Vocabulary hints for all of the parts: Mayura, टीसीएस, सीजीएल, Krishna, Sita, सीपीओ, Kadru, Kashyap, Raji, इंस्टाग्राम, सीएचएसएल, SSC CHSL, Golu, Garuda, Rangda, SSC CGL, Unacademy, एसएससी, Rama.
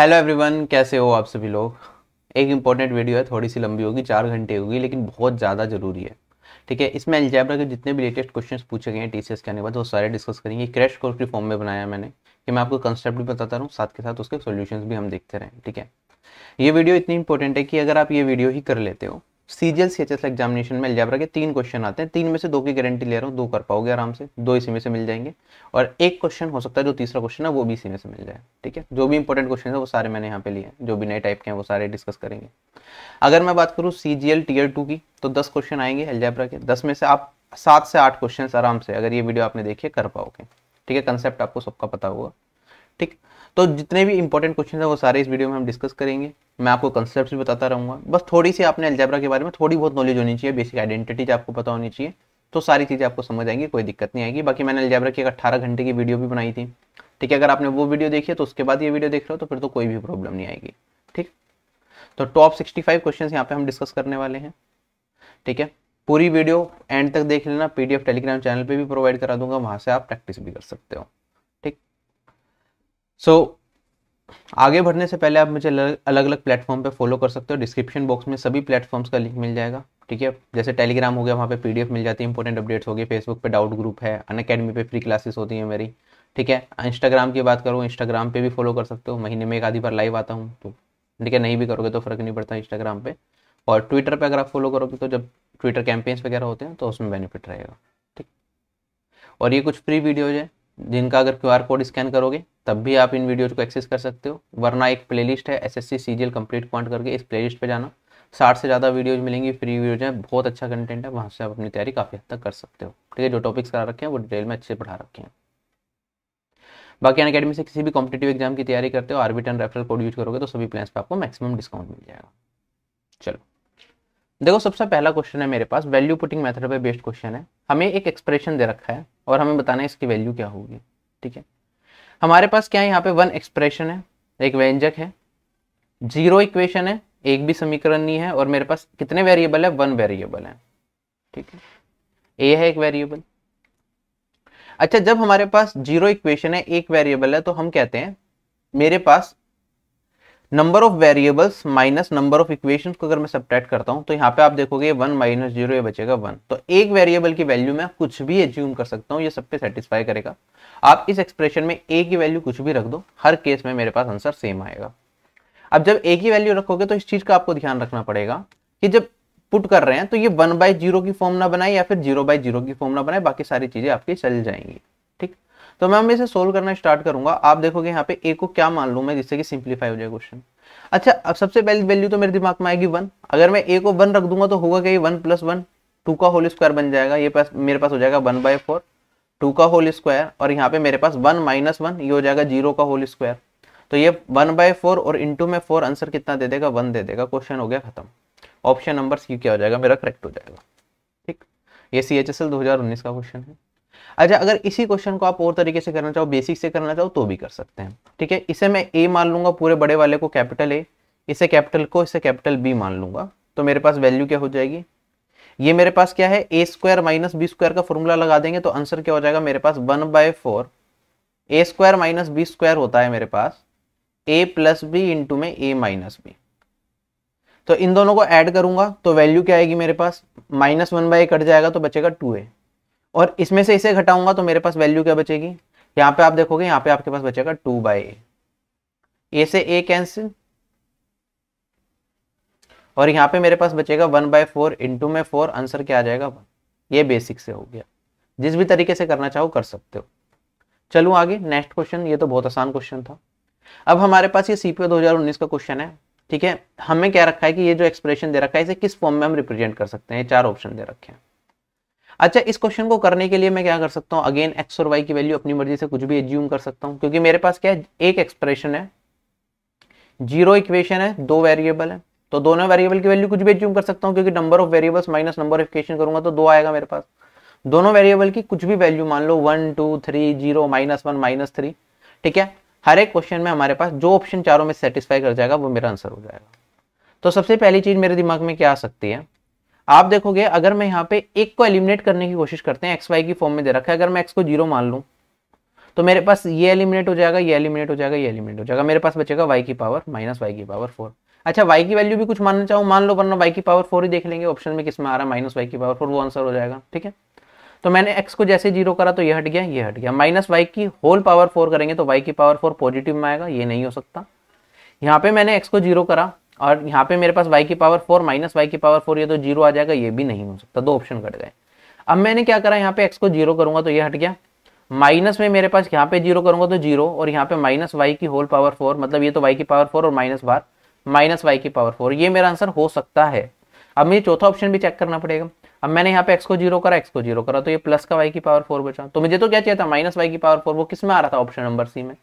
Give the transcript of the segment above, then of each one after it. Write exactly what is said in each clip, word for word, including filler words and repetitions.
Hello everyone, कैसे हो आप सभी लोग। एक इम्पोर्टेंट वीडियो है, थोड़ी सी लंबी होगी, चार घंटे होगी, लेकिन बहुत ज़्यादा ज़रूरी है। ठीक है, इसमें अलजेब्रा के जितने भी लेटेस्ट क्वेश्चंस पूछे गए हैं टीसीएस के आने के बाद, वो सारे डिस्कस करेंगे। क्रैश कोर्स की फॉर्म में बनाया मैंने कि मैं आपको कंसेप्ट भी बताता रहूँ, साथ के साथ उसके सोल्यूशन भी हम देखते रहें। ठीक है, ये वीडियो इतनी इंपॉर्टेंट है कि अगर आप ये वीडियो ही कर लेते हो, सीजीएल सीएचएस एग्जामिनेशन में अलजेब्रा के तीन क्वेश्चन आते हैं। तीन में से दो की गारंटी ले रहा हूँ, दो कर पाओगे आराम से, दो इसी में से मिल जाएंगे, और एक क्वेश्चन हो सकता है जो तीसरा क्वेश्चन है वो भी इसी में से मिल जाए। ठीक है, जो भी इंपॉर्टेंट क्वेश्चन है वो सारे मैंने यहाँ पे लिए हैं, जो भी नए टाइप के हैं वो सारे डिस्कस करेंगे। अगर मैं बात करूँ सीजीएल टीयर टू की, तो दस क्वेश्चन आएंगे अलजेब्रा के। दस में से आप सात से आठ क्वेश्चन आराम से, अगर ये वीडियो आपने देखिए, कर पाओगे। ठीक है, कंसेप्ट आपको सबका पता होगा। ठीक, तो जितने भी इंपॉर्टेंट क्वेश्चन है वो सारे इस वीडियो में हम डिस्कस करेंगे। मैं आपको कंसेप्ट भी बताता रहूँगा, बस थोड़ी सी आपने अलजेब्रा के बारे में थोड़ी बहुत नॉलेज होनी चाहिए, बेसिक आइडेंटिटीज आपको पता होनी चाहिए, तो सारी चीज़ें आपको समझ आएंगी, कोई दिक्कत नहीं आएगी। बाकी मैंने अलजेब्रा की अट्ठारह घंटे की वीडियो भी बनाई थी। ठीक है, अगर आपने वो वीडियो देखी है तो उसके बाद ये वीडियो देख रहे हो तो फिर तो कोई भी प्रॉब्लम नहीं आएगी। ठीक, तो टॉप सिक्सटी फाइव क्वेश्चन यहाँ पर हम डिस्कस करने वाले हैं। ठीक है, पूरी वीडियो एंड तक देख लेना। P D F Telegram channel पर भी प्रोवाइड करा दूंगा, वहाँ से आप प्रैक्टिस भी कर सकते हो। सो so, आगे बढ़ने से पहले आप मुझे अलग अलग प्लेटफॉर्म पे फॉलो कर सकते हो। डिस्क्रिप्शन बॉक्स में सभी प्लेटफॉर्म्स का लिंक मिल जाएगा। ठीक है, जैसे टेलीग्राम हो गया, वहाँ पे पीडीएफ मिल जाती है, इंपॉर्टेंट अपडेट्स हो गए। फेसबुक पे डाउट ग्रुप है, अनअकैडमी पे फ्री क्लासेस होती है मेरी। ठीक है, इंस्टाग्राम की बात करूँ, इंस्टाग्राम पे भी फॉलो कर सकते हो, महीने में एक आधी बार लाइव आता हूँ तो। ठीक है, नहीं भी करोगे तो फर्क नहीं पड़ता इंस्टाग्राम पे। और ट्विटर पर अगर आप फॉलो करोगे तो जब ट्विटर कैंपेन्स वगैरह होते हैं तो उसमें बेनिफिट रहेगा। ठीक, और ये कुछ फ्री वीडियोज है जिनका अगर क्यू आर कोड स्कैन करोगे तब भी आप इन वीडियोज को एक्सेस कर सकते हो, वरना एक प्लेलिस्ट है एसएससी सीजीएल कंप्लीट पॉइंट करके, इस प्लेलिस्ट पे जाना, साठ से ज़्यादा वीडियोज मिलेंगी, फ्री वीडियोज हैं, बहुत अच्छा कंटेंट है, वहाँ से आप अपनी तैयारी काफ़ी हद तक कर सकते हो। ठीक है, जो टॉपिक्स करा रखे हैं वो डिटेल में अच्छे पढ़ा रखे हैं। बाकी अनअकैडमी से किसी भी कॉम्पिटेटिव एग्जाम की तैयारी करते हो, RB ten referral code use करोगे तो सभी प्लान्स पर आपको मैक्सिमम डिस्काउंट मिल जाएगा। चलो देखो, सबसे पहला क्वेश्चन है मेरे पास, वैल्यू पुटिंग मेथड पे बेस्ड क्वेश्चन है। हमें एक एक्सप्रेशन दे रखा है और हमें बताना है इसकी वैल्यू क्या होगी। ठीक है, हमारे पास क्या है यहाँ पे, वन एक्सप्रेशन है, एक व्यंजक है, जीरो इक्वेशन है, एक भी समीकरण नहीं है, और मेरे पास कितने वेरिएबल है, वन वेरिएबल है। ठीक है, ए है एक वेरिएबल। अच्छा, जब हमारे पास जीरो इक्वेशन है, एक वेरिएबल है, तो हम कहते हैं मेरे पास number of variables minus number of equations को अगर मैं सबट्रैक्ट करता हूं तो यहाँ पे आप देखोगे वन माइनस जीरो, ये बचेगा वन। तो एक वेरिएबल की वैल्यू मैं कुछ भी एज्यूम कर सकता हूं, ये सब पे सेटिस्फाई करेगा। आप इस एक्सप्रेशन में ए की वैल्यू कुछ भी रख दो, हर केस में मेरे पास आंसर सेम आएगा। अब जब ए की वैल्यू रखोगे तो इस चीज का आपको ध्यान रखना पड़ेगा कि जब पुट कर रहे हैं तो ये वन बाई जीरो की फॉर्म ना बनाए या फिर जीरो बाई जीरो की फॉर्म ना बनाए, बाकी सारी चीजें आपकी चल जाएंगी। ठीक, तो मैं हम इसे सोल्व करना स्टार्ट करूंगा। आप देखोगे यहाँ पे ए को क्या मान लूँ मैं जिससे कि सिंप्लीफाई हो जाए क्वेश्चन। अच्छा, अब सबसे पहली वैल्यू तो मेरे दिमाग में आएगी वन। अगर मैं ए को वन रख दूंगा तो होगा क्या, वन प्लस वन टू का होल स्क्वायर बन जाएगा। ये पास मेरे पास हो जाएगा वन बाय फोर, टू का होल स्क्वायर, और यहाँ पे मेरे पास वन माइनस वन, ये हो जाएगा जीरो का होल स्क्वायर। तो ये वन बाय फोर और इंटू में फोर, आंसर कितना दे देगा, वन दे देगा। क्वेश्चन हो गया खत्म, ऑप्शन नंबर सी क्या हो जाएगा, मेरा करेक्ट हो जाएगा। ठीक, ये सी एच एस एल दो हजार उन्नीस का क्वेश्चन है। अच्छा, अगर इसी क्वेश्चन को आप और तरीके से करना चाहो, बेसिक से करना चाहो, तो भी कर सकते हैं। ठीक है, इसे मैं ए मान लूंगा, पूरे बड़े वाले को कैपिटल ए, इसे कैपिटल को, इसे कैपिटल बी मान लूंगा, तो मेरे पास वैल्यू क्या हो जाएगी। ये मेरे पास क्या है, ए स्क्वायर माइनस बी स्क्वायर का फॉर्मूला लगा देंगे तो आंसर क्या हो जाएगा मेरे पास, one by four. A square minus B square होता है मेरे पास ए प्लस बी इंटू में ए माइनस बी। तो इन दोनों को ऐड करूंगा तो वैल्यू क्या आएगी मेरे पास, minus one by A cut जाएगा तो बचेगा टू ए, और इसमें से इसे घटाऊंगा तो मेरे पास वैल्यू क्या बचेगी, यहाँ पे आप देखोगे यहाँ पे आपके पास बचेगा टू बाई ए। ए से ए कैंसिल, और यहाँ पे मेरे पास बचेगा वन बाय फोर इंटू में फोर, आंसर क्या आ जाएगा वन। ये बेसिक से हो गया, जिस भी तरीके से करना चाहो कर सकते हो। चलूँ आगे, नेक्स्ट क्वेश्चन। ये तो बहुत आसान क्वेश्चन था। अब हमारे पास ये सीपीओ दो हजार उन्नीस का क्वेश्चन है। ठीक है, हमें क्या रखा है कि ये जो एक्सप्रेशन दे रखा है इसे किस फॉर्म में हम रिप्रेजेंट कर सकते हैं, चार ऑप्शन दे रखे हैं। अच्छा, इस क्वेश्चन को करने के लिए मैं क्या कर सकता हूँ, अगेन एक्स और वाई की वैल्यू अपनी मर्जी से कुछ भी एज्यूम कर सकता हूँ, क्योंकि मेरे पास क्या है, एक एक्सप्रेशन है, जीरो इक्वेशन है, दो वेरिएबल है, तो दोनों वेरिएबल की वैल्यू कुछ भी एज्यूम कर सकता हूँ, क्योंकि number of variables minus number of equation करूंगा तो दो आएगा मेरे पास। दोनों वेरिएबल की कुछ भी वैल्यू मान लो, one two three zero minus one minus three. ठीक है, हर एक क्वेश्चन में हमारे पास जो ऑप्शन चारों में सेटिस्फाई कर जाएगा वो मेरा आंसर हो जाएगा। तो सबसे पहली चीज मेरे दिमाग में क्या आ सकती है, आप देखोगे अगर मैं यहाँ पे एक को एलिमिनेट करने की कोशिश करते हैं, एक्स वाई की फॉर्म में दे रखा है, अगर मैं एक्स को जीरो मान लूं तो मेरे पास ये एलिमिनेट हो जाएगा, ये एलिमिनेट हो जाएगा, ये एलिमिनेट हो जाएगा, मेरे पास बचेगा वाई की पावर माइनस वाई की पावर फोर। अच्छा वाई की वैल्यू भी कुछ मानना चाहूँ मान लो, वरना वाई की पावर फोर ही देख लेंगे ऑप्शन में किस में आ रहा है माइनस वाई की पावर फोर, वो आंसर हो जाएगा। ठीक है, तो मैंने एक्स को जैसे जीरो करा तो ये हट गया, ये हट गया, माइनस वाई की होल पावर फोर करेंगे तो वाई की पावर फोर पॉजिटिव में आएगा, ये नहीं हो सकता। यहाँ पे मैंने एक्स को जीरो करा और यहाँ पे मेरे पास वाई की पावर फोर माइनस वाई की पावर फोर, ये तो जीरो आ जाएगा, ये भी नहीं हो सकता, दो ऑप्शन कट गए। अब मैंने क्या करा, यहाँ पे एक्स को जीरो करूंगा तो ये हट गया, माइनस में मेरे पास यहाँ पे जीरो करूंगा तो जीरो और यहाँ पे माइनस वाई की होल पावर फोर, मतलब ये तो वाई की पावर फोर और माइनस बार माइनस वाई की पावर फोर, ये मेरा आंसर हो सकता है। अब मुझे चौथा ऑप्शन भी चेक करना पड़ेगा। अब मैंने यहाँ पे एक्स को जीरो करा, एक्स को जीरो करा तो ये प्लस का वाई की पावर फोर बचा, तो मुझे तो क्या चाहिए था माइनस वाई की पावर फोर, वो किस में आ रहा था ऑप्शन नंबर सी में,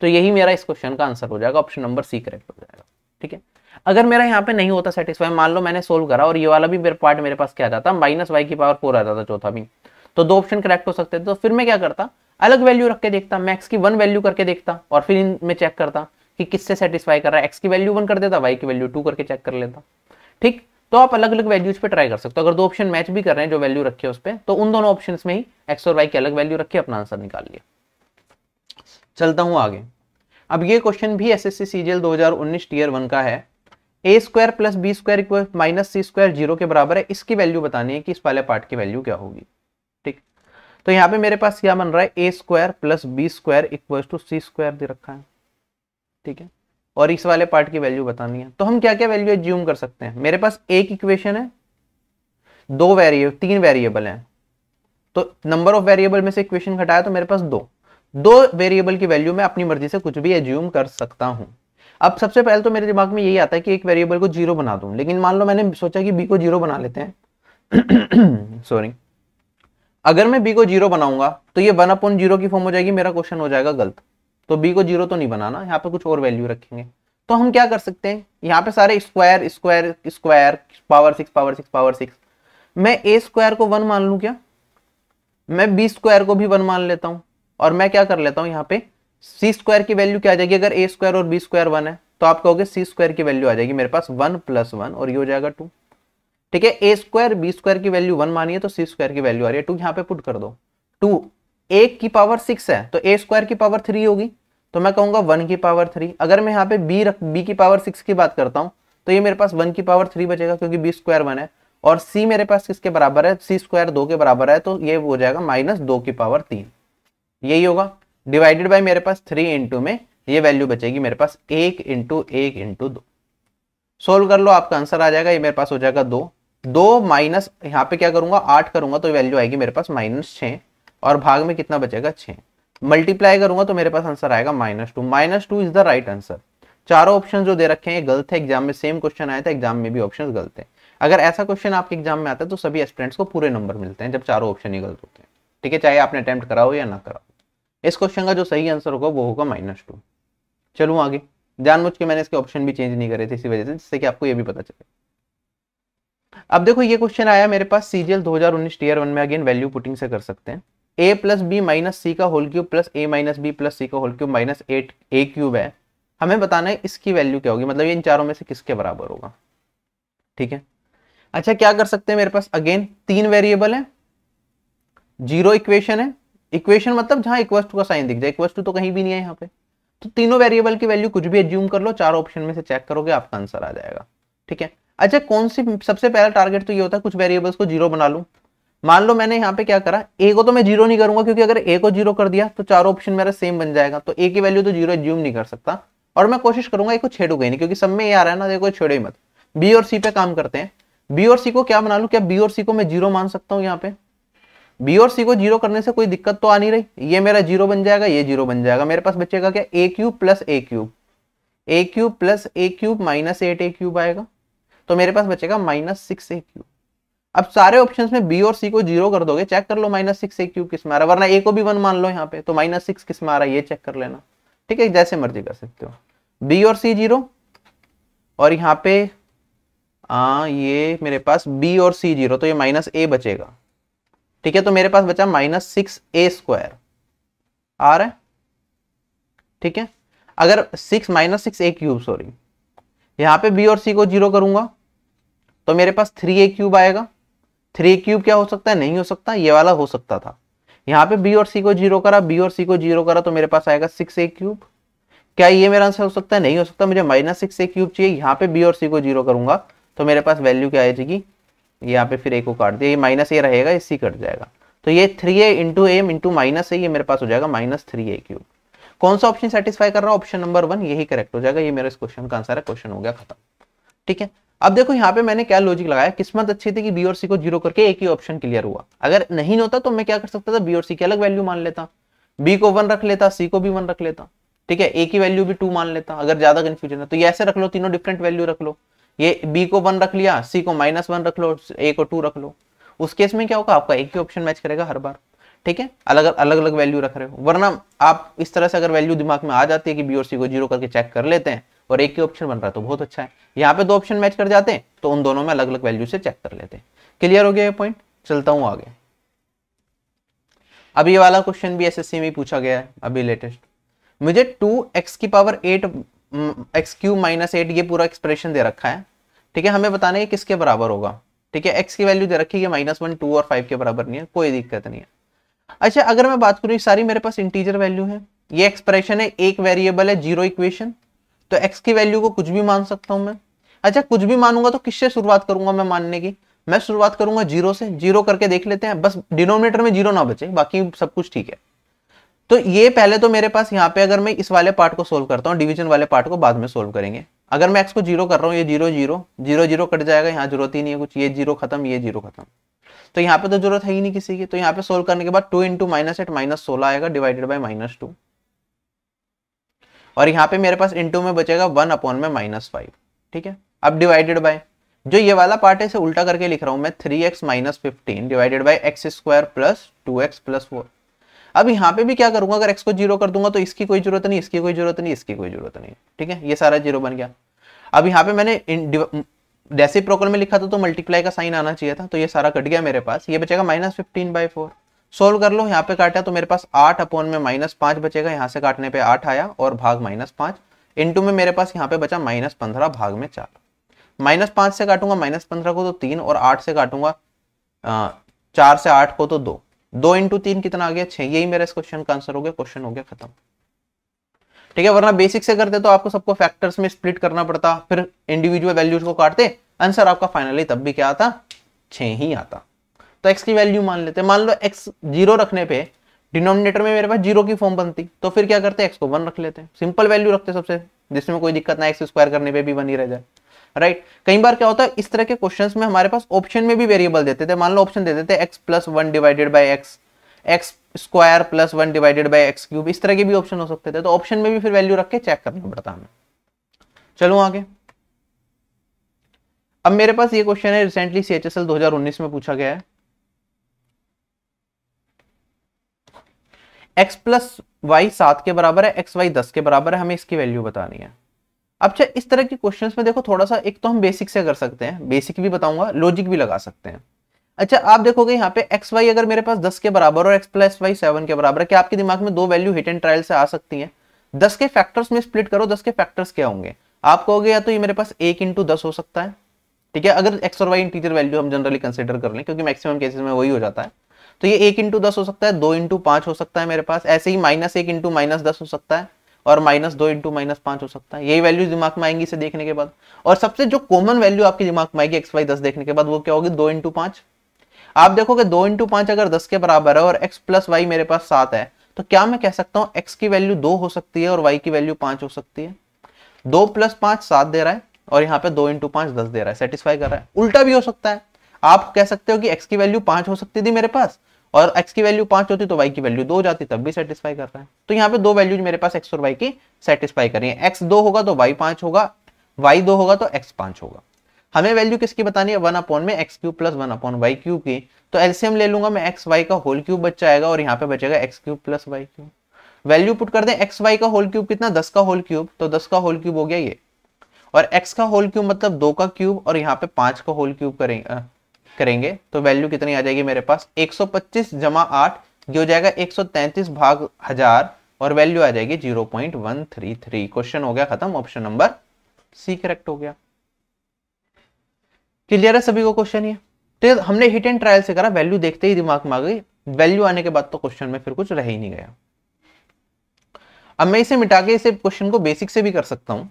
तो यही मेरा इस क्वेश्चन का आंसर हो जाएगा, ऑप्शन नंबर सी करेक्ट हो जाएगा। ठीक है, अगर मेरा यहाँ पे नहीं होता सेटिस्फाई, मान लो मैंने सोल्व करा और ये वाला भी मेरे पार्ट मेरे पास क्या आ जाता माइनस वाई की पावर फोर आ जाता चौथा भी, तो दो ऑप्शन करेक्ट हो सकते थे। तो फिर मैं क्या करता, अलग वैल्यू रख के देखता, मैक्स की वन वैल्यू करके देखता और फिर इनमें चेक करता कि किससे सेटिस्फाई कर रहा है, एक्स की वैल्यू वन कर देता, वाई की वैल्यू टू करके चेक कर लेता। ठीक, तो आप अलग अलग वैल्यूज पे ट्राई कर सकते हो, अगर दो ऑप्शन मैच भी कर रहे हैं जो वैल्यू रखी है उस पर, तो उन दोनों ऑप्शन में ही एक्स और वाई की अलग वैल्यू रखी, अपना आंसर निकाल लिया। चलता हूँ आगे, अब ये क्वेश्चन भी S S C C G L दो हजार उन्नीस टीयर वन का है। ए square plus B square equal minus C square zero के बराबर है, इसकी वैल्यू बतानी है कि इस वाले पार्ट की वैल्यू क्या होगी। ठीक, तो यहाँ पे मेरे पास क्या बन रहा है, ए square plus B square equal to C square दे रखा है। ठीक है, और इस वाले पार्ट की वैल्यू बतानी है, तो हम क्या क्या वैल्यू एज्यूम कर सकते हैं। मेरे पास एक इक्वेशन है, दो वेरिएबल तीन वेरिएबल हैं, तो नंबर ऑफ वेरिएबल में से इक्वेशन घटाया तो मेरे पास दो दो वेरिएबल की वैल्यू मैं अपनी मर्जी से कुछ भी एज्यूम कर सकता हूँ। अब सबसे पहले तो मेरे दिमाग में यही आता है कि एक वेरिएबल को जीरो बना दूं, लेकिन मान लो मैंने सोचा कि बी को जीरो बना लेते हैं सॉरी अगर मैं बी को जीरो बनाऊंगा तो ये वन अपॉन जीरो की फॉर्म हो जाएगी, मेरा क्वेश्चन हो जाएगा गलत। तो बी को जीरो तो नहीं बनाना, यहाँ पे कुछ और वैल्यू रखेंगे। तो हम क्या कर सकते हैं, यहाँ पे सारे square square square power six power six power six, मैं ए स्क्वायर को वन मान लूँ क्या, मैं बी स्क्वायर को भी वन मान लेता हूँ और मैं क्या कर लेता हूँ यहाँ पे सी स्क्वायर की वैल्यू क्या आ जाएगी। अगर ए स्क्वायर और बी स्क्वायर वन है तो आप कहोगे सी स्क्वायर की वैल्यू आ जाएगी मेरे पास वन प्लस वन और ये हो जाएगा टू। ठीक है, ए स्क्वायर बी स्क्वायर की वैल्यू वन मानिए तो सी स्क्वायर की वैल्यू आ रही है टू, यहाँ पे पुट कर दो। टू एक की पावर सिक्स है तो ए स्क्वायर की पावर थ्री होगी, तो मैं कहूंगा वन की पावर थ्री। अगर मैं यहाँ पे बी रख बी की पावर सिक्स की बात करता हूँ तो ये मेरे पास वन की पावर थ्री बचेगा क्योंकि बी स्क्वायर वन है, और सी मेरे पास किसके बराबर है, सी स्क्वायर दो के बराबर है, तो ये हो जाएगा माइनस दो की पावर तीन, यही होगा डिवाइडेड बाय मेरे पास थ्री इंटू में ये वैल्यू बचेगी मेरे पास एक इंटू एक इंटू दो। सोल्व कर लो, आपका आंसर आ जाएगा, ये मेरे पास हो जाएगा दो दो माइनस यहाँ पे क्या करूंगा आठ करूंगा तो वैल्यू आएगी मेरे पास माइनस छः और भाग में कितना बचेगा छः, मल्टीप्लाई करूंगा तो मेरे पास आंसर आएगा minus two. Minus two is the right answer. चारों ऑप्शन जो दे रखे हैं ये गलत है, एग्जाम में सेम क्वेश्चन आया था, एग्जाम में भी ऑप्शन गलत है। अगर ऐसा क्वेश्चन आपके एग्जाम में आता है तो सभी स्टूडेंट्स को पूरे नंबर मिलते हैं जब चारों ऑप्शन ही गलत होते हैं। ठीक है, चाहे आपने अटेम्प्ट करा हो या ना करा हो। इस क्वेश्चन का जो सही आंसर होगा वो होगा माइनस टू। चलूँ आगे, जानबूझ के मैंने इसके ऑप्शन भी चेंज नहीं करे थे इसी वजह से, जिससे कि आपको ये भी पता चले। अब देखो ये क्वेश्चन आया मेरे पास सीजीएल दो हजार उन्नीस टीयर वन में, अगेन वैल्यू पुटिंग से कर सकते हैं। ए प्लस बी माइनस सी का होल क्यूब प्लस ए माइनस बी प्लस सी का whole cube minus eight A cube है, हमें बताना है इसकी वैल्यू क्या होगी, मतलब ये इन चारों में से किसके बराबर होगा। ठीक है, अच्छा क्या कर सकते हैं, मेरे पास अगेन तीन वेरिएबल है, जीरो इक्वेशन है, इक्वेशन मतलब जहां इक्वल टू का साइन दिख जाए, इक्वल टू तो कहीं भी नहीं है यहाँ पे, तो तीनों वेरिएबल की वैल्यू कुछ भी एज्यूम कर लो, चार ऑप्शन में से चेक करोगे आपका आंसर आ जाएगा। ठीक है, अच्छा कौन सी सबसे पहला टारगेट तो ये होता है कुछ वेरिएबल्स को जीरो बना लूं। मान लो मैंने यहाँ पे क्या करा, ए को तो मैं जीरो नहीं करूंगा क्योंकि अगर ए को जीरो कर दिया तो चारों ऑप्शन मेरा सेम बन जाएगा, तो ए की वैल्यू तो जीरो एज्यूम नहीं कर सकता, और मैं कोशिश करूंगा ए को छेड़ूंगा नहीं क्योंकि सब में ये आ रहा है ना, देखो छोड़ो ही मत। बी और सी पे काम करते हैं, बी और सी को क्या बना लूं, क्या बी और सी को मैं जीरो मान सकता हूँ यहाँ पे, बी और सी को जीरो करने से कोई दिक्कत तो आ नहीं रही, ये मेरा जीरो बन जाएगा, ये जीरो बन जाएगा, मेरे पास बचेगा क्या A cube plus A cube A cube plus A cube minus eight A cube आएगा, तो मेरे पास बचेगा माइनस सिक्स ए क्यूब। अब सारे ऑप्शंस में बी और सी को जीरो कर दोगे, चेक कर लो माइनस सिक्स ए क्यूब किस में आ रहा है, वरना ए को भी वन मान लो यहाँ पे तो माइनस सिक्स किस में आ रहा है ये चेक कर लेना। ठीक है, जैसे मर्जी कर सकते हो, बी और सी जीरो और यहाँ पे आ, ये मेरे पास बी और सी जीरो तो ये माइनस ए बचेगा। ठीक है, तो मेरे पास बचा माइनस सिक्स ए स्क्वायर आ रहा है। ठीक है, अगर six minus six A cube sorry यहाँ पे बी और सी को जीरो करूंगा तो मेरे पास थ्री ए क्यूब आएगा, थ्री ए क्यूब क्या हो सकता है, नहीं हो सकता, ये वाला हो सकता था, यहाँ पे बी और सी को जीरो करा, बी और सी को जीरो करा तो मेरे पास आएगा सिक्स ए क्यूब। क्या ये मेरा आंसर हो सकता है? नहीं हो सकता, मुझे माइनस सिक्स ए क्यूब चाहिए। यहाँ पे बी और सी को जीरो करूंगा तो मेरे पास वैल्यू क्या आ जाएगी, यहाँ पे फिर ए को काट दिया, ये माइनस ए रहेगा, ये सी कट जाएगा, तो ये three A into A into minus ए, ये मेरे पास हो जाएगा माइनस थ्री ए क्यूब। कौन सा ऑप्शन सेटिस्फाई कर रहा है? ऑप्शन नंबर वन, यही करेक्ट हो जाएगा। ये मेरा इस क्वेश्चन का आंसर है, क्वेश्चन हो गया खत्म। ठीक है, अब देखो यहाँ पे मैंने क्या लॉजिक लगाया, किस्मत अच्छी थी कि बी और सी को जीरो करके एक ही ऑप्शन क्लियर हुआ। अगर नहीं होता तो मैं क्या कर सकता था, बी और सी की अलग वैल्यू मान लेता, बी को वन रख लेता, सी को भी वन रख लेता, ठीक है, ए की वैल्यू भी टू मान लेता। अगर ज्यादा कंफ्यूजन है तो ये ऐसे रख लो, तीनों डिफरेंट वैल्यू रख लो, ये बी को वन रख लिया, सी को माइनस वन रख लो, ए को टू रख लो, उस केस में क्या होगा, आपका एक ही ऑप्शन मैच करेगा हर बार। ठीक है, अलग अलग अलग वैल्यू रख रहे हो, वरना आप इस तरह से अगर वैल्यू दिमाग में आ जाती है कि बी और सी को जीरो करके चेक कर लेते हैं और एक ही ऑप्शन बन रहा है तो बहुत अच्छा है। यहाँ पे दो ऑप्शन मैच कर जाते हैं तो उन दोनों में अलग अलग वैल्यू से चेक कर लेते हैं। क्लियर हो गया ये पॉइंट, चलता हूँ आगे। अब ये वाला क्वेश्चन भी एसएससी में पूछा गया है अभी लेटेस्ट। मुझे टू एक्स की power eight X cube minus eight ये पूरा एक्सप्रेशन दे रखा है। ठीक है, हमें बताना है किसके बराबर होगा। ठीक है, एक्स की वैल्यू दे रखी है माइनस वन, टू और फाइव के बराबर नहीं है, कोई दिक्कत नहीं है। अच्छा, अगर मैं बात करूं, सारी मेरे पास इंटीजर वैल्यू है, ये एक्सप्रेशन है, एक वेरिएबल है, जीरो इक्वेशन, तो एक्स की वैल्यू को कुछ भी मान सकता हूं मैं। अच्छा, कुछ भी मानूंगा तो किससे शुरुआत करूंगा मैं मानने की, मैं शुरुआत करूंगा जीरो से। जीरो करके देख लेते हैं, बस डिनोमिनेटर में जीरो ना बचे, बाकी सब कुछ ठीक है। तो ये पहले तो मेरे पास यहाँ पे, अगर मैं इस वाले पार्ट को सोल्व करता हूँ, डिवीजन वाले पार्ट को बाद में सोल्व करेंगे। अगर मैं एक्स को जीरो कर रहा हूँ, ये zero zero zero zero cut जाएगा, यहाँ जरूरत ही नहीं है कुछ, ये जीरो खत्म, ये जीरो खत्म, तो यहाँ पे तो जरूरत है ही नहीं किसी की। तो यहाँ पे सोल्व करने के बाद two into minus eight minus सोलह आएगा डिवाइडेड बाय माइनस टू, और यहाँ पे मेरे पास इंटू में बचेगा वन अपॉन में माइनस फाइव। ठीक है, अब डिवाइडेड बाय जो ये वाला पार्ट है इसे उल्टा करके लिख रहा हूँ मैं, three x minus fifteen divided by x square plus two x plus four. अब यहाँ पे भी क्या करूंगा, अगर एक्स को जीरो कर दूंगा तो इसकी कोई जरूरत नहीं, इसकी कोई जरूरत नहीं, इसकी कोई जरूरत नहीं। ठीक है, ये सारा जीरो बन गया। अब यहाँ पे मैंने रेसिप्रोकल में लिखा था तो मल्टीप्लाई का साइन आना चाहिए था, तो ये सारा कट गया मेरे पास, ये बचेगा minus fifteen by four. Solve कर लो, यहाँ पे काटा तो मेरे पास आठ अपॉन में माइनस पांच बचेगा, यहाँ से काटने पे आठ आया और भाग माइनस पांच, इंटू में मेरे पास यहाँ पे बचा माइनस पंद्रह भाग में चार। माइनस पांच से काटूंगा माइनस पंद्रह को तो तीन, और आठ से काटूंगा चार से आठ को तो दो, दो इंटू तीन कितना आ गया, छह। यही मेरा इस क्वेश्चन का आंसर हो गया, क्वेश्चन हो गया खत्म। ठीक है, वरना बेसिक से करते तो आपको सबको फैक्टर्स में स्प्लिट करना पड़ता, फिर इंडिविजुअल वैल्यूज को काटते, आंसर आपका फाइनली तब भी क्या आता, छह ही आता। तो एक्स की वैल्यू मान लेते, मान लो एक्स जीरो रखने पे डिनोमिनेटर में मेरे पास जीरो की फॉर्म बनती, तो फिर क्या करते, एक्स को वन रख लेते, सिंपल वैल्यू रखते सबसे, जिसमें कोई दिक्कत ना, एक्स स्क्वायर करने पे भी वन ही रह जाए। Right right. कई बार क्या होता है इस तरह के क्वेश्चंस में हमारे पास ऑप्शन में भी वेरिएबल देते थे, मान लो ऑप्शन देते थे X plus one divided by X, X square plus one divided by x cube, इस तरह के भी ऑप्शन हो सकते थे, तो ऑप्शन में भी फिर वैल्यू रख के चेक करना पड़ता हमें। चलो आगे, अब मेरे पास ये क्वेश्चन है, recently C H S L दो हजार उन्नीस में पूछा गया है। एक्स प्लस वाई सात के बराबर है, एक्स वाई दस के बराबर है, हमें इसकी वैल्यू बतानी है। अच्छा, इस तरह के क्वेश्चंस में देखो थोड़ा सा, एक तो हम बेसिक से कर सकते हैं, बेसिक भी बताऊंगा, लॉजिक भी लगा सकते हैं। अच्छा, आप देखोगे यहाँ पे एक्स वाई अगर मेरे पास दस के बराबर और एक्स प्लस वाई सेवन के बराबर है, क्या आपके दिमाग में दो वैल्यू हिट एंड ट्रायल से आ सकती है? दस के फैक्टर्स में स्प्लिट करो, दस के फैक्टर्स क्या होंगे, आप कहोगे या तो ये मेरे पास एक इंटू दस हो सकता है। ठीक है, अगर एक्स और वाई इंटीजर वैल्यू हम जनरली कंसिडर कर लें, क्योंकि मैक्सिमम केसेस में वही हो जाता है, तो ये एक इंटू दस हो सकता है, दो इंटू पांच हो सकता है मेरे पास, ऐसे ही माइनस एक इंटू माइनस दस हो सकता है, और माइनस दो इंटू माइनस पांच हो सकता है। यही वैल्यूज दिमाग में आएंगी इसे देखने के बाद, और सबसे जो कॉमन वैल्यू आपके दिमाग में आएगी एक्स वाई दस देखने के बाद वो क्या होगी, दो इंटू पांच। आप देखोगे दो इंटू पांच अगर दस के बराबर है और एक्स प्लस वाई मेरे पास सात है, तो क्या मैं कह सकता हूँ एक्स की वैल्यू दो हो सकती है और वाई की वैल्यू पांच हो सकती है? दो प्लस पांच सात दे रहा है और यहाँ पे दो इंटू पांच दस दे रहा है, सेटिस्फाई कर रहा है। उल्टा भी हो सकता है, आप कह सकते हो कि एक्स की वैल्यू पांच हो सकती थी मेरे पास और x की वैल्यू पांच होती तो y की वैल्यू दो जाती, तब भी सेटिस्फाई कर रहा है। तो यहाँ पे दो वैल्यूज मेरे पास x और y की सेटिस्फाई कर रही है, x दो होगा तो y पांच होगा, y दो होगा तो x पांच होगा। हमें वैल्यू किसकी बतानी है, वन अपॉन में X cube plus one upon Y cube की, तो एलसीएम ले लूंगा मैं, एक्स वाई का होल क्यूब बच जाएगा और यहाँ पे बचेगा x cube plus Y cube. Value put कर दें, एक्स वाई का होल क्यूब कितना, दस का होल क्यूब, तो दस का होल क्यूब हो गया ये, और एक्स का होल क्यूब मतलब दो का क्यूब और यहाँ पे पांच का होल क्यूब करेंगे करेंगे तो वैल्यू कितनी आ जाएगी मेरे पास, एक सौ पच्चीस जमा आठ, ये हो जाएगा एक सौ तैंतीस भाग हजार, और वैल्यू आ जाएगी zero point one three three. Question हो गया खत्म, ऑप्शन नंबर सी करेक्ट हो गया। क्लियर है सभी को क्वेश्चन ये? तो हमने हिट एंड ट्रायल से करा, वैल्यू देखते ही दिमाग में आ गई, वैल्यू आने के बाद तो क्वेश्चन में फिर कुछ रह ही नहीं गया। अब मैं इसे मिटा के इसे क्वेश्चन को बेसिक से भी कर सकता हूं,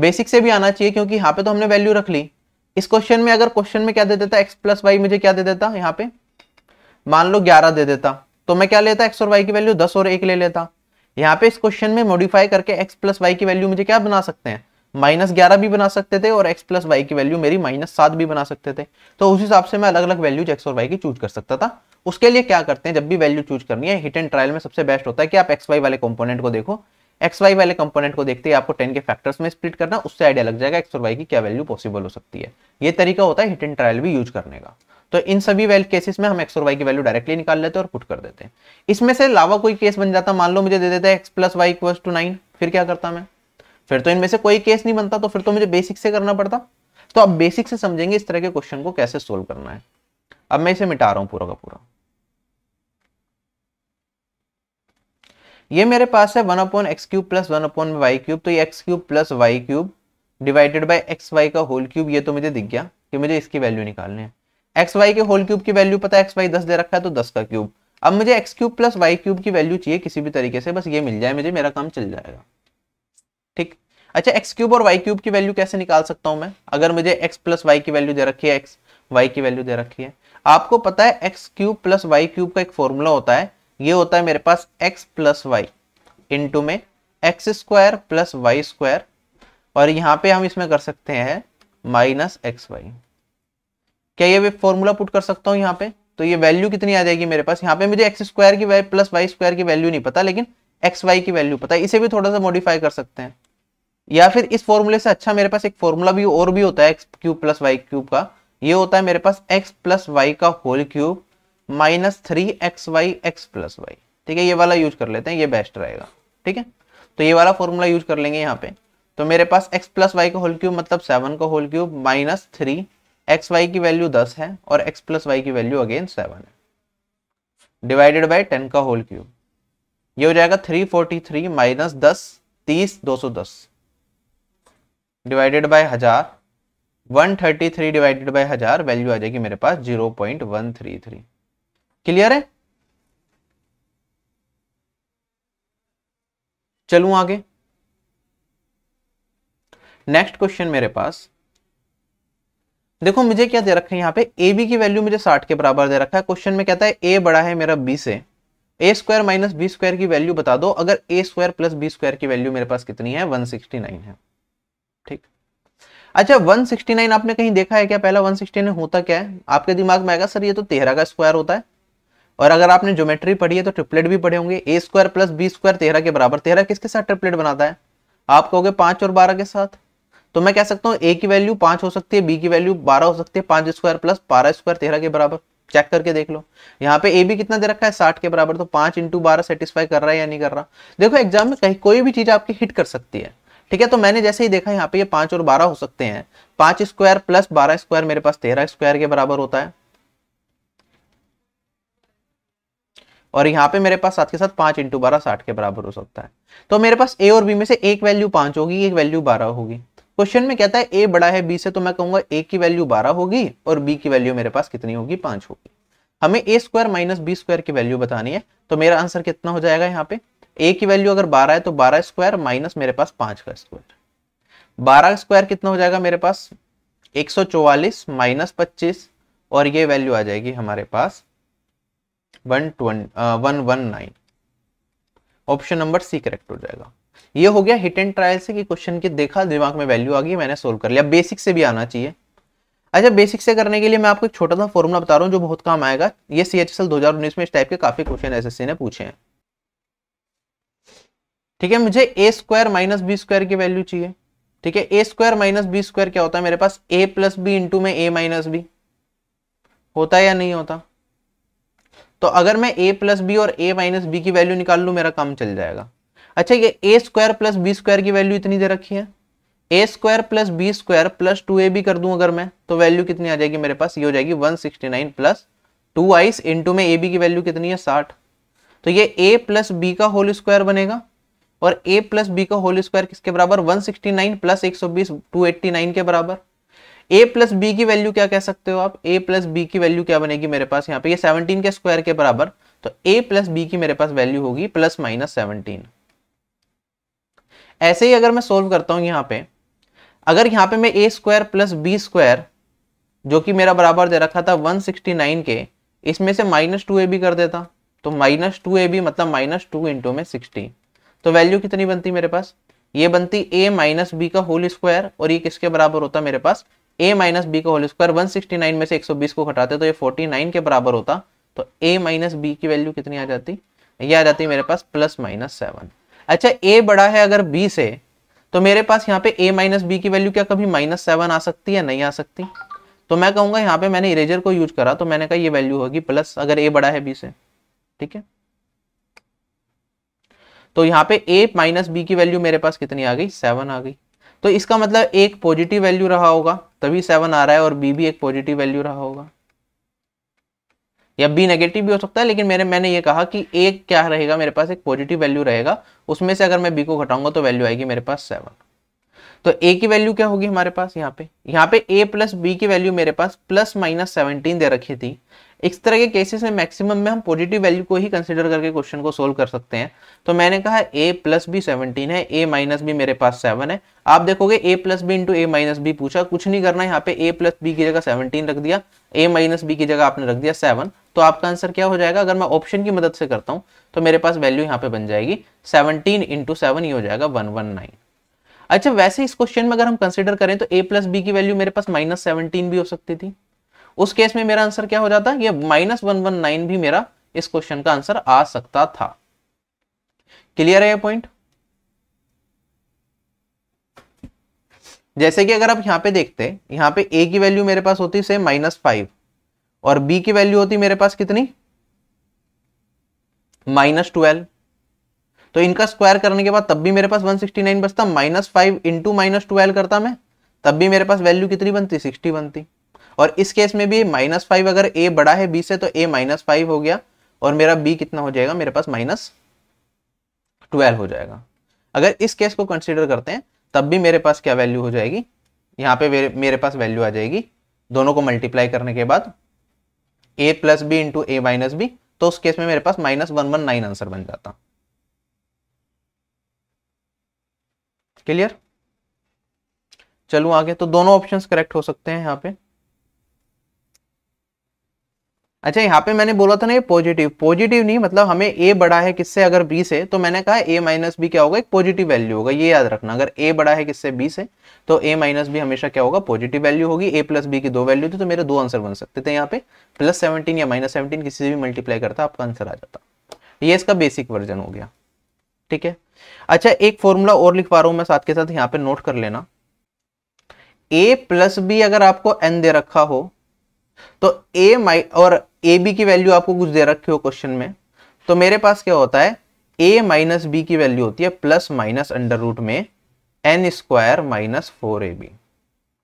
बेसिक से भी आना चाहिए क्योंकि यहाँ पे तो हमने वैल्यू रख ली। इस क्वेश्चन में अगर क्वेश्चन में क्या दे देता एक्स प्लस वाई, मुझे क्या दे देता यहाँ पे मान लो ग्यारह दे देता, तो मैं क्या लेता एक्स और वाई की वैल्यू दस और एक ले लेता। यहाँ पे इस क्वेश्चन में मॉडिफाई करके एक्स प्लस वाई की वैल्यू मुझे क्या बना सकते हैं, माइनस ग्यारह भी बना सकते थे और एक्स प्लस वाई की वैल्यू मेरी माइनस सात भी बना सकते थे। तो उस हिसाब से मैं अलग अलग वैल्यूज एक्स और वाई की चूज कर सकता था। उसके लिए क्या करते हैं, जब भी वैल्यू चूज करनी है हिट एंड ट्रायल में सबसे बेस्ट होता है कि आप एक्स वाई वाले कंपोनेंट को देखो, एक्स वाई वाले कंपोनेंट को देखते हैं आपको टेन के फैक्टर्स में स्प्लिट करना, उससे आइडिया लग जाएगा एक्स और वाई की क्या वैल्यू पॉसिबल हो सकती है। ये तरीका होता है हिट एंड ट्रायल भी यूज करने का। तो इन सभी वेल केसेस में हम एक्स और वाई की वैल्यू डायरेक्टली निकाल लेते हैं और पुट कर देते हैं। इसमें से अलावा कोई केस बन जाता, मान लो मुझे दे देता है x plus Y equals to nine, फिर क्या करता मैं, फिर तो इनमें से कोई केस नहीं बनता, तो फिर तो मुझे बेसिक से करना पड़ता। तो अब बेसिक से समझेंगे इस तरह के क्वेश्चन को कैसे सोल्व करना है। अब मैं इसे मिटा रहा हूं पूरा का पूरा। ये मेरे पास है one upon x cube plus one upon Y cube, तो ये x cube plus Y cube divided by x Y का होल क्यूब। ये तो मुझे दिख गया कि मुझे इसकी वैल्यू निकालनी है। एक्स वाई के होल क्यूब की वैल्यू पता है एक्स वाई दस दे रखा है, तो दस का क्यूब। अब मुझे x cube plus Y cube की वैल्यू चाहिए किसी भी तरीके से, बस ये मिल जाए मुझे मेरा काम चल जाएगा। ठीक, अच्छा एक्स क्यूब और वाई क्यूब की वैल्यू कैसे निकाल सकता हूँ मैं? अगर मुझे एक्स प्लस वाई की वैल्यू दे रखी है, एक्स वाई की वैल्यू दे रखी है, आपको पता है x cube plus Y cube का एक फॉर्मूला होता है। ये होता है मेरे पास एक्स प्लस वाई इंटू में x square plus Y square, और यहाँ पे हम इसमें कर सकते हैं माइनस एक्स वाई। क्या ये फॉर्मूला पुट कर सकता हूँ यहाँ पे? तो ये वैल्यू कितनी आ जाएगी मेरे पास? यहाँ पे मुझे एक्स स्क्वायर की प्लस वाई स्क्वायर की वैल्यू नहीं पता, लेकिन एक्स वाई की वैल्यू पता है। इसे भी थोड़ा सा मॉडिफाई कर सकते हैं, या फिर इस फॉर्मूले से अच्छा मेरे पास एक फॉर्मूला भी और भी होता है x cube plus Y cube का। ये होता है मेरे पास एक्स प्लस वाई का whole cube minus three x y x plus Y. ठीक है, ये वाला यूज कर लेते हैं, ये बेस्ट रहेगा। ठीक है, तो ये वाला फॉर्मूला यूज कर लेंगे। यहाँ पे तो मेरे पास एक्स प्लस वाई का होल क्यूब मतलब सेवन का whole cube minus three x Y की वैल्यू दस है और एक्स प्लस वाई की वैल्यू अगेन सेवन है, डिवाइडेड बाय टेन का होल क्यूब। ये हो जाएगा थ्री फोर्टी थ्री माइनस दस तीस दो सौ दस डिवाइडेड बाय हजार one thirty three divided by हजार, वैल्यू आ जाएगी मेरे पास zero point one three three. Clear है? चलूं आगे। नेक्स्ट क्वेश्चन मेरे पास देखो, मुझे क्या दे रखा है यहाँ पे, ए बी की वैल्यू मुझे साठ के बराबर दे रखा है। क्वेश्चन में कहता है ए बड़ा है मेरा बी से, a square minus B square की वैल्यू बता दो। अगर ए स्क्वायर प्लस बी स्क्वायर की वैल्यू मेरे पास कितनी है, एक सौ उनहत्तर है। ठीक, अच्छा एक सौ उनहत्तर आपने कहीं देखा है क्या? पहला एक सौ उनहत्तर होता क्या है? आपके दिमाग में आएगा सर ये तो तेरह का स्क्वायर होता है, और अगर आपने ज्योमेट्री पढ़ी है तो ट्रिपलेट भी पढ़े होंगे। A square plus B square तेरह के बराबर, तेरह किसके साथ ट्रिपलेट बनाता है? आप कहोगे पांच और बारह के साथ। तो मैं कह सकता हूँ ए की वैल्यू पांच हो सकती है, बी की वैल्यू बारह हो सकती है। पांच स्क्वायर प्लस बारह स्क्वायर तेरह के बराबर, चेक करके देख लो। यहाँ पे ए बी कितना दे रखा है, साठ के बराबर। तो पांच इंटू बारह सेटिस्फाई कर रहा है या नहीं कर रहा? देखो एग्जाम में कहीं कोई भी चीज आपकी हिट कर सकती है। ठीक है, तो मैंने जैसे ही देखा यहाँ पे ये पांच और बारह हो सकते हैं, पांच स्क्वायर प्लस बारह स्क्वायर मेरे पास तेरह स्क्वायर के बराबर होता है, और यहाँ पे मेरे पास साथ के साथ पांच इंटू बारह साठ के बराबर हो सकता है। तो मेरे पास ए और बी में से एक वैल्यू पांच होगी, एक वैल्यू बारह होगी। क्वेश्चन में कहता है ए बड़ा है बी से, तो मैं कहूंगा ए की वैल्यू बारह होगी और बी की वैल्यू मेरे पास कितनी होगी, पांच होगी। हमें a square minus B square की वैल्यू बतानी है, तो मेरा आंसर कितना हो जाएगा यहाँ पे? ए की वैल्यू अगर बारह है तो बारह स्क्वायर माइनस मेरे पास पांच का स्क्वायर। बारह स्क्वायर कितना हो जाएगा मेरे पास, एक सौ चौवालीस माइनस पच्चीस, और ये वैल्यू आ जाएगी हमारे पास one one nine. Option number सी करेक्ट हो जाएगा। ये हो गया हिट एंड ट्रायल से कि क्वेश्चन के देखा, दिमाग में वैल्यू आ गई, मैंने सोल्व कर लिया। बेसिक से भी आना चाहिए। अच्छा, बेसिक से करने के लिए मैं आपको एक छोटा सा फॉर्मूला बता रहा हूँ जो बहुत काम आएगा। ये सी एच एस एल दो हजार उन्नीस में इस टाइप के काफी क्वेश्चन एस एस सी ने पूछे हैं। ठीक है, मुझे a square minus B square की वैल्यू चाहिए। ठीक है, ए स्क्वायर माइनस बी स्क्वायर क्या होता है मेरे पास, ए प्लस बी इंटू में ए माइनस बी होता है या नहीं होता? तो अगर मैं a प्लस बी और a माइनस बी की वैल्यू निकाल लूं, मेरा काम चल जाएगा। अच्छा, ये a square plus B square की वैल्यू इतनी दे रखी है, a square plus B square plus two a b कर दूं अगर मैं, तो वैल्यू कितनी आ जाएगी मेरे पास? ये हो जाएगी एक सौ उनहस्सी प्लस टू आइस इंटू में ए बी की वैल्यू कितनी है, साठ। तो ये a प्लस बी का होल स्क्वायर बनेगा, और a प्लस बी का होल स्क्वायर किसके बराबर, एक सौ उनहस्सी प्लस एक सौ बीस, दो सौ नवासी के बराबर। a प्लस बी की वैल्यू क्या कह सकते हो आप, a प्लस बी की वैल्यू क्या बनेगी मेरे पास यहाँ पे, ये सत्रह के स्क्वायर के बराबर, तो a प्लस बी की मेरे पास वैल्यू होगी प्लस माइनस सेवनटीन। ऐसे ही अगर मैं सोल्व करता हूँ यहाँ पे, अगर यहाँ पे मैं ए स्क्वायर प्लस बी स्क्वायर जो कि मेरा बराबर दे रखा था वन सिक्सटी नाइन के, इसमें से माइनस टू ए बी कर देता तो माइनस टू ए बी मतलब माइनस टू इंटू में सिक्सटी, तो वैल्यू कितनी बनती मेरे पास, ये बनती a माइनस बी का होल स्क्वायर, और ये किसके बराबर होता मेरे पास, a माइनस बी का whole square, one sixty nine में से एक सौ बीस को घटाते तो ये उनचास के बराबर होता, तो a माइनस बी की वैल्यू कितनी आ जाती, ये आ जाती मेरे पास प्लस माइनस सेवन। अच्छा a बड़ा है अगर b से, तो मेरे पास यहाँ पे a माइनस बी की वैल्यू क्या कभी माइनस सेवन आ सकती है, नहीं आ सकती, तो मैं कहूँगा यहाँ पे मैंने इरेजर को यूज करा तो मैंने कहा ये वैल्यू होगी प्लस, अगर a बड़ा है b से, ठीक है। तो यहाँ पे a माइनस बी की वैल्यू मेरे पास कितनी आ गई, सेवन आ गई, तो इसका मतलब एक पॉजिटिव वैल्यू रहा होगा तभी सेवन आ रहा है, और b भी एक पॉजिटिव वैल्यू रहा होगा, या b नेगेटिव भी हो सकता है, लेकिन मेरे मैंने ये कहा कि एक क्या रहेगा मेरे पास, एक पॉजिटिव वैल्यू रहेगा, उसमें से अगर मैं b को घटाऊंगा तो वैल्यू आएगी मेरे पास सेवन। तो a की वैल्यू क्या होगी हमारे पास यहाँ पे, यहाँ पे a प्लस बी की वैल्यू मेरे पास प्लस माइनस सेवनटीन दे रखी थी। इस तरह के केसेस में मैक्सिमम में हम पॉजिटिव वैल्यू को ही कंसीडर करके क्वेश्चन को सोल्व कर सकते हैं। तो मैंने कहा a प्लस बी सेवनटीन है, a माइनस बी मेरे पास सेवन है। आप देखोगे a plus B into A minus b पूछा, कुछ नहीं करना, यहाँ पे a प्लस बी की जगह सेवनटीन रख दिया, a माइनस बी की जगह आपने रख दिया सेवन, तो आपका आंसर क्या हो जाएगा, अगर मैं ऑप्शन की मदद से करता हूँ तो मेरे पास वैल्यू यहाँ पे बन जाएगी सेवनटीन इंटू सेवन, ये हो जाएगा वन वन नाइन। अच्छा वैसे इस क्वेश्चन में अगर हम कंसिडर करें तो a प्लस बी की वैल्यू मेरे पास माइनस सेवनटीन भी हो सकती थी, उस केस में मेरा आंसर क्या हो जाता, ये माइनस वन वन नाइन भी मेरा इस क्वेश्चन का आंसर आ सकता था। क्लियर है ये पॉइंट। जैसे कि अगर आप यहाँ पे देखते, यहाँ पे a की वैल्यू मेरे पास होती से माइनस फाइव और b की वैल्यू होती मेरे पास कितनी, माइनस ट्वेल्व, तो इनका स्क्वायर करने के बाद तब भी मेरे पास वन सिक्सटी नाइन बचता, minus five into minus twelve करता मैं, तब भी मेरे पास वैल्यू कितनी बनती, सिक्सटी बनती। और इस केस में भी माइनस फाइव, अगर a बड़ा है b से तो a माइनस फाइव हो गया, और मेरा b कितना हो जाएगा मेरे पास, माइनस ट्वेल्व हो जाएगा। अगर इस केस को कंसीडर करते हैं तब भी मेरे पास क्या वैल्यू हो जाएगी, यहाँ पे मेरे पास वैल्यू आ जाएगी दोनों को मल्टीप्लाई करने के बाद a plus B into A minus b, तो उस केस में मेरे पास minus one one nine answer बन जाता। क्लियर। चलो आगे, तो दोनों ऑप्शंस करेक्ट हो सकते हैं यहाँ पे। अच्छा यहाँ पे मैंने बोला था ना ये पॉजिटिव, पॉजिटिव नहीं मतलब हमें a बड़ा है किससे अगर b से, तो मैंने कहा a माइनस बी क्या होगा, एक पॉजिटिव वैल्यू होगा, ये याद रखना। अगर a बड़ा है किससे b से तो a माइनस बी हमेशा क्या होगा, पॉजिटिव वैल्यू होगी। a प्लस बी की दो वैल्यू थी तो मेरे दो आंसर बन सकते थे यहाँ पे, प्लस सेवनटीन या माइनस सेवनटीन, किसी से भी मल्टीप्लाई करता आपका आंसर आ जाता। ये इसका बेसिक वर्जन हो गया, ठीक है। अच्छा एक फॉर्मूला और लिखवा रहा हूं मैं साथ के साथ, यहाँ पे नोट कर लेना। a प्लस बी अगर आपको n दे रखा हो तो a माइ और ए बी की वैल्यू आपको कुछ दे रखी हो क्वेश्चन में, तो मेरे पास क्या होता है, a माइनस बी की वैल्यू होती है प्लस माइनस अंडर रूट में n square minus four a b,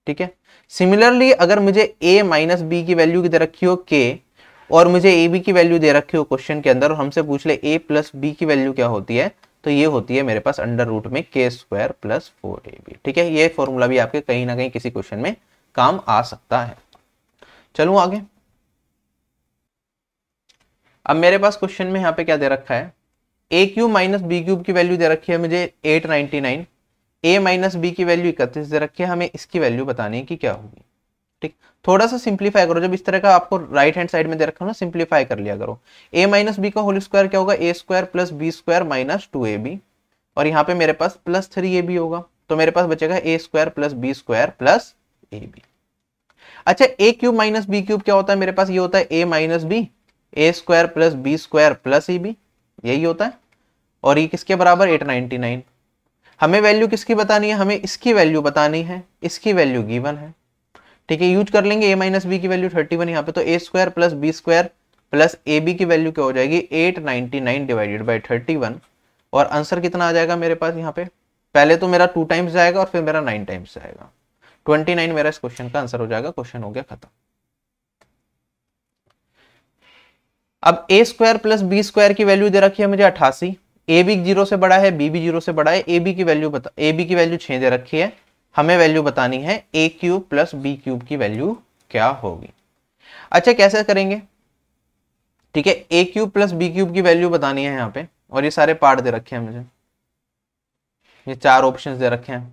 ठीक है। सिमिलरली अगर मुझे a माइनस बी की वैल्यू दे रखी हो k और मुझे a b की वैल्यू दे रखी हो क्वेश्चन के अंदर, और हमसे पूछ ले a प्लस बी की वैल्यू क्या होती है, तो ये होती है मेरे पास अंडर रूट में k square plus four a b, ठीक है। ये फॉर्मूला भी आपके कहीं ना कहीं किसी क्वेश्चन में काम आ सकता है। चलूं आगे, अब मेरे पास क्वेश्चन में यहाँ पे क्या दे रखा है, ए क्यूब माइनस बी क्यूब की वैल्यू दे रखी है मुझे आठ सौ निन्यानवे, ए माइनस बी की वैल्यू इकतीस दे रखी है, हमें इसकी वैल्यू बतानी है कि क्या होगी, ठीक। थोड़ा सा सिंप्लीफाई करो, जब इस तरह का आपको राइट हैंड साइड में दे रखा हो ना, सिंप्लीफाई कर लिया करो। ए माइनस बी का होल स्क्वायर क्या होगा, ए square plus B square minus two a B, और यहाँ पे मेरे पास प्लस थ्री ए बी होगा, तो मेरे पास बचेगा a square plus B square plus A b. अच्छा a cube minus b cube क्या होता है मेरे पास, ये होता है a minus B a square plus B square plus A b, यही होता है, और ये किसके बराबर, आठ सौ निन्यानवे। हमें वैल्यू किसकी बतानी है, हमें इसकी वैल्यू बतानी है, इसकी वैल्यू गिवन है, ठीक है। यूज कर लेंगे ए माइनस बी की वैल्यू इकतीस यहाँ पे, तो ए square plus B square plus A B की वैल्यू क्या हो जाएगी, आठ सौ निन्यानवे डिवाइडेड बाई इकतीस, और आंसर कितना आ जाएगा मेरे पास यहाँ पे, पहले तो मेरा टू टाइम्स जाएगा और फिर मेरा नाइन टाइम्स जाएगा, उनतीस मेरा इस क्वेश्चन का आंसर हो जाएगा। क्वेश्चन हो गया खत्म। अब a square plus B square की वैल्यू दे रखी है मुझे अठासी, ए बी जीरो से बड़ा है, बी भी जीरो से बड़ा है, ए बी की वैल्यू बता, ए बी की वैल्यू छह दे रखी है, हमें वैल्यू बतानी है ए क्यूब प्लस बी क्यूब की वैल्यू क्या होगी। अच्छा कैसे करेंगे, ठीक है, ए क्यूब प्लस बी क्यूब की वैल्यू बतानी है यहाँ पे, और ये सारे पार्ट दे रखे हैं मुझे, ये चार ऑप्शंस दे रखे हैं।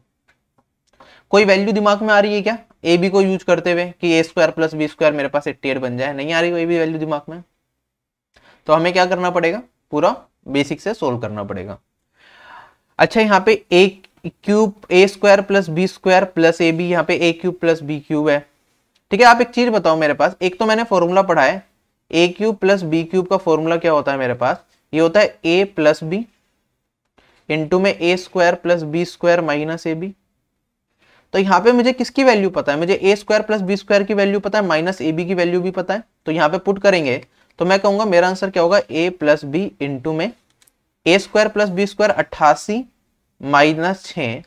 कोई वैल्यू दिमाग में आ रही है क्या ए बी को यूज करते हुए कि a square plus B square मेरे पास एट्टी एट बन जाए? नहीं आ रही कोई भी वैल्यू दिमाग में, तो हमें क्या करना पड़ेगा, पूरा बेसिक से सोल्व करना पड़ेगा। अच्छा यहाँ पे ए cube a square plus B square plus A b, यहाँ पे ए क्यूब प्लस बी क्यूब है, ठीक है। आप एक चीज बताओ मेरे पास, एक तो मैंने फॉर्मूला पढ़ा है ए क्यूब प्लस बी क्यूब का, फॉर्मूला क्या होता है मेरे पास, ये होता है ए प्लस बी इंटू में a square plus B square minus A b. तो यहाँ पे मुझे किसकी वैल्यू पता है, मुझे a square plus B square की वैल्यू पता है, माइनस ए बी की वैल्यू भी पता है, तो यहाँ पे पुट करेंगे तो मैं कहूंगा मेरा आंसर क्या होगा, ए प्लस बी इंटू में a square plus B square अट्ठासी माइनस छः,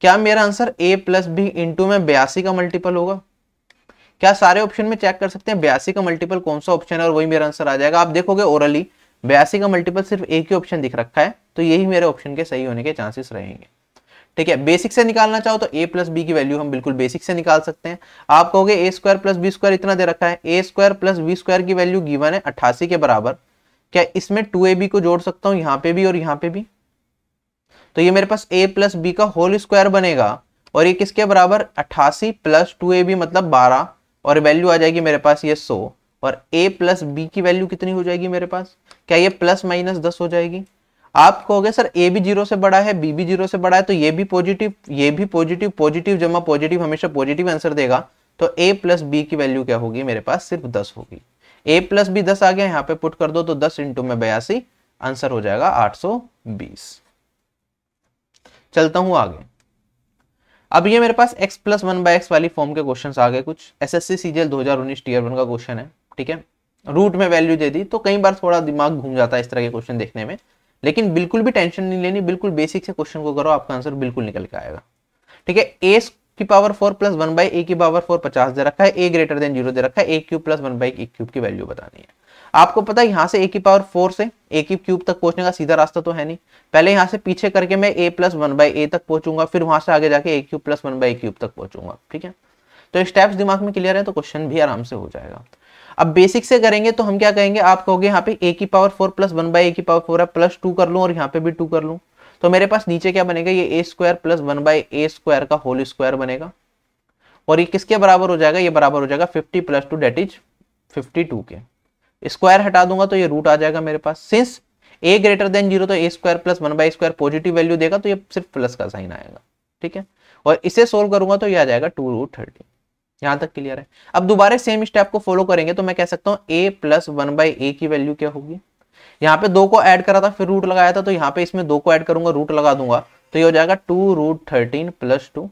क्या मेरा answer a plus B into में बयासी का मल्टीपल होगा? क्या सारे ऑप्शन में चेक कर सकते हैं बयासी का मल्टीपल कौन सा ऑप्शन है, और वही मेरा आंसर आ जाएगा। आप देखोगे ओरली बयासी का मल्टीपल सिर्फ एक ही ऑप्शन दिख रखा है, तो यही मेरे ऑप्शन के सही होने के चांसेस रहेंगे, ठीक है। बेसिक से निकालना चाहो तो a प्लस बी की वैल्यू हम बिल्कुल बेसिक से निकाल सकते हैं। आप कहोगे a square plus B square इतना दे रखा है, ए स्क्वायर प्लस बी स्क्वायर की वैल्यू गिवन है अट्ठासी के बराबर, क्या इसमें टू ए बी को जोड़ सकता हूँ, यहाँ पे भी और यहाँ पे भी, तो ये मेरे पास a प्लस बी का होल स्क्वायर बनेगा, और ये किसके बराबर, अट्ठासी प्लस टू ए बी मतलब बारह, और वैल्यू आ जाएगी मेरे पास ये सौ, और a प्लस बी की वैल्यू कितनी हो जाएगी मेरे पास, क्या ये प्लस माइनस दस हो जाएगी। आप कहोगे सर a भी जीरो से बड़ा है, b भी जीरो से बड़ा है, तो ये भी पॉजिटिव ये भी पॉजिटिव पॉजिटिव जमा पॉजिटिव हमेशा पॉजिटिव आंसर देगा, तो a प्लस बी की वैल्यू क्या होगी मेरे पास, सिर्फ दस होगी। a प्लस बी दस आ गया, यहाँ पे पुट कर दो तो दस इंटू में बयासी, आंसर हो जाएगा आठ सौ बीस। चलता हूं आगे। अब ये मेरे पास x plus one by x वाली फॉर्म के क्वेश्चन आ गए कुछ, S S C C G L दो हजार उन्नीस टीयर वन का क्वेश्चन है, ठीक है। रूट में वैल्यू दे दी, तो कई बार थोड़ा दिमाग घूम जाता है इस तरह के क्वेश्चन देखने में, लेकिन बिल्कुल भी टेंशन नहीं लेनी, बिल्कुल बेसिक से क्वेश्चन को करो, आपका आंसर बिल्कुल निकल के आएगा, ठीक है। ए की power four plus one by a की पावर फोर पचास दे रखा है, ए ग्रेटर देन जीरो दे रखा है, ए cube plus one by A cube की वैल्यू बतानी है। आपको पता है यहाँ से ए की पावर फोर से ए की क्यूब तक पहुंचने का सीधा रास्ता तो है नहीं, पहले यहाँ से पीछे करके मैं a plus one by a तक पहुंचूंगा, फिर वहां से आगे जाके a cube plus one by A cube तक पहुंचूंगा, ठीक है। तो स्टेप्स दिमाग में क्लियर है तो क्वेश्चन भी आराम से हो जाएगा। अब बेसिक से करेंगे तो हम क्या कहेंगे, आप कहोगे यहाँ पे a की power four plus one by a की पावर फोर है, प्लस टू कर लूँ और यहाँ पे भी टू कर लूँ, तो मेरे पास नीचे क्या बनेगा, ये a square plus one by a square का होल स्क्वायर बनेगा, और ये किसके बराबर हो जाएगा, ये बराबर हो जाएगा fifty plus two that is fifty two के, स्क्वायर हटा दूंगा तो ये रूट आ जाएगा मेरे पास। Since a greater than zero तो ए square plus one by square positive value देगा, तो ये सिर्फ प्लस का साइन आएगा, ठीक है। और इसे सोल्व करूंगा तो ये आ जाएगा टू रूट थर्टी, यहाँ तक क्लियर है। अब दोबारा सेम स्टेप को फॉलो करेंगे तो मैं कह सकता हूँ a plus one by a की वैल्यू क्या होगी, यहाँ पे दो को ऐड करा था फिर रूट लगाया था, तो यहाँ पे इसमें दो को ऐड करूंगा रूट लगा दूंगा, तो ये हो जाएगा two root thirteen plus two,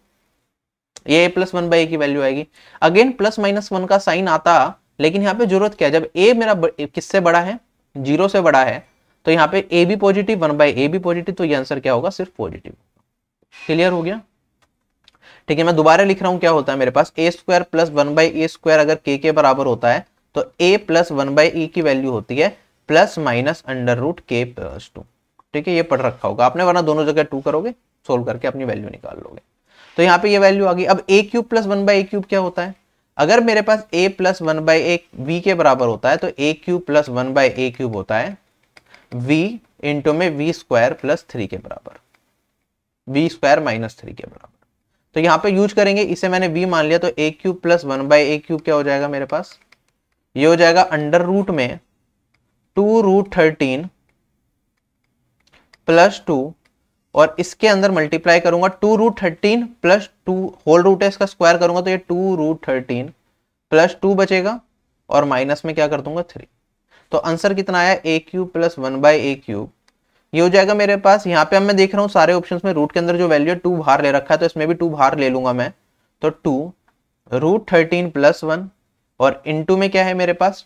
ये a plus one by a की वैल्यू आएगी। अगेन प्लस माइनस वन का साइन आता, लेकिन यहाँ पे जरूरत क्या है, जब a मेरा किससे बड़ा है, जीरो से बड़ा है, तो यहाँ पे a भी पॉजिटिव वन बाई ए भी पॉजिटिव, तो ये आंसर क्या होगा, सिर्फ पॉजिटिव। क्लियर हो गया, ठीक है। मैं दोबारा लिख रहा हूँ क्या होता है मेरे पास, ए square plus one by a square अगर के के बराबर होता है तो ए प्लस वन बाई ई की वैल्यू होती है plus minus under root k plus two, ठीक है। ये पढ़ रखा होगा आपने, वरना दोनों जगह टू करोगे, सोल्व करके अपनी वैल्यू निकाल लोगे। तो यहाँ पे ये वैल्यू आ गई। अब a cube plus one by A cube क्या होता है, अगर मेरे पास ए plus one by a v के बराबर होता है तो ए क्यूब प्लस वन बाई ए क्यूब होता है वी इंटू में वी स्क्वायर प्लस थ्री के बराबर, वी स्क्वायर माइनस थ्री के बराबर, तो यहाँ पे यूज करेंगे, इसे मैंने v मान लिया, तो ए cube plus one by A cube क्या हो जाएगा मेरे पास, ये हो जाएगा अंडर रूट में two root thirteen plus two, और इसके अंदर मल्टीप्लाई करूंगा two root thirteen plus two, whole root है इसका स्क्वायर करूंगा तो ये two root thirteen plus two बचेगा, और माइनस में क्या कर दूंगा थ्री, तो आंसर कितना आया a cube plus one by A cube, ये हो जाएगा मेरे पास। यहाँ पे अब मैं देख रहा हूँ सारे ऑप्शंस में रूट के अंदर जो वैल्यू है टू बाहर ले रखा है, तो इसमें भी टू बाहर ले लूंगा मैं, तो two root thirteen plus one, और इनटू में क्या है मेरे पास,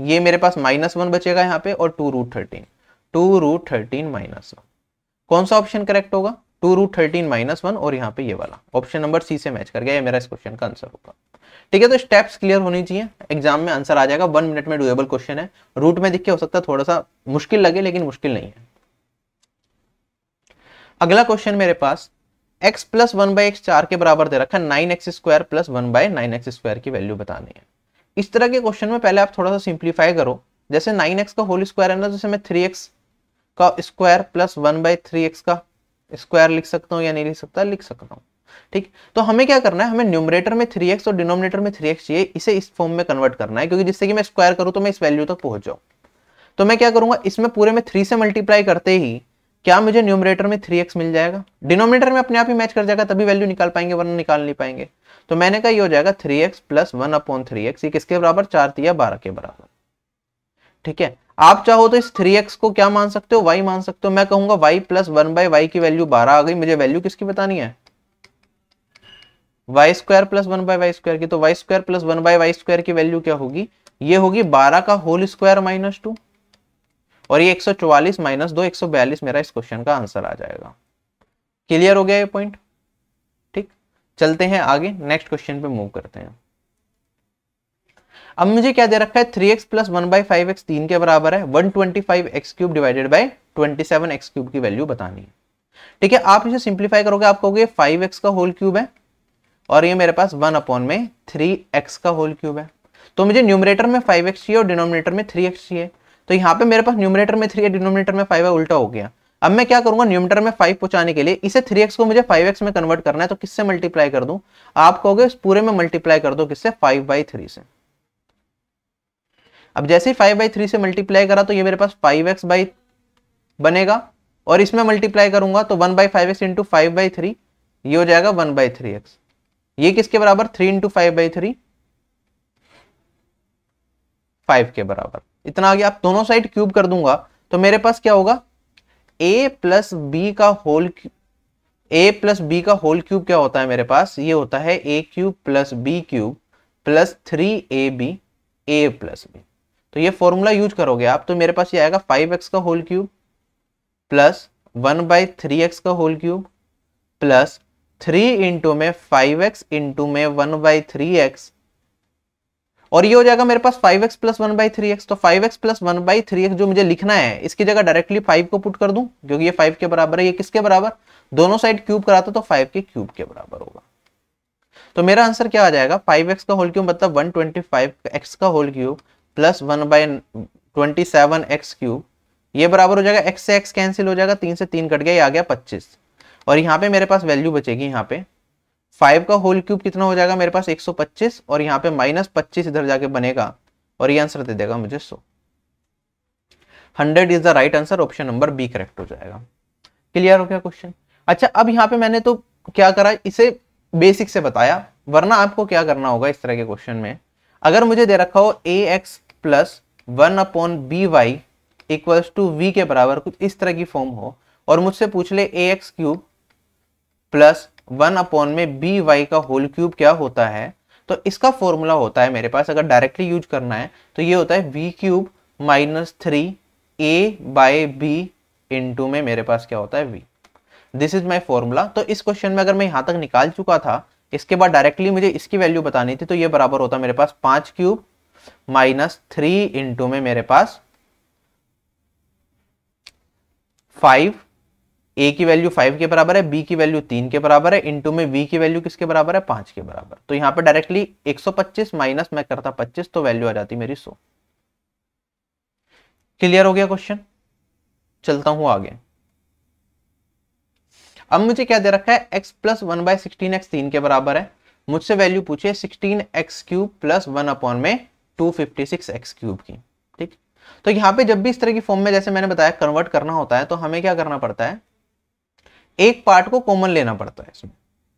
ये मेरे पास माइनस वन बचेगा यहाँ पे, और two root thirteen two root thirteen minus one, कौन सा ऑप्शन करेक्ट होगा, two root thirteen minus one, और यहाँ पे ये वाला ऑप्शन नंबर सी से मैच कर गया, ये मेरा इस क्वेश्चन का आंसर होगा, ठीक है। तो स्टेप्स क्लियर होनी चाहिए, एग्जाम में आंसर आ जाएगा। वन मिनट में डुएबल क्वेश्चन है, रूट में देखिए हो सकता है थोड़ा सा मुश्किल लगे, लेकिन मुश्किल नहीं है। अगला क्वेश्चन मेरे पास x plus one by x चार के बराबर दे रखा है, nine x square plus one by nine x square की वैल्यू बतानी है। इस तरह के क्वेश्चन में पहले आप थोड़ा सा सिंप्लीफाई करो। जैसे नाइन एक्स का होल स्क्वायर है ना, जैसे मैं थ्री एक्स का square plus one by three x का स्क्वायर लिख सकता हूँ या नहीं लिख सकता, लिख सकता हूँ। ठीक, तो हमें क्या करना है, हमें न्यूमरेटर में थ्री एक्स और डिनोमिनेटर में थ्री एक्स चाहिए, इसे इस फॉर्म में कन्वर्ट करना है, क्योंकि जिससे कि मैं स्क्वायर करूँ तो मैं इस वैल्यू तक पहुंच जाऊँ। तो मैं क्या करूंगा, इसमें पूरे में थ्री से मल्टीप्लाई करते ही क्या मुझे न्यूमरेटर में थ्री एक्स मिल जाएगा, डिनोमिनेटर में अपने आप ही मैच कर जाएगा, तभी वैल्यू निकाल पाएंगे, वरना निकाल नहीं पाएंगे। तो मैंने कहा ये हो जाएगा three x plus one upon three x, ये किसके बराबर, चार तिया बारह के बराबर। ठीक है, आप चाहो तो इस थ्री एक्स को क्या मान सकते हो, वाई मान सकते हो। मैं कहूंगा y plus one by y की वैल्यू बारह आ गई, मुझे वैल्यू किसकी बतानी है, y square plus one by y square की। तो y square plus one by y square की वैल्यू क्या होगी, ये होगी बारह का होल स्क्वायर माइनस टू, और ये एक सौ चौवालीस माइनस दो, एक सौ बयालीस मेरा इस क्वेश्चन का आंसर आ जाएगा। क्लियर हो गया ये पॉइंट। ठीक, चलते हैं आगे, नेक्स्ट क्वेश्चन पे मूव करते हैं। अब मुझे क्या दे रखा है, three x plus one by five x तीन के बराबर है, one twenty five x cube divided by twenty seven x cube की वैल्यू बतानी है। ठीक है, आप इसे सिंप्लीफाई करोगे, आप कहोगे फाइव एक्स का होल क्यूब है और ये मेरे पास वन अपॉन में थ्री एक्स का होल क्यूब है। तो मुझे न्यूमरेटर में फाइव एक्स चाहिए और डिनोमिनेटर में थ्री एक्स चाहिए। तो यहाँ पे मेरे पास न्यूमरेटर में थ्री है, डिनोमिनेटर में फाइव है, उल्टा हो गया। अब मैं क्या करूंगा, न्यूमरेटर में फाइव पहुंचाने के लिए इसे थ्री एक्स को मुझे फाइव एक्स में कन्वर्ट करना है, तो किससे मल्टीप्लाई कर दूं, आप कहोगे इस पूरे में मल्टीप्लाई कर दो, किससे, फाइव बाई थ्री से। अब जैसे ही फाइव बाई थ्री से मल्टीप्लाई करा तो ये मेरे पास फाइव एक्स बाई बनेगा, और इसमें मल्टीप्लाई करूंगा तो one by five x into five by three, ये हो जाएगा वन बाई थ्री एक्स, ये किसके बराबर, three into five by three, five के बराबर। इतना आगे आप दोनों साइड क्यूब कर दूंगा तो मेरे पास क्या होगा, a प्लस बी का होल a प्लस बी का होल क्यूब क्या होता है मेरे पास, ये होता है a cube plus B cube plus three A B A plus b. तो ये फॉर्मूला यूज करोगे आप तो मेरे पास ये आएगा फाइव एक्स का whole cube plus one by three x का whole cube plus three into में फाइव एक्स इंटू में वन बाई थ्री एक्स, और ये हो जाएगा मेरे पास five x plus one by three x. तो five x plus one by three x जो मुझे लिखना है, इसकी जगह डायरेक्टली फाइव को पुट कर दूं, क्योंकि ये फाइव के बराबर है, ये किसके बराबर, दोनों साइड क्यूब कराता तो फाइव के क्यूब के बराबर होगा। तो मेरा आंसर क्या आ जाएगा, फाइव एक्स का होल क्यूब मतलब वन ट्वेंटी फाइव एक्स का whole cube plus one by twenty seven x cube, ये बराबर हो जाएगा, एक्स से एक्स कैंसिल हो जाएगा, तीन से तीन कट गया, ये आ गया पच्चीस। और यहाँ पे मेरे पास वैल्यू बचेगी, यहाँ पे फाइव का होल क्यूब कितना हो जाएगा मेरे पास एक सौ पच्चीस, और यहाँ पे माइनस पच्चीस इधर जाके बनेगा, और ये आंसर दे देगा मुझे सौ। Hundred is the right answer, option number B correct हो जाएगा। क्लियर हो गया क्वेश्चन। अच्छा, अब यहाँ पे मैंने तो क्या करा, इसे बेसिक से बताया, वरना आपको क्या करना होगा इस तरह के क्वेश्चन में, अगर मुझे दे रखा हो a x plus one upon b y equals to v के बराबर, कुछ इस तरह की फॉर्म हो, और मुझसे पूछ ले a x cube plus one upon में बी वाई का होल क्यूब क्या होता है, तो इसका फॉर्मूला होता है मेरे पास, अगर डायरेक्टली यूज करना है तो ये होता है v cube minus three a by b into में मेरे पास क्या होता है v. This is my formula. तो इस क्वेश्चन में अगर मैं यहाँ तक निकाल चुका था, इसके बाद डायरेक्टली मुझे इसकी वैल्यू बतानी थी, तो ये बराबर होता है मेरे पास पाँच क्यूब माइनस थ्री इंटू में मेरे पास फाइव, ए की वैल्यू फाइव के बराबर है, बी की वैल्यू तीन के बराबर है, इंटू में वी की वैल्यू किसके बराबर है, पाँच के बराबर। तो यहाँ पे डायरेक्टली एक सौ पच्चीस माइनस मैं करता पच्चीस, तो वैल्यू आ जाती मेरी सौ। क्लियर हो गया क्वेश्चन। चलता हूं आगे। अब मुझे क्या दे रखा है, x plus one by sixteen x तीन के बराबर है, मुझसे वैल्यू पूछिए sixteen x cube plus one upon में two fifty six x cube की। ठीक, तो यहाँ पे जब भी इस तरह की फॉर्म में जैसे मैंने बताया कन्वर्ट करना होता है, तो हमें क्या करना पड़ता है, एक पार्ट को कॉमन लेना पड़ता है इसमें।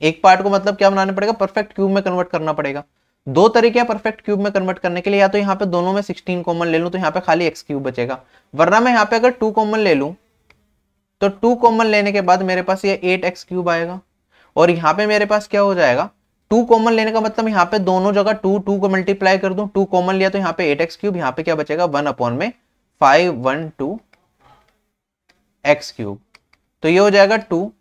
एक पार्ट को मतलब क्या बनाना पड़ेगा, परफेक्ट क्यूब में कन्वर्ट करना पड़ेगा। दो तरीके हैं परफेक्ट क्यूब में कन्वर्ट करने के लिए, या तो यहाँ पे दोनों में सिक्सटीन कॉमन ले लूं तो यहाँ पे खाली एक्स क्यूब बचेगा, वरना मैं यहाँ पे अगर टू कॉमन ले लूं तो टू कॉमन लेने के बाद मेरे पास ये एट एक्स क्यूब आएगा, और यहाँ पे मेरे पास क्या हो जाएगा, टू कॉमन लेने का मतलब यहाँ पे दोनों जगह टू टू को मल्टीप्लाई कर दूं, टू कॉमन लिया तो यहाँ पे एट एक्स क्यूब, यहाँ पे क्या बचेगा वन अपॉन में five one two x cube. तो ये हो जाएगा टू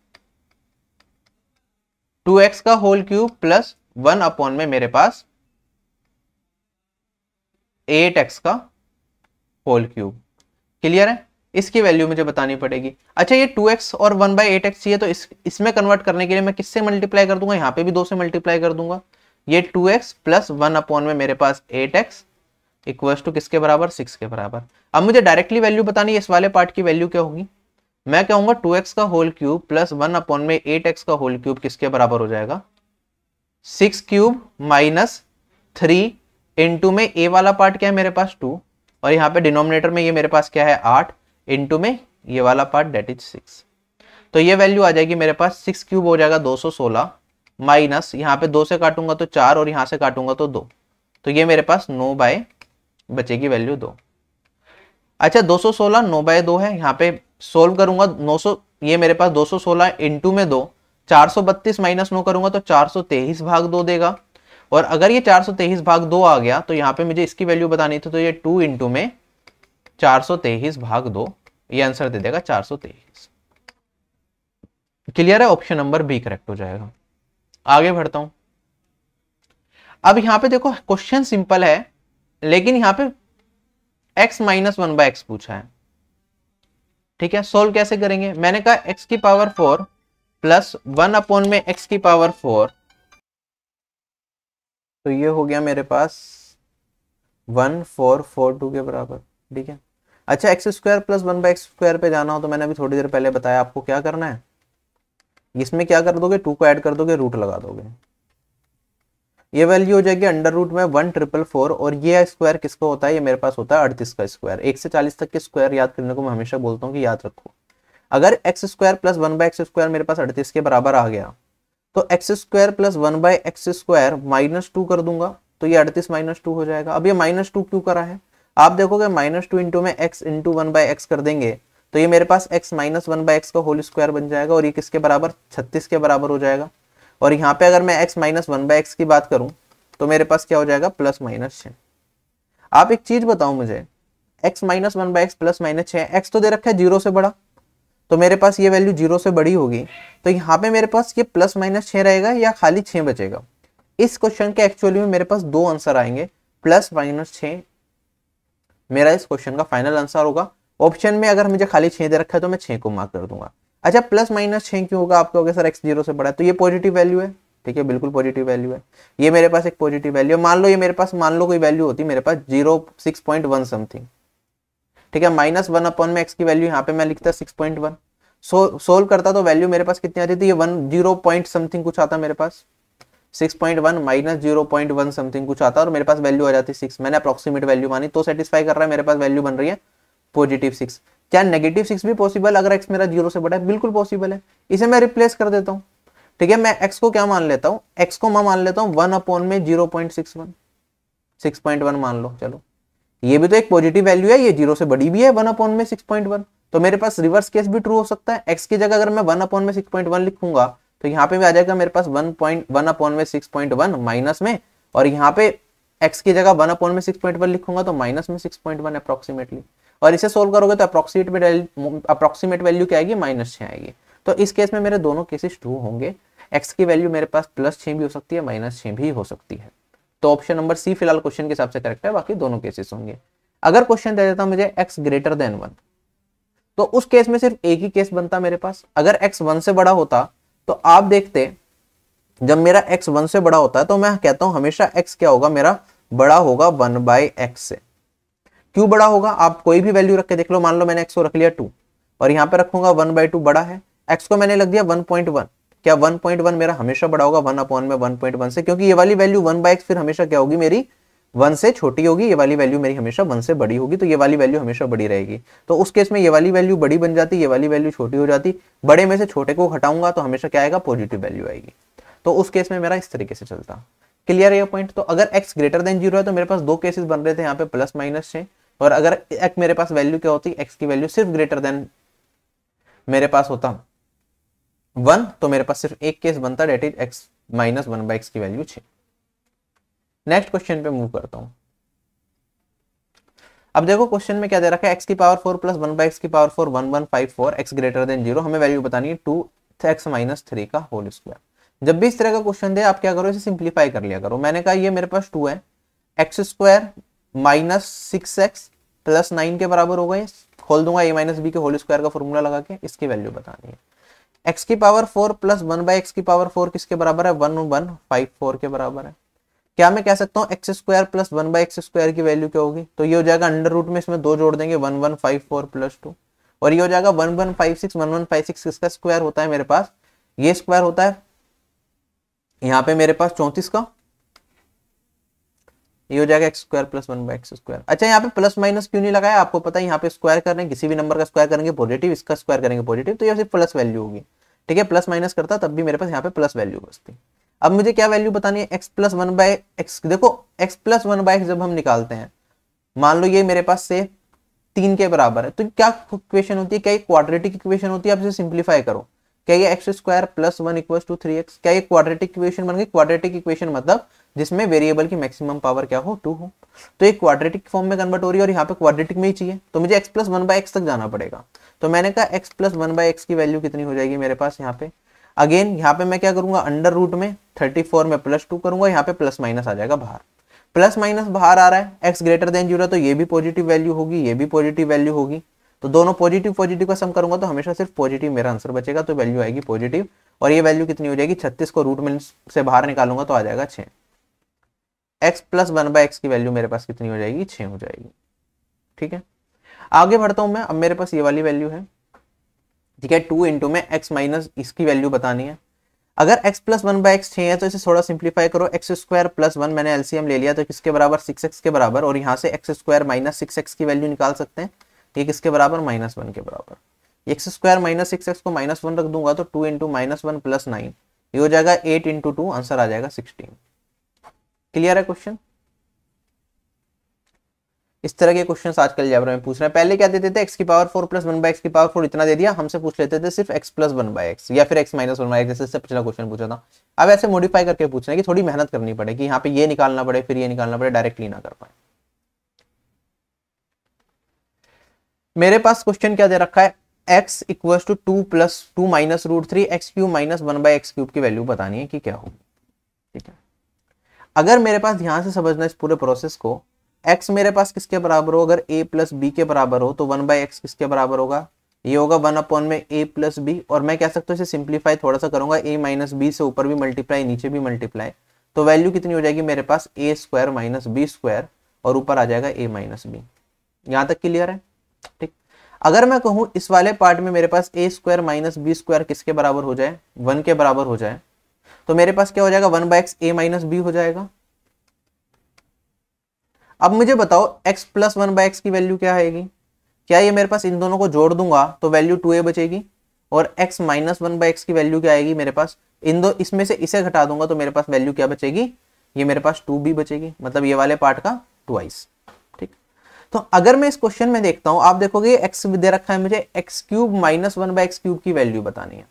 टू एक्स का whole cube plus one upon में मेरे पास एट एक्स का होल क्यूब। क्लियर है। इसकी वैल्यू मुझे बतानी पड़ेगी। अच्छा ये टू एक्स और वन बाई एट एक्स चाहिए, तो इस इसमें कन्वर्ट करने के लिए मैं किससे मल्टीप्लाई कर दूंगा, यहाँ पे भी दो से मल्टीप्लाई कर दूंगा। ये two x plus one upon में मेरे पास एट एक्स इक्वल्स टू किसके बराबर, सिक्स के बराबर। अब मुझे डायरेक्टली वैल्यू बतानी है, इस वाले पार्ट की वैल्यू क्या होगी, मैं कहूँगा टू एक्स का whole cube plus one upon में एट एक्स का होल क्यूब किसके बराबर हो जाएगा, six cube minus three into में ए वाला पार्ट क्या है मेरे पास टू, और यहाँ पे डिनोमिनेटर में ये मेरे पास क्या है आठ इंटू में ये वाला पार्ट डेट इज सिक्स। तो ये वैल्यू आ जाएगी मेरे पास, सिक्स क्यूब हो जाएगा दो सौ सोलह माइनस यहाँ पे दो से काटूंगा तो चार और यहाँ से काटूंगा तो दो, तो ये मेरे पास नौ बाय बचेगी वैल्यू दो। अच्छा दो सौ सोलह नौ बाय दो है, यहाँ पे सोल्व करूंगा नौ सौ, ये मेरे पास दो सौ सोलह इंटू में दो, चार सौ बत्तीस माइनस नौ करूंगा तो चार सौ तेईस भाग दो देगा, और अगर ये चार सौ तेईस भाग दो आ गया तो यहाँ पे मुझे इसकी वैल्यू बतानी थी, तो ये टू इंटू में चार सौ तेईस भाग दो, ये आंसर दे देगा चार सौ तेईस। क्लियर है, ऑप्शन नंबर बी करेक्ट हो जाएगा। आगे बढ़ता हूं, अब यहाँ पे देखो क्वेश्चन सिंपल है, लेकिन यहाँ पे x minus one by x पूछा है। ठीक है, सोल्व कैसे करेंगे, मैंने कहा x की power four plus one upon में x की पावर फोर, तो ये हो गया मेरे पास वन फोर फोर टू के बराबर। ठीक है, अच्छा x square plus one by x square पे जाना हो तो मैंने अभी थोड़ी देर पहले बताया आपको क्या करना है, इसमें क्या कर दोगे, टू को ऐड कर दोगे, रूट लगा दोगे, ये वैल्यू हो जाएगी अंडर रूट में वन ट्रिपल फोर, और ये स्क्वायर किसका होता है, ये मेरे पास होता है अड़तीस का स्क्वायर। एक से चालीस तक के स्क्वायर याद करने को मैं हमेशा बोलता हूँ कि याद रखो, अगर x square plus one by x square मेरे पास अड़तीस के बराबर आ गया तो x square plus one by x square minus two कर दूंगा, तो ये अड़तीस माइनस टू हो जाएगा। अब ये माइनस टू क्यों करा है, आप देखोगे माइनस टू इंटू में x into one by x कर देंगे तो ये मेरे पास x minus one by x का होल स्क्वायर बन जाएगा, और ये किसके बराबर, छत्तीस के बराबर हो जाएगा। और यहाँ पे अगर मैं x minus one by x की बात करूँ तो मेरे पास क्या हो जाएगा, प्लस माइनस छः। आप एक चीज़ बताओ मुझे, x minus one by x plus minus छः, x तो दे रखा है जीरो से बड़ा, तो मेरे पास ये वैल्यू जीरो से बड़ी होगी, तो यहाँ पे मेरे पास ये प्लस माइनस छः रहेगा या खाली छः बचेगा। इस क्वेश्चन के एक्चुअली में मेरे पास दो आंसर आएंगे, प्लस माइनस छः मेरा इस क्वेश्चन का फाइनल आंसर होगा। ऑप्शन में अगर मुझे खाली छः दे रखा है तो मैं छः को मार्क कर दूंगा। अच्छा प्लस माइनस छः क्यों होगा, आपका होगा सर एक्स जीरो से बड़ा है, तो ये पॉजिटिव वैल्यू है। ठीक है, बिल्कुल पॉजिटिव वैल्यू है, ये मेरे पास एक पॉजिटिव वैल्यू है। मान लो ये मेरे पास, मान लो कोई वैल्यू होती मेरे पास zero six point one something. ठीक है, माइनस वन अपॉन में एक्स की वैल्यू यहाँ पे मैं लिखता six point one, so solve करता तो वैल्यू मेरे पास कितनी आती थी, ये वन जीरो पॉइंट समथिंग कुछ आता मेरे पास, six point one minus zero point one something कुछ आता, और मेरे पास वैल्यू आ जाती सिक्स। मैंने अप्रॉक्सीमेट वैल्यू मानी तो सेटिस्फाई कर रहा है, मेरे पास वैल्यू बन रही है पॉजिटिव सिक्स। क्या नेगेटिव सिक्स भी पॉसिबल अगर एक्स मेरा जीरो से बड़ा है, बिल्कुल पॉसिबल है। इसे मैं रिप्लेस कर देता हूँ। ठीक है, मैं एक्स को क्या मान लेता हूँ, एक्स को मैं मान लेता हूँ वन अपॉन में zero point six one, six point one मान लो। चलो ये भी तो एक पॉजिटिव वैल्यू है, ये जीरो से बड़ी भी है, वन अपॉन में सिक्स पॉइंट वन, तो मेरे पास रिवर्स केस भी ट्रू हो सकता है। एक्स की जगह अगर मैं वन अपॉन में सिक्स पॉइंट वन लिखूंगा तो यहाँ पे भी आ जाएगा मेरे पास वन पॉइंट वन अपॉन में सिक्स पॉइंट वन माइनस में, और यहाँ पे एक्स की जगह वन अपॉन में सिक्स पॉइंट वन लिखूंगा तो माइनस में सिक्स पॉइंट वन अप्रॉक्सीमेटली। और इसे सोल्व करोगे तो अप्रॉक्सीमेट अप्रॉक्सीमेट वैल्यू क्या आएगी, माइनस छः आएगी। तो इस केस में मेरे दोनों केसेस ट्रू होंगे, एक्स की वैल्यू मेरे पास प्लस छः भी हो सकती है, माइनस छः भी हो सकती है। तो ऑप्शन नंबर सी फिलहाल क्वेश्चन के हिसाब से करेक्ट है, बाकी दोनों केसेस होंगे। अगर क्वेश्चन दे देता मुझे एक्स ग्रेटर देन वन, तो उस केस में सिर्फ एक ही केस बनता मेरे पास। अगर एक्स वन से बड़ा होता तो आप देखते, जब मेरा एक्स वन से बड़ा होता है तो मैं कहता हूँ हमेशा एक्स क्या होगा, मेरा बड़ा होगा वन बाई एक्स से। क्यों बड़ा होगा, आप कोई भी वैल्यू रख के देख लो। मान लो मैंने एक्स को रख लिया टू और यहाँ पे रखूंगा वन बाई टू बड़ा है, एक्स को मैंने लग दिया वन पॉइंट वन। क्या वन पॉइंट वन मेरा हमेशा बड़ा होगा वन अपॉन में वन पॉइंट वन से, क्योंकि ये वाली वैल्यू वन बाई एक्स फिर हमेशा क्या होगी, मेरी वन से छोटी होगी, ये वाली वैल्यू मेरी हमेशा वन से बड़ी होगी, तो ये वाली वैल्यू हमेशा बड़ी रहेगी। तो उस केस में ये वाली वैल्यू बड़ी बन जाती, ये वाली वैल्यू छोटी हो जाती, बड़े में से छोटे को हटाऊंगा तो हमेशा क्या आएगा, पॉजिटिव वैल्यू आएगी। तो उस केस में मेरा इस तरीके से चलता। क्लियर है ये पॉइंट। तो अगर एक्स ग्रेटर देन जीरो है तो मेरे पास दो केसेस बन रहे थे यहाँ पे, प्लस माइनस छः, और अगर एक मेरे पास वैल्यू क्या होती, एक्स की वैल्यू सिर्फ ग्रेटर देन मेरे पास होता वन, तो मेरे पास सिर्फ एक केस बनता, that is x minus one by x की वैल्यू छः। नेक्स्ट क्वेश्चन पे मूव करता हूँ। अब देखो क्वेश्चन में क्या दे रखा है, एक्स की power four plus one by x की power four one one five four, x greater than zero, हमें वैल्यू बतानी है टू एक्स माइनस थ्री का होल स्क्वायर। जब भी इस तरह का क्वेश्चन दे आप क्या करो, इसे सिंप्लीफाई कर लिया करो। मैंने कहा ये मेरे पास टू है, x square minus six x plus nine के बराबर होगा, ये खोल दूंगा ए माइनस बी के होल स्क्वायर का फॉर्मूला लगा के, इसकी वैल्यू बतानी है। एक्स की power four plus one by x की पावर फोर किसके बराबर है, वन वन फाइव फोर के बराबर है। क्या मैं कह सकता हूँ x square plus one by x square की वैल्यू क्या होगी, तो ये हो जाएगा अंडर रूट में इसमें दो जोड़ देंगे one one five four plus two, और ये हो जाएगा one one five six. One one five six इसका स्क्वायर होता है मेरे पास, ये स्क्वायर होता है यहाँ पे मेरे पास चौंतीस का, ये हो जाएगा x square plus one by x square. अच्छा यहाँ पे प्लस माइनस क्यों नहीं लगाया, आपको पता है यहाँ पे स्क्वायर करेंगे किसी भी नंबर का स्क्वायर करेंगे पॉजिटिव, इसका स्क्वायर करेंगे पॉजिटिव, तो ये सिर्फ प्लस वैल्यू होगी। ठीक है, प्लस माइनस करता तब भी मेरे पास यहाँ पे प्लस वैल्यू बचती। अब मुझे क्या वैल्यू बतानी है, x plus one by x. देखो x plus one by x जब हम निकालते हैं, मान लो ये मेरे पास से तीन के बराबर है, तो क्या इक्वेशन होती है, क्या ये क्वाड्रेटिक इक्वेशन होती है, आप इसे सिंप्लीफाई करो। क्या ये x square plus one equal to three x, क्या ये क्वाड्रेटिक इक्वेशन बन गई। क्वाड्रेटिक इक्वेशन मतलब जिसमें वेरिएबल की मैक्सिमम पावर क्या हो, टू हो, तो ये क्वाड्रेटिक फॉर्म में कन्वर्ट हो रही है और यहाँ पे क्वाड्रेटिक में ही चाहिए, तो मुझे x plus one by x तक जाना पड़ेगा। तो मैंने कहा x plus one by x की वैल्यू कितनी हो जाएगी मेरे पास यहाँ पे, अगेन यहाँ पे मैं क्या करूंगा, अंडर रूट में थर्टी फोर में प्लस टू करूंगा, यहाँ पे प्लस माइनस आ जाएगा बाहर, प्लस माइनस बाहर आ रहा है। एक्स ग्रेटर देन जीरो तो ये भी पॉजिटिव वैल्यू होगी, ये भी पॉजिटिव वैल्यू होगी, तो दोनों पॉजिटिव पॉजिटिव का सम करूंगा तो हमेशा सिर्फ पॉजिटिव मेरा आंसर बचेगा, तो वैल्यू आएगी पॉजिटिव। और ये वैल्यू कितनी हो जाएगी, छत्तीस को रूट में से बाहर निकालूंगा तो आ जाएगा छः। X plus one by x की वैल्यू मेरे पास कितनी हो जाएगी, छः हो जाएगी। ठीक है, आगे बढ़ता हूँ मैं। अब मेरे पास ये वाली वैल्यू है, ठीक है, टू इंटू में एक्स माइनस इसकी वैल्यू बतानी है। अगर x plus one by x छः है तो इसे थोड़ा सिंप्लीफाई करो, एक्स स्क्वायर प्लस वन मैंने एलसीएम ले लिया तो किसके बराबर, सिक्स एक्स के बराबर, और यहाँ से x square minus six x की वैल्यू निकाल सकते हैं, ये किसके बराबर, माइनस वन के बराबर। X square minus six x को माइनस वन रख दूंगा तो two into minus one plus nine, ये हो जाएगा एट इंटू टू, आंसर आ जाएगा सिक्सटीन। क्लियर है क्वेश्चन। इस तरह के क्वेश्चंस आजकल जैबरा में पूछ रहे हैं। पहले क्या देते थे, एक्स की power four plus one by x की पावर फोर इतना दे दिया, हमसे पूछ लेते थे सिर्फ x plus one by x या फिर x minus one by x, जैसे पिछला क्वेश्चन पूछा था। अब ऐसे मॉडिफाई करके पूछना है कि थोड़ी मेहनत करनी पड़े कि यहाँ पे ये निकालना पड़े फिर ये निकालना पड़े, डायरेक्टली ना कर पाए। मेरे पास क्वेश्चन क्या दे रखा है, x equal to two plus two minus root three x cube minus one by x cube की वैल्यू बतानी है कि क्या होगी। ठीक है, अगर मेरे पास ध्यान से समझना इस पूरे प्रोसेस को, x मेरे पास किसके बराबर हो, अगर a प्लस बी के बराबर हो तो वन बाई एक्स किसके बराबर होगा, ये होगा वन अपॉन में a प्लस बी, और मैं कह सकता हूँ इसे सिंप्लीफाई थोड़ा सा करूंगा, a माइनस बी से ऊपर भी मल्टीप्लाई नीचे भी मल्टीप्लाई, तो वैल्यू कितनी हो जाएगी मेरे पास, ए स्क्वायर माइनस बी स्क्वायर, और ऊपर आ जाएगा a माइनस बी। यहाँ तक क्लियर है। ठीक, अगर मैं कहूँ इस वाले पार्ट में मेरे पास ए स्क्वायर माइनस बी स्क्वायर किसके बराबर हो जाए, वन के बराबर हो जाए, तो मेरे पास क्या हो जाएगा, one by x a minus B हो जाएगा। अब मुझे बताओ x plus one by x की वैल्यू क्या आएगी, क्या ये मेरे पास इन दोनों को जोड़ दूंगा तो वैल्यू टू ए बचेगी, और x minus one by x की वैल्यू क्या आएगी मेरे पास, इन दो इसमें से इसे घटा दूंगा तो मेरे पास वैल्यू क्या बचेगी, ये मेरे पास टू बी बचेगी, मतलब ये वाले पार्ट का ट्वाइस। ठीक, तो अगर मैं इस क्वेश्चन में देखता हूँ, आप देखोगे x दे रखा है मुझे, x cube minus one by x cube की वैल्यू बतानी है,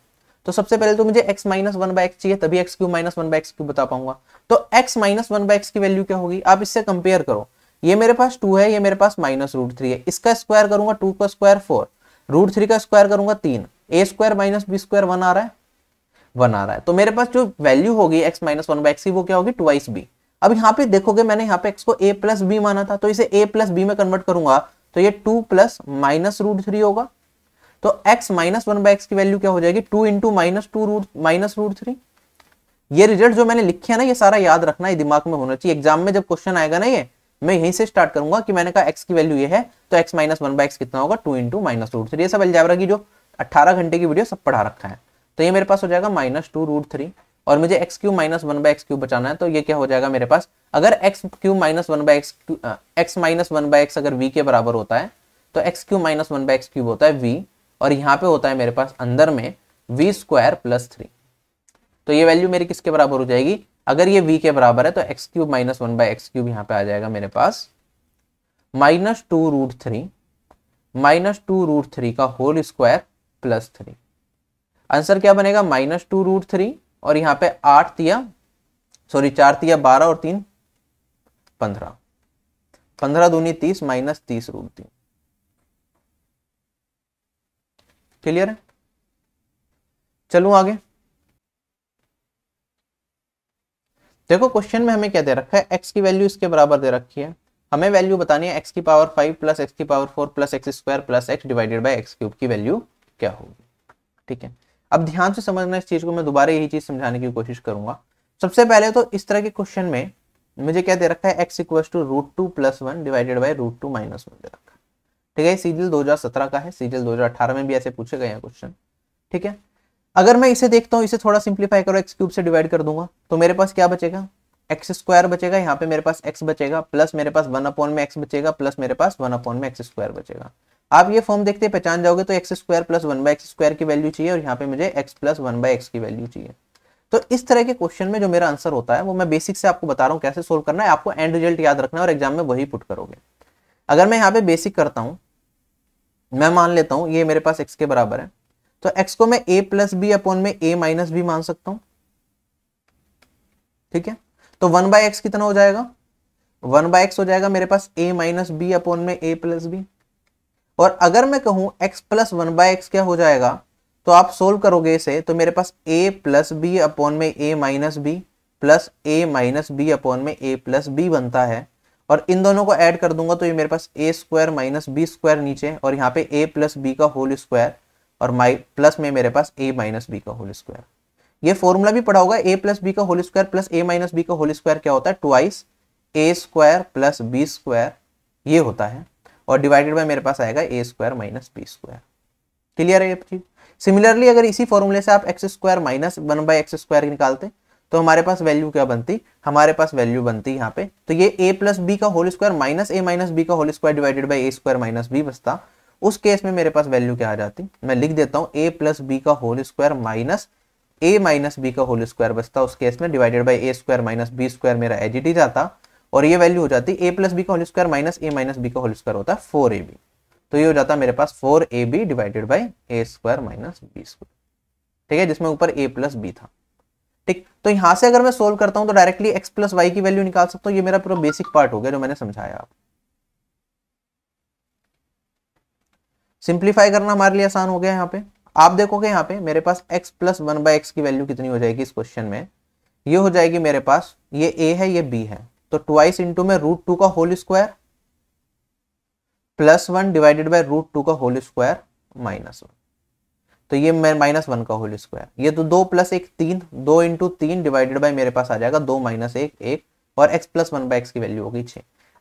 तो सबसे पहले तो मुझे x minus one by x चाहिए तभी x cube minus one by x cube बता पाऊंगा। तो x minus one by x की वैल्यू क्या होगी, आप इससे कंपेयर करो, ये मेरे पास टू है, ये मेरे पास माइनस रूट थ्री है, इसका स्क्वायर करूंगा टू का स्क्वायर फोर, रूट थ्री का स्क्वायर करूंगा तीन, a square minus B square one आ रहा है वन आ रहा है तो मेरे पास जो वैल्यू होगी x minus one by x की वो क्या होगी, ट्वाइस बी। अब यहाँ पे देखोगे मैंने यहाँ पे एक्स को ए प्लस बी माना था, तो इसे ए प्लस बी में कन्वर्ट करूंगा तो ये two plus minus root three होगा, तो x minus one by x की वैल्यू क्या हो जाएगी, two into minus two root minus root three. ये रिजल्ट जो मैंने लिखे है ना, ये सारा याद रखना है, दिमाग में होना चाहिए, एग्जाम में जब क्वेश्चन आएगा ना ये मैं यहीं से स्टार्ट करूंगा कि मैंने कहा x की वैल्यू ये है तो x minus one by x कितना होगा, two into minus root three. ये सब अलजेब्रा की जो अठारह घंटे की वीडियो सब पढ़ा रखा है, तो ये मेरे पास हो जाएगा माइनस टू रूट थ्री, और मुझे x cube minus one by x cube बचाना है, तो ये क्या हो जाएगा मेरे पास, अगर x cube minus one by x cube x minus one by x अगर वी के बराबर होता है तो x cube minus one by x cube होता है वी, और यहाँ पे होता है मेरे पास अंदर में वी स्क्वायर प्लस थ्री, तो ये वैल्यू मेरी किसके बराबर हो जाएगी, अगर ये v के बराबर है तो x cube minus one by x cube यहाँ पे आ जाएगा मेरे पास minus two root three minus two root three का whole square plus three, answer क्या बनेगा माइनस टू रूट थ्री, और यहाँ पे आठ तिया सॉरी चार तिया बारह और तीन पंद्रह, पंद्रह दूनी तीस माइनस तीस रूट तीन। क्लियर है, चलूं आगे। देखो क्वेश्चन में हमें क्या दे रखा है, x की वैल्यू इसके बराबर दे रखी है, हमें वैल्यू बतानी है एक्स की पावर फाइव प्लस एक्स की power four plus x square plus x divided by x cube की वैल्यू क्या होगी। ठीक है, अब ध्यान से समझना इस चीज को, मैं दोबारा यही चीज समझाने की कोशिश करूंगा। सबसे पहले तो इस तरह के क्वेश्चन में मुझे क्या दे रखा है, x equal to root two plus one divided by root two minus one दे रखा है। ठीक है, सीजीएल दो हज़ार सत्रह का है, सीजीएल दो हज़ार अठारह में भी ऐसे पूछे गए हैं क्वेश्चन। ठीक है, अगर मैं इसे देखता हूँ, इसे थोड़ा सिंप्लीफाई करो, एक्स क्यूब से डिवाइड कर दूंगा तो मेरे पास क्या बचेगा, एक्स स्क्वायर बचेगा, यहाँ पे मेरे पास एक्स बचेगा प्लस मेरे पास वन अपॉन में एक्स बचेगा प्लस मेरे पास वन अपॉन में एक्स स्क्वायर बचेगा। आप ये फॉर्म देखते पहचान जाओगे तो x square plus one by x square की वैल्यू चाहिए और यहाँ पे मुझे x plus one by x की वैल्यू चाहिए। तो इस तरह के क्वेश्चन में जो मेरा आंसर होता है वो मैं बेसिक से आपको बता रहा हूँ कैसे सोल्व करना है, आपको एंड रिजल्ट याद रखना है और एग्जाम में वही पुट करोगे। अगर मैं यहाँ पे बेसिक करता हूँ, मैं मान लेता हूँ ये मेरे पास एक्स के बराबर है, तो एक्स को मैं ए प्लस बी अपॉन में ए माइनस बी मान सकता हूँ। ठीक है, तो वन बाई एक्स कितना हो जाएगा, वन बाई एक्स हो जाएगा मेरे पास ए माइनस बी अपॉन में ए प्लस बी। और अगर मैं कहूँ x plus one by x क्या हो जाएगा, तो आप सोल्व करोगे इसे तो मेरे पास ए प्लस बी अपॉन में ए माइनस बी प्लस ए माइनस बी अपॉन में ए प्लस बी बनता है और इन दोनों को ऐड कर दूंगा तो ये मेरे पास ए स्क्वायर माइनस बी स्क्वायर नीचे और यहाँ पे ए प्लस बी का होल स्क्वायर और माइ प्लस में मेरे पास ए माइनस बी का होल स्क्वायर। ये फॉर्मूला भी पढ़ा होगा, ए प्लस बी का होल स्क्वायर प्लस ए माइनस बी का होल स्क्वायर क्या होता है, twice a square plus B square ये होता है और डिवाइडेड बाय मेरे पास आएगा a square minus B square. Clear है ये चीज। सिमिलरली अगर इसी फॉर्मूले से आप x square minus one by x square निकालते तो हमारे पास वैल्यू क्या बनती, हमारे पास वैल्यू बनती यहाँ पे तो ये a प्लस बी का होल स्क्वायर माइनस ए माइनस बी का whole square divided by a square minus b बचता। उस केस में मेरे पास वैल्यू क्या आ जाती, मैं लिख देता हूँ a प्लस बी का होल स्क्वायर माइनस ए माइनस बी का होल स्क्वायर बचता उस केस में, divided by a square minus B square मेरा एज इट इज जाता और ये वैल्यू हो जाती a प्लस बी का होल स्क्वायर माइनस ए माइनस बी का होल स्क्वायर होता है फोर ए बी। तो ये हो जाता मेरे पास four a b divided by a square minus B square. ठीक है, जिसमें ऊपर a प्लस बी था। ठीक, तो यहाँ से अगर मैं सोल्व करता हूं तो डायरेक्टली x प्लस वाई की वैल्यू निकाल सकता हूं। ये मेरा पूरा बेसिक पार्ट हो गया जो मैंने समझाया आपको। सिंप्लीफाई करना हमारे लिए आसान हो गया। यहाँ पे आप देखोगे यहाँ पे मेरे पास x plus one by x की वैल्यू कितनी हो जाएगी इस क्वेश्चन में, ये हो जाएगी मेरे पास, ये a है ये b है तो ट्वाइस इंटू में रूट टू का whole square plus one divided by root two का होल स्क्वायर माइनस वन तो ये माइनस वन का होल स्क्वायर, ये तो दो प्लस एक तीन, दो इंटू तीन डिवाइडेड बाई मेरे पास आ जाएगा दो माइनस एक एक और x plus one by x की वैल्यू होगी छः।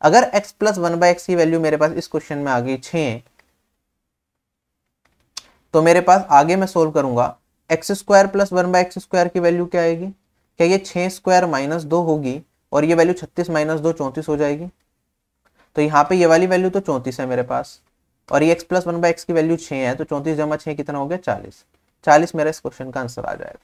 अगर x plus one by x की वैल्यू मेरे पास इस क्वेश्चन में आ गई छः तो मेरे पास आगे मैं सोल्व करूंगा x square plus one by x square की वैल्यू क्या आएगी, क्या ये छः स्क्वायर माइनस दो होगी और ये वैल्यू छत्तीस माइनस दो चौंतीस हो जाएगी। तो यहाँ पे ये वाली वैल्यू तो चौंतीस है मेरे पास और ये x plus one by x की वैल्यू छः है तो चौंतीस जमा छः कितना हो गया चालीस, चालीस मेरा इस क्वेश्चन का आंसर आ जाएगा।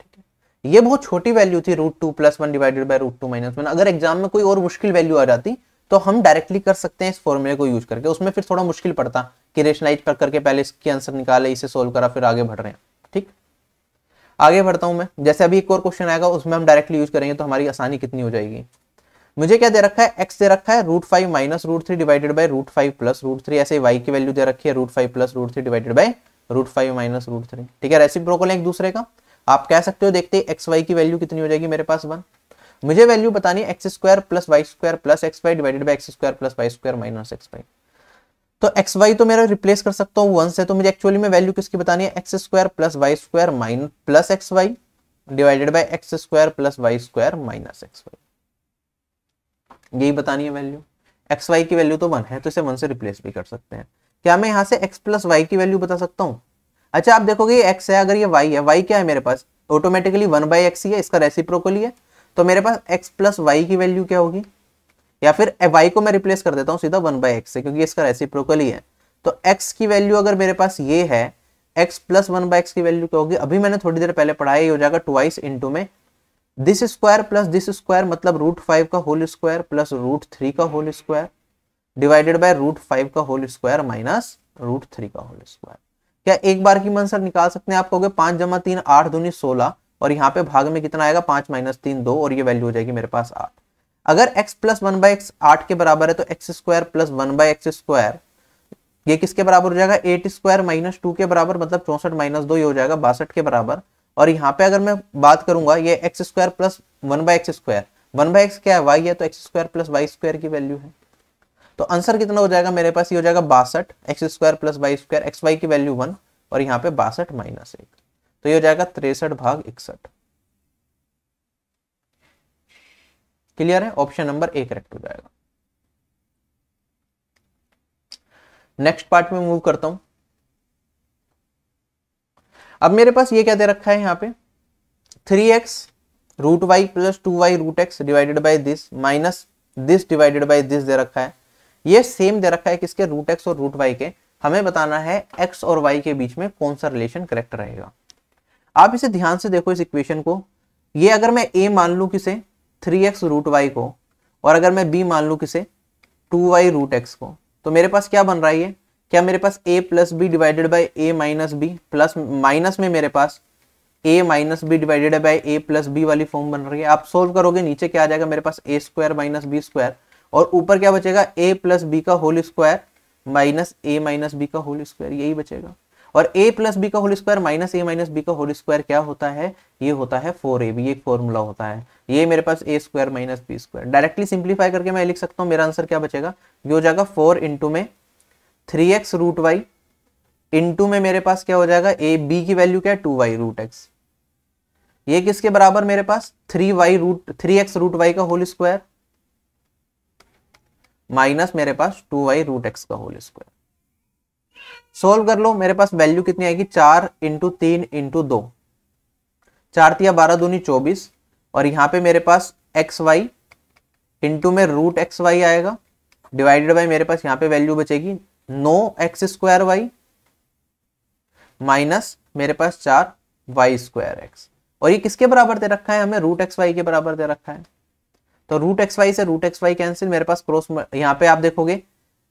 ठीक है, ये बहुत छोटी वैल्यू थी root two plus one divided by root two minus one. अगर एग्जाम में कोई और मुश्किल वैल्यू आ जाती तो हम डायरेक्टली कर सकते हैं इस फॉर्मूले को यूज करके, उसमें फिर थोड़ा मुश्किल पड़ता कि रेशनलाइज कर करके पहले इसकी आंसर निकाले, इसे सोल्व करा फिर आगे बढ़ रहे हैं। ठीक, आगे बढ़ता हूँ मैं, जैसे अभी एक और क्वेश्चन आएगा उसमें हम डायरेक्टली यूज करेंगे तो हमारी आसानी कितनी हो जाएगी। मुझे क्या दे रखा है, x दे रखा है root five minus root three divided by root five plus root three, ऐसे y की वैल्यू दे रखी है root five plus root three divided by root five minus root three. ठीक है, रेसिप्रोकल है एक दूसरे का, आप कह सकते हो देखते हैं एक्स वाई की वैल्यू कितनी हो जाएगी मेरे पास वन। मुझे वैल्यू बतानी है x square plus Y square plus x y divided by x square plus Y square minus x y. तो एक्स वाई तो मेरा रिप्लेस कर सकता हूँ वन से, तो मुझे एक्चुअली में वैल्यू किसकी बतानी है, x square plus Y square minus plus x y divided by x square plus Y square minus x y, यही बतानी है वैल्यू। एक्स वाई की वैल्यू तो वन है तो इसे वन से रिप्लेस भी कर सकते हैं। क्या मैं यहाँ से x प्लस वाई की वैल्यू बता सकता हूँ। अच्छा आप देखोगे ये x है, अगर ये y है, y क्या है मेरे पास ऑटोमेटिकली वन बाई एक्स ही है, इसका रेसिप्रोकल है तो मेरे पास x प्लस वाई की वैल्यू क्या होगी, या फिर y को मैं रिप्लेस कर देता हूँ सीधा वन बाई एक्स से क्योंकि इसका रेसिप्रोकल ही है। तो x की वैल्यू अगर मेरे पास ये है, x plus one by x की वैल्यू क्या होगी, अभी मैंने थोड़ी देर पहले पढ़ाया, ये हो जाएगा ट्वाइस इंटू में this square plus this square मतलब रूट फाइव का whole square plus root three का whole square divided by root five का whole square minus root three का होल स्क्वायर। क्या एक बार की आंसर निकाल सकते हैं, आप कहोगे पांच जमा तीन आठ दूनी सोलह और यहाँ पे भाग में कितना आएगा पांच माइनस तीन दो और ये वैल्यू हो जाएगी मेरे पास आठ। अगर x plus one by x आठ के बराबर है तो x square plus one by x square ये किसके बराबर हो जाएगा, एट स्क्वायर माइनस टू के बराबर मतलब चौसठ माइनस दो ये हो जाएगा बासठ के बराबर। और यहाँ पे अगर मैं बात करूंगा ये x square plus one by x square, one by x क्या है वाई है तो x square plus Y square की वैल्यू है तो आंसर कितना हो जाएगा मेरे पास, ये हो जाएगा बासठ, x square plus Y square, x Y की वैल्यू वन और यहाँ पे बासठ माइनस एक, तो ये हो जाएगा तिरसठ भाग इकसठ। क्लियर है, ऑप्शन नंबर एक करेक्ट हो जाएगा। नेक्स्ट पार्ट में मूव करता हूं। अब मेरे पास ये क्या दे रखा है, यहाँ पे three x root y plus two y root x divided by this minus this divided by this दे रखा है। ये सेम दे रखा है किसके, रूट एक्स और रूट वाई के। हमें बताना है एक्स और वाई के बीच में कौन सा रिलेशन करेक्ट रहेगा। आप इसे ध्यान से देखो इस इक्वेशन को। ये अगर मैं ए मान लू किसे, थ्री एक्स रूट वाई को, और अगर मैं बी मान लू किसे, टू वाई रूट एक्स को, तो मेरे पास क्या बन रहा है, ये क्या मेरे पास ए plus B divided by A minus B, plus minus में मेरे पास a minus b divided by a plus b वाली फॉर्म बन रही है। आप सोल्व करोगे नीचे क्या आ जाएगा मेरे पास, ए स्क्वायर माइनस बी स्क्वायर, और ऊपर क्या बचेगा, ए प्लस बी का होल स्क्वायर माइनस ए माइनस बी का होल स्क्वायर, यही बचेगा। और ए प्लस बी का होल स्क्वायर माइनस ए माइनस बी का होल स्क्वायर क्या होता है, ये होता है फोर ए बी, एक फॉर्मूला होता है। ये मेरे पास ए square minus B square, directly simplify करके मैं लिख सकता हूँ। मेरा आंसर क्या बचेगा, ये हो जाएगा फोर इंटू में three x root y into में मेरे पास क्या हो जाएगा, ए बी की वैल्यू क्या है टू वाई रूट एक्स, ये किसके बराबर मेरे पास, three y root three x root y का होल स्क्वायर माइनस मेरे पास टू वाई रूट एक्स का होल स्क्वायर। सोल्व कर लो, मेरे पास वैल्यू कितनी आएगी, चार इंटू तीन इंटू दो, चार तिया बारह दूनी चौबीस, और यहाँ पे मेरे पास एक्स वाई इंटू में रूट एक्स वाई आएगा डिवाइडेड बाई मेरे पास यहाँ पे वैल्यू बचेगी नौ एक्स स्क्वायर वाई माइनस मेरे पास चार वाई स्क्वायर एक्स, और ये किसके बराबर दे रखा है हमें, रूट एक्स वाई के बराबर दे रखा है। तो रूट एक्स वाई से रूट एक्स वाई कैंसिल, मेरे पास क्रॉस यहाँ पे आप देखोगे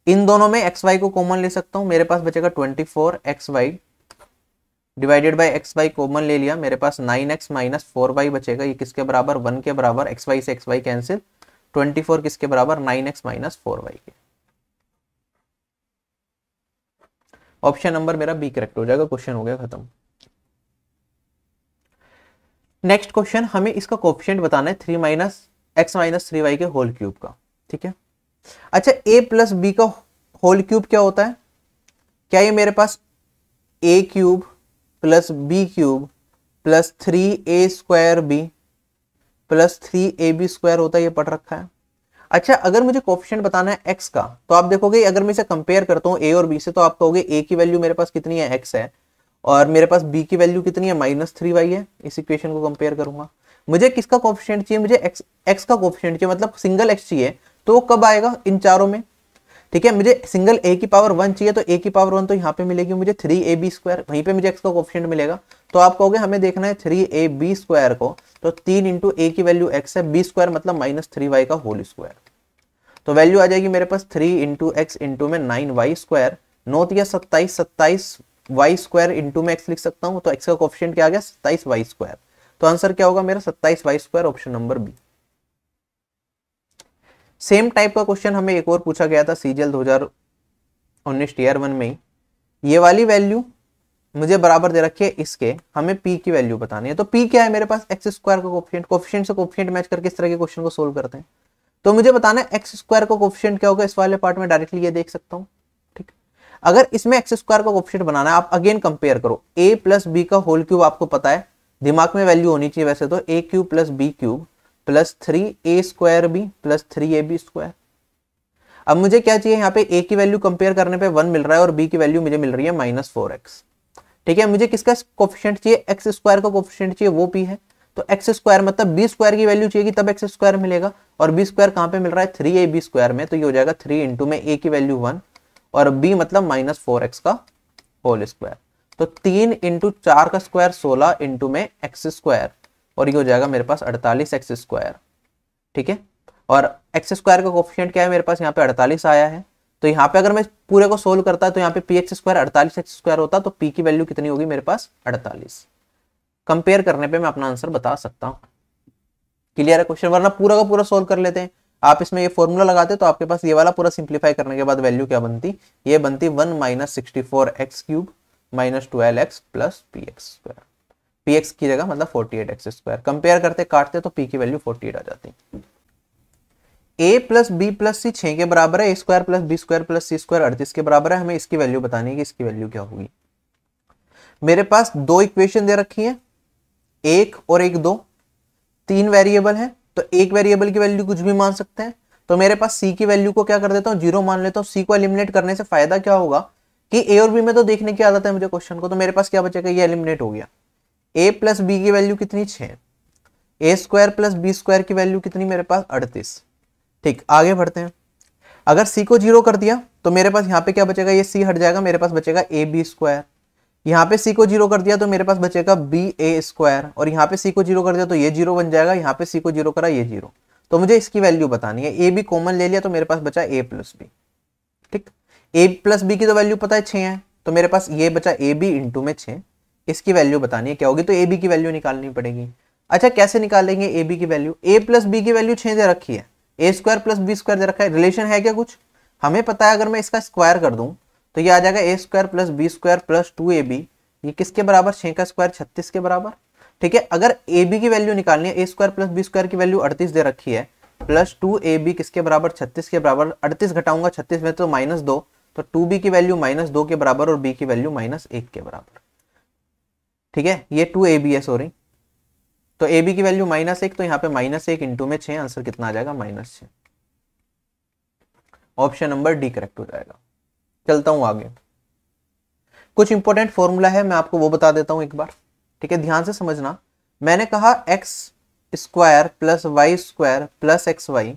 इन दोनों में एक्स वाई को कॉमन ले सकता हूँ, मेरे पास बचेगा twenty four x y divided by x y common ले लिया, मेरे पास nine x minus four y बचेगा, ये किसके बराबर, वन के बराबर, एक्स वाई से x y cancel, twenty four किसके बराबर, nine x minus four y के। ऑप्शन नंबर मेरा बी करेक्ट हो जाएगा, क्वेश्चन हो गया खत्म। नेक्स्ट क्वेश्चन, हमें इसका कोएफिशिएंट बताना है three minus x minus three y के होल क्यूब का, ठीक है। अच्छा, ए प्लस बी का होल क्यूब क्या होता है, क्या ये मेरे पास ए cube plus B cube plus three a square b plus three A b square होता है, ये पढ़ रखा है। अच्छा, अगर मुझे कोएफिशिएंट बताना है एक्स का, तो आप देखोगे अगर मैं इसे कंपेयर करता हूँ ए और बी से, तो आप कहोगे ए की वैल्यू मेरे पास कितनी है, एक्स है, और मेरे पास बी की वैल्यू कितनी है, माइनस थ्री वाई है। इस इक्वेशन को कंपेयर करूंगा, मुझे किसका कोएफिशिएंट चाहिए, मुझे एक्स एक्स का कोएफिशिएंट चाहिए, मतलब सिंगल एक्स चाहिए, तो वो कब आएगा, इन चारों में, ठीक है। मुझे सिंगल ए की पावर वन चाहिए, तो ए की पावर वन तो यहाँ पे मिलेगी मुझे थ्री ए बी स्क्वायर, वहीं पे मुझे एक्स का कोएफिशिएंट मिलेगा। तो आप कहोगे हमें देखना है थ्री ए बी स्क्वायर को, तो तीन इंटू ए की वैल्यू एक्स है, बी स्क्वायर मतलब माइनस थ्री वाई का होल स्क्वायर, तो वैल्यू आ जाएगी मेरे पास थ्री इंटू एक्स इंटू में नाइन वाई स्क्वायर, नौ या सत्ताईस, सत्ताईस वाई स्क्वायर इंटू में एक्स लिख सकता हूँ, तो एक्स का कोएफिशिएंट क्या आ गया, सत्ताईस वाई स्क्वायर। तो आंसर क्या होगा मेरा, सत्ताईस y square, option number B. Same type का क्वेश्चन हमें एक और पूछा गया था सीजीएल दो हज़ार उन्नीस टीयर वन में ही। ये वाली वैल्यू मुझे बराबर दे रखी है इसके, हमें पी की वैल्यू बतानी है। तो पी क्या है मेरे पास, एक्स स्क्वायर का कोएफिशिएंट, कोएफिशिएंट से कोएफिशिएंट मैच करके इस तरह के क्वेश्चन को सोल्व करते हैं। तो मुझे बताना है एक्स स्क्वायर का कोएफिशिएंट क्या होगा, इस वाले पार्ट में डायरेक्टली ये देख सकता हूँ, ठीक। अगर इसमें एक्स स्क्वायर का कोएफिशिएंट बनाना है, आप अगेन कंपेयर करो, ए प्लस बी का होल क्यूब आपको पता है, दिमाग में वैल्यू होनी चाहिए वैसे तो, ए cube plus B cube plus three a square b plus three A b square. अब मुझे क्या चाहिए, यहाँ पे ए की वैल्यू कंपेयर करने पे वन मिल रहा है और बी की वैल्यू मुझे मिल रही है माइनस फोर एक्स, ठीक है। मुझे किसका कोएफिशिएंट चाहिए, एक्स स्क्वायर का कोएफिशिएंट चाहिए, वो पी है। तो एक्स स्क्वायर मतलब बी स्क्वायर की वैल्यू चाहिए तब एक्स स्क्वायर मिलेगा, और बी स्क्वायर कहाँ पे मिल रहा है, थ्री ए बी स्क्वायर में, तो ये हो जाएगा थ्री इंटू में ए की वैल्यू वन और बी मतलब माइनस फोर एक्स का होल स्क्वायर। तो तीन इंटू चार का स्क्वायर सोलह इंटू में एक्स स्क्वायर, और ये हो जाएगा मेरे पास अड़तालीस एक्स स्क्वायर, ठीक है। और एक्स स्क्वायर का कोएफिशिएंट क्या है मेरे पास, यहाँ पे अड़तालीस आया है, तो यहाँ पे अगर मैं पूरे को सोल्व करता तो यहाँ पे पी एक्स स्क्वायर अड़तालीस एक्स स्क्वायर होता, तो पी की वैल्यू कितनी होगी मेरे पास, अड़तालीस। कंपेयर करने पे मैं अपना आंसर बता सकता हूँ। क्लियर है क्वेश्चन, वरना पूरा का पूरा सोल्व कर लेते हैं। आप इसमें ये फॉर्मूला लगाते तो आपके पास ये वाला पूरा सिंप्लीफाई करने के बाद वैल्यू क्या बनती, ये बनती one minus sixty four x cube minus twelve x plus p x square, p x की जगह मतलब forty eight x square. Compare करते काटते तो पी की वैल्यू फोर्टी एट आ जाती। A plus B plus c छः के बराबर है, ए square plus B square plus सी स्क्वायर अड़तीस के बराबर है। हमें इसकी वैल्यू बतानी है कि इसकी वैल्यू क्या होगी। मेरे पास दो इक्वेशन दे रखी है, एक और एक दो, तीन वेरिएबल है, तो एक वेरिएबल की वैल्यू कुछ भी मान सकते हैं। तो मेरे पास सी की वैल्यू को क्या कर देता हूँ, जीरो मान लेता हूँ। सी को एलिमिनेट करने से फायदा क्या होगा कि ए और बी में तो देखने की आदत है मुझे क्वेश्चन को, तो मेरे पास क्या बचेगा, ये एलिमिनेट हो गया। ए प्लस बी की वैल्यू कितनी, छः। A square plus B square की वैल्यू कितनी मेरे पास, अड़तीस। ठीक, आगे बढ़ते हैं। अगर सी को जीरो कर दिया तो मेरे पास यहाँ पे क्या बचेगा, ये सी हट जाएगा, मेरे पास बचेगा ए बी स्क्वायर। यहाँ पे सी को जीरो कर दिया तो मेरे पास बचेगा बी ए स्क्वायर, और यहाँ पे सी को जीरो कर दिया तो ये जीरो बन जाएगा, यहाँ पे सी को जीरो करा ये जीरो। तो मुझे इसकी वैल्यू बतानी है। ए बी कॉमन ले लिया तो मेरे पास बचा ए प्लस बी। ठीक, ए प्लस बी की तो वैल्यू पता है छः है, तो मेरे पास ये बचा ए बी इंटू में छः, इसकी वैल्यू बतानी है क्या होगी। तो ए बी की वैल्यू निकालनी पड़ेगी। अच्छा, कैसे निकालेंगे ए बी की वैल्यू। ए प्लस बी की वैल्यू छः दे रखी है, ए स्क्वायर प्लस बी स्क्वायर दे रखा है, रिलेशन है क्या कुछ, हमें पता है। अगर मैं इसका स्क्वायर कर दूं तो ये आ जाएगा ए square plus B square plus two a b, ये किसके बराबर, छः का स्क्वायर छत्तीस के बराबर। ठीक है, अगर ए बी की वैल्यू निकालनी है, ए स्क्वायर प्लस बी स्क्वायर की वैल्यू अड़तीस दे रखी है, प्लस टू ए बी किसके बराबर, छत्तीस के बराबर। अड़तीस घटाऊंगा छत्तीस में तो माइनस दो, तो टू बी की वैल्यू माइनस दो के बराबर और बी की वैल्यू माइनस एक के बराबर। ठीक है, ये टू ए बी है, सॉरी, तो ए बी की वैल्यू माइनस एक, तो यहाँ पे माइनस एक इंटू में छः, आंसर कितना आ जाएगा, माइनस छः। ऑप्शन नंबर डी करेक्ट हो जाएगा। चलता हूँ आगे, कुछ इंपॉर्टेंट फॉर्मूला है, मैं आपको वो बता देता हूँ एक बार। ठीक है, ध्यान से समझना। मैंने कहा x square plus Y square plus x Y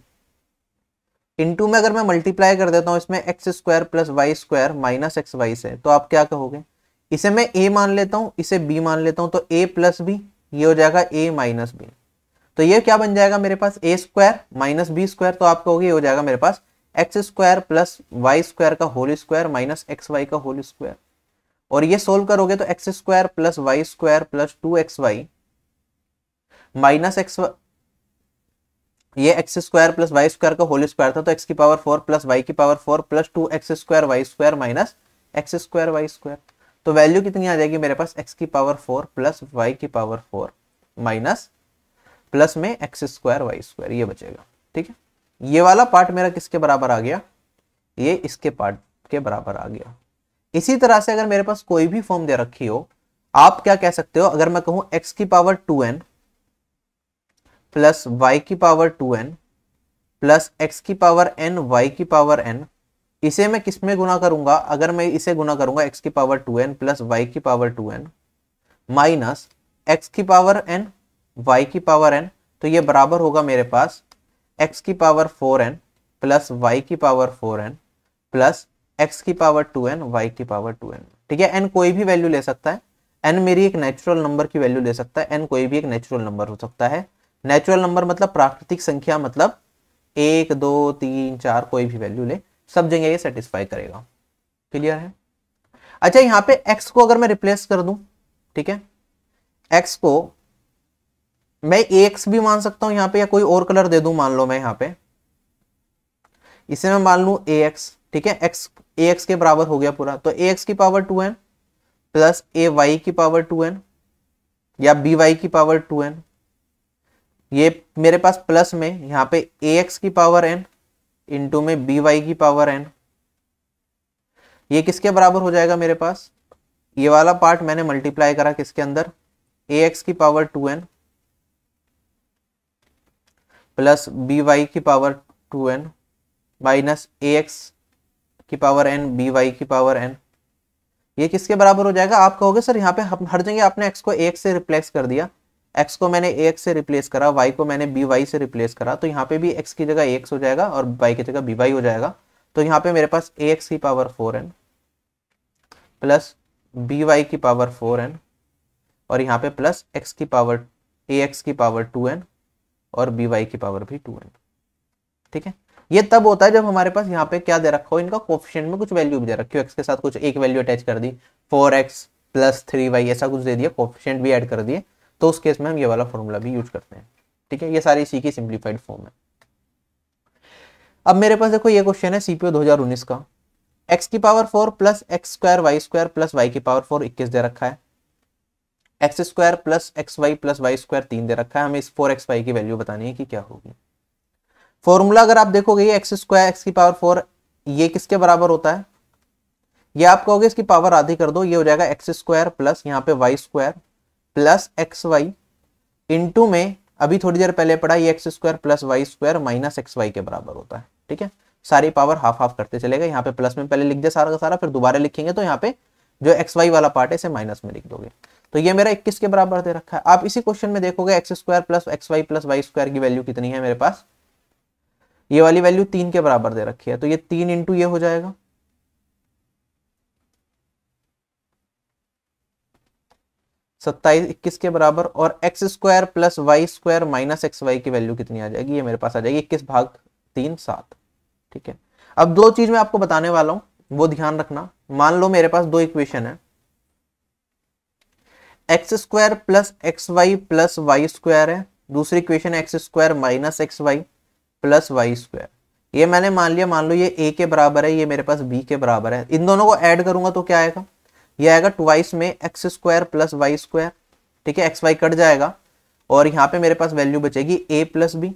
into में, अगर मैं मल्टीप्लाई कर देता हूँ इसमें x square plus Y square minus x y से, तो आप क्या कहोगे, इसे मैं ए मान लेता हूँ, इसे बी मान लेता हूँ, तो ए प्लस बी, ये हो जाएगा ए माइनस बी, तो ये क्या बन जाएगा मेरे पास, ए स्क्वायर माइनस बी स्क्वायर। तो आप कहोगे ये हो जाएगा मेरे पास x square plus Y square का whole square minus x Y का होल स्क्वायर, और ये सोल्व करोगे तो x square plus Y square plus two x Y minus x, ये x square plus Y square का होल स्क्वायर था, तो एक्स की पावर फोर प्लस वाई की power four plus two x square Y square minus x square Y square. तो value कितनी आ जाएगी मेरे पास, एक्स की पावर फोर प्लस वाई की पावर फोर माइनस प्लस में एक्स स्क्वायर वाई स्क्वायर, ये बचेगा। ठीक है, ये वाला पार्ट मेरा किसके बराबर आ गया, ये इसके पार्ट के बराबर आ गया। इसी तरह से अगर मेरे पास कोई भी फॉर्म दे रखी हो, आप क्या कह सकते हो, अगर मैं कहूं x की power two N plus Y की power two N plus x की पावर एन वाई की पावर एन, इसे मैं किस में गुना करूंगा, अगर मैं इसे गुना करूंगा x की power two N plus Y की power two n minus x की पावर एन वाई की पावर एन, तो ये बराबर होगा मेरे पास x की power four N plus Y की power four N plus x की पावर टू एन y की पावर टू एन। ठीक है, n कोई भी वैल्यू ले सकता है, n मेरी एक नेचुरल नंबर की वैल्यू ले सकता है, n कोई भी एक नेचुरल नंबर हो सकता है। नेचुरल नंबर मतलब प्राकृतिक संख्या, मतलब एक दो तीन चार कोई भी वैल्यू ले, सब जगह ये सेटिस्फाई करेगा। क्लियर है। अच्छा, यहाँ पे x को अगर मैं रिप्लेस कर दूं, ठीक है, x को मैं ax भी मान सकता हूँ यहाँ पे, या कोई और कलर दे दूं, मान लो मैं यहाँ पे इसे मैं मान लू ax। ठीक है, x ax के बराबर हो गया पूरा, तो ax की power two N plus ay की पावर टू एन या by की पावर टू एन, ये मेरे पास प्लस में यहाँ पे ax की पावर n इंटू में by की पावर n, ये किसके बराबर हो जाएगा मेरे पास, ये वाला पार्ट मैंने मल्टीप्लाई करा किसके अंदर, ax की power two N plus by की power two n minus ax की पावर एन बी वाई की पावर एन, ये किसके बराबर हो जाएगा। आप कहोगे सर यहाँ पे हर जगह आपने x को ax से रिप्लेस कर दिया, x को मैंने ax से रिप्लेस करा, y को मैंने by से रिप्लेस करा, तो यहाँ पे भी x की जगह ax हो जाएगा और y की जगह by हो जाएगा। तो यहाँ पे मेरे पास ax की power four N plus by की पावर फोर एन और यहाँ पे प्लस x की पावर ax की पावर टू एन और by की पावर भी टू एन। ठीक है, ये तब होता है जब हमारे पास यहाँ पे क्या दे रखा हो, इनका कोफिशिएंट में कुछ वैल्यू भी दे रखी हो, एक्स के साथ कुछ एक वैल्यू अटैच कर दी, four X plus three Y ऐसा कुछ दे दिया, कोफिशिएंट भी ऐड कर दिए, तो उस केस में हम ये वाला फॉर्मूला भी यूज करते हैं। ठीक है, ये सारी सी की सिंप्लीफाइड फॉर्म है। अब मेरे पास देखो ये क्वेश्चन है सीपीओ दो हजार उन्नीस का, एक्स की power four plus x square Y square plus Y की पावर फोर इक्कीस दे रखा है, x square plus x Y plus Y square तीन दे रखा है। हमें इस फोर एक्स वाई की वैल्यू बतानी है कि क्या होगी। फॉर्मूला अगर आप देखोगे ये एक्स स्क्वायर एक्स की पावर फोर ये किसके बराबर होता है, ये आप कहोगे इसकी पावर आधी कर दो, ये हो जाएगा एक्स स्क्वायर प्लस यहाँ पे Y square plus x Y into में अभी थोड़ी देर पहले पढ़ा ये x square plus Y square minus x Y के बराबर होता है। ठीक है, सारी पावर हाफ हाफ करते चलेगा, यहाँ पे प्लस में पहले लिख दे सारा का सारा, फिर दोबारा लिखेंगे तो यहाँ पे जो एक्स वाई वाला पार्ट है इसे माइनस में लिख दोगे। तो ये मेरा इक्कीस के बराबर दे रखा है। आप इसी क्वेश्चन में देखोगे X square plus x Y plus Y square की वैल्यू कितनी है मेरे पास, ये वाली वैल्यू तीन के बराबर दे रखी है, तो ये तीन इंटू ये हो जाएगा, सत्ताईस इक्कीस के बराबर। और x square plus Y square minus x Y की वैल्यू कितनी आ जाएगी, ये मेरे पास आ जाएगी इक्कीस भाग तीन सात। ठीक है, अब दो चीज मैं आपको बताने वाला हूँ, वो ध्यान रखना। मान लो मेरे पास दो इक्वेशन है, x square plus x Y plus Y square है, दूसरी इक्वेशन है x square minus x Y plus Y square. ये मैंने मान लिया, मान लो ये ए के बराबर है, ये मेरे पास बी के बराबर है। इन दोनों को ऐड करूंगा तो क्या आएगा, ये आएगा ट्वाइस में x square plus Y square. ठीक है, एक्स वाई कट जाएगा और यहाँ पे मेरे पास वैल्यू बचेगी ए प्लस बी।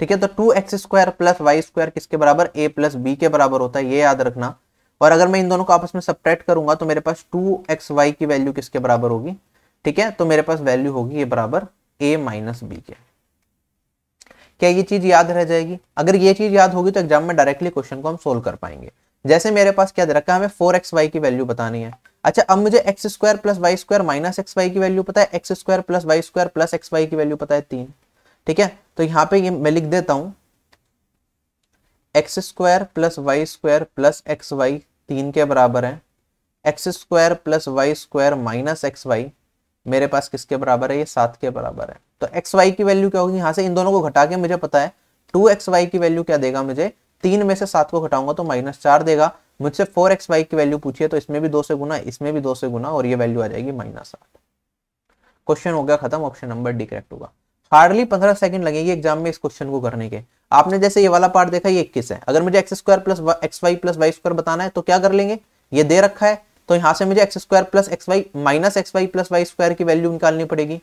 ठीक है, तो two x square plus Y square किसके बराबर, ए प्लस बी के बराबर होता है, ये याद रखना। और अगर मैं इन दोनों को आपस में सबट्रैक्ट करूंगा तो मेरे पास टू एक्स वाई की वैल्यू किसके बराबर होगी, ठीक है, तो मेरे पास वैल्यू होगी ये बराबर ए माइनस बी के। क्या ये चीज याद रह जाएगी? अगर ये चीज याद होगी तो एग्जाम में डायरेक्टली क्वेश्चन को हम सोल्व कर पाएंगे। जैसे मेरे पास क्या दे रखा है, हमें फोर एक्स वाई की वैल्यू बतानी है। अच्छा, अब मुझे x square plus Y square minus x Y की वैल्यू पता है, x square plus Y square plus x Y की वैल्यू पता है तीन। ठीक है, तो यहाँ पे ये मैं लिख देता हूँ x square plus Y square plus x Y तीन के बराबर है, x square plus Y square minus x Y मेरे पास किसके बराबर है, ये सात के बराबर है। तो एक्स वाई की वैल्यू क्या होगी, यहाँ से इन दोनों को घटा के मुझे पता है टू एक्स वाई की वैल्यू क्या देगा मुझे, तीन में से सात को घटाऊंगा तो माइनस चार देगा। मुझसे फोर एक्स वाई की वैल्यू पूछिए तो इसमें भी दो से गुना, इसमें भी दो से गुना, और ये वैल्यू आ जाएगी माइनस आठ। क्वेश्चन हो गया खत्म, ऑप्शन नंबर डी करेक्ट होगा। हार्डली पंद्रह सेकंड लगेंगे एग्जाम में इस क्वेश्चन को करने के। आपने जैसे ये वाला पार्ट देखा, ये इक्कीस है, अगर मुझे x square plus x Y plus Y square बताना है तो क्या कर लेंगे, ये दे रखा है तो यहाँ से मुझे x square plus x Y minus x Y plus Y square की वैल्यू निकालनी पड़ेगी,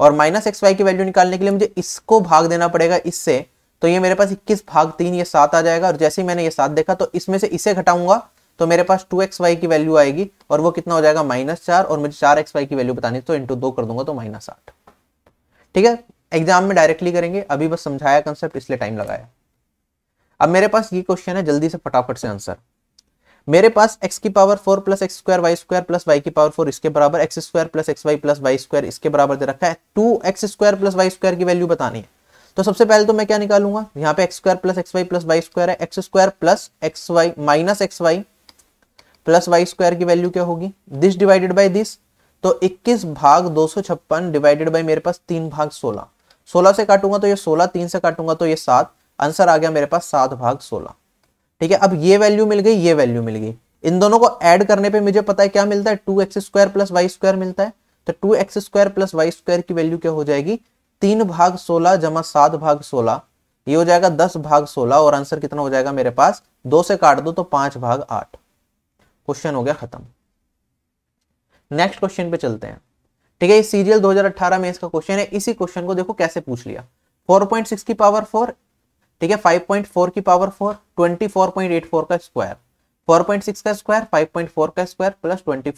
और माइनस एक्स वाई की वैल्यू निकालने के लिए मुझे इसको भाग देना पड़ेगा इससे, तो ये मेरे पास इक्कीस भाग तीन ये सात आ जाएगा। और जैसे ही मैंने ये सात देखा तो इसमें से इसे घटाऊंगा तो मेरे पास टू एक्स वाई की वैल्यू आएगी, और वो कितना हो जाएगा माइनस चार, और मुझे चार एक्स वाई की वैल्यू बतानी तो इंटू दो कर दूंगा तो माइनस आठ। ठीक है, एग्जाम में डायरेक्टली करेंगे, अभी बस समझाया कंसेप्ट इसलिए टाइम लगाया। अब मेरे पास ये क्वेश्चन है, जल्दी से फटाफट से आंसर। मेरे पास एक्स की power four plus x square Y square plus Y की पावर फोर इसके बराबर, x square plus x Y plus Y square इसके बराबर दे रखा है, two x square plus Y square की वैल्यू बतानी है। तो सबसे पहले तो मैं क्या निकालूंगा, यहाँ पे x square plus x Y plus Y square है, x square plus x Y minus x Y plus Y square की वैल्यू क्या होगी, दिस डिवाइडेड बाय दिस, तो इक्कीस भाग दो सौ छप्पन डिवाइडेड बाई मेरे पास तीन भाग सोलह, सोलह से काटूंगा तो ये सोलह, तीन से काटूंगा तो ये सात, आंसर आ गया मेरे पास सात भाग सोलह। ठीक है, अब ये वैल्यू मिल गई, ये वैल्यू मिल गई, इन दोनों को ऐड करने पे मुझे पता है क्या मिलता है, two x square plus Y square मिलता है, तो two x square plus Y square की वैल्यू क्या हो जाएगी, तीन भाग सोलह जमा सात भाग सोलह, ये हो जाएगा दस भाग सोलह, और आंसर कितना हो जाएगा मेरे पास, दो से काट दो तो पांच भाग आठ। क्वेश्चन हो गया खत्म, नेक्स्ट क्वेश्चन पे चलते हैं। ठीक है, ये सीजीएल दो हज़ार अठारह में इसका क्वेश्चन है, इसी क्वेश्चन को देखो कैसे पूछ लिया। फोर पॉइंट सिक्स की पावर फोर, ठीक है, फाइव पॉइंट फोर की पावर फोर, चौबीस पॉइंट चौरासी का स्क्वायर, फोर पॉइंट सिक्स का स्क्वायर, फाइव पॉइंट फोर का स्क्वायर प्लस चौबीस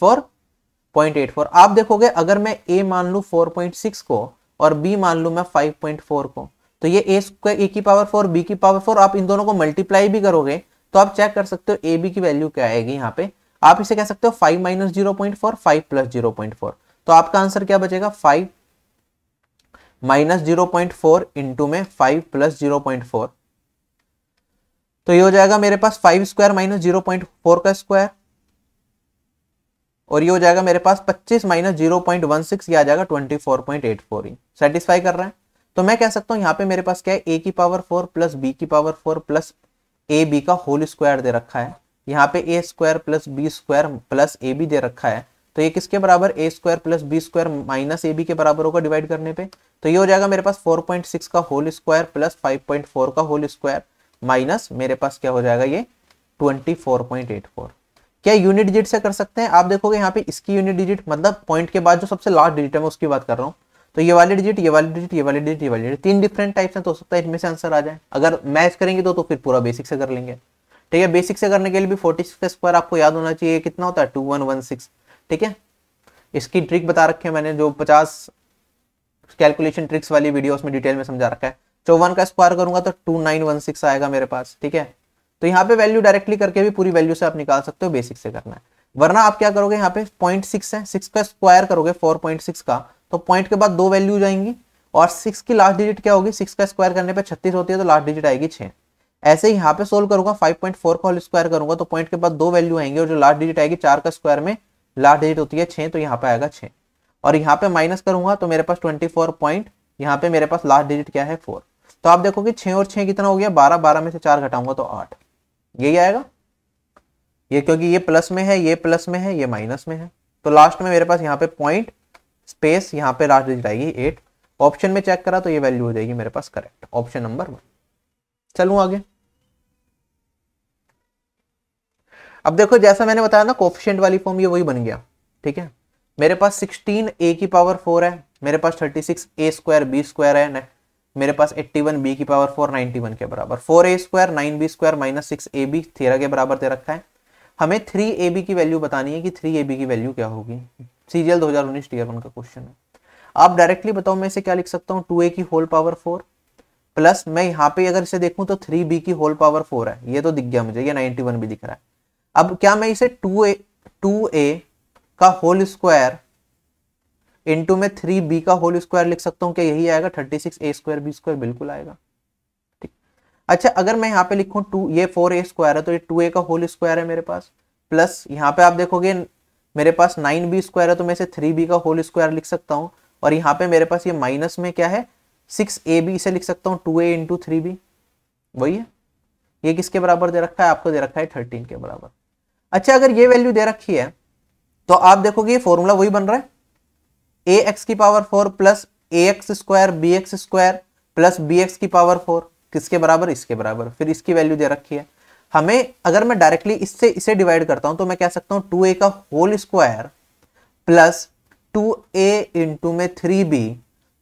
पॉइंट चौरासी। आप देखोगे अगर मैं a मान लूं फोर पॉइंट सिक्स को और b मान लूं मैं फाइव पॉइंट फोर को, तो ये a स्क्वायर, a की पावर फोर, b की पावर फोर, आप इन दोनों को मल्टीप्लाई भी करोगे तो आप चेक कर सकते हो ए बी की वैल्यू क्या आएगी। यहाँ पे आप इसे कह सकते हो five minus zero point four, five plus zero point four, तो आपका आंसर क्या बचेगा, five minus zero point four into में five plus zero point four, तो ये हो जाएगा मेरे पास five square minus zero point four का स्क्वायर, और ये हो जाएगा मेरे पास पच्चीस minus zero point one six, ये आ जाएगा twenty four point eight four. ही सेटिस्फाई कर रहा है, तो मैं कह सकता हूँ यहाँ पे मेरे पास क्या है, ए की पावर फोर प्लस बी की पावर फोर प्लस ए बी का होल स्क्वायर दे रखा है, यहाँ पे ए square plus B square plus ए बी दे रखा है, तो ये किसके बराबर, ए square plus B square minus A B के बराबर होगा डिवाइड करने पे, तो ये हो जाएगा मेरे पास फोर पॉइंट सिक्स का whole square plus five point four का होल स्क्वायर माइनस मेरे पास क्या हो जाएगा ये चौबीस पॉइंट चौरासी। क्या यूनिट डिजिट से कर सकते हैं, आप देखोगे यहाँ पे इसकी यूनिट डिजिट मतलब पॉइंट के बाद जो सबसे लास्ट डिजिट है मैं उसकी बात कर रहा हूँ, तो ये वाली डिजिट, ये वाली डिजिट, ये वाली डिजिट, ये वाली डिजिट, तीन डिफरेंट टाइप्स हैं, तो हो सकता है इनमें से आंसर आ जाए। अगर मैच करेंगे तो तो फिर पूरा बेसिक से कर लेंगे। ठीक है, बेसिक से करने के लिए भी फोर्टी सिक्स का स्क्वायर आपको याद होना चाहिए, कितना होता है टू वन वन सिक्स। ठीक है, इसकी ट्रिक बता रखी है मैंने, जो पचास कैलकुलेशन ट्रिक्स वाली वीडियो उसमें डिटेल में समझा रखा है। चौवन का स्क्वायर करूंगा तो टू नाइन वन सिक्स आएगा मेरे पास। ठीक है, तो यहाँ पे वैल्यू डायरेक्टली करके भी पूरी वैल्यू से आप निकाल सकते हो, बेसिक से करना है। वरना आप क्या करोगे, यहाँ पे पॉइंट सिक्स है, सिक्स का स्क्वायर करोगे फोर पॉइंट सिक्स का, तो पॉइंट के बाद दो वैल्यू जाएंगी, और सिक्स की लास्ट डिजिट क्या होगी, सिक्स का स्क्वायर करने पे छत्तीस होती है, तो लास्ट डिजिट आएगी छः। ऐसे ही यहाँ पे सोल्व करूंगा, फाइव पॉइंट फोर का होल स्क्वायर करूंगा तो पॉइंट के बाद दो वैल्यू आएंगे, और जो लास्ट डिजिट आएगी चार का स्क्वायर में लास्ट डिजिट होती है छः, तो यहाँ पे आएगा छः। और यहाँ पे माइनस करूंगा तो मेरे पास ट्वेंटी फोर पॉइंट, यहाँ पे मेरे पास लास्ट डिजिट क्या है फोर। तो आप देखोगे छः और छः कितना हो गया बारह, बारह में से चार घटाऊंगा तो आठ, यही आएगा। ये क्योंकि ये प्लस में है, ये प्लस में है, ये माइनस में है, तो लास्ट में मेरे पास यहाँ पे पॉइंट स्पेस, यहाँ पे लास्ट डिजिट आएगी एट। ऑप्शन में चेक करा तो ये वैल्यू हो जाएगी मेरे पास करेक्ट, ऑप्शन नंबर वन। चलूं आगे। अब देखो जैसा मैंने बताया ना, कोफिशिएंट वाली फॉर्म ये वही बन गया। ठीक है, मेरे पास सिक्सटीन ए की पावर फोर है, मेरे पास thirty six A square B square है, मेरे पास इक्यासी बी की पावर फोर इक्यानवे के बराबर, four A square nine B square minus six A B तेरह के बराबर दे रखा है। हमें थ्री ए बी की वैल्यू बतानी है कि थ्री ए बी की वैल्यू क्या होगी। सीजीएल दो हज़ार उन्नीस टीयर वन का क्वेश्चन है। आप डायरेक्टली बताओ मैं इसे क्या लिख सकता हूँ, टू ए की होल पावर फोर प्लस, मैं यहाँ पे अगर इसे देखूँ तो थ्री बी की होल पावर फोर है, ये तो दिख गया मुझे, ये नाइनटी वन भी दिख रहा है। अब क्या मैं इसे टू ए टू ए का होल स्क्वायर इंटू में थ्री बी का होल स्क्वायर लिख सकता हूँ, क्या यही आएगा thirty six A square B square, बिल्कुल आएगा। ठीक, अच्छा अगर मैं यहाँ पे लिखूँ टू, ये फोर ए स्क्वायर है तो ये टू ए का होल स्क्वायर है मेरे पास, प्लस यहाँ पे आप देखोगे मेरे पास नाइन बी स्क्वायर है तो मैं इसे थ्री बी का होल स्क्वायर लिख सकता हूँ, और यहाँ पे मेरे पास ये माइनस में क्या है सिक्स ए बी, इसे लिख सकता हूँ two A into three B, वही है। ये किसके बराबर दे रखा है, आपको दे रखा है थर्टीन के बराबर। अच्छा अगर ये वैल्यू दे रखी है तो आप देखोगे ये फॉर्मूला वही बन रहा है, ए एक्स की power four plus A x square B X square plus B X की पावर फोर, किसके बराबर, इसके बराबर। फिर इसकी वैल्यू दे रखी है हमें, अगर मैं डायरेक्टली इससे इसे डिवाइड करता हूं तो मैं कह सकता हूं टू ए का whole square plus two A into में थ्री बी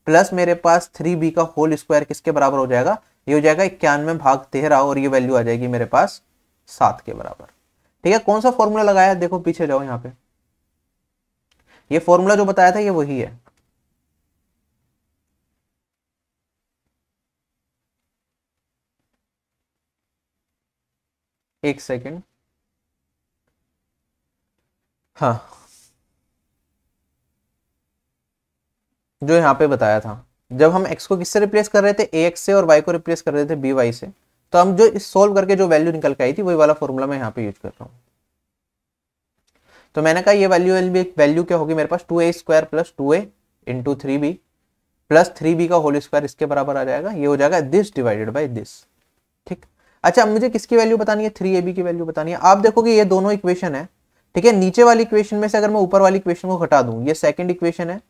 प्लस मेरे पास थ्री बी का होल स्क्वायर, किसके बराबर हो जाएगा, ये हो जाएगा इक्यानवे भाग तेरह, और ये वैल्यू आ जाएगी मेरे पास सात के बराबर। ठीक है, कौन सा फॉर्मूला लगाया, देखो पीछे जाओ, यहाँ पे ये फॉर्मूला जो बताया था ये वही है। एक सेकेंड, हाँ जो यहाँ पे बताया था, जब हम x को किससे रिप्लेस कर रहे थे, ए एक्स से, और y को रिप्लेस कर रहे थे बी वाई से, तो हम जो सोल्व करके जो वैल्यू निकल के आई थी वही वाला फॉर्मूला मैं यहाँ पे यूज कर रहा हूँ। तो मैंने कहा ये वैल्यू वैल्यू क्या होगी मेरे पास, two A square plus two A into three B plus three B का होल स्क्वायर, इसके बराबर आ जाएगा, ये हो जाएगा दिस डिवाइडेड बाय दिस। ठीक, अच्छा मुझे किसकी वैल्यू बतानी है, थ्री ए बी की वैल्यू बतानी है। आप देखोगे ये दोनों इक्वेशन है। ठीक है, नीचे वाली इक्वेशन में से अगर मैं ऊपर वाली इक्वेशन को हटा दूं, ये सेकंड इक्वेशन है,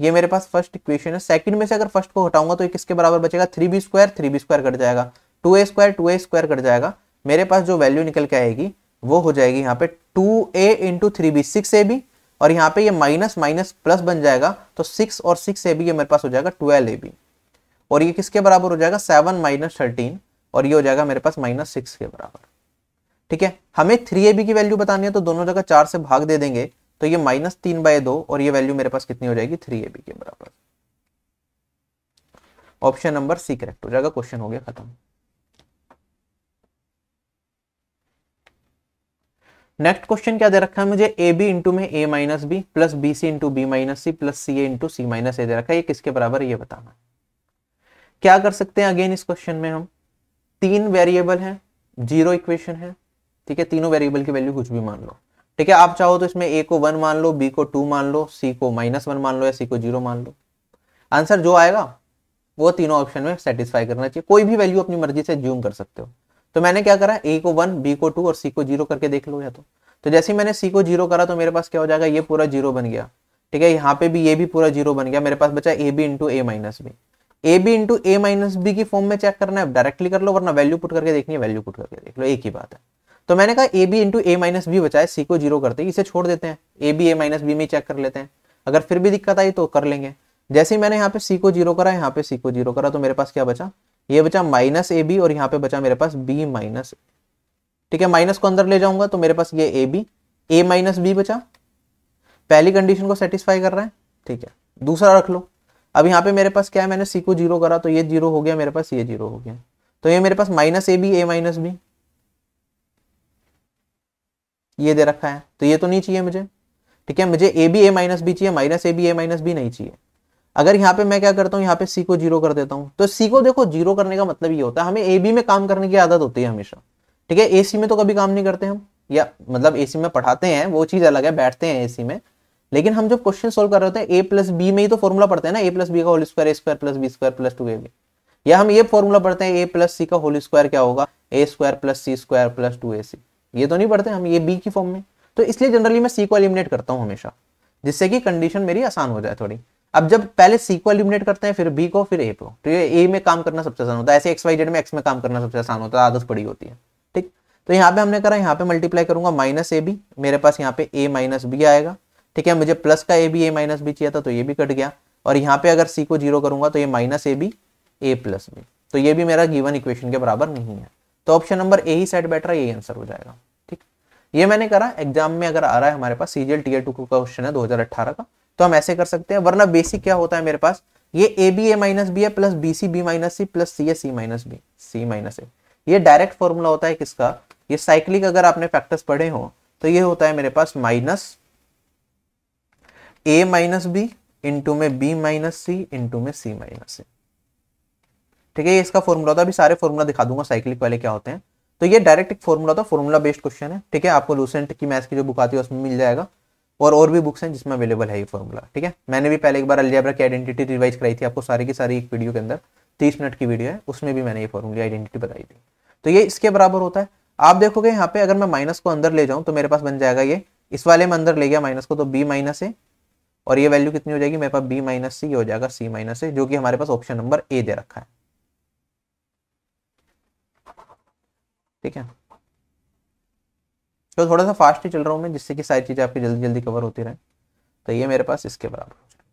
ये मेरे पास फर्स्ट इक्वेशन है, सेकंड में से अगर फर्स्ट को हटाऊंगा तो ये किसके बराबर बचेगा, three B square, three B square cut जाएगा, टू ए स्क्वायर, टू ए स्क्वायर कट जाएगा, मेरे पास जो वैल्यू निकल के आएगी वो हो जाएगी यहाँ पे two A into three B six A B, और यहाँ पे ये माइनस माइनस प्लस बन जाएगा तो सिक्स और सिक्स ए बी, ये मेरे पास हो जाएगा ट्वेल्व ए बी, और ये किसके बराबर हो जाएगा सेवन माइनस थर्टीन, और ये हो जाएगा मेरे पास माइनस सिक्स के बराबर। ठीक है, हमें थ्री ए बी की वैल्यू बतानी है तो दोनों जगह चार से भाग दे देंगे, तो ये माइनस तीन बाय दो, और ये वैल्यू मेरे पास कितनी हो जाएगी, थ्री ए बी के बराबर। ऑप्शन नंबर सी करेक्ट हो जाएगा, क्वेश्चन हो गया खत्म। नेक्स्ट क्वेश्चन क्या दे रखा है मुझे, ए बी इंटू में ए minus B plus B C into B minus C plus C A into C minus A दे रखा है, ये किसके बराबर है ये बताना। क्या कर सकते हैं अगेन इस क्वेश्चन में, हम तीन वेरिएबल हैं, जीरो इक्वेशन है। ठीक है, तीनों वेरिएबल की वैल्यू कुछ भी मान लो। ठीक है, आप चाहो तो इसमें ए को वन मान लो, बी को टू मान लो, सी को माइनस वन मान लो, या सी को जीरो मान लो। आंसर जो आएगा वो तीनों ऑप्शन में सेटिस्फाई करना चाहिए, कोई भी वैल्यू अपनी मर्जी से ज्यूम कर सकते हो। तो मैंने क्या करा, ए को वन, बी को टू और सी को जीरो करके देख लो या तो तो जैसे ही मैंने सी को जीरो करा तो मेरे पास क्या हो जाएगा, ये पूरा जीरो बन गया। ठीक है, यहाँ पे भी ये भी पूरा जीरो बन गया, मेरे पास बचा A B into A minus B. A B into A minus B की फॉर्म में चेक करना है, डायरेक्टली कर लो, वरना वैल्यू पुट करके देखनी है, वैल्यू पुट करके देख लो, एक ही बात है। तो मैंने कहा A B into A minus B बचाए, सी को जीरो करते ही इसे छोड़ देते हैं, A B A minus B में चेक कर लेते हैं, अगर फिर भी दिक्कत आई तो कर लेंगे। जैसे ही मैंने यहाँ पे सी को जीरो करा, यहाँ पे सी को जीरो करा, तो मेरे पास क्या बचा? ये बचा माइनस ए बी और यहाँ पे बचा मेरे पास बी माइनस, ठीक है। माइनस को अंदर ले जाऊंगा तो मेरे पास ये A B, A minus B बचा, पहली कंडीशन को सेटिस्फाई कर रहा है, ठीक है। दूसरा रख लो, अब यहाँ पे मेरे पास क्या है, मैंने सी को जीरो करा तो ये जीरो हो गया मेरे पास, ये जीरो हो गया, तो ये मेरे पास minus A B, A minus B ये दे रखा है, तो ये तो नहीं चाहिए मुझे, ठीक है। मुझे a B, A minus B चाहिए, minus A B, A minus B नहीं चाहिए। अगर यहाँ पे मैं क्या करता हूँ, यहाँ पे सी को जीरो कर देता हूँ, तो सी को देखो जीरो करने का मतलब ये होता है, हमें ए बी में काम करने की आदत होती है हमेशा, ठीक है। ए सी में तो कभी काम नहीं करते हम, या मतलब ए सी में पढ़ाते हैं वो चीज अलग है, बैठते हैं ए सी में, लेकिन हम जब क्वेश्चन सोल्व कर रहे होते हैं ए प्लस बी में ही तो फॉर्मूला पढ़ते हैं ना, ए प्लस बी का whole square, A square plus B square plus two a b, या हम ये फॉर्मूला पढ़ते हैं ए प्लस सी का होल स्क्वायर क्या होगा, ए square plus C square plus two a c, ये तो नहीं पढ़ते हम, ये बी की फॉर्म में। तो इसलिए जनरली मैं सी को एलिमिनेट करता हूँ हमेशा, जिससे कि कंडीशन मेरी आसान हो जाए थोड़ी। अब जब पहले सी को एलिमिनेट करते हैं, फिर बी को, फिर ए को, तो ए में काम करना सबसे आसान होता है। ऐसे एक्स वाई जेड में एक्स में काम करना सबसे आसान होता है, आदत पड़ी होती है, ठीक। तो यहाँ पे हमने करा, यहाँ पे मल्टीप्लाई करूंगा माइनस ए बी, मेरे पास यहाँ पे ए माइनस बी आएगा, ठीक है। मुझे प्लस का a B, A minus B चाहिए था तो ये भी कट गया, और यहाँ पे अगर सी को जीरो करूंगा तो ये minus A B, A plus b, तो ये भी मेरा गिवन इक्वेशन के बराबर नहीं है, तो ऑप्शन नंबर ए ही सेट बैठ रहा है, यही आंसर हो जाएगा, ठीक। ये मैंने करा, एग्जाम में अगर आ रहा है हमारे पास सीजीएल टीयर टू का क्वेश्चन है दो हज़ार अठारह का, तो हम ऐसे कर सकते हैं। वरना बेसिक क्या होता है मेरे पास, ये A B, A minus B है, plus B C, B minus सी, प्लस सी ए, सी माइनस बी, सी माइनस ए, ये डायरेक्ट फॉर्मूला होता है किसका, ये साइक्लिक, अगर आपने फैक्टर्स पढ़े हो तो ये होता है मेरे पास माइनस ए माइनस बी इंटू में बी माइनस सी इंटू में सी माइनस सी, ठीक है। ये इसका फॉर्मूला होता है, अभी सारे फॉर्मूला दिखा दूंगा साइक्लिक वाले क्या होते हैं। तो ये डायरेक्ट एक फॉर्मूला होता है, फॉर्मूला बेस्ड क्वेश्चन है, ठीक है। आपको लूसेंट की मैथ्स की जो बुक आती है उसमें मिल जाएगा, और और भी बुक्स हैं जिसमें अवेलेबल है ये फॉर्मूला, ठीक है। मैंने भी पहले एक बार अलजेब्रा की आइडेंटिटी रिवाइज कराई थी आपको, सारी की सारी एक वीडियो के अंदर तीस मिनट की वीडियो है, उसमें भी मैंने ये फॉर्मूला आइडेंटिटी बताई थी। तो ये इसके बराबर होता है। आप देखोगे यहाँ पे अगर मैं माइनस को अंदर ले जाऊँ तो मेरे पास बन जाएगा ये, इस वाले में अंदर ले गया माइनस को तो बी माइनस ए, और ये वैल्यू कितनी हो जाएगी मेरे पास, बी माइनस सी हो जाएगा, सी माइनस ए, जो कि हमारे पास ऑप्शन नंबर ए दे रखा है, ठीक है। तो थोड़ा सा फास्ट ही चल रहा हूं मैं, जिससे कि सारी चीजें आपकी जल्दी जल्दी कवर होती रहे। तो ये मेरे पास इसके बराबर हो जाएगा।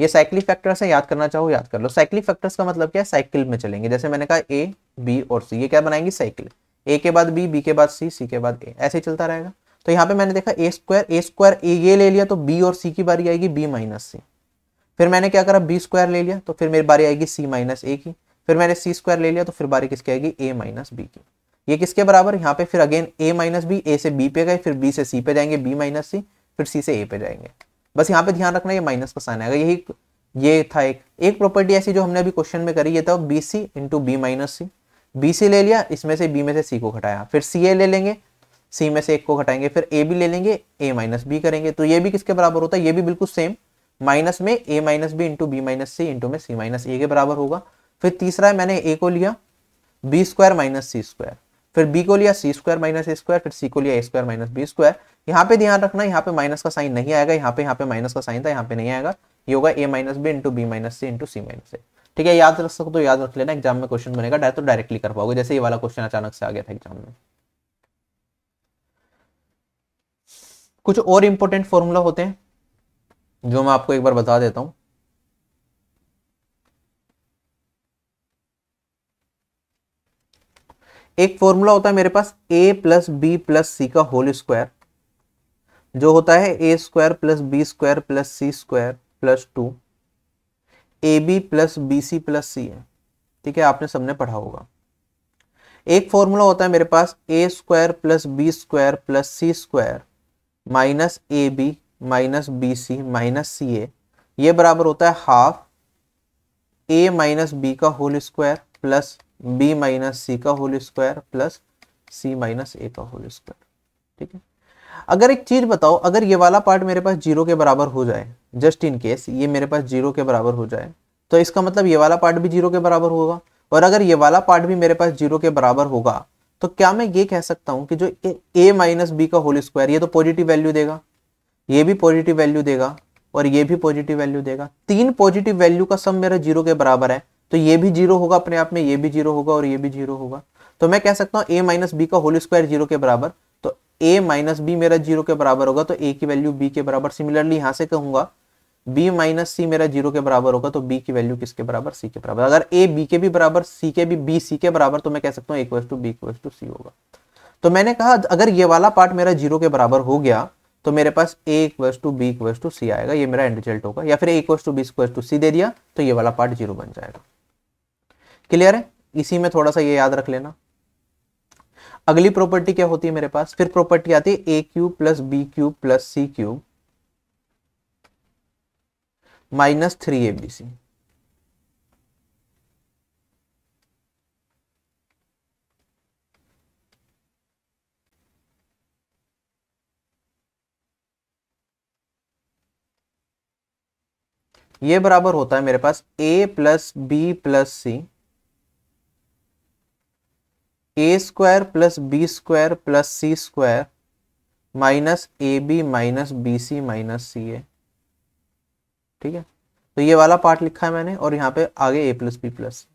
ये साइक्लिक फैक्टर्स है, याद करना चाहो याद कर लो। साइक्लिक फैक्टर्स का मतलब क्या है, साइकिल में चलेंगे। जैसे मैंने कहा ए बी और सी, ये क्या बनाएंगे, साइकिल। ए के बाद बी, बी के बाद सी, सी के बाद ए, ऐसे ही चलता रहेगा। तो यहाँ पे मैंने देखा ए स्क्वायर, ए स्क्वायर ए ये ले लिया तो बी और सी की बारी आएगी, बी माइनस सी। फिर मैंने क्या करा, बी स्क्वायर ले लिया तो फिर मेरी बारी आएगी सी माइनस ए की। फिर मैंने सी स्क्वायर ले लिया तो फिर बारी किसकी आएगी, ए माइनस बी की। ये किसके बराबर, यहाँ पे फिर अगेन ए माइनस बी, ए से बी पे गए, फिर बी से सी पे जाएंगे, बी माइनस सी, फिर सी से ए पे जाएंगे। बस यहाँ पे ध्यान रखना ये माइनस का साइन आएगा। यही ये था एक एक प्रॉपर्टी ऐसी जो हमने अभी क्वेश्चन में करी, ये था B C into B minus सी। बी सी ले लिया, इसमें से बी में से सी को घटाया, फिर सी ए ले लेंगे, सी में से एक को घटाएंगे, फिर ए बी ले लेंगे, ए माइनस बी करेंगे। तो ये भी किसके बराबर होता है, ये भी बिल्कुल सेम, माइनस में ए minus B into B minus सी इंटू में सी माइनस ए के बराबर होगा। फिर तीसरा है, मैंने ए को लिया B square minus C square, फिर बी को लिया सी स्क्वायर माइनस ए स्क्वायर, फिर सी को लिया A square minus B square. यहाँ पे ध्यान रखना, यहाँ पे माइनस का साइन नहीं आएगा, यहाँ पे यहाँ पे माइनस का साइन था, यहाँ पे नहीं आएगा। ये होगा ए minus B into B minus सी इंटू सी माइनस ए, ठीक है। याद रख सको तो याद रख लेना, एग्जाम में क्वेश्चन बनेगा डायरेक्ट तो डायरेक्टली कर पाओगे, जैसे ये वाला क्वेश्चन अचानक से आ गया था एग्जाम में। कुछ और इंपॉर्टेंट फॉर्मूला होते हैं जो मैं आपको एक बार बता देता हूं। एक फॉर्मूला होता है मेरे पास a प्लस बी प्लस सी का होल स्क्वायर, जो होता है a square plus B square plus C square plus two a B plus B C plus सी है, ठीक है। आपने सबने पढ़ा होगा। एक फॉर्मूला होता है मेरे पास a square plus B square plus C square minus A B minus B C minus सी ए, ये बराबर होता है हाफ a माइनस बी का whole square plus b minus सी का whole square plus c minus ए का होल स्क्वायर, ठीक है। अगर एक चीज बताओ, अगर ये वाला पार्ट मेरे पास जीरो के बराबर हो जाए, जस्ट इन केस ये मेरे पास जीरो के बराबर हो जाए, तो इसका मतलब ये वाला पार्ट भी जीरो के बराबर होगा, और अगर ये वाला पार्ट भी मेरे पास जीरो के बराबर होगा, तो क्या मैं ये कह सकता हूँ कि जो a माइनस बी का होल स्क्वायर, ये तो पॉजिटिव वैल्यू देगा, ये भी पॉजिटिव वैल्यू देगा, और ये भी पॉजिटिव वैल्यू देगा, तीन पॉजिटिव वैल्यू का सम मेरा जीरो के बराबर है, तो ये भी जीरो होगा अपने आप में, ये भी जीरो होगा और ये भी जीरो होगा। तो मैं कह सकता हूँ a माइनस बी का होल स्क्वायर जीरो के बराबर, तो a माइनस बी मेरा जीरो के बराबर होगा, तो a की वैल्यू b के बराबर। सिमिलरली यहाँ से कहूंगा b माइनस सी मेरा जीरो के बराबर होगा, तो b की वैल्यू किसके बराबर, c के बराबर। अगर a b के भी बराबर, c के भी, b c के बराबर, तो मैं कह सकता हूँ a equals to b equals to c होगा। तो मैंने कहा अगर ये वाला पार्ट मेरा जीरो के बराबर हो गया तो मेरे पास a equals to b equals to c आएगा, ये मेरा एंड रिजल्ट होगा। या फिर a equals to b equals to c दे दिया तो ये वाला पार्ट जीरो बन जाएगा। क्लियर है? इसी में थोड़ा सा ये याद रख लेना। अगली प्रॉपर्टी क्या होती है मेरे पास, फिर प्रॉपर्टी आती है ए cube plus B cube plus C cube minus three A B c. ये बराबर होता है मेरे पास ए plus B plus C, A square plus B square plus C square minus A B minus B C minus सी ए। ठीक है, तो ये वाला पार्ट लिखा है मैंने और यहाँ पे आगे ए प्लस बी प्लस।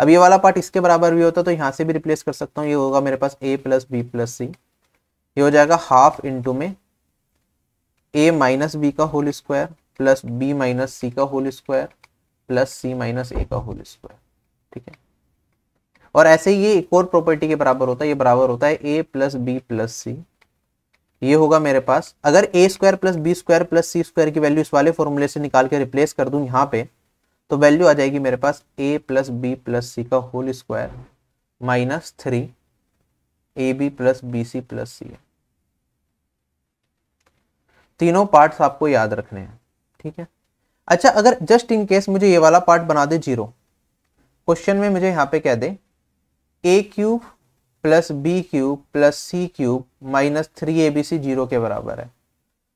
अब ये वाला पार्ट इसके बराबर भी होता तो यहाँ से भी रिप्लेस कर सकता हूँ। ये होगा मेरे पास ए प्लस बी प्लस सी, ये हो जाएगा हाफ इंटू में ए माइनस बी का whole square plus B minus सी का होल स्क्वायर प्लस सी माइनस ए का होल स्क्वायर। ठीक है, और ऐसे ही ये एक और प्रॉपर्टी के बराबर होता है, ये बराबर होता है a प्लस बी प्लस सी। ये होगा मेरे पास अगर a square plus B square plus C square की वैल्यू इस वाले फॉर्मूले से निकाल के रिप्लेस कर दूं यहाँ पे, तो वैल्यू आ जाएगी मेरे पास a प्लस बी प्लस सी का whole square minus three A B plus B C plus सी। तीनों पार्ट्स आपको याद रखने हैं। ठीक है, अच्छा अगर जस्ट इन केस मुझे ये वाला पार्ट बना दे जीरो, क्वेश्चन में मुझे यहाँ पे कह दे ए cube plus B cube plus C cube minus three A B c zero के बराबर है,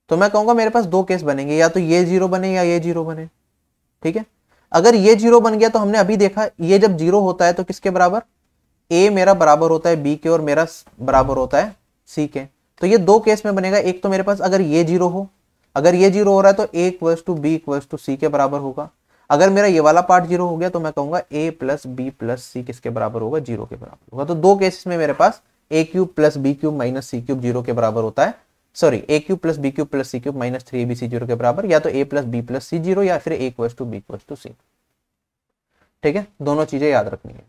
तो मैं कहूँगा मेरे पास दो केस बनेंगे, या तो ये जीरो बने या ये जीरो बने। ठीक है, अगर ये जीरो बन गया तो हमने अभी देखा ये जब जीरो होता है तो किसके बराबर, ए मेरा बराबर होता है बी के और मेरा बराबर होता है सी के। तो ये दो केस में बनेगा, एक तो मेरे पास अगर ये जीरो हो, अगर ये जीरो हो रहा है तो ए equals to B equals to c के बराबर होगा। अगर मेरा ये वाला पार्ट जीरो हो गया तो मैं कहूंगा a प्लस बी प्लस सी किसके बराबर होगा, जीरो के बराबर होगा। तो दो केसेस में मेरे पास a cube plus B cube minus C cube zero के बराबर होता है, sorry a cube plus B cube plus C cube minus three A B c zero के बराबर, या तो a plus B plus C zero या फिर a equals to b equals to सी। ठीक है, दोनों चीजें याद रखनी है।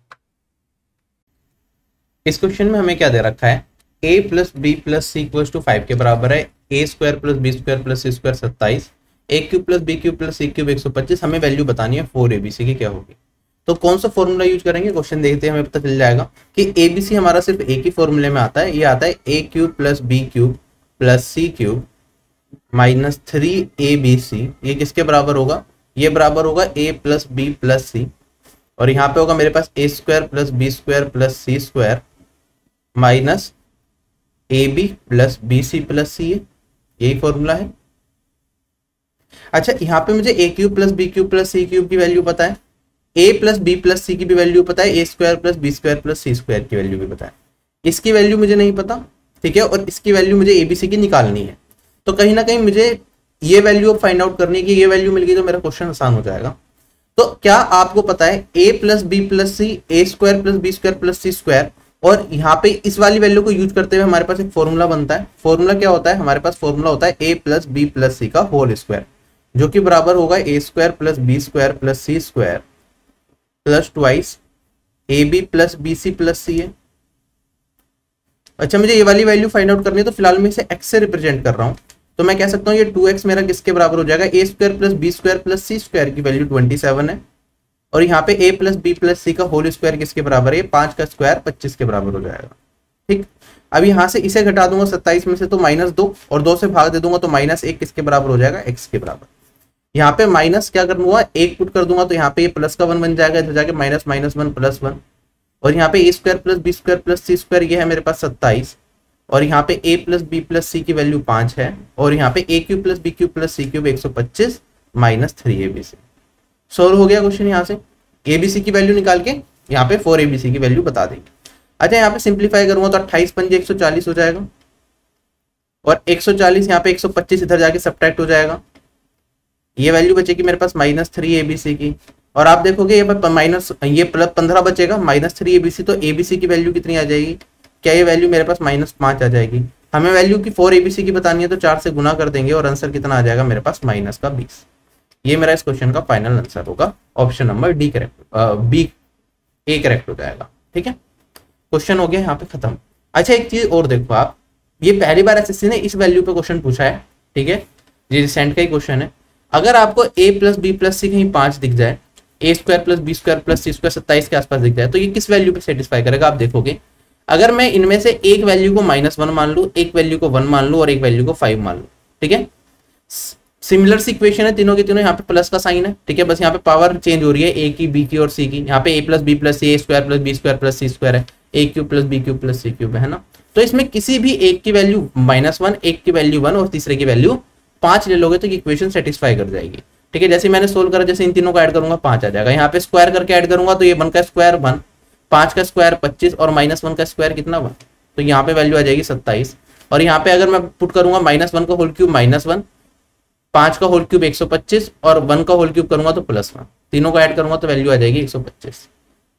इस क्वेश्चन में हमें क्या दे रखा है, a plus B plus C equals to five के बराबर है, ए square plus B square plus सी स्क्वायर सत्ताईस, a cube plus B cube plus C cube एक सौ पच्चीस, हमें वैल्यू बतानी है फोर एबीसी की क्या होगी। तो कौन सा फॉर्मूला यूज करेंगे क्वेश्चन देखते हैं, हमें पता चल जाएगा कि एबीसी हमारा सिर्फ एक ही फॉर्मूले में आता है, ये आता है ए cube plus B cube plus C cube minus three A B c. ये किसके बराबर होगा, ये बराबर होगा ए प्लस बी प्लस सी, और यहाँ पे होगा मेरे पास ए square plus B square plus C square minus A B plus B C plus सी, यही फॉर्मूला है। अच्छा यहाँ पे मुझे ए cube plus B cube plus सी क्यूब की वैल्यू पता है, ए प्लस बी प्लस सी की भी वैल्यू पता है, ए square plus B square plus सी स्क्वायर की वैल्यू भी पता है, इसकी वैल्यू मुझे नहीं पता। ठीक है, और इसकी वैल्यू मुझे एबीसी की निकालनी है, तो कहीं ना कहीं मुझे ये वैल्यू अब फाइंड आउट करनी है कि ये वैल्यू मिल गई तो मेरा क्वेश्चन आसान हो जाएगा। तो क्या आपको पता है ए प्लस बी प्लस सी, ए square plus B square plus सी स्क्वायर, और यहाँ पे इस वाली वैल्यू को यूज करते हुए हमारे पास एक फॉर्मूला बनता है। फॉर्मूला क्या होता है, हमारे पास फॉर्मूला होता है ए प्लस बी प्लस सी का होल स्क्वायर, जो कि बराबर होगा ए square plus B square plus C square plus twice A B plus B C plus सी ए। अच्छा मुझे ये वाली वैल्यू फाइंड आउट करनी है, तो फिलहाल मैं इसे एक्स से रिप्रेजेंट कर रहा हूँ, तो मैं कह सकता हूँ ये टू एक्स मेरा किसके बराबर हो जाएगा, ए square plus B square plus सी स्क्वायर की वैल्यू ट्वेंटी सेवन है, और यहाँ पे a प्लस बी प्लस सी का होल स्क्वायर किसके बराबर है, पांच का स्क्वायर पच्चीस के बराबर हो जाएगा। ठीक, अब यहाँ से इसे घटा दूंगा सत्ताईस में से तो माइनस दो, और दो से भाग दे दूंगा तो माइनस एक किसके बराबर हो जाएगा, x के बराबर। यहाँ पे माइनस क्या कर दूंगा, एक पुट कर दूंगा तो यहाँ पे ये प्लस का वन बन जाएगा, इधर जाके minus minus one plus one, और यहाँ पे ए square plus B square plus सी स्क्वायर ये है मेरे पास सत्ताईस, और यहाँ पे a प्लस बी प्लस सी की वैल्यू पांच है, और यहाँ पे ए cube plus B cube plus सी क्यूब एक सौ पच्चीस minus three A B c. Solve हो गया क्वेश्चन, यहाँ से एबीसी की वैल्यू निकाल के यहाँ पे फोर एबीसी की वैल्यू बता देंगे। अच्छा यहाँ पे सिंप्लीफाई करूंगा तो अट्ठाईस पंजे एक सौ चालीस हो जाएगा, और एक सौ चालीस यहाँ पे एक सौ पच्चीस इधर जाके सब्ट्रैक्ट हो जाएगा, ये वैल्यू बचेगी मेरे पास माइनस थ्री एबीसी की, और आप देखोगे ये माइनस ये प्लस पंद्रह बचेगा माइनस थ्री एबीसी, तो एबीसी की वैल्यू कितनी आ जाएगी, क्या ये वैल्यू मेरे पास माइनस पांच आ जाएगी। हमें वैल्यू की फोर एबीसी की बतानी है तो चार से गुना कर देंगे, और आंसर कितना आ जाएगा मेरे पास माइनस का बीस। ये मेरा इस क्वेश्चन का फाइनल आंसर होगा, option number D correct, B ए करेक्ट हो जाएगा। ठीक है, क्वेश्चन हो गया यहाँ पे खत्म। अच्छा एक चीज और देखो आप, ये पहली बार एसएससी ने इस वैल्यू पे क्वेश्चन पूछा है। ठीक है, ये रिसेंट का ही क्वेश्चन है। अगर आपको ए प्लस बी प्लस सी कहीं पांच दिख जाए, ए square plus B square plus सी स्क्वायर सत्ताईस के आसपास दिख जाए, तो ये किस वैल्यू पे सेटिस्फाई करेगा आप देखोगे। अगर मैं इनमें से एक वैल्यू को माइनस वन मान लू, एक वैल्यू को वन मान लू और एक वैल्यू को फाइव मान लू। ठीक है, सिमिलर सी इक्वेशन है, तीनों के तीनों यहाँ पे प्लस का साइन है। ठीक है, बस यहाँ पे पावर चेंज हो रही है ए की, बी की और सी की। यहाँ पे ए प्लस बी प्लस सी, ए square plus B square plus सी स्क्वायर है, ए cube plus B cube plus सी क्यूब है ना। तो इसमें किसी भी एक की वैल्यू माइनस वन, एक की वैल्यू वन और तीसरे की वैल्यू पांच ले लोगे तो इक्वेशन सेटिस्फाई कर जाएगी। ठीक है, जैसे मैंने सोल्व करा, जैसे इन तीनों को ऐड करूंगा पांच आ जाएगा। यहाँ पे स्क्वायर करके ऐड करूंगा तो ये वन का स्क्वायर वन, पांच का स्क्वायर पच्चीस और माइनस वन का स्क्वायर कितना वन, तो यहाँ पे वैल्यू आ जाएगी सत्ताईस। और यहाँ पे अगर मैं पुट करूंगा माइनस वन का होल क्यूब माइनस वन, पांच का होल क्यूब एक सौ पच्चीस और वन का होल क्यूब करूंगा तो प्लस वन, तीनों को ऐड करूंगा तो वैल्यू आ जाएगी एक सौ पच्चीस।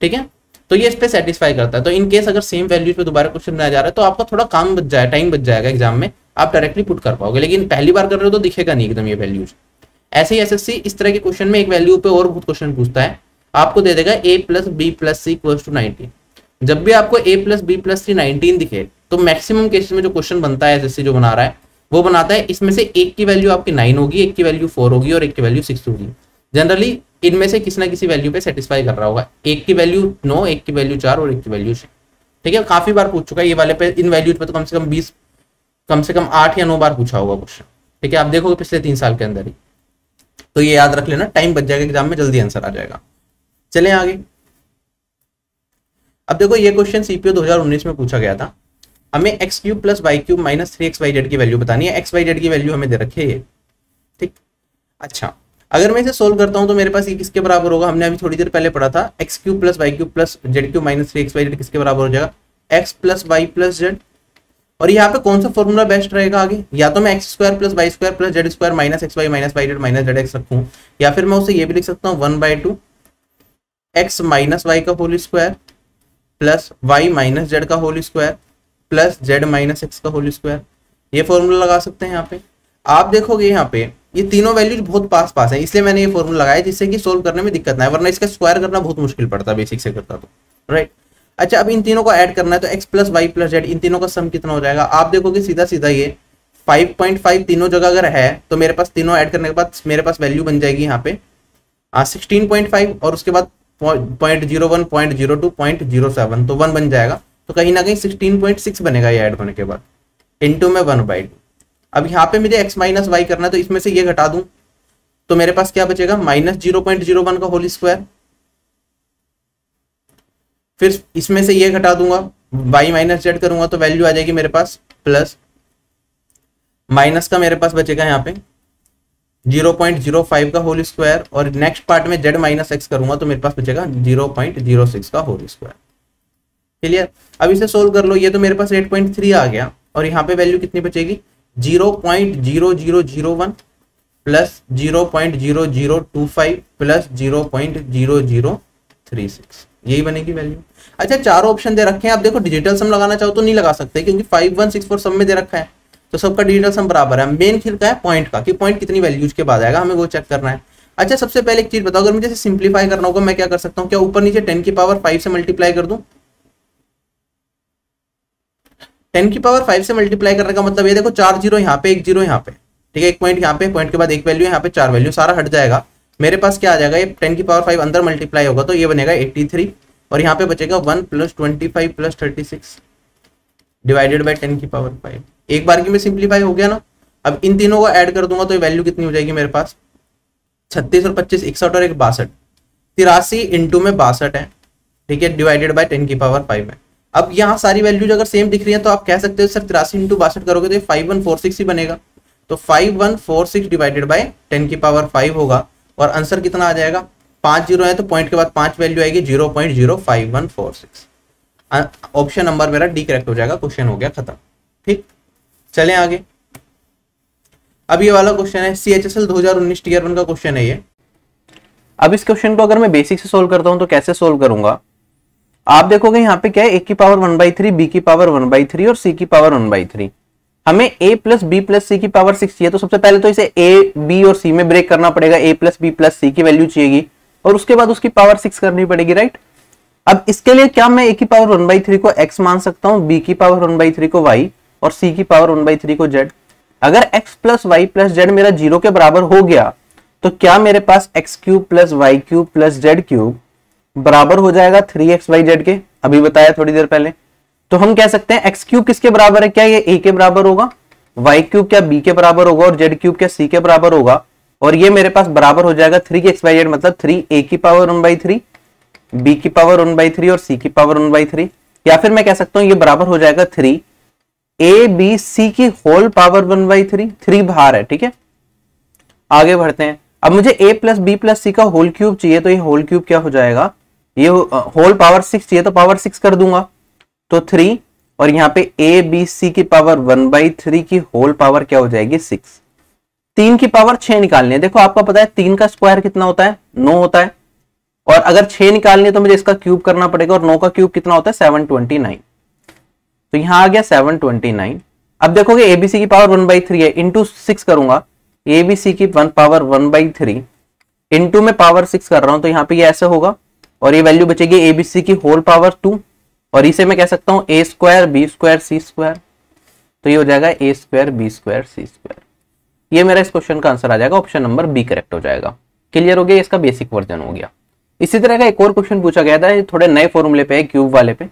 ठीक है, तो ये इस पे सेटिस्फाई करता है। तो इन केस अगर सेम वैल्यूज पे दोबारा क्वेश्चन बनाया जा रहा है तो आपका थोड़ा काम बच जाए, टाइम बच जाएगा एग्जाम में, आप डायरेक्टली पुट कर पाओगे। लेकिन पहली बार कर रहे हो तो दिखेगा नहीं एकदम ये वैल्यूज। ऐसे ही एसएससी इस तरह के क्वेश्चन में एक वैल्यू पे और बहुत क्वेश्चन पूछता है, आपको दे देगा ए plus B plus C equals to nineteen. जब भी आपको ए plus B plus c nineteen दिखे तो मैक्सिमम केसेस में जो क्वेश्चन बनता है एसएससी जो बना रहा है वो बनाता है इसमें से एक की वैल्यू आपकी नाइन होगी, एक की वैल्यू फोर होगी और एक की वैल्यू सिक्स होगी। जनरली इनमें से किसी ना किसी वैल्यू पे सेटिस्फाई कर रहा होगा, एक की वैल्यू नौ, एक की वैल्यू चार और एक की वैल्यू छह। ठीक है, काफी बार पूछ चुका है ये वाले पे, इन वैल्यूज पे तो कम से कम बीस, कम से कम आठ या नौ बार पूछा होगा क्वेश्चन। ठीक है, आप देखोगे पिछले तीन साल के अंदर ही। तो ये याद रख लेना, टाइम बच जाएगा एग्जाम में, जल्दी आंसर आ जाएगा। चले आगे, अब देखो ये क्वेश्चन सीपीओ दो हज़ार उन्नीस में पूछा गया था। हमें x cube plus Y cube minus three x Y z की वैल्यू बतानी है, एक्स वाई जेड की वैल्यू हमें दे रखी है। ठीक, अच्छा अगर मैं इसे सोल्व करता हूं तो मेरे पास ये किसके बराबर होगा, हमने अभी थोड़ी देर पहले पढ़ा था, x cube plus Y cube plus Z cube minus three x Y z किसके बराबर हो जाएगा, x plus Y plus Z. और यहाँ पे कौन सा फॉर्मूला बेस्ट रहेगा आगे, या तो मैं x square plus Y square plus Z square minus x Y minus Y Z minus Z x रखूँ, या फिर मैं उसे ये भी लिख सकता हूँ one by two x minus Y का whole square plus Y minus Z का whole square plus Z minus x का होल स्क्वायर। ये फॉर्मूला लगा सकते हैं। यहाँ पे आप देखोगे यहाँ पे ये तीनों वैल्यूज बहुत पास पास है, इसलिए मैंने ये फॉर्मूला लगाया जिससे कि सोल्व करने में दिक्कत ना है, वरना इसका स्क्वायर करना बहुत मुश्किल पड़ता है बेसिक से करता तो। राइट, अच्छा अब इन तीनों को ऐड करना है तो x plus Y plus Z इन तीनों का सम कितना हो जाएगा, आप देखोगे सीधा सीधा ये फाइव पॉइंट फाइव तीनों जगह अगर है तो मेरे पास तीनों ऐड करने के बाद मेरे पास वैल्यू बन जाएगी यहाँ पे सिक्सटीन पॉइंट फाइव और उसके बाद point zero one point zero two point zero seven तो वन बन जाएगा। तो कहीं ना कहीं सिक्सटीन पॉइंट सिक्स बनेगा ये ऐड होने के बाद, इंटू में वन बाई टू। अब यहाँ पे मुझे x माइनस वाई करना है तो इसमें से ये घटा दूं तो मेरे पास क्या बचेगा, minus zero point zero one का होल स्क्वायर, फिर इसमें से ये घटा दूंगा y माइनस जेड करूंगा तो वैल्यू आ जाएगी मेरे पास प्लस, माइनस का मेरे पास बचेगा यहाँ पे जीरो पॉइंट जीरो फाइव का होल स्क्वायर और नेक्स्ट पार्ट में जेड माइनस एक्स करूंगा तो मेरे पास बचेगा जीरो पॉइंट जीरो सिक्स का होल स्क्वायर। क्लियर, अब इसे सोल्व कर लो, ये तो मेरे पास एट पॉइंट थ्री आ गया और यहाँ पे वैल्यू कितनी बचेगी zero point zero zero zero one plus zero point zero zero two five plus zero point zero zero three six, यही बनेगी वैल्यू। अच्छा चारों ऑप्शन दे रखे हैं, आप देखो डिजिटल सम लगाना चाहो तो नहीं लगा सकते क्योंकि फाइव वन सिक्स फोर सब में दे रखा है तो सबका डिजिटल सम बराबर है। मेन खिलता है पॉइंट का कि पॉइंट कितनी वैल्यूज के बाद आएगा, हमें वो चेक करना है। अच्छा सबसे पहले एक चीज बताओ, अगर मुझे सिंप्लीफाई करना होगा मैं क्या कर सकता हूँ, क्या ऊपर नीचे टेन की पावर फाइव से मल्टीप्लाई कर दूं। टेन की पावर फाइव से मल्टीप्लाई करने का मतलब ये देखो चार जीरो यहाँ पे, एक जीरो यहाँ पे, ठीक है एक पॉइंट यहाँ पे, पॉइंट के बाद एक वैल्यू यहाँ पे, चार वैल्यू सारा हट जाएगा। मेरे पास क्या आ जाएगा, ये टेन की पावर फाइव अंदर मल्टीप्लाई होगा तो ये बनेगा तिरासी और यहाँ पे बचेगा one plus twenty five plus thirty six divided by ten की पावर फाइव। एक बार की में सिंप्लीफाई हो गया ना, अब इन तीनों को ऐड कर दूंगा तो वैल्यू कितनी हो जाएगी मेरे पास छत्तीस और पच्चीस, इकसठ और एक बासठ, तिरासी इंटू में बासठ है, ठीक है डिवाइडेड बाई टेन की पावर फाइव है। अब यहाँ सारी वैल्यूज अगर सेम दिख रही है तो आप कह सकते हो सर तिरासी इंटू बासठ करोगे तो ये फाइव वन फोर सिक्स ही बनेगा, तो five one four six divided by ten की पावर फाइव होगा और आंसर कितना आ जाएगा, पांच जीरो है तो पॉइंट के बाद पांच वैल्यू आएगी zero point zero five one four six. Option number मेरा डी करेक्ट हो जाएगा, क्वेश्चन हो गया खत्म। ठीक, चले आगे, अब ये वाला क्वेश्चन है सी एच एस एल दो हजार उन्नीस टीयर वन का क्वेश्चन है ये। अब इस क्वेश्चन को अगर मैं बेसिक से सोल्व करता हूँ तो कैसे सोल्व करूंगा, आप देखोगे यहाँ पे क्या है, एक की power one by three, B की पावर वन बाई थ्री और सी की पावर वन बाई थ्री। हमें a प्लस बी प्लस सी की पावर सिक्स चाहिए, तो सबसे पहले तो इसे a, b और c में ब्रेक करना पड़ेगा। a प्लस बी प्लस सी की वैल्यू चाहिएगी और उसके बाद उसकी पावर सिक्स करनी पड़ेगी, राइट। अब इसके लिए क्या मैं a की पावर वन बाई थ्री को x मान सकता हूँ, b की पावर वन बाई थ्री को y और c की पावर वन बाई थ्री को z। अगर x plus Y plus Z मेरा जीरो के बराबर हो गया तो क्या मेरे पास x cube plus Y cube plus Z cube बराबर हो जाएगा थ्री एक्स वाई जेड के, अभी बताया थोड़ी देर पहले। तो हम कह सकते हैं एक्स क्यूब किसके बराबर है, क्या ये a के बराबर होगा, वाई क्यूब क्या b के बराबर होगा और जेड क्यूब क्या c के बराबर होगा। और ये मेरे पास बराबर हो जाएगा थ्री एक्स वाई जेड, मतलब थ्री a की power one by three, B की पावर वन बाई थ्री और c की पावर वन बाई थ्री। या फिर मैं कह सकता हूँ ये बराबर हो जाएगा थ्री ए बी सी की whole power one by three, three बाहर है, ठीक है। आगे बढ़ते हैं। अब मुझे ए प्लस बी प्लस सी का होल क्यूब चाहिए, तो ये होल क्यूब क्या हो जाएगा, ये होल पावर सिक्स चाहिए तो पावर सिक्स कर दूंगा, तो थ्री और यहाँ पे ए बी सी की पावर वन बाई थ्री की होल पावर क्या हो जाएगी सिक्स। तीन की पावर छह निकालनी है। देखो आपको पता है तीन का स्क्वायर कितना होता है, नौ होता है, और अगर छह निकालनी है तो मुझे इसका क्यूब करना पड़ेगा और नौ का क्यूब कितना होता है सेवन ट्वेंटी नाइन, तो यहाँ आ गया सेवन ट्वेंटी नाइन। अब देखोगे ए बी सी की पावर वन बाई थ्री है, इंटू सिक्स करूंगा, ए बी सी की one power one by three into में पावर सिक्स कर रहा हूँ, तो यहाँ पे ये ऐसे होगा और ये वैल्यू बचेगी ए बी सी की होल पावर टू और इसे मैं कह सकता हूँ A square B square C square, तो ये हो जाएगा ए square B square C square. ये मेरा इस क्वेश्चन का आंसर आ जाएगा, ऑप्शन नंबर बी करेक्ट हो जाएगा। क्लियर हो गया, इसका बेसिक वर्जन हो गया। इसी तरह का एक और क्वेश्चन पूछा गया था, थोड़े नए फॉर्मूले पे है, क्यूब वाले पे।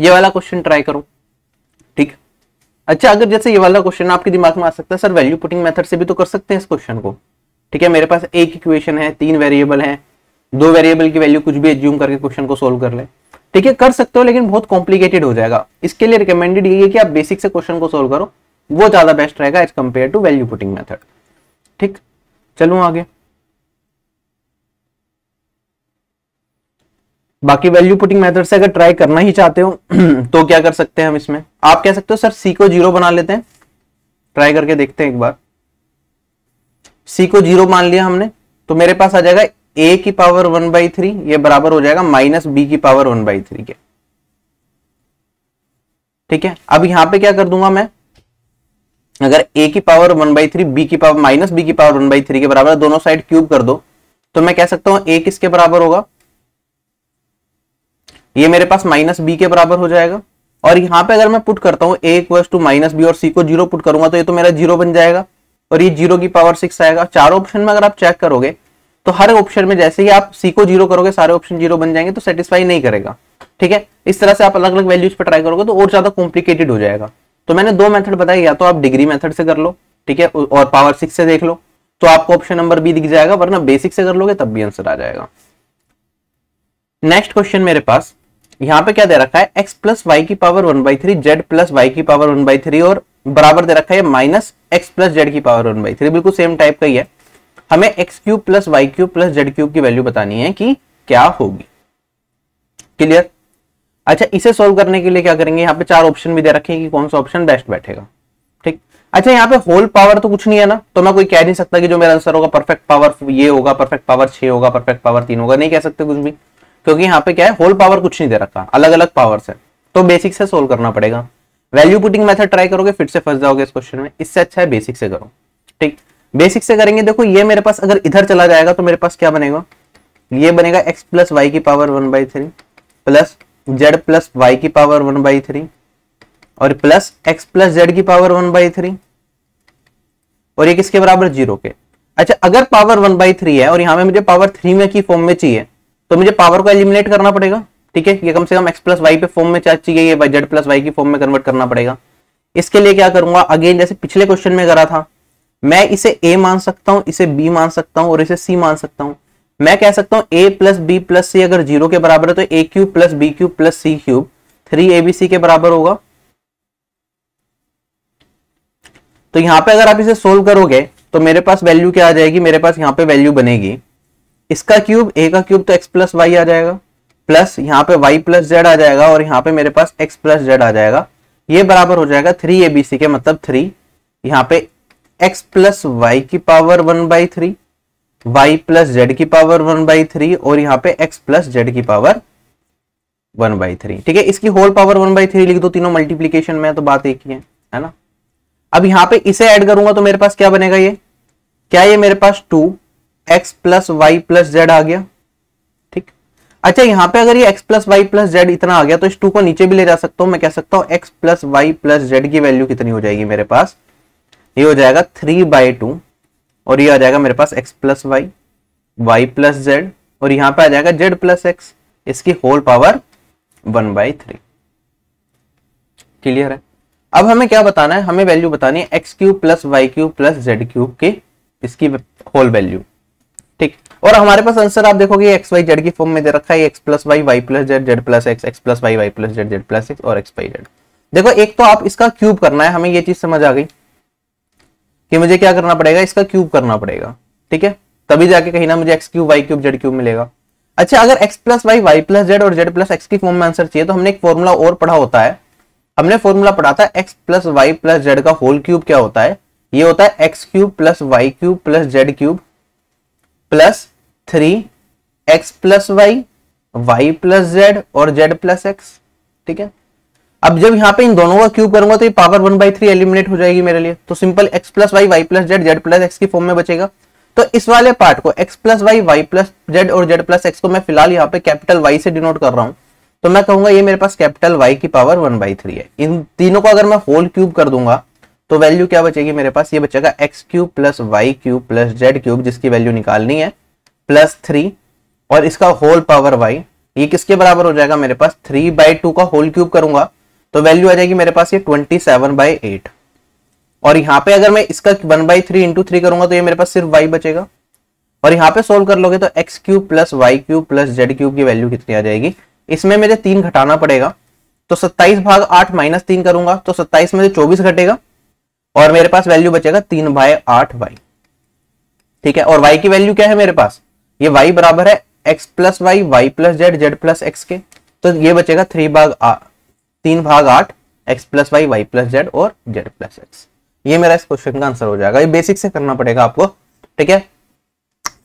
ये वाला क्वेश्चन ट्राई करो, ठीक। अच्छा, अगर जैसे ये वाला क्वेश्चन आपके दिमाग में आ सकता है, सर वैल्यू पुटिंग मेथड से भी तो कर सकते हैं इस क्वेश्चन को, ठीक है। मेरे पास एक इक्वेशन है, तीन वेरिएबल है, दो वेरिएबल की वैल्यू कुछ भी एज्यूम करके क्वेश्चन को सोल्व कर ले, ठीक है, कर सकते हो, लेकिन बहुत कॉम्प्लिकेटेड हो जाएगा। इसके लिए रिकमेंडेड ये है कि आप बेसिक से क्वेश्चन को सोल्व करो, वो ज्यादा बेस्ट रहेगा as compared to value putting method, ठीक। चलो आगे, बाकी वैल्यू पुटिंग मेथड से अगर ट्राई करना ही चाहते हो तो क्या कर सकते हैं हम इसमें, आप कह सकते हो सर सी को जीरो बना लेते हैं, ट्राई करके देखते हैं एक बार। सी को जीरो मान लिया हमने, तो मेरे पास आ जाएगा ए की पावर वन बाई थ्री, ये बराबर हो जाएगा माइनस बी की पावर वन बाई थ्री के, ठीक है। अब यहां पे क्या कर दूंगा मैं, अगर ए की power one by three B की पावर माइनस बी की पावर वन बाई थ्री के बराबर, दोनों साइड क्यूब कर दो, तो मैं कह सकता हूं ए किसके बराबर होगा, ये मेरे पास माइनस बी के बराबर हो जाएगा। और यहाँ पे अगर मैं पुट करता हूँ A equals to minus B और सी को जीरो पुट करूंगा तो ये तो मेरा जीरो बन जाएगा और ये जीरो की पावर सिक्स आएगा। चार ऑप्शन में अगर आप चेक करोगे तो हर ऑप्शन में जैसे ही आप सी को जीरो करोगे सारे ऑप्शन जीरो बन जाएंगे, तो सेटिस्फाई नहीं करेगा, ठीक है। इस तरह से आप अलग अलग वैल्यूज पर ट्राई करोगे तो और ज्यादा कॉम्प्लिकेटेड हो जाएगा। तो मैंने दो मेथड बताए, या तो आप डिग्री मेथड से कर लो, ठीक है, और पावर सिक्स से देख लो तो आपको ऑप्शन नंबर बी दिख जाएगा, वरना बेसिक से कर लोगे तब भी आंसर आ जाएगा। नेक्स्ट क्वेश्चन मेरे पास यहाँ पे क्या दे रखा है, x प्लस वाई की power one by three, z plus Y की पावर वन बाई थ्री और बराबर दे रखा है माइनस एक्स प्लस जेड की पावर वन बाई थ्री, बिल्कुल सेम टाइप का ही है। हमें x cube plus Y cube plus Z cube की वैल्यू बतानी है कि क्या होगी, क्लियर। अच्छा, इसे सोल्व करने के लिए क्या करेंगे, यहाँ पे चार ऑप्शन भी दे रखे हैं कि कौन सा ऑप्शन बेस्ट बैठेगा, ठीक। अच्छा, यहाँ पे होल पावर तो कुछ नहीं है ना, तो मैं कोई कह नहीं सकता कि जो मेरा आंसर होगा परफेक्ट पावर ये होगा, परफेक्ट पावर छह होगा, परफेक्ट पावर तीन होगा, नहीं कह सकते कुछ भी, क्योंकि यहाँ पे क्या है होल पावर कुछ नहीं दे रखा, अलग अलग पावर्स है, तो बेसिक से सोल्व करना पड़ेगा। वैल्यू पुटिंग मेथड ट्राई करोगे फिर से फंस जाओगे इस क्वेश्चन में, इससे अच्छा है बेसिक से करो, ठीक। बेसिक से करेंगे, देखो ये मेरे पास अगर इधर चला जाएगा तो मेरे पास क्या बनेगा, ये बनेगा एक्स प्लस वाई की power one by three plus Z plus Y की पावर वन बाई थ्री और प्लस एक्स प्लस जेड की पावर वन बाई थ्री और ये किसके बराबर जीरो के। अच्छा, अगर पावर वन बाई थ्री है और यहाँ पे मुझे पावर थ्री में की फॉर्म में चाहिए तो मुझे पावर को एलिमिनेट करना पड़ेगा, ठीक है। ये कम से कम x प्लस वाई पे फॉर्म में चाहिए, ये जेड प्लस वाई की फॉर्म में कन्वर्ट करना पड़ेगा। इसके लिए क्या करूंगा, अगेन जैसे पिछले क्वेश्चन में करा था, मैं इसे a मान सकता हूं, इसे b मान सकता हूं और इसे c मान सकता हूं। मैं कह सकता हूं a plus B plus C अगर जीरो के बराबर है तो ए cube plus B cube plus C cube three A B C के बराबर होगा। तो यहाँ पे अगर आप इसे सोल्व करोगे तो मेरे पास वैल्यू क्या आ जाएगी, मेरे पास यहाँ पे वैल्यू बनेगी इसका क्यूब a का क्यूब तो x प्लस वाई आ जाएगा प्लस यहाँ पे y प्लस जेड आ जाएगा और यहाँ पे मेरे पास x प्लस जेड आ जाएगा, ये बराबर हो जाएगा थ्री ए बी सी के, मतलब थ्री यहाँ पे x प्लस वाई की power one by three y plus Z की पावर वन बाई थ्री और यहाँ पे x प्लस जेड की पावर वन बाई थ्री, ठीक है। इसकी whole power one by three लिख दो, तीनों मल्टीप्लीकेशन में है तो बात एक ही है, है ना। अब यहां पे इसे ऐड करूंगा तो मेरे पास क्या बनेगा, ये क्या ये मेरे पास two x plus Y plus Z आ गया। ठीक, अच्छा यहाँ पे अगर ये x plus Y plus z इतना आ गया तो इस टू को नीचे भी ले जा सकता हूं। मैं कह सकता हूं x plus Y plus Z की वैल्यू कितनी हो जाएगी मेरे पास, ये हो जाएगा थ्री बाई टू और ये आ जाएगा मेरे पास x plus y y plus Z और यहाँ पे आ जाएगा जेड प्लस एक्स, इसकी whole power one by three. Clear है। अब हमें क्या बताना है, हमें वैल्यू बतानी है x cube plus Y cube plus Z cube की, इसकी होल वैल्यू। ठीक, और हमारे पास आंसर आप देखोगे एक्स वाई जेड की फॉर्म में दे रखा है, x plus y y plus z z plus x x plus y y plus z z plus x और एक्स वाई जेड। देखो एक तो आप इसका क्यूब करना है, हमें ये चीज समझ आ गई कि मुझे क्या करना पड़ेगा, इसका क्यूब करना पड़ेगा। ठीक है, तभी जाके कहीं ना मुझे x cube y cube z cube मिलेगा। अच्छा, अगर x plus y y plus Z और जेड प्लस एक्स की फॉर्म में आंसर चाहिए तो हमने एक फॉर्मूला और पढ़ा होता है, हमने फॉर्मूला पढ़ा था x plus Y plus Z का होल क्यूब क्या होता है, ये होता है x cube plus Y cube plus Z cube plus three x plus y y plus Z और जेड प्लस एक्स। ठीक है, अब जब यहाँ पे इन दोनों का क्यूब करूंगा तो ये power one by three eliminate हो जाएगी मेरे लिए, तो simple x plus y y plus z z plus x की फॉर्म में बचेगा। तो इस वाले पार्ट को x plus y y plus Z और जेड प्लस एक्स को मैं फिलहाल यहाँ पे कैपिटल वाई से डिनोट कर रहा हूँ, तो मैं कहूंगा ये मेरे पास कैपिटल वाई की पावर वन बाई थ्री है। इन तीनों को अगर मैं होल क्यूब कर दूंगा तो वैल्यू क्या बचेगी मेरे पास, ये बचेगा x cube plus Y cube plus Z cube जिसकी वैल्यू निकालनी है प्लस थ्री और इसका होल पावर वाई, ये किसके बराबर हो जाएगा मेरे पास, थ्री बाई टू का होल क्यूब करूंगा तो वैल्यू आ जाएगी मेरे पास ये ट्वेंटी सेवन बाई एट और यहाँ पे अगर मैं इसका one by three into three करूंगा तो ये मेरे पास सिर्फ वाई बचेगा और यहाँ पे सोल्व कर लोगे तो x cube plus Y cube plus Z cube की वैल्यू कितनी आ जाएगी। इसमें मुझे तीन घटाना पड़ेगा तो सत्ताईस भाग आठ माइनस तीन करूंगा तो सत्ताईस में से चौबीस घटेगा और मेरे पास वैल्यू बचेगा तीन बाई आठ वाई। ठीक है, और वाई की वैल्यू क्या है मेरे पास, ये वाई बराबर है x plus y y plus z z plus x के, तो ये बचेगा थ्री भाग तीन भाग आठ x plus y y plus Z और जेड प्लस एक्स। ये मेरा इस क्वेश्चन का आंसर हो जाएगा। ये बेसिक से करना पड़ेगा आपको। ठीक है,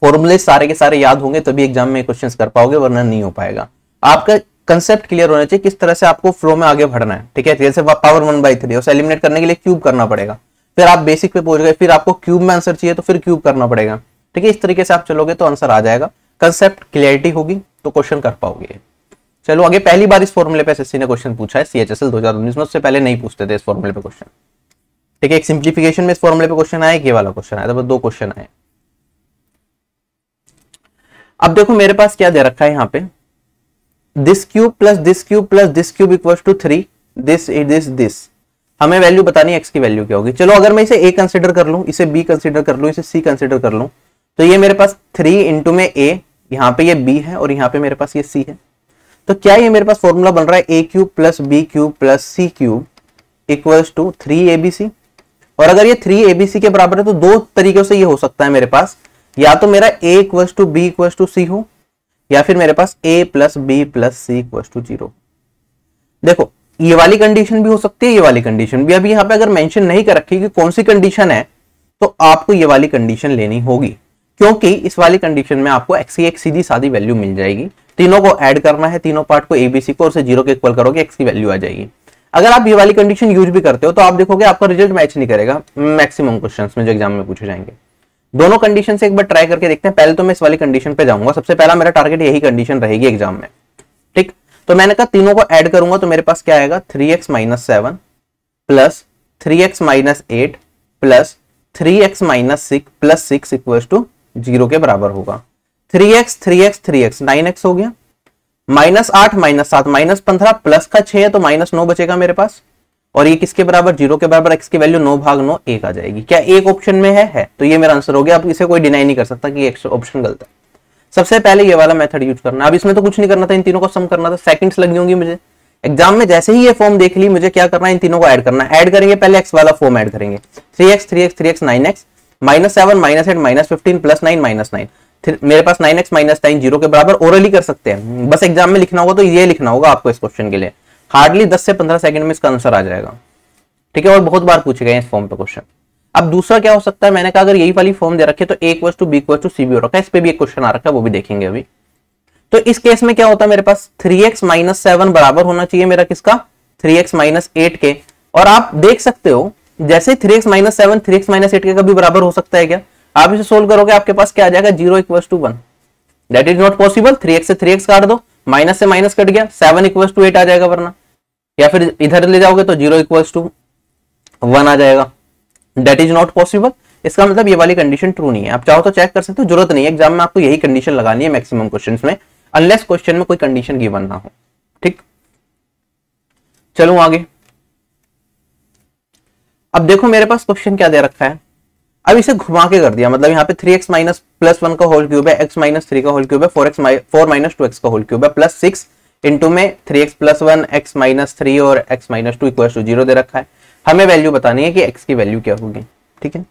फॉर्मूले सारे के सारे याद होंगे तभी एग्जाम में क्वेश्चंस कर पाओगे, वरना नहीं हो पाएगा। आपका कंसेप्ट क्लियर होना चाहिए किस तरह से आपको फ्लो में आगे बढ़ना है। ठीक है, जैसे पावर वन बाई थ्री उसे एलिमिनेट करने के लिए क्यूब करना पड़ेगा, फिर आप बेसिक पे पहुंच गए, फिर आपको क्यूब में आंसर चाहिए तो फिर क्यूब करना पड़ेगा। ठीक है, इस तरीके से आप चलोगे तो आंसर आ जाएगा, कंसेप्ट क्लियरिटी होगी तो क्वेश्चन कर पाओगे। चलो आगे, पहली बार इस फॉर्मूले पे एसएससी ने क्वेश्चन पूछा है सीएचएसएल दो हजार उन्नीस में, उससे पहले नहीं पूछते थे इस फॉर्मूले पे क्वेश्चन। ठीक है, एक सिंप्लीफिकेशन में इस फॉर्मूले पे क्वेश्चन आया, ये वाला क्वेश्चन आया था, बस दो क्वेश्चन आए। अब देखो मेरे पास क्या दे रखा है यहाँ पे, this cube plus this cube plus this cube equals to three, this this this. हमें वैल्यू बतानी है एक्स की वैल्यू क्या होगी। चलो अगर मैं इसे ए कंसिडर कर लूँ, इसे बी कंसिडर कर लूँ, इसे सी कंसिडर कर लूँ तो ये मेरे पास थ्री इंटू में ए, यहाँ पे ये बी है और यहाँ पे मेरे पास ये सी है। तो क्या ये मेरे पास फॉर्मूला बन रहा है ए cube plus B cube plus C cube equals to three A B C. और अगर ये थ्री ए बी सी के बराबर है तो दो तरीकों से ये हो सकता है मेरे पास, या तो मेरा A equals to B equals to सी हो या फिर मेरे पास ए plus B plus C equals to zero. देखो ये वाली कंडीशन भी हो सकती है, ये वाली कंडीशन भी। अभी यहाँ पे अगर मेंशन नहीं कर रखी कि कौन सी कंडीशन है तो आपको ये वाली कंडीशन लेनी होगी, क्योंकि इस वाली कंडीशन में आपको एक्स की एक सीधी सादी वैल्यू मिल जाएगी। तीनों को ऐड करना है, तीनों पार्ट को एबीसी को, और उसे जीरो के इक्वल करोगे, एक्स की वैल्यू आ जाएगी। अगर आप ये वाली कंडीशन यूज भी करते हो तो आप देखोगे आपका रिजल्ट मैच नहीं करेगा मैक्सिमम क्वेश्चंस में जो एग्जाम में पूछे जाएंगे। दोनों कंडीशन से एक बार ट्राई करके देखते हैं। पहले तो मैं इस वाली कंडीशन पे जाऊंगा, सबसे पहला मेरा टारगेट यही कंडीशन रहेगी एग्जाम में। ठीक, तो मैंने कहा तीनों को ऐड करूंगा तो मेरे पास क्या आएगा, three x minus seven plus three x minus eight plus three x minus six plus six equal to zero के बराबर होगा। Three x three x three x nine x हो गया, माइनस आठ माइनस सात माइनस पंद्रह प्लस का छह है तो माइनस नौ बचेगा मेरे पास, और ये किसके बराबर, जीरो के बराबर। एक्स की वैल्यू नौ भाग नौ एक आ जाएगी। क्या एक ऑप्शन में है? है, तो ये मेरा आंसर हो गया। अब इसे कोई डिनाई नहीं कर सकता कि एक्स ऑप्शन गलत है। सबसे पहले ये वाला मेथड यूज करना। अब इसमें तो कुछ नहीं करना था, इन तीनों को सम करना था, सेकंड्स लग होंगी मुझे एग्जाम में। जैसे ही ये फॉर्म देख ली मुझे क्या करना है, इन तीनों को ऐड करना है। ऐड करेंगे, पहले एक्स वाला फॉर्म ऐड करेंगे, three x three x three x nine x minus seven minus eight minus fifteen plus nine minus nine, मेरे पास nine x minus nine zero के बराबर। ओरली कर सकते हैं, बस एग्जाम में लिखना होगा तो ये लिखना होगा आपको इस क्वेश्चन के लिए। हार्डली दस से पंद्रह सेकंड में इसका आंसर आ जाएगा। ठीक है, और बहुत बार पूछे गए इस फॉर्म पे क्वेश्चन। अब दूसरा क्या हो सकता है, मैंने कहा अगर यही वाली फॉर्म दे रखे तो ए equals to B equals to C भी हो रखा है, इस पे भी एक क्वेश्चन आ रखा है, वो भी देखेंगे अभी। तो इस केस में क्या होता है मेरे पास, थ्री एक्स माइनस सेवन बराबर होना चाहिए मेरा किसका, थ्री एक्स माइनस एट के। और आप देख सकते हो जैसे three x minus seven three x minus eight के कभी बराबर हो सकता है क्या? आप इसे सोल्व करोगे आपके पास क्या आ जाएगा, zero equals to one, that is not possible. Three x से थ्री एक्स काट दो, माइनस से माइनस कट गया, सेवन इक्वल्स टू एट आ जाएगा वरना, या फिर इधर ले जाओगे तो जीरो इक्वल्स टू वन आ जाएगा, दैट इज नॉट पॉसिबल। इसका मतलब ये वाली कंडीशन ट्रू नहीं है। आप चाहो तो चेक कर सकते हो, जरूरत नहीं है, एग्जाम में आपको यही कंडीशन लगानी है मैक्सिमम क्वेश्चंस में, अनलेस क्वेश्चन में कोई कंडीशन गिवन ना हो। ठीक, चलो आगे। अब देखो मेरे पास क्वेश्चन क्या दे रखा है। अब इसे घुमा के कर दिया, मतलब यहाँ पे three x minus plus one का होल क्यूब है, एक्स माइनस थ्री का होल क्यूब है, four x four minus two x का होल क्यूब है, प्लस सिक्स इंटू में three x plus one, x minus three और x minus two equal to zero दे रखा है। हमें वैल्यू बतानी है कि एक्स की वैल्यू क्या होगी। ठीक है,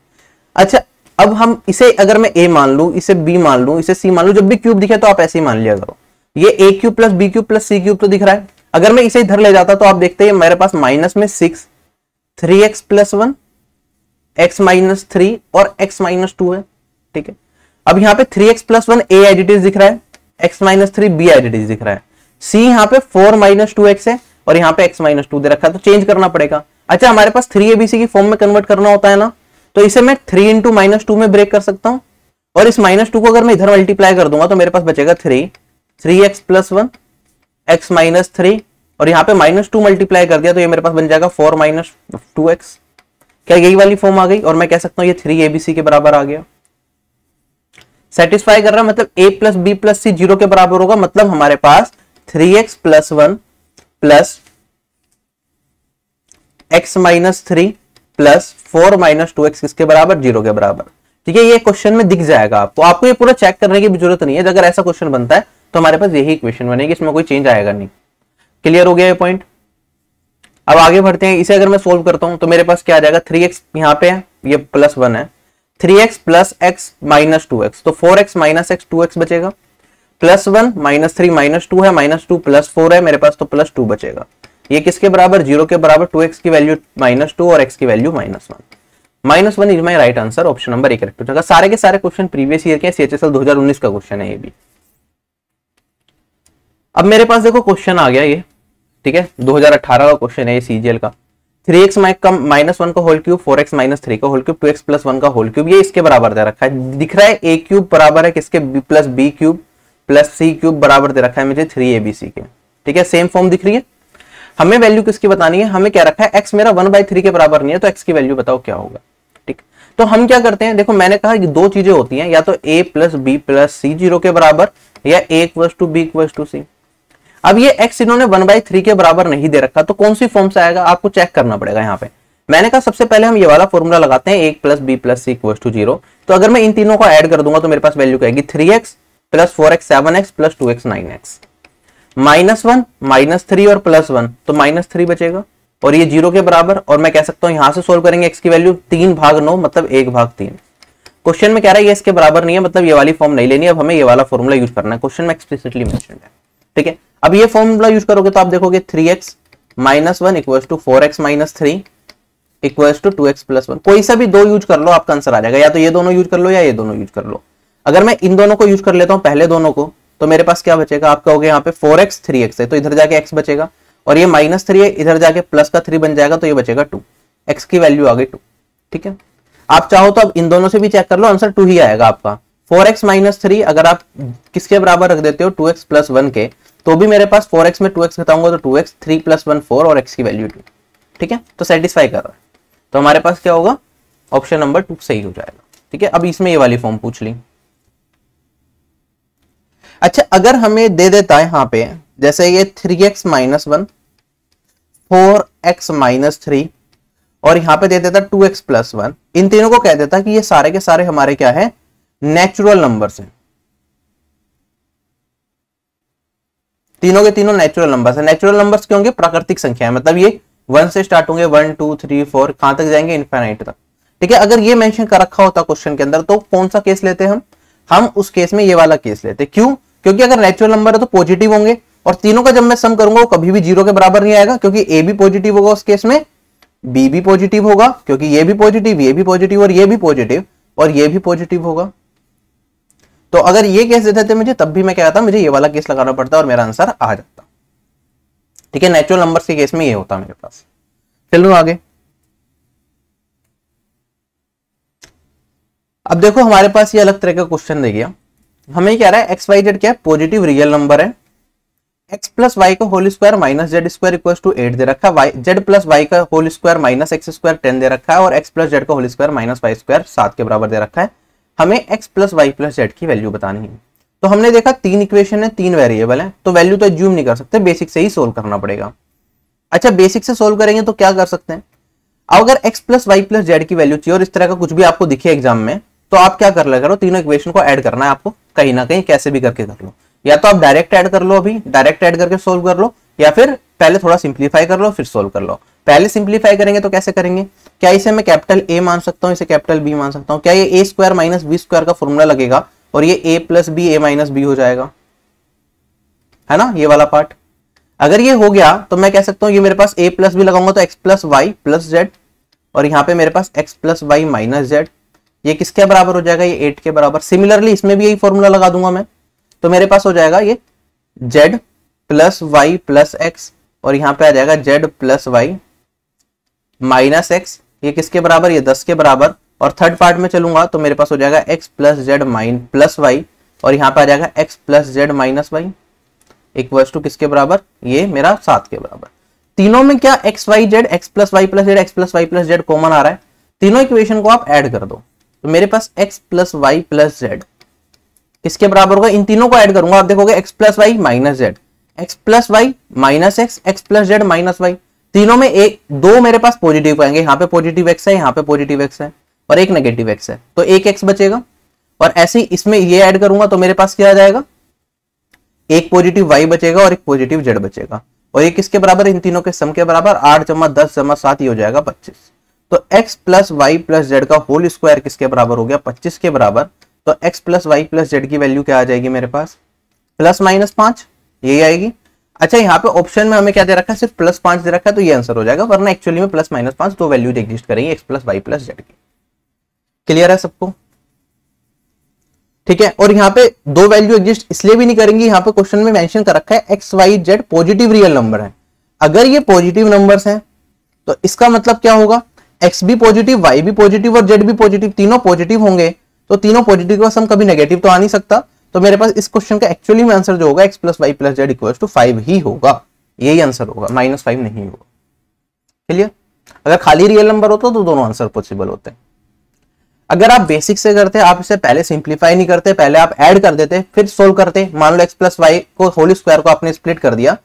अच्छा अब हम इसे, अगर मैं ए मान लू, इसे बी मान लू, इसे सी मान लू, जब भी क्यूब दिखे तो आप ऐसे ही मान लिया करो। ये ए cube plus B cube plus सी क्यूब तो दिख रहा है, अगर मैं इसे इधर ले जाता तो आप देखते हैं मेरे पास माइनस में six, three x plus one, x minus three और एक्स माइनस टू है। ठीक है, अब यहाँ पे three x plus one A as it is दिख रहा है, x minus three B as it is दिख रहा है, सी यहाँ पे फोर माइनस टू एक्स है और यहाँ पे एक्स माइनस टू दे रखा है, तो चेंज करना पड़ेगा। अच्छा, हमारे पास थ्री एबीसी की फॉर्म में कन्वर्ट करना होता है ना, तो इसे मैं थ्री इंटू माइनस टू में ब्रेक कर सकता हूँ, और इस माइनस टू को अगर मैं इधर मल्टीप्लाई कर दूंगा तो मेरे पास बचेगा three, three x plus one, x minus three और यहाँ पे माइनस टू मल्टीप्लाई कर दिया तो ये मेरे पास बन जाएगा फोर माइनस टू एक्स। क्या यही वाली फॉर्म आ गई? और मैं कह सकता हूँ ये थ्री एबीसी के बराबर आ गया, सेटिस्फाई कर रहा है, मतलब A plus B plus C zero के बराबर होगा। मतलब हमारे पास three x plus one plus x minus three plus four minus two x किसके बराबर, जीरो के बराबर। ठीक है, ये क्वेश्चन में दिख जाएगा आपको, आपको ये पूरा चेक करने की जरूरत नहीं है। अगर ऐसा क्वेश्चन बनता है तो हमारे पास यही इक्वेशन बनेगी, इसमें कोई चेंज आएगा नहीं। क्लियर हो गया ये पॉइंट। अब आगे बढ़ते हैं, इसे अगर मैं सोल्व करता हूं तो मेरे पास क्या आ जाएगा, थ्री एक्स यहाँ पे है, ये प्लस वन है, three x plus x minus two x, तो four x minus x two x बचेगा, plus one minus three minus two है, माइनस टू प्लस फोर है मेरे पास, तो प्लस टू बचेगा। ये किसके बराबर, जीरो के बराबर। टू एक्स की वैल्यू माइनस टू और एक्स की value minus one. Minus one is my right answer, option number एक करेक्ट हो जाएगा। सारे के सारे क्वेश्चन प्रीवियस ईयर के सीएचएसएल दो हज़ार उन्नीस का क्वेश्चन है ये भी। अब मेरे पास देखो क्वेश्चन आ गया ये, ठीक है, दो हज़ार अठारह का क्वेश्चन है ये सीजीएल का। थ्री एक्स माइनस वन का whole cube, four x minus three का whole cube, two x plus one का होल क्यूब, ये इसके बराबर दे रखा है। दिख रहा है ए क्यूब बराबर है किसके, B plus B cube plus सी क्यूब बराबर दे रखा है मुझे थ्री एबीसी के। ठीक है, सेम फॉर्म दिख रही है। हमें वैल्यू किसकी बतानी है, हमें क्या रखा है, एक्स मेरा वन बाई थ्री के बराबर नहीं है तो एक्स की वैल्यू बताओ क्या होगा। ठीक, तो हम क्या करते हैं, देखो मैंने कहा कि दो चीजें होती हैं, या तो ए प्लस बी प्लस सी जीरो के बराबर या A equals to B equals to C. अब ये एक्स इन्होंने वन बाई थ्री के बराबर नहीं दे रखा तो कौन सी फॉर्म से आएगा, आपको चेक करना पड़ेगा। यहाँ पे मैंने कहा सबसे पहले हम ये वाला फॉर्मूला लगाते हैं, A plus B plus C equals to zero. तो अगर मैं इन तीनों को ऐड कर दूंगा तो मेरे पास वैल्यू क्या आएगी, three x plus four x seven x plus two x nine x, minus one minus three और प्लस वन तो माइनस थ्री बचेगा और ये जीरो के बराबर। और मैं कह सकता हूँ यहाँ से सोल्व करेंगे, एक्स की वैल्यू तीन भाग नौ मतलब एक भाग तीन। क्वेश्चन में कह रहा है ये इसके बराबर नहीं है, मतलब ये वाली फॉर्म नहीं लेनी, अब हमें ये वाला फॉर्मूला यूज करना है, क्वेश्चन में एक्सप्लिसिटली मेंशन है। ठीक है, अब ये फॉर्मूला यूज करोगे तो आप देखोगे three x minus one equals to four x minus three equals to two x plus one. कोई सा भी दो यूज कर लो आपका आंसर आ जाएगा, या तो ये दोनों यूज कर लो या ये दोनों यूज कर लो। अगर मैं इन दोनों को यूज कर लेता हूँ पहले दोनों को तो मेरे पास क्या बचेगा, आप कहोगे यहाँ पे फोर एक्स थ्री एक्स है तो इधर जाके एक्स बचेगा और ये माइनस थ्री है, इधर जाके प्लस का थ्री बन जाएगा तो ये बचेगा टू, एक्स की वैल्यू आ गई टू। ठीक है, आप चाहो तो अब इन दोनों से भी चेक कर लो, आंसर टू ही आएगा आपका। फोर एक्स माइनस थ्री अगर आप किसके बराबर रख देते हो, टू एक्स प्लस वन के, तो भी मेरे पास फोर एक्स में टू एक्स घटाऊंगा तो two x, three plus one four और एक्स की वैल्यू टू। ठीक है, तो सेटिस्फाई कर रहा है, तो हमारे पास क्या होगा, ऑप्शन नंबर टू सही हो जाएगा। ठीक है, अब इसमें ये वाली फॉर्म पूछ ली। अच्छा, अगर हमें दे देता है यहाँ पे जैसे ये three x minus one, four x minus three और यहाँ पे दे देता टू एक्स प्लस वन, इन तीनों को कह देता कि ये सारे के सारे हमारे क्या है, नेचुरल नंबर्स हैं, तीनों के तीनों नेचुरल नंबर्स हैं। नेचुरल नंबर्स क्या होंगे, प्राकृतिक संख्या है, मतलब ये वन से स्टार्ट होंगे, वन टू थ्री फोर कहां तक जाएंगे, इनफाइनाइट तक। ठीक है, अगर ये मेंशन कर रखा होता क्वेश्चन के अंदर तो कौन सा केस लेते हम हम उस केस में ये वाला केस लेते। क्यों? क्योंकि अगर नेचुरल नंबर है तो पॉजिटिव होंगे और तीनों का जब मैं सम करूंगा वो कभी भी जीरो के बराबर नहीं आएगा, क्योंकि ए भी पॉजिटिव होगा उस केस में, बी भी पॉजिटिव होगा क्योंकि ये भी पॉजिटिव, ये भी पॉजिटिव और ये भी पॉजिटिव और ये भी पॉजिटिव होगा। तो अगर ये केस देते थे मुझे तब भी मैं कहता मुझे ये वाला केस लगाना पड़ता और मेरा आंसर आ जाता। ठीक है, नेचुरल नंबर्स के केस में ये होता मेरे पास। चलो आगे, अब देखो हमारे पास ये अलग तरह का क्वेश्चन दे गया, हमें क्या रहा है एक्स वाई जेड क्या है पॉजिटिव रियल नंबर है, एक्स प्लस वाई का whole square minus Z square equals to eight दे रखा है, जेड प्लस वाई का whole square minus x square ten दे रखा है और एक्स प्लस जेड का whole square minus Y square सात के बराबर दे रखा है। हमें x plus Y plus Z की वैल्यू बतानी है। तो हमने देखा तीन इक्वेशन है, तीन वेरिएबल है, तो वैल्यू तो एज्यूम नहीं कर सकते, बेसिक से ही सोल्व करना पड़ेगा। अच्छा बेसिक से सोल्व करेंगे तो क्या कर सकते हैं, अगर x plus Y plus Z की वैल्यू चाहिए और इस तरह का कुछ भी आपको दिखे एग्जाम में, तो आप क्या कर करो तीनों इक्वेशन को ऐड करना है आपको, कहीं ना कहीं कैसे भी करके कर लो, या तो आप डायरेक्ट ऐड कर लो, अभी डायरेक्ट ऐड करके सोल्व कर लो, या फिर पहले थोड़ा सिंप्लीफाई कर लो फिर सोल्व कर लो। पहले सिंप्लीफाई करेंगे तो कैसे करेंगे, क्या इसे मैं कैपिटल ए मान सकता हूँ, इसे कैपिटल बी मान सकता हूँ, क्या ये ए स्क्वायर माइनस बी स्क्वायर का फॉर्मूला लगेगा और ये A plus B A minus B हो जाएगा, है ना ये वाला पार्ट। अगर ये हो गया तो मैं कह सकता हूँ ये मेरे पास ए प्लस बी लगाऊंगा तो x plus Y plus Z, और यहाँ पे मेरे पास x plus Y minus Z, ये किसके बराबर हो जाएगा, ये एट के बराबर। सिमिलरली इसमें भी यही फॉर्मूला लगा दूंगा मैं, तो मेरे पास हो जाएगा ये Z plus Y plus x और यहाँ पे आ जाएगा z plus Y minus x, ये किसके बराबर, ये दस के बराबर। और थर्ड पार्ट में चलूंगा तो मेरे पास हो जाएगा x plus z min plus y और यहाँ पे आ जाएगा x plus Z minus y equals to किसके बराबर, ये मेरा सात के बराबर। तीनों में क्या x Y z, x plus Y plus z, x plus Y plus z common आ रहा है, तीनों इक्वेशन को आप ऐड कर दो तो मेरे पास x plus Y plus z किसके बराबर होगा। इन तीनों को ऐड करूंगा आप देखोगे x plus Y minus Z, x plus Y minus x, x plus Z minus y, तीनों में एक दो मेरे पास पॉजिटिव आएंगे, यहाँ पे पॉजिटिव एक्स है, यहाँ पे पॉजिटिव एक्स है और एक नेगेटिव एक्स है, तो एक एक्स बचेगा। और ऐसे ही इसमें ये ऐड करूंगा तो मेरे पास क्या आ जाएगा, एक पॉजिटिव वाई बचेगा और एक पॉजिटिव जेड बचेगा और ये किसके बराबर, इन तीनों के सम के बराबर, आठ जमा दस जमा सात ये हो जाएगा पच्चीस। तो x plus Y plus Z का होल स्क्वायर किसके बराबर हो गया, पच्चीस के बराबर। तो x plus Y plus Z की वैल्यू क्या आ जाएगी मेरे पास, प्लस माइनस पांच यही आएगी। अच्छा यहाँ पे ऑप्शन में हमें क्या दे रखा है, सिर्फ प्लस पांच दे रखा है तो ये आंसर हो जाएगा, वरना एक्चुअली में प्लस माइनस पांच दो वैल्यू एग्जिस्ट करेंगे x plus Y plus Z की। क्लियर है सबको, ठीक है। और यहाँ पे दो वैल्यू एग्जिस्ट इसलिए भी नहीं करेंगी, यहाँ पे क्वेश्चन में मेंशन कर रखा है x Y z positive real number है। अगर ये पॉजिटिव नंबर्स हैं तो इसका मतलब क्या होगा, एक्स भी पॉजिटिव, वाई भी पॉजिटिव और जेड भी पॉजिटिव, तीनों पॉजिटिव होंगे तो तीनों पॉजिटिव का सम कभी नेगेटिव तो आ नहीं सकता। तो मेरे पास इस क्वेश्चन का एक्चुअली में आंसर जो होगा x plus Y plus z equals to five ही होगा, यही आंसर होगा, माइनस फाइव नहीं होगा। क्लियर, अगर खाली रियल नंबर होता तो दोनों आंसर पॉसिबल होते हैं। अगर आप बेसिक से करते, आप इसे पहले सिंप्लीफाई नहीं करते, पहले आप ऐड कर देते फिर सोल्व करते। मान लो एक्स प्लस वाई को होल स्क्वायर को आपने स्प्लिट कर दिया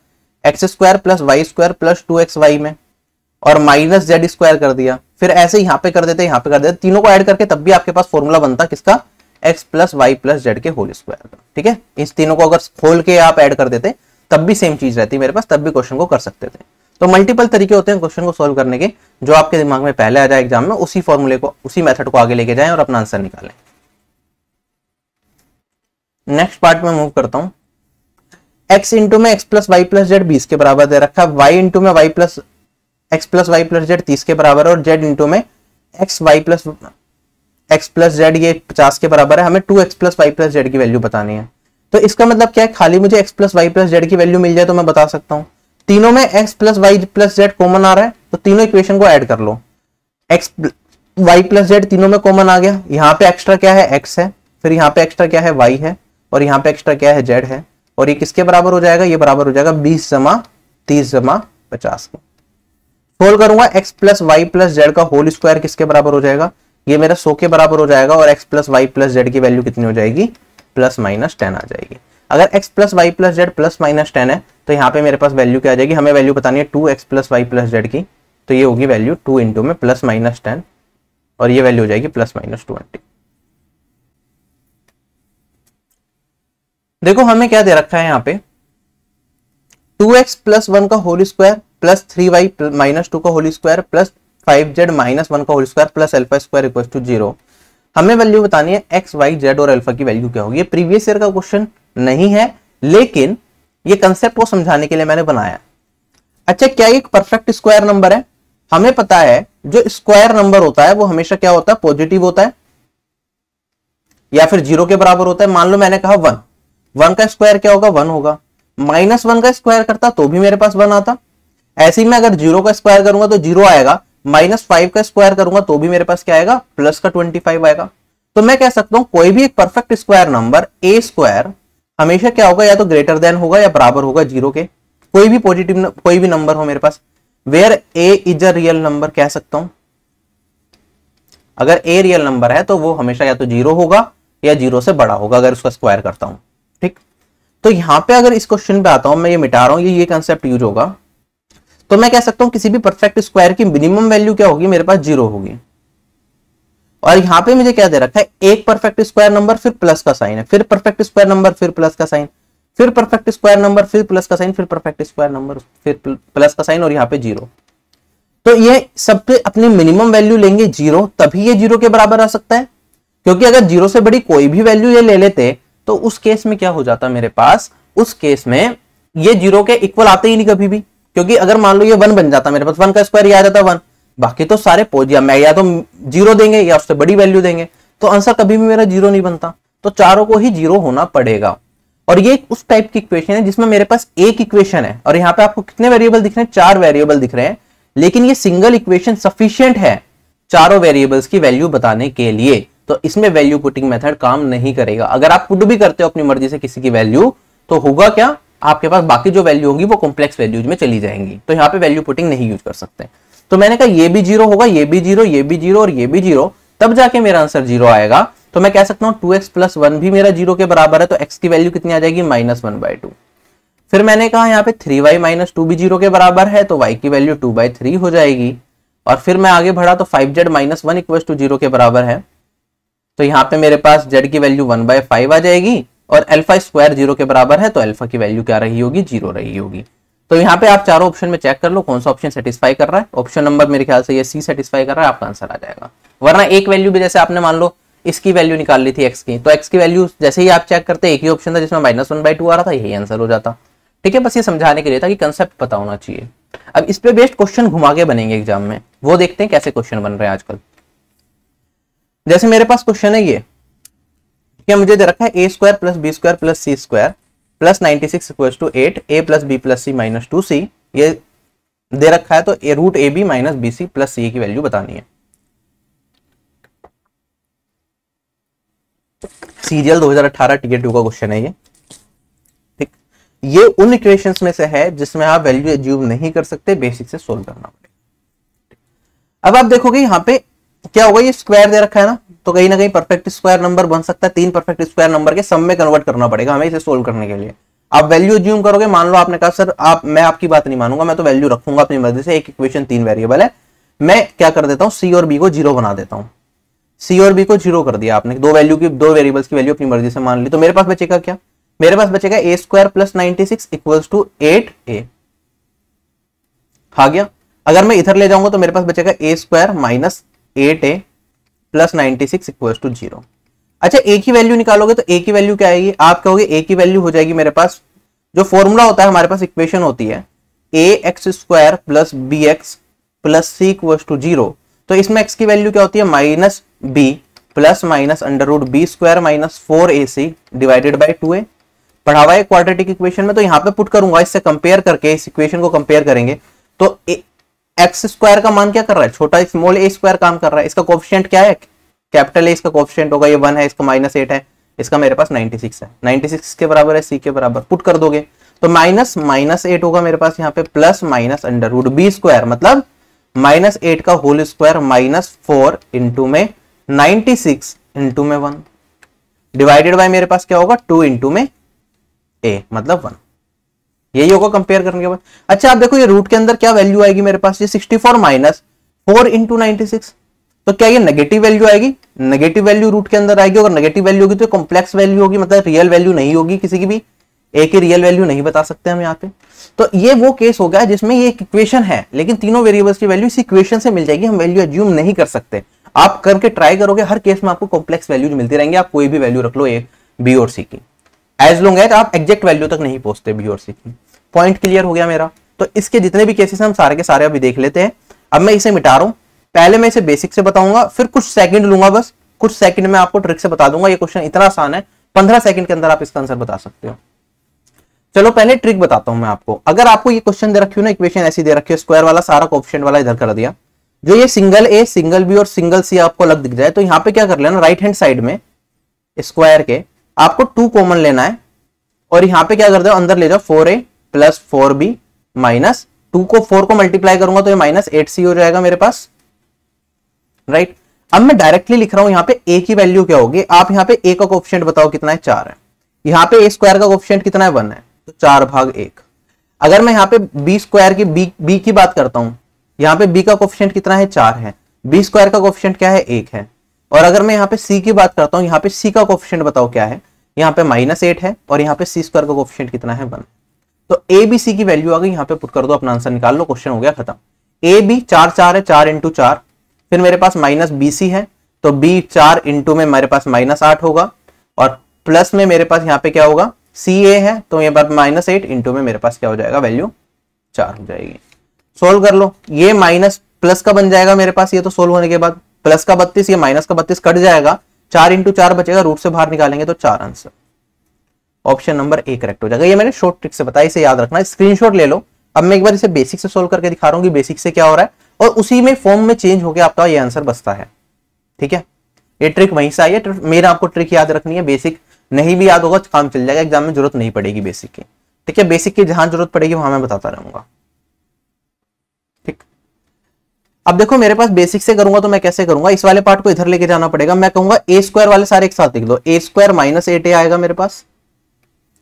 x square plus Y square plus two x y में और माइनस जेड स्क्वायर कर दिया, फिर ऐसे यहाँ पे कर देते यहाँ पे कर देते, तीनों को ऐड करके तब भी आपके पास फॉर्मूला बनता किसका, x plus Y plus z के होल स्क्वायर का, ठीक है। इस तीनों को अगर खोल के आप ऐड कर देते तब भी सेम चीज रहती मेरे पास, तब भी क्वेश्चन को कर सकते थे। तो मल्टीपल तरीके होते हैं क्वेश्चन को सोल्व करने के, जो आपके दिमाग में पहले आ जाए एग्जाम में उसी फॉर्मूले को उसी मेथड को आगे लेके जाएं और अपना आंसर निकालें। नेक्स्ट पार्ट में मूव करता हूं, x इंटू में x plus Y plus z बीस के बराबर दे रखा है, y इंटू में y plus x plus Y plus z तीस के बराबर और z इंटू में x Y plus x plus z ये पचास के बराबर है। हमें two x plus Y plus Z की वैल्यू बतानी है, तो इसका मतलब क्या है, खाली मुझे x plus Y plus Z की वैल्यू मिल जाए तो मैं बता सकता हूँ। तीनों में x plus Y plus z common आ रहा है तो तीनों इक्वेशन को ऐड कर लो, x y प्लस जेड तीनों में कॉमन आ गया, यहाँ पे एक्स्ट्रा क्या है x है, फिर यहाँ पे एक्स्ट्रा क्या है y है और यहाँ पे एक्स्ट्रा क्या है z है और ये किसके बराबर हो जाएगा, ये बराबर हो जाएगा बीस जमा तीस जमा पचास के। सोल्व करूंगा x plus Y plus Z का होल स्क्वायर किसके बराबर हो जाएगा, ये मेरा सौ के बराबर हो जाएगा और x plus Y plus Z की वैल्यू कितनी हो जाएगी, प्लस माइनस टेन आ जाएगी। अगर x plus Y plus Z plus minus ten है तो यहाँ पे मेरे पास वैल्यू क्या आ जाएगी, हमें वैल्यू बतानी है two x plus Y plus Z की, तो ये होगी वैल्यू टू इंटू में प्लस माइनस टेन और ये वैल्यू हो जाएगी प्लस माइनस ट्वेंटी। देखो हमें क्या दे रखा है यहाँ पे, टू एक्स प्लस वन का whole square plus three y minus two का whole square plus five z minus one का whole square plus alpha square equal to zero. हमें वैल्यू बतानी है एक्स वाई जेड और अल्फा की value क्या होगी। प्रीवियस ईयर का क्वेश्चन नहीं है लेकिन ये कंसेप्ट को समझाने के लिए मैंने बनाया। अच्छा क्या ये एक परफेक्ट स्क्वायर नंबर है, हमें पता है जो स्क्वायर नंबर होता है वो हमेशा क्या होता है, पॉजिटिव होता है या फिर जीरो के बराबर होता है। मान लो मैंने कहा वन, वन का स्क्वायर क्या होगा, वन होगा, माइनस वन का स्क्वायर करता तो भी मेरे पास वन आता। ऐसे ही मैं अगर जीरो का स्क्वायर करूंगा तो जीरो आएगा, माइनस फाइव का स्क्वायर करूंगा तो भी मेरे पास क्या आएगा, प्लस का ट्वेंटी फाइव आएगा। तो मैं कह सकता हूं कोई भी एक परफेक्ट स्क्वायर नंबर ए स्क्वायर हमेशा क्या होगा, या तो ग्रेटर देन होगा या बराबर होगा जीरो के। कोई भी पॉजिटिव कोई भी नंबर हो मेरे पास, where A is a real number कह सकता हूं। अगर ए रियल नंबर है तो वो हमेशा या तो जीरो होगा या जीरो से बड़ा होगा अगर उसका स्क्वायर करता हूं। ठीक, तो यहां पे अगर इस क्वेश्चन पे आता हूं, मैं ये मिटा रहा हूं, ये ये कंसेप्ट यूज होगा। तो मैं कह सकता हूं किसी भी परफेक्ट स्क्वायर की मिनिमम वैल्यू क्या होगी मेरे पास, जीरो होगी। और यहां पे मुझे क्या दे रखा है, एक परफेक्ट स्क्वायर नंबर फिर प्लस का साइन है, फिर परफेक्ट स्क्वायर नंबर फिर प्लस का साइन, फिर परफेक्ट स्क्वायर नंबर फिर प्लस का साइन, फिर परफेक्ट स्क्वायर नंबर फिर प्लस का साइन, और यहाँ पे जीरो। तो ये सब पे अपनी मिनिमम वैल्यू लेंगे जीरो, तभी ये जीरो के बराबर आ सकता है। क्योंकि अगर जीरो से बड़ी कोई भी वैल्यू ये ले लेते तो उस केस में क्या हो जाता मेरे पास, उस केस में ये जीरो के इक्वल आते ही नहीं कभी भी। क्योंकि अगर मान लो ये वन बन जाता मेरे पास, वन का स्क्वायर ये आ जाता वन, बाकी तो सारे पॉजिटिव मैं या तो जीरो देंगे या उससे बड़ी वैल्यू देंगे, तो आंसर कभी भी मेरा जीरो नहीं बनता। तो चारों को ही जीरो होना पड़ेगा। और ये उस टाइप की इक्वेशन है जिसमें मेरे पास एक इक्वेशन है और यहाँ पे आपको कितने वेरिएबल दिख रहे हैं, चार वेरिएबल दिख रहे हैं, लेकिन ये सिंगल इक्वेशन सफिशिएंट है चारों वेरिएबल्स की वैल्यू बताने के लिए। तो इसमें वैल्यू पुटिंग मेथड काम नहीं करेगा। अगर आप पुट भी करते हो अपनी मर्जी से किसी की वैल्यू, तो होगा क्या, आपके पास बाकी जो वैल्यू होगी वो कॉम्प्लेक्स वैल्यूज में चली जाएंगी। तो यहाँ पे वैल्यू पुटिंग नहीं यूज कर सकते। तो मैंने कहा ये भी जीरो होगा, ये भी जीरो, ये भी जीरो और ये भी जीरो, तब जाके मेरा आंसर जीरो आएगा। तो मैं कह सकता हूँ टू एक्स प्लस वन भी मेरा जीरो के बराबर है, तो एक्स की वैल्यू कितनी आ जाएगी, माइनस वन बाई टू। फिर मैंने कहा यहाँ पे थ्री वाई माइनस टू भी जीरो के बराबर है, तो वाई की वैल्यू टू बाई थ्री हो जाएगी। और फिर मैं आगे बढ़ा तो five z minus one equal to zero के बराबर है, तो यहाँ पे मेरे पास जेड की वैल्यू वन बाय फाइव आ जाएगी। और अल्फा स्क्वायर जीरो के बराबर है, तो अल्फा की वैल्यू क्या रही होगी, जीरो रही होगी। तो यहाँ पे आप चारों ऑप्शन में चेक कर लो कौन सा ऑप्शन सेटिस्फाई कर रहा है। ऑप्शन नंबर मेरे ख्याल से ये सी सेटिस्फाई कर रहा है, आपका आंसर आ जाएगा। वरना एक वैल्यू भी, जैसे आपने मान लो इसकी वैल्यू निकाल ली थी एक्स की, तो एक्स की वैल्यू जैसे ही आप चेक करते एक ही ऑप्शन था जिसमें माइनस वन बाई टू आ रहा था, यही आंसर हो जाता। ठीक है, बस ये समझाने के लिए था कि कंसेप्ट पता होना चाहिए। अब इस पे बेस्ड क्वेश्चन घुमा के बनेंगे एग्जाम में, वो देखते हैं कैसे क्वेश्चन बन रहे हैं आजकल। जैसे मेरे पास क्वेश्चन है ये, क्या मुझे दे रखा है ए square plus B square plus C square plus ninety six equal to eight, a plus B plus C minus two c, ये दे रखा है। तो a root a B minus B C plus सी की वैल्यू बतानी है। सीजीएल दो हज़ार अठारह टीयर टू का क्वेश्चन है ये। ठीक, ये उन इक्वेशंस में से है जिसमें आप वैल्यू एज्यूम नहीं कर सकते, बेसिक से सोल्व करना पड़ेगा। अब आप देखोगे यहाँ पे क्या होगा, ये स्क्वायर दे रखा है ना, तो कहीं ना कहीं परफेक्ट स्क्वायर नंबर बन सकता है। तीन परफेक्ट स्क्वायर नंबर के सम में कन्वर्ट करना पड़ेगा हमें इसे सोल्व करने के लिए। आप वैल्यू एज्यूम करोगे, मान लो आपने कहा सर आप, मैं आपकी बात नहीं मानूंगा, मैं तो वैल्यू रखूंगा अपनी मर्जी से, एक इक्वेशन तीन वेरिएबल है, मैं क्या कर देता हूँ सी और बी को जीरो बना देता हूँ। सी और बी को जीरो कर दिया आपने, दो वैल्यू की दो वेरिएबल्स की वैल्यू अपनी मर्जी से मान ली। तो मेरे पास बचेगा क्या, मेरे पास बचेगा a square plus ninety six equals to eight a आ गया। अगर मैं इधर ले जाऊंगा तो मेरे पास बचेगा a square minus eight a plus ninety six equals to zero. अच्छा, ए की वैल्यू निकालोगे तो ए की वैल्यू क्या आएगी, आप कहोगे ए की वैल्यू हो जाएगी मेरे पास, जो फॉर्मूला होता है हमारे पास, इक्वेशन होती है ए x square plus B x plus C equals to zero. तो इसमें एक्स की वैल्यू क्या होती है, minus B plus minus under root b square minus four a c divided by two a, पढ़ा हुआ है क्वाड्रेटिक इक्वेशन में। तो यहाँ पे पुट करूंगा, इससे कंपेयर करके, इस इक्वेशन को कंपेयर करेंगे तो ए, एक्स स्क्वायर का मान क्या कर रहा है, छोटा स्मॉल ए स्क्वायर काम कर रहा है। इसका कोएफिशिएंट क्या है, कैपिटल ए इसका कोएफिशिएंट होगा, ये वन है, इसका माइनस एट है, इसका मेरे पास नाइनटी सिक्स है, नाइनटी सिक्स के बराबर है, सी के बराबर पुट कर दोगे तो माइनस माइनस एट होगा मेरे पास यहाँ पे, plus minus under root b square मतलब माइनस एट का whole square minus four into में नाइनटी सिक्स इंटू में वन डिवाइडेड बाय मेरे पास क्या होगा, टू इंटू में ए मतलब वन, यही होगा कंपेयर करने के बाद। अच्छा, आप देखो ये रूट के अंदर क्या वैल्यू आएगी मेरे पास, ये sixty four minus four into ninety six, तो क्या ये नेगेटिव वैल्यू आएगी, नेगेटिव वैल्यू रूट के अंदर आएगी। अगर नेगेटिव वैल्यू होगी तो कॉम्प्लेक्स वैल्यू होगी, मतलब रियल वैल्यू नहीं होगी, किसी की भी ए की रियल वैल्यू नहीं बता सकते हम यहाँ पे। तो ये वो केस हो गया जिसमें ये एक इक्वेशन है लेकिन तीनों वेरिएबल्स की वैल्यू इस इक्वेशन से मिल जाएगी, हम वैल्यू एज्यूम नहीं कर सकते। आप करके ट्राई करोगे, हर केस में आपको कॉम्प्लेक्स वैल्यूज मिलती रहेंगी। आप कोई भी वैल्यू रख लो ए बी और सी की, एज लॉन्ग एज आप एग्जैक्ट वैल्यू तक नहीं पहुंचते बी और सी की। पॉइंट क्लियर हो गया मेरा। तो इसके जितने भी केसेस हम सारे के सारे अभी देख लेते हैं। अब मैं इसे मिटा रहा हूं, पहले मैं इसे बेसिक से बताऊंगा, फिर कुछ सेकंड लूंगा, बस कुछ सेकंड में आपको ट्रिक से बता दूंगा। ये क्वेश्चन इतना आसान है, पंद्रह सेकंड के अंदर आप इसका आंसर बता सकते हो। चलो पहले ट्रिक बताता हूं मैं आपको। अगर आपको ये क्वेश्चन दे रखी हो ना, इक्वेशन ऐसी दे रखी है, स्क्वायर वाला सारा कोएफिशिएंट वाला इधर कर दिया, जो ये सिंगल ए सिंगल बी और सिंगल सी आपको अलग दिख जाए तो यहाँ पे क्या कर लेना, राइट हैंड साइड में स्क्वायर के आपको टू कॉमन लेना है और यहाँ पे क्या कर दो अंदर ले जाओ four a plus four b minus two को फोर को मल्टीप्लाई करूंगा तो ये माइनस एट सी हो जाएगा मेरे पास, राइट। अब मैं डायरेक्टली लिख रहा हूं यहाँ पे ए की वैल्यू क्या होगी, आप यहाँ पे ए का कोएफिशिएंट बताओ कितना है, चार है। यहाँ पे ए स्क्वायर का कोएफिशिएंट कितना है, वन है, तो चार भाग एक। अगर मैं यहाँ पे बी स्क्वायर की बी बी की बात करता हूँ, यहाँ पे बी का कोएफिशिएंट कितना है, चार है, बी स्क्वायर का कोएफिशिएंट क्या है, एक है। और अगर मैं यहाँ पे सी की बात करता हूँ, यहाँ पे सी का कोएफिशिएंट बताओ क्या है, यहाँ पे माइनस एट है और यहाँ पे सी स्क्वायर का कोएफिशिएंट कितना है, वन। तो ए बी सी की वैल्यू आ गई, यहाँ पे पुट कर दो अपना आंसर निकाल लो, क्वेश्चन हो गया खत्म। ए बी चार चार है, चार इंटू चार, फिर मेरे पास माइनस बी सी है तो बी चार इंटू में मेरे पास माइनस आठ होगा और प्लस में मेरे पास यहाँ पे क्या होगा, सी ए है तो यहाँ पर माइनस एट इंटू में मेरे पास क्या हो जाएगा, वैल्यू चार हो जाएगी। सोल्व कर लो, ये माइनस प्लस का बन जाएगा मेरे पास, ये तो सोल्व होने के बाद प्लस का बत्तीस, ये माइनस का बत्तीस कट जाएगा, चार इंटू चार बचेगा, रूट से बाहर निकालेंगे तो चार answer, option number a correct हो जाएगा। ये मैंने शॉर्ट ट्रिक से बताया, इसे याद रखना, स्क्रीनशॉट ले लो। अब मैं एक बार इसे बेसिक से सोल्व करके दिखा रहा हूँ कि बेसिक से क्या हो रहा है और उसी में फॉर्म में चेंज होकर आपका ये आंसर बचता है, ठीक है। ये ट्रिक वहीं से आई है, मेरा आपको ट्रिक याद रखनी है, बेसिक नहीं भी याद होगा काम चल जाएगा, एग्जाम में जरूरत नहीं पड़ेगी बेसिक की, ठीक है। बेसिक की जहां जरूरत पड़ेगी वहां मैं बताता रहूंगा, ठीक। अब देखो मेरे पास बेसिक से करूंगा तो मैं कैसे करूंगा, इस वाले पार्ट को इधर लेके जाना पड़ेगा, मैं कहूंगा ए स्क्वायर वाले सारे एक साथ लिख दो, a square minus eight a आएगा मेरे पास,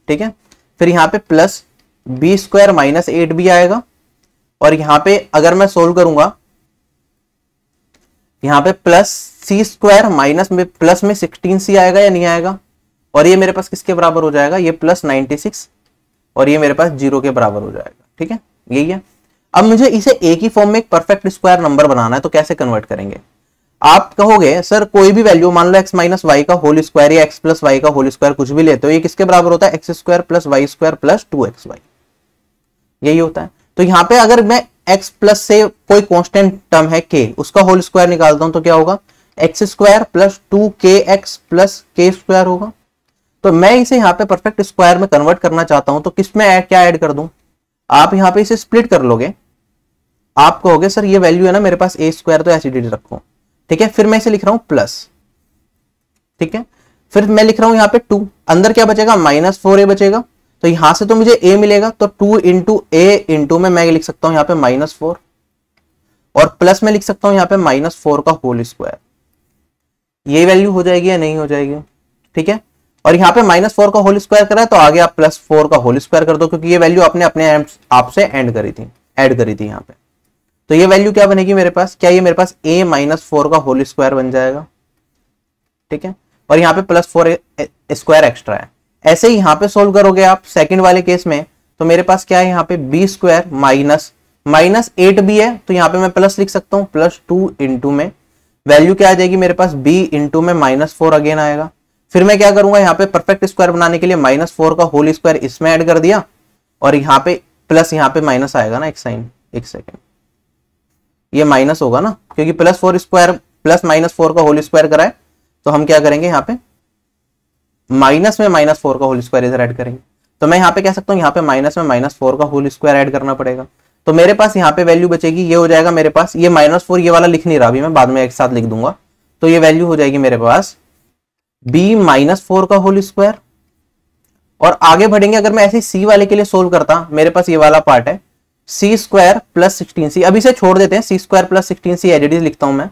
ठीक है। फिर यहाँ पे plus B square minus eight b आएगा और यहाँ पे अगर मैं सोल्व करूंगा यहाँ पे प्लस सी स्क्वायर माइनस में प्लस में सिक्सटीन सी आएगा या नहीं आएगा, और ये मेरे पास किसके बराबर हो जाएगा, ये प्लस नाइनटी सिक्स और ये मेरे पास जीरो के बराबर हो जाएगा, ठीक है, यही है। अब मुझे इसे एक ही फॉर्म में एक परफेक्ट स्क्वायर नंबर बनाना है, तो कैसे कन्वर्ट करेंगे। आप कहोगे सर कोई भी वैल्यू मान लो एक्स माइनस वाई का होल स्क्वायर या एक्स प्लस वाई का होल स्क्वायर कुछ भी लेते हो, ये किसके बराबर होता है, x square plus Y square plus two x y, यही होता है। तो यहाँ पे अगर मैं x प्लस से कोई कांस्टेंट टर्म है k उसका होल स्क्वायर निकालता हूं तो क्या होगा, x square plus two k x plus k square होगा। तो मैं इसे यहाँ पे परफेक्ट स्क्वायर में कन्वर्ट करना चाहता हूं तो किसमें ऐड क्या ऐड कर दूं, आप यहाँ पे इसे स्प्लिट कर लोगे, आप कहोगे सर ये वैल्यू है ना मेरे पास ए स्क्वायर तो ऐसी डिजिट रखो, ठीक है। फिर मैं इसे लिख रहा हूं प्लस, ठीक है, फिर मैं लिख रहा हूं यहाँ पे टू, अंदर क्या बचेगा, माइनस फोर ए बचेगा, तो यहां से तो मुझे a मिलेगा तो टू इंटू ए इंटू में मैं लिख सकता हूं यहाँ पे माइनस फोर और प्लस में लिख सकता हूं यहाँ पे माइनस फोर का होल स्क्वायर, ये वैल्यू हो जाएगी या नहीं हो जाएगी, ठीक है। और यहाँ पे माइनस फोर का होल स्क्वायर करा है तो आगे आप प्लस फोर का होल स्क्वायर कर दो क्योंकि ये वैल्यू आपने अपने आपसे एंड करी थी ऐड करी थी यहाँ पे, तो ये वैल्यू क्या बनेगी मेरे पास, क्या ये मेरे पास a माइनस फोर का होल स्क्वायर बन जाएगा, ठीक है। और यहाँ पे प्लस फोर स्क्वायर एक्स्ट्रा है। ऐसे ही यहाँ पे सोल्व करोगे आप सेकंड वाले केस में तो मेरे पास क्या है, यहाँ पे b square minus minus eight b है तो यहाँ पे मैं प्लस लिख सकता हूँ प्लस टू इंटू में वैल्यू क्या आ जाएगी मेरे पास, बी इंटू में माइनस फोर अगेन आएगा। फिर मैं क्या करूंगा यहाँ पे परफेक्ट स्क्वायर बनाने के लिए माइनस फोर का होल स्क्वायर इसमें ऐड कर दिया और यहाँ पे प्लस यहाँ पे माइनस आएगा ना, एक साइन एक सेकेंड ये माइनस होगा ना क्योंकि plus four square plus minus four का होल स्क्वायर कराए तो हम क्या करेंगे यहाँ पे माइनस में माइनस फोर का होल स्क्वायर इधर ऐड करेंगे, तो मैं यहाँ पे कह सकता हूँ यहाँ पे माइनस में माइनस फोर का होल स्क्वायर ऐड करना पड़ेगा। तो मेरे पास यहाँ पे वैल्यू बचेगी, ये हो जाएगा मेरे पास, ये माइनस फोर ये वाला लिख नहीं रहा अभी मैं, बाद में एक साथ लिख दूंगा, तो ये वैल्यू हो जाएगी मेरे पास b माइनस फोर का होल स्क्वायर। और आगे बढ़ेंगे, अगर मैं ऐसे c वाले के लिए सोल्व करता, मेरे पास ये वाला पार्ट है c square plus sixteen c, अभी से छोड़ देते हैं, c square plus sixteen c as it is लिखता हूं मैं,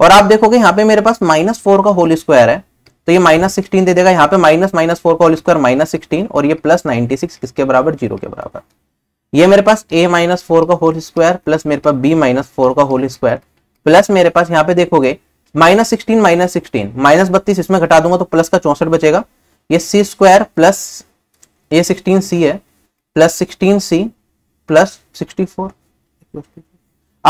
और आप देखोगे यहाँ पे मेरे पास माइनस फोर का होल स्क्वायर है तो ये माइनस सिक्सटीन दे देगा, यहाँ पे माइनस माइनस फोर का होल स्क्वायर माइनस सिक्सटीन और ये प्लस नाइनटी सिक्स किसके बराबर, जीरो के बराबर। ये मेरे पास a माइनस फोर का होल स्क्वायर प्लस मेरे पास b माइनस फोर का होल स्क्वायर प्लस मेरे पास यहाँ पे देखोगे minus sixteen minus sixteen minus बत्तीस इसमें घटा दूंगा तो प्लस का चौसठ बचेगा, ये सी स्क्वायर प्लस ये सिक्सटीन सी है plus sixteen c plus sixty four.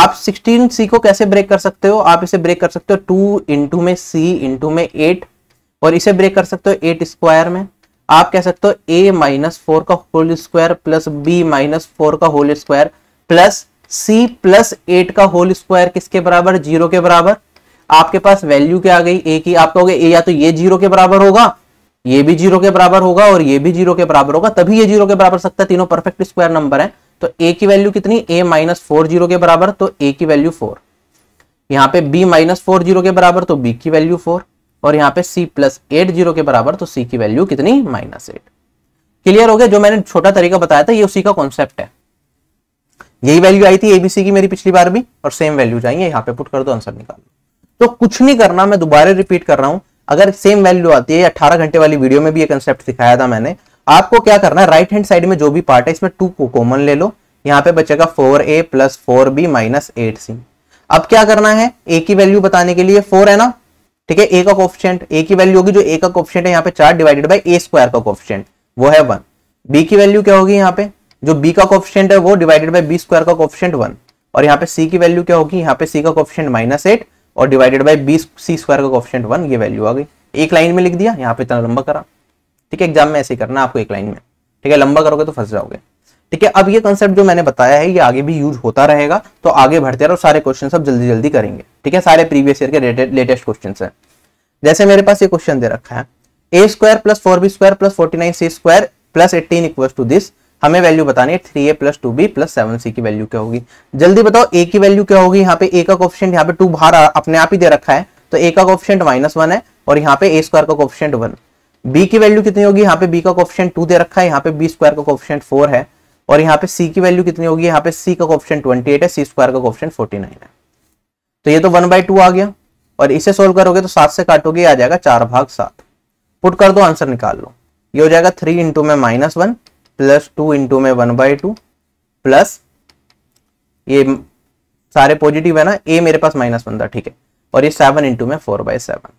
आप सिक्सटीन सी को कैसे ब्रेक कर सकते हो, आप इसे ब्रेक कर सकते हो टू इंटू में सी इंटू में एट और इसे ब्रेक कर सकते हो एट स्क्वायर में, आप कह सकते हो ए माइनस फोर का whole square plus B minus four का whole square plus c plus eight का होल स्क्वायर किसके बराबर, जीरो के बराबर। आपके पास वैल्यू क्या आ गई ए की, आप कहोगे ए या तो ये जीरो के बराबर होगा, ये भी जीरो के बराबर होगा और ये भी जीरो के बराबर होगा, तभी ये जीरो के बराबर सकता है, तीनों परफेक्ट स्क्वायर नंबर है तो a की वैल्यू कितनी, a माइनस फोर जीरो के बराबर, तो a की वैल्यू फोर। यहाँ पे b माइनस फोर जीरो के बराबर तो b की वैल्यू फोर, और यहाँ पे c प्लस एट जीरो के बराबर तो c की वैल्यू कितनी, माइनस एट। क्लियर हो गया। जो मैंने छोटा तरीका बताया था ये उसी का कॉन्सेप्ट है। यही वैल्यू आई थी एबीसी की मेरी पिछली बार भी, और सेम वैल्यू चाहिए, यहाँ पे पुट कर दो, आंसर निकाल दो। तो कुछ नहीं करना, मैं दोबारा रिपीट कर रहा हूँ, अगर सेम वैल्यू आती है, अठारह घंटे वाली वीडियो में भी ये कंसेप्ट सिखाया था मैंने। आपको क्या करना है, राइट हैंड साइड में जो भी पार्ट है इसमें टू को कॉमन ले लो, यहाँ पे बचेगा four a plus four b minus eight c. अब क्या करना है, ए की वैल्यू बताने के लिए फोर है ना, ठीक है, ए का कोएफिशिएंट, ए की वैल्यू होगी जो ए का कोएफिशिएंट है यहाँ पे चार डिवाइडेड बाई ए स्क्वायर का कोएफिशिएंट, वो है वन। बी की वैल्यू क्या होगी, यहाँ पे जो बी का कोएफिशिएंट है वो डिवाइडेड बाई बी स्क्वायर का कोएफिशिएंट वन, और यहाँ पे सी की वैल्यू क्या होगी, यहाँ पे सी का कोएफिशिएंट माइनस एट और divided by b C square का कोएफिशिएंट वन, ये वैल्यू आ गई। एक लाइन में लिख दिया, यहाँ पे इतना लंबा करा, ठीक है, एग्जाम में ऐसे करना आपको, एक लाइन में, ठीक है, लंबा करोगे तो फंस जाओगे, ठीक है। अब ये कॉन्सेप्ट जो मैंने बताया है ये आगे भी यूज होता रहेगा, तो आगे बढ़ते रहो, सारे क्वेश्चन सब जल्दी जल्दी करेंगे, ठीक है, सारे प्रीवियस ईयर के लेटेस्ट क्वेश्चन है। जैसे मेरे पास ये क्वेश्चन दे रखा है, ए square plus four b square plus forty nine c square plus eighteen equal to this, हमें वैल्यू बतानी है three a plus two b plus seven c की वैल्यू क्या होगी। जल्दी बताओ ए की वैल्यू क्या होगी, यहाँ पे ए का कोएफिशिएंट यहाँ पे टू बाहर अपने आप ही दे रखा है, तो ए का कोएफिशिएंट माइनस वन है और यहाँ पे ए स्क्वायर का कोएफिशिएंट वन। बी की वैल्यू कितनी होगी, यहाँ पे बी का कोएफिशिएंट टू दे रखा है, यहाँ पे बी स्क्वायर का कोएफिशिएंट फोर है, और यहाँ पे सी की वैल्यू कितनी होगी, यहाँ पे सी का कोएफिशिएंट ट्वेंटी एट है, सी स्क्वायर का कोएफिशिएंट फोर्टी नाइन है। तो ये तो वन बाई टू आ गया, और इसे सोल्व करोगे तो सात से काटोगे, आ जाएगा चार भाग सात, पुट कर दो, आंसर निकाल लो। ये हो जाएगा थ्री इंटू में minus one plus two into में वन बाई टू प्लस, ये सारे पॉजिटिव है ना, ए मेरे पास माइनस वन था, ठीक है, और ये सेवन इंटू में फोर बाई सेवन।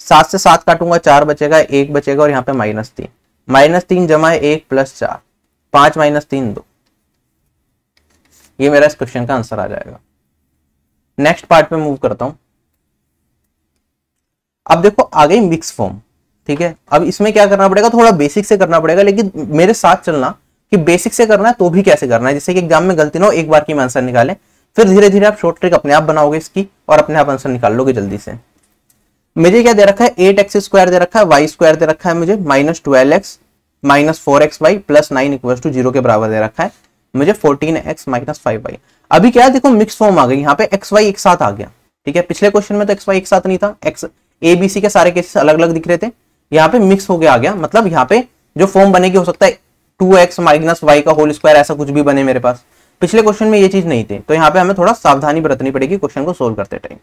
सात से सात काटूंगा, चार बचेगा, एक बचेगा, और यहाँ पे माइनस तीन, माइनस तीन जमा एक प्लस चार, पांच माइनस तीन दो। ये मेरा इस क्वेश्चन का आंसर आ जाएगा। नेक्स्ट पार्ट में मूव करता हूँ। अब देखो आ गई मिक्स फॉर्म, ठीक है। अब इसमें क्या करना पड़ेगा, थोड़ा बेसिक से करना पड़ेगा, लेकिन मेरे साथ चलना कि बेसिक से करना है तो भी कैसे करना है, जैसे कि एग्जाम में गलती ना हो, एक बार की में आंसर निकालें, फिर धीरे धीरे आप शॉर्ट ट्रिक अपने आप बनाओगे इसकी और अपने आप आंसर निकाल लोगे जल्दी से। मुझे क्या दे रखा है, एट एक्स स्क्वायर दे रखा है, वाई स्क्वायर दे रखा है मुझे, minus twelve x minus four x Y plus nine equal to zero के बराबर दे रखा है मुझे, fourteen x minus five y. अभी क्या है, देखो मिक्स फॉर्म आ गई, यहाँ पे एक्स वाई एक साथ आ गया, ठीक है, पिछले क्वेश्चन में तो एक्स वाई एक साथ नहीं था, एक्स एबीसी के सारे केसेस अलग अलग दिख रहे थे, यहाँ पे मिक्स हो गया आ गया, मतलब यहाँ पे जो फॉर्म बनेगी हो सकता है टू एक्स माइनस वाई का होल स्क्वायर, ऐसा कुछ भी बने मेरे पास, पिछले क्वेश्चन में ये चीज नहीं थी, तो यहाँ पे हमें थोड़ा सावधानी बरतनी पड़ेगी क्वेश्चन को सोल्व करते टाइम।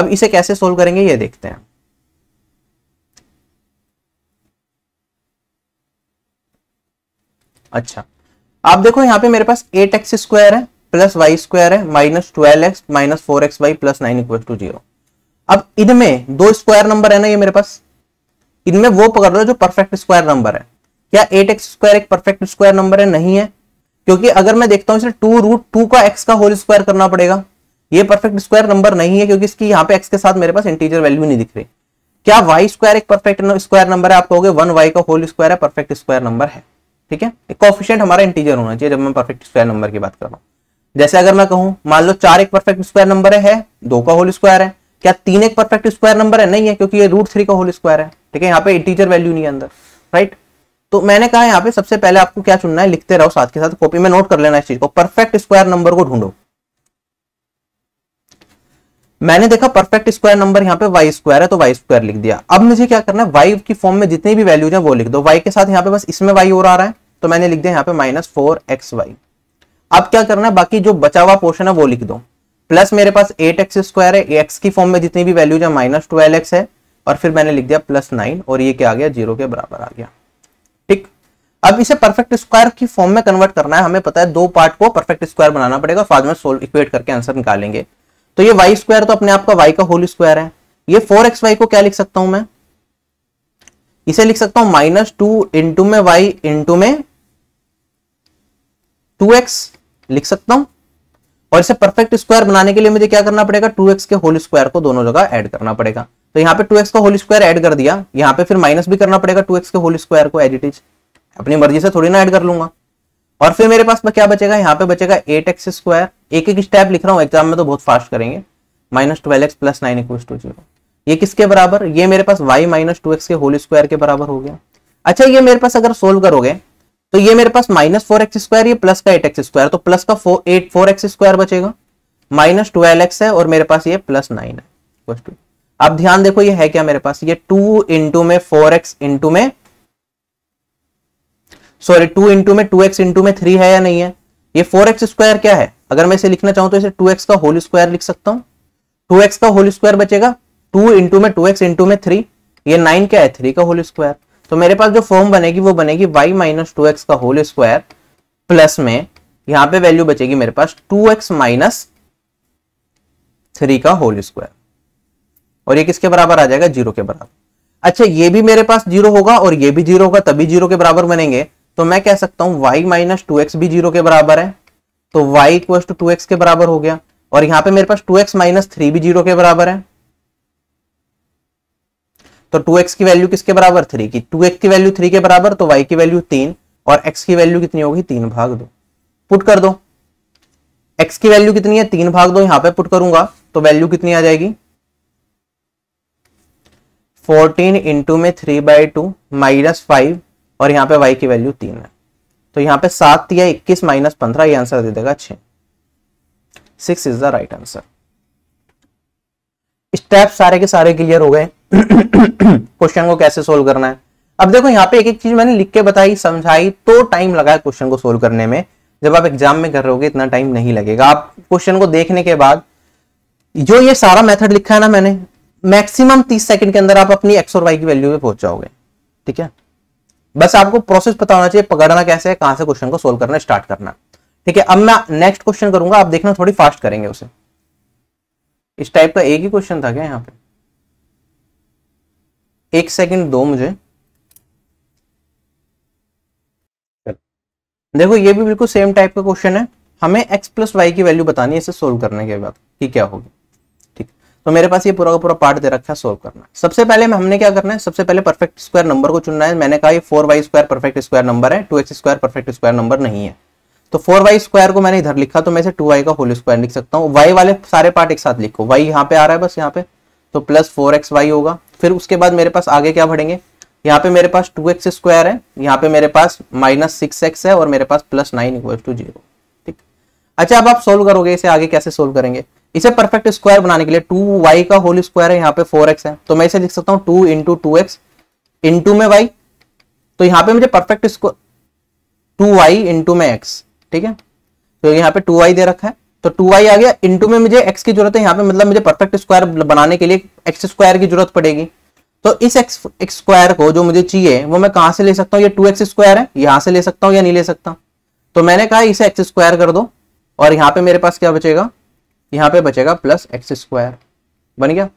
अब इसे कैसे सोल्व करेंगे ये देखते हैं। अच्छा, आप देखो यहाँ पे मेरे पास एट एक्स स्क्वायर है प्लस वाई स्क्वायर है minus twelve x minus four x Y plus nine equal to zero. अब इनमें दो स्क्वायर नंबर है ना, ये मेरे पास, इनमें वो पकड़ लो जो परफेक्ट स्क्वायर नंबर है। क्या एट एक्स स्क्वायर एक परफेक्ट स्क्वायर नंबर है? नहीं है, क्योंकि अगर मैं देखता हूं इसे टू रूट टू का एक्स का होल स्क्वायर करना पड़ेगा, ये परफेक्ट स्क्वायर नंबर नहीं है, क्योंकि इसकी यहाँ पे एक्स के साथ मेरे पास इंटीजर वैल्यू नहीं दिख रही। क्या वाई स्क्वायर एक परफेक्ट स्क्वायर नंबर है? आप कहोगे वन वाई का होल स्क्वायर है, परफेक्ट स्क्वायर नंबर है, ठीक है, कोएफिशिएंट हमारा इंटीजर होना चाहिए जब मैं परफेक्ट स्क्वायर नंबर की बात कर रहा हूँ। जैसे अगर मैं कहूँ मान लो चार एक परफेक्ट स्क्वायर नंबर है, दो का होल स्क्वायर है। क्या तीन एक परफेक्ट स्क्वायर नंबर है? नहीं है, क्योंकि ये रूट थ्री का होल स्क्वायर है, ठीक है, यहाँ पे इंटीजर वैल्यू नहीं है अंदर, राइट। तो मैंने कहा यहाँ पे सबसे पहले आपको क्या चुनना है, लिखते रहो साथ के साथ, कॉपी में नोट कर लेना इस चीज को, परफेक्ट स्क्वायर नंबर को ढूंढो। मैंने देखा परफेक्ट स्क्वायर नंबर यहाँ पे वाई स्क्वायर है, तो वाई स्क्वायर लिख दिया। अब मुझे क्या करना है, वाई की फॉर्म में जितनी भी वैल्यूज है वो लिख दो, वाई के साथ यहाँ पे बस इसमें वाई और आ रहा है, तो मैंने लिख दिया यहाँ पे माइनस फोर एक्स वाई। अब क्या करना है, बाकी जो बचा हुआ पोर्शन है वो लिख दो, प्लस मेरे पास एट एक्स स्क्वायर है, एक्स की फॉर्म में जितनी भी वैल्यूज है माइनस ट्वेल्व एक्स है, और फिर मैंने लिख दिया प्लस नाइन, और ये क्या आ गया, जीरो के बराबर आ गया, ठीक। अब इसे परफेक्ट स्क्वायर की फॉर्म में कन्वर्ट करना है, हमें पता है दो पार्ट को परफेक्ट स्क्वायर बनाना पड़ेगा, बाद में सोल्व इक्वेट करके आंसर निकालेंगे। तो ये वाई स्क्वायर तो अपने आपका वाई का होल स्क्वायर है, ये फोर एक्स वाई को क्या लिख सकता हूं मैं, इसे लिख सकता हूं माइनस टू इंटू में वाई इंटू में टू एक्स लिख सकता हूं, और इसे परफेक्ट स्क्वायर बनाने के लिए मुझे क्या करना पड़ेगा, टू एक्स के होल स्क्वायर को दोनों जगह ऐड करना पड़ेगा। तो यहाँ पे टू एक्स का होल स्क्वायर ऐड कर दिया, यहाँ पे फिर माइनस भी करना पड़ेगा टू एक्स के होल स्क्वायर को, एज इट इज, अपनी मर्जी से थोड़ी ना ऐड कर लूंगा। और फिर मेरे पास में क्या बचेगा, यहाँ पे बचेगा एट एक्स स्क्वायर, एक एक स्टेप लिख रहा हूँ, एग्जाम में तो बहुत फास्ट करेंगे, minus twelve x plus nine equal to zero. ये किसके बराबर, ये मेरे पास वाई माइनस टू एक्स के होल स्क्वायर के बराबर हो गया। अच्छा, ये मेरे पास अगर सोल्व करोगे तो ये मेरे पास माइनस फोर एक्स स्क्वायर, ये प्लस का एट एक्स स्क्वायर, तो प्लस का four eight four x square बचेगा, माइनस ट्वेल्व एक्स है और मेरे पास ये प्लस नाइन है। अब ध्यान देखो ये है क्या मेरे पास, ये टू इंटू में फोर एक्स इंटू में सॉरी टू इंटू में टू एक्स इंटू में थ्री है या नहीं है। ये फोर एक्स स्क्वायर क्या है, अगर मैं इसे लिखना चाहूं तो इसे टू एक्स का होल स्क्वायर लिख सकता हूँ, टू एक्स का होल स्क्वायर बचेगा, टू इंटू में टू एक्स इंटू में थ्री, ये नाइन क्या है थ्री का होल स्क्वायर। तो मेरे पास जो फॉर्म बनेगी वो बनेगी y माइनस टू एक्स का होल स्क्वायर प्लस में यहाँ पे वैल्यू बचेगी मेरे पास टू एक्स माइनस थ्री का होल स्क्वायर, और ये किसके बराबर आ जाएगा जीरो के बराबर। अच्छा ये भी मेरे पास जीरो होगा और ये भी जीरो होगा तभी जीरो के बराबर बनेंगे, तो मैं कह सकता हूँ y माइनस टू एक्स भी जीरो के बराबर है, तो y equal to two x के बराबर हो गया, और यहाँ पे मेरे पास टू एक्स माइनस थ्री भी जीरो के बराबर है, तो टू एक्स की वैल्यू किसके बराबर थ्री की, टू एक्स की वैल्यू थ्री के बराबर, तो y की वैल्यू तीन और x की वैल्यू कितनी होगी तीन भाग दो। पुट कर दो, x की वैल्यू कितनी है तीन भाग दो, यहाँ पे पुट करूंगा तो वैल्यू कितनी आ जाएगी फोर्टीन इंटू में three by two minus five और यहाँ पे y की वैल्यू तीन है, तो यहाँ पे सात या इक्कीस माइनस पंद्रह ये आंसर दे देगा छह। Six is the right answer. Step सारे के सारे क्लियर हो गए क्वेश्चन को कैसे सोल्व करना है। अब देखो यहाँ पे एक एक चीज मैंने लिख के बताई समझाई, तो टाइम लगा है क्वेश्चन को सोल्व करने में, जब आप एग्जाम में कर रहे होगे इतना टाइम नहीं लगेगा। आप क्वेश्चन को देखने के बाद जो ये सारा मेथड लिखा है ना मैंने, मैक्सिमम तीस सेकंड के अंदर आप अपनी एक्स और वाई की वैल्यू में पहुंच जाओगे, ठीक है। बस आपको प्रोसेस पता होना चाहिए, पकड़ना कैसे है, कहां से क्वेश्चन को सोल्व करना स्टार्ट करना, ठीक है। अब मैं नेक्स्ट क्वेश्चन करूंगा, आप देखना थोड़ी फास्ट करेंगे उसे। इस टाइप का एक ही क्वेश्चन था क्या यहाँ पे, एक सेकंड दो मुझे। देखो ये भी बिल्कुल सेम टाइप का क्वेश्चन है, हमें x प्लस वाई की वैल्यू बतानी है इसे सोल्व करने के बाद कि क्या होगी, ठीक। तो मेरे पास ये पूरा का पूरा पार्ट दे रखा है, सोल्व करना है। सबसे पहले हमने क्या करना है, सबसे पहले परफेक्ट स्क्वायर नंबर को चुनना है। मैंने कहा ये four y square perfect square number है, two x square perfect square number नहीं है, तो फोर वाई स्क्वायर को मैंने इधर लिखा, तो मैं इसे टू वाई का होल स्क्वायर लिख सकता हूँ। वाई वाले सारे पार्ट एक साथ लिखो, वाई यहाँ पे आ रहा है बस यहाँ पे, तो प्लस फोर एक्स वाई होगा। फिर उसके बाद मेरे पास आगे क्या बढ़ेंगे, यहाँ पे मेरे पास टू एक्स स्क्वायर है, यहाँ पे मेरे पास माइनस सिक्स एक्स है और मेरे पास plus nine equal to zero, ठीक। अच्छा अब आप सोल्व करोगे इसे, आगे कैसे सोल्व करेंगे इसे परफेक्ट स्क्वायर बनाने के लिए। टू वाई का होल स्क्वायर है, यहाँ पे फोर एक्स है, तो मैं इसे लिख सकता हूँ two into two x into में वाई, तो यहाँ पे मुझे perfect square two y into में एक्स, ठीक है। तो यहाँ पे टू वाई दे रखा है, तो टू वाई आ गया, इंटू में मुझे x की जरूरत है यहाँ पे, मतलब मुझे परफेक्ट स्क्वायर बनाने के लिए x स्क्वायर की जरूरत पड़ेगी। तो इस x स्क्वायर को जो मुझे चाहिए वो मैं कहाँ से ले सकता हूँ, ये टू एक्स स्क्वायर है, यहाँ से ले सकता हूँ या नहीं ले सकता। तो मैंने कहा इसे x स्क्वायर कर दो और यहाँ पे मेरे पास क्या बचेगा, यहाँ पे बचेगा प्लस एक्स स्क्वायर, बन गया।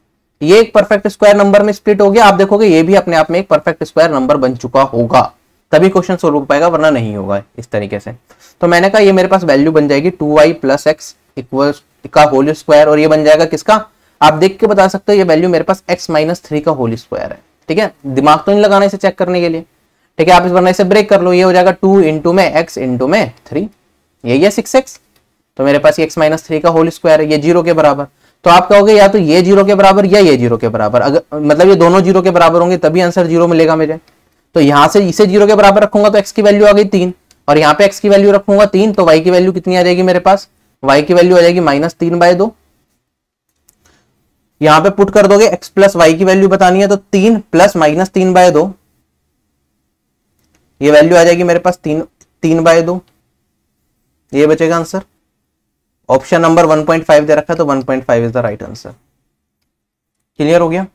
ये एक परफेक्ट स्क्वायर नंबर में स्प्लिट हो गया। आप देखोगे ये भी अपने आप में एक परफेक्ट स्क्वायर नंबर बन चुका होगा, तभी क्वेश्चन सोल्व हो पाएगा, वरना नहीं होगा इस तरीके से। तो मैंने कहा ये मेरे पास वैल्यू बन जाएगी two y plus x equal का होल स्क्वायर, और ये बन जाएगा किसका, आप देख के बता सकते हो, ये वैल्यू मेरे पास एक्स माइनस थ्री का होल स्क्वायर है, ठीक है। दिमाग तो नहीं लगाना इसे चेक करने के लिए, ठीक है। आप इस वरना इसे ब्रेक कर लो, ये हो जाएगा टू इंटू में एक्स इंटू में थ्री, यही है सिक्स एक्स, तो मेरे पास एक्स माइनस थ्री का होल स्क्वायर है, ये जीरो के बराबर। तो आप कहोगे या तो ये जीरो के बराबर या ये जीरो के बराबर, अगर मतलब ये दोनों जीरो के बराबर होंगे तभी आंसर जीरो मिलेगा मुझे। तो यहाँ से इसे जीरो के बराबर रखूंगा तो एक्स की वैल्यू आ गई तीन, और यहाँ पे एक्स की वैल्यू रखूंगा तीन, तो वाई की वैल्यू कितनी आ जाएगी मेरे पास, वाई की वैल्यू आ जाएगी माइनस तीन बाय दो। यहाँ पे पुट कर दोगे, एक्स प्लस वाई की वैल्यू बतानी है, तो तीन प्लस माइनस तीन बाय दो, ये वैल्यू आ जाएगी मेरे पास तीन तीन बाय दो, ये बचेगा answer. Option number one point five दे रखा है, तो one point five is the right answer. Clear हो गया।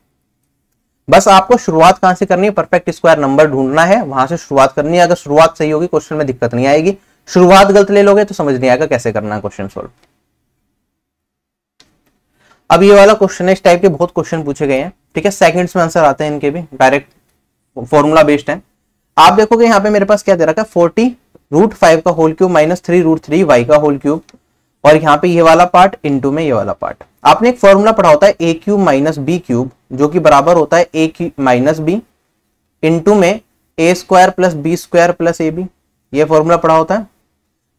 बस आपको शुरुआत कहां से करनी है, परफेक्ट स्क्वायर नंबर ढूंढना है, वहां से शुरुआत करनी है। अगर शुरुआत सही होगी क्वेश्चन में दिक्कत नहीं आएगी, शुरुआत गलत ले लोगे तो समझ नहीं आएगा कैसे करना है क्वेश्चन सॉल्व। अब ये वाला क्वेश्चन है, इस टाइप के बहुत क्वेश्चन पूछे गए हैं, ठीक है। सेकंड्स में आंसर आते हैं इनके भी, डायरेक्ट फॉर्मूला बेस्ड है। आप देखोगे यहाँ पे मेरे पास क्या दे रखा है, फोर्टी रूट फाइव का whole cube minus three root three y का होल क्यूब, और यहाँ पे ये वाला पार्ट इंटू में ये वाला पार्ट। आपने एक फॉर्मूला पढ़ा होता है ए क्यूब माइनस बी क्यूब, जो कि बराबर होता है ए क्यूब माइनस बी इंटू में a square plus B square plus A b, ये फॉर्मूला पढ़ा होता है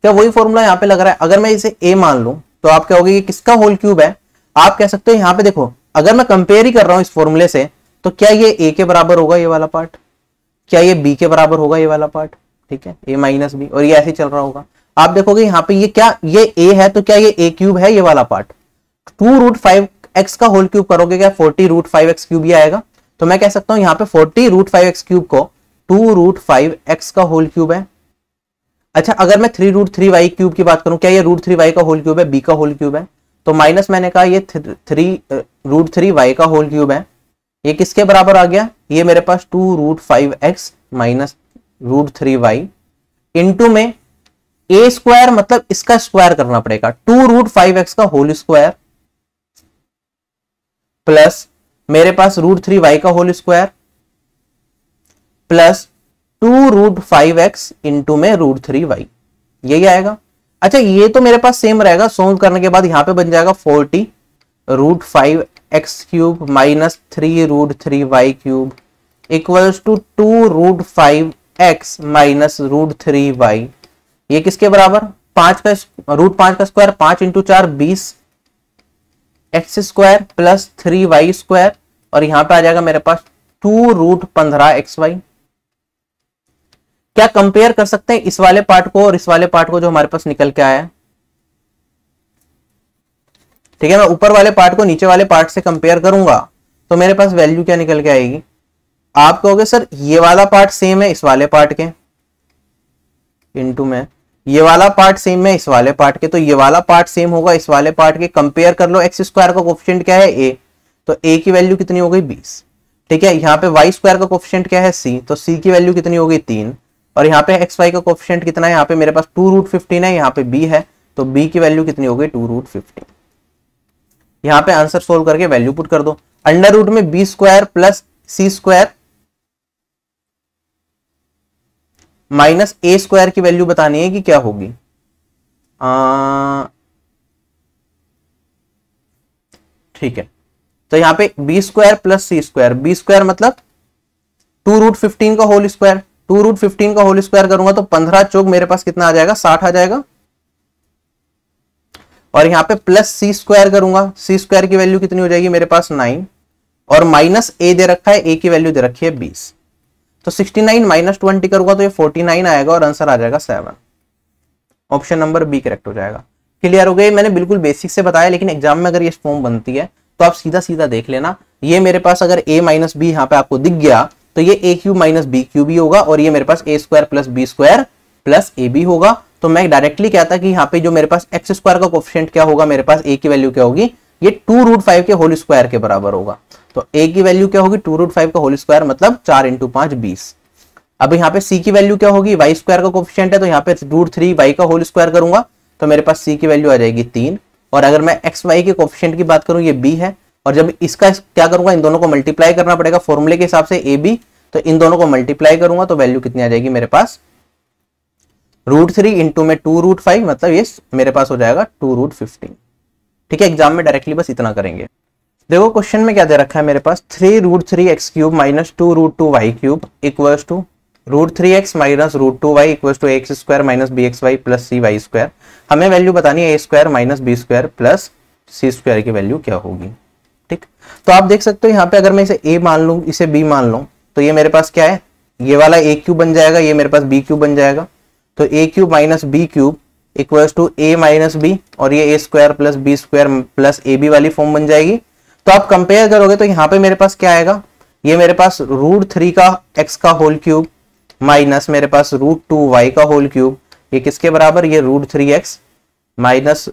क्या, वही फॉर्मूला यहाँ पे लग रहा है। अगर मैं इसे ए मान लूं तो आप कहोगे ये किसका होल क्यूब है, आप कह सकते हो यहाँ पे देखो, अगर मैं कंपेयर ही कर रहा हूँ इस फॉर्मूले से, तो क्या ये ए के बराबर होगा ये वाला पार्ट, क्या ये बी के बराबर होगा ये वाला पार्ट, ठीक है, ए माइनस बी, और ये ऐसे चल रहा होगा। आप देखोगे यहाँ पे ये क्या, ये ए है तो क्या ये ए क्यूब है, ये वाला part two root five x का होल क्यूब करोगे क्या forty root five x cube ही आएगा। तो मैं कह सकता हूँ यहाँ पे forty root five x cube को टू रूट फाइव एक्स का होल क्यूब है। अच्छा, अगर मैं three root three y cube की बात करूँ, क्या ये रूट थ्री वाई का होल क्यूब है, बी का होल क्यूब है, तो माइनस मैंने कहा ये थ्री रूट थ्री वाई का होल क्यूब है। ये किसके बराबर आ गया, ये मेरे पास two root five x minus root three y into में ए स्क्वायर, मतलब इसका स्क्वायर करना पड़ेगा, टू रूट फाइव एक्स का होल स्क्वायर प्लस मेरे पास रूट थ्री वाई का whole square plus two root five x into में रूट थ्री वाई, यही आएगा। अच्छा, ये तो मेरे पास सेम रहेगा, सोल्व करने के बाद यहाँ पे बन जाएगा forty root five x cube minus three root three y cube equals to two root five x minus root three y, ये किसके बराबर, पांच का रूट पांच का स्क्वायर, पांच इंटू चार बीस x square plus three y square, और यहाँ पे आ जाएगा मेरे पास टू रूट पंद्रह एक्स वाई। क्या कंपेयर कर सकते हैं इस वाले पार्ट को और इस वाले पार्ट को जो हमारे पास निकल के आया है। ठीक है, मैं ऊपर वाले पार्ट को नीचे वाले पार्ट से कंपेयर करूंगा तो मेरे पास वैल्यू क्या निकल के आएगी। आप कहोगे सर ये वाला पार्ट सेम है इस वाले पार्ट के, इनटू में ये वाला पार्ट सेम है इस वाले पार्ट के, तो ये वाला पार्ट सेम होगा इस वाले पार्ट के। कंपेयर कर लो, एक्स स्क्वायर का कोएफिशिएंट क्या है ए, तो ए की वैल्यू कितनी हो गई बीस। ठीक है, यहाँ पे वाई स्क्वायर का कोएफिशिएंट क्या है सी, तो सी की वैल्यू कितनी हो गई तीन, और यहाँ पे एक्स वाई का कोएफिशिएंट कितना है, यहाँ पे मेरे पास टू रूट फिफ्टीन है, यहाँ पे बी है तो बी की वैल्यू कितनी हो गई टू रूट फिफ्टीन। यहाँ पे आंसर सोल्व करके वैल्यू पुट कर दो, अंडर रूट में बी स्क्वायर प्लस सी स्क्वायर माइनस ए स्क्वायर की वैल्यू बतानी है कि क्या होगी, ठीक है। तो यहाँ पे बी स्क्वायर प्लस सी स्क्वायर, बी स्क्वायर मतलब टू रूट फिफ्टीन का whole square, two root fifteen का होल स्क्वायर करूंगा तो पंद्रह चौक मेरे पास कितना आ जाएगा साठ आ जाएगा, और यहाँ पे प्लस सी स्क्वायर करूंगा, सी स्क्वायर की वैल्यू कितनी हो जाएगी मेरे पास नाइन, और माइनस ए दे रखा है, ए की वैल्यू दे रखी है बीस, तो सिक्सटी नाइन माइनस ट्वेंटी करूंगा तो ये फोर्टी नाइन आएगा और आंसर आ जाएगा seven. Option number B correct हो जाएगा। क्लियर हो गई, मैंने बिल्कुल बेसिक से बताया, लेकिन एग्जाम में अगर ये फॉर्म बनती है तो आप सीधा सीधा देख लेना। ये मेरे पास अगर a माइनस बी यहाँ पे आपको दिख गया तो ये ए क्यूब माइनस बी क्यूब ही होगा, और ये मेरे पास ए square plus B square plus ए बी होगा। तो मैं डायरेक्टली कहता कि यहाँ पे जो मेरे पास एक्स स्क्वायर का कोएफिशिएंट क्या होगा, मेरे पास ए की वैल्यू क्या होगी, ये टू रूट फाइव के होल स्क्वायर के बराबर होगा। तो ए की वैल्यू क्या होगी टू रूट फाइव का होल स्क्वायर, मतलब चार इंटू पांच बीस। अब यहाँ पे सी की वैल्यू क्या होगी, वाई स्क्वायर का कोएफिशिएंट है तो यहाँ पे रूट थ्री वाई का होल स्क्वायर करूंगा तो मेरे पास सी की वैल्यू आ जाएगी तीन, और अगर मैं एक्स वाई के कोएफिशिएंट की बात करूँ ये बी है, और जब इसका क्या करूंगा इन दोनों को मल्टीप्लाई करना पड़ेगा फॉर्मूले के हिसाब से ए बी, तो इन दोनों को मल्टीप्लाई करूंगा तो वैल्यू कितनी आ जाएगी मेरे पास रूट थ्री इंटू में टू रूट फाइव, मतलब ये मेरे पास हो जाएगा टू रूट फिफ्टीन। ठीक है, एग्जाम में डायरेक्टली बस इतना करेंगे। देखो क्वेश्चन में क्या दे रखा है मेरे पास, three root three x cube minus two root two y cube equals to root three x minus root two y equals to x square minus b x Y plus c y square. हमें value बतानी है ए square minus B square plus सी square की value क्या होगी। ठीक, तो आप देख सकते हो यहाँ पे अगर मैं इसे ए मान लूँ, इसे बी मान लूँ, तो ये मेरे पास क्या है, ये वाला ए क्यूब बन जाएगा, ये मेरे पास बी क्यूब बन जाएगा। तो ए cube minus b cube equals to a minus B, और ये ए square plus B square plus ए बी वाली फॉर्म बन जाएगी। तो आप कंपेयर करोगे तो यहाँ पे मेरे पास क्या आएगा, ये मेरे पास रूट थ्री का एक्स का होल क्यूब माइनस मेरे पास रूट टू वाई का होल क्यूब, ये किसके बराबर, ये root three x minus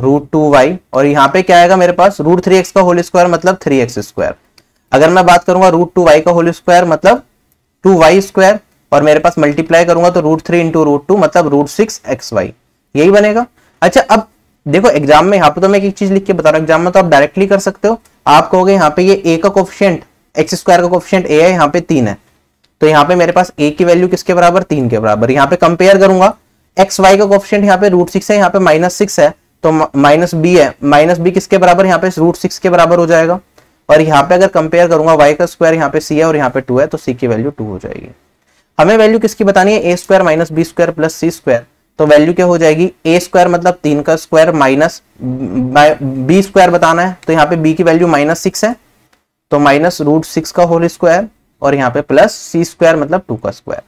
root two y, और यहाँ पे क्या आएगा मेरे पास रूट थ्री एक्स का होल स्क्वायर मतलब थ्री एक्स स्क्वायर। अगर मैं बात करूंगा रूट टू वाई का होल स्क्वायर मतलब टू वाई स्क्वायर, और मेरे पास मल्टीप्लाई करूंगा तो root three into root two मतलब रूट सिक्स एक्स वाई, यही बनेगा। अच्छा, अब देखो एग्जाम में यहाँ पे तो मैं एक चीज लिख के बता रहा हूँ, एग्जाम में तो आप डायरेक्टली कर सकते हो। आप कहोगे यहाँ पे ये ए का कोएफिशिएंट, एक्स स्क्वायर का कोएफिशिएंट ए है, यहाँ पे तीन है, तो यहाँ पे मेरे पास ए की वैल्यू किसके बराबर, तीन के बराबर। यहाँ पे कंपेयर करूंगा, एक्स वाई का कोएफिशिएंट यहाँ पे रूट सिक्स है, यहाँ पे माइनस सिक्स है, तो माइनस बी है, माइनस बी किसके बराबर, यहाँ पे रूट सिक्स के बराबर हो जाएगा। और यहाँ पे अगर कंपेयर करूंगा वाई का स्क्वायर, यहाँ पे सी है और यहाँ पे टू है, तो सी की वैल्यू टू हो जाएगी। हमें वैल्यू किसकी बतानी है, ए square minus B square plus सी स्क्वायर, तो वैल्यू क्या हो जाएगी, ए स्क्वायर मतलब तीन का स्क्वायर माइनस बी स्क्वायर बताना है, तो यहाँ पे बी की वैल्यू माइनस सिक्स है तो माइनस रूट सिक्स का होल स्क्वायर, और यहाँ पे प्लस सी स्क्वायर मतलब टू का स्क्वायर।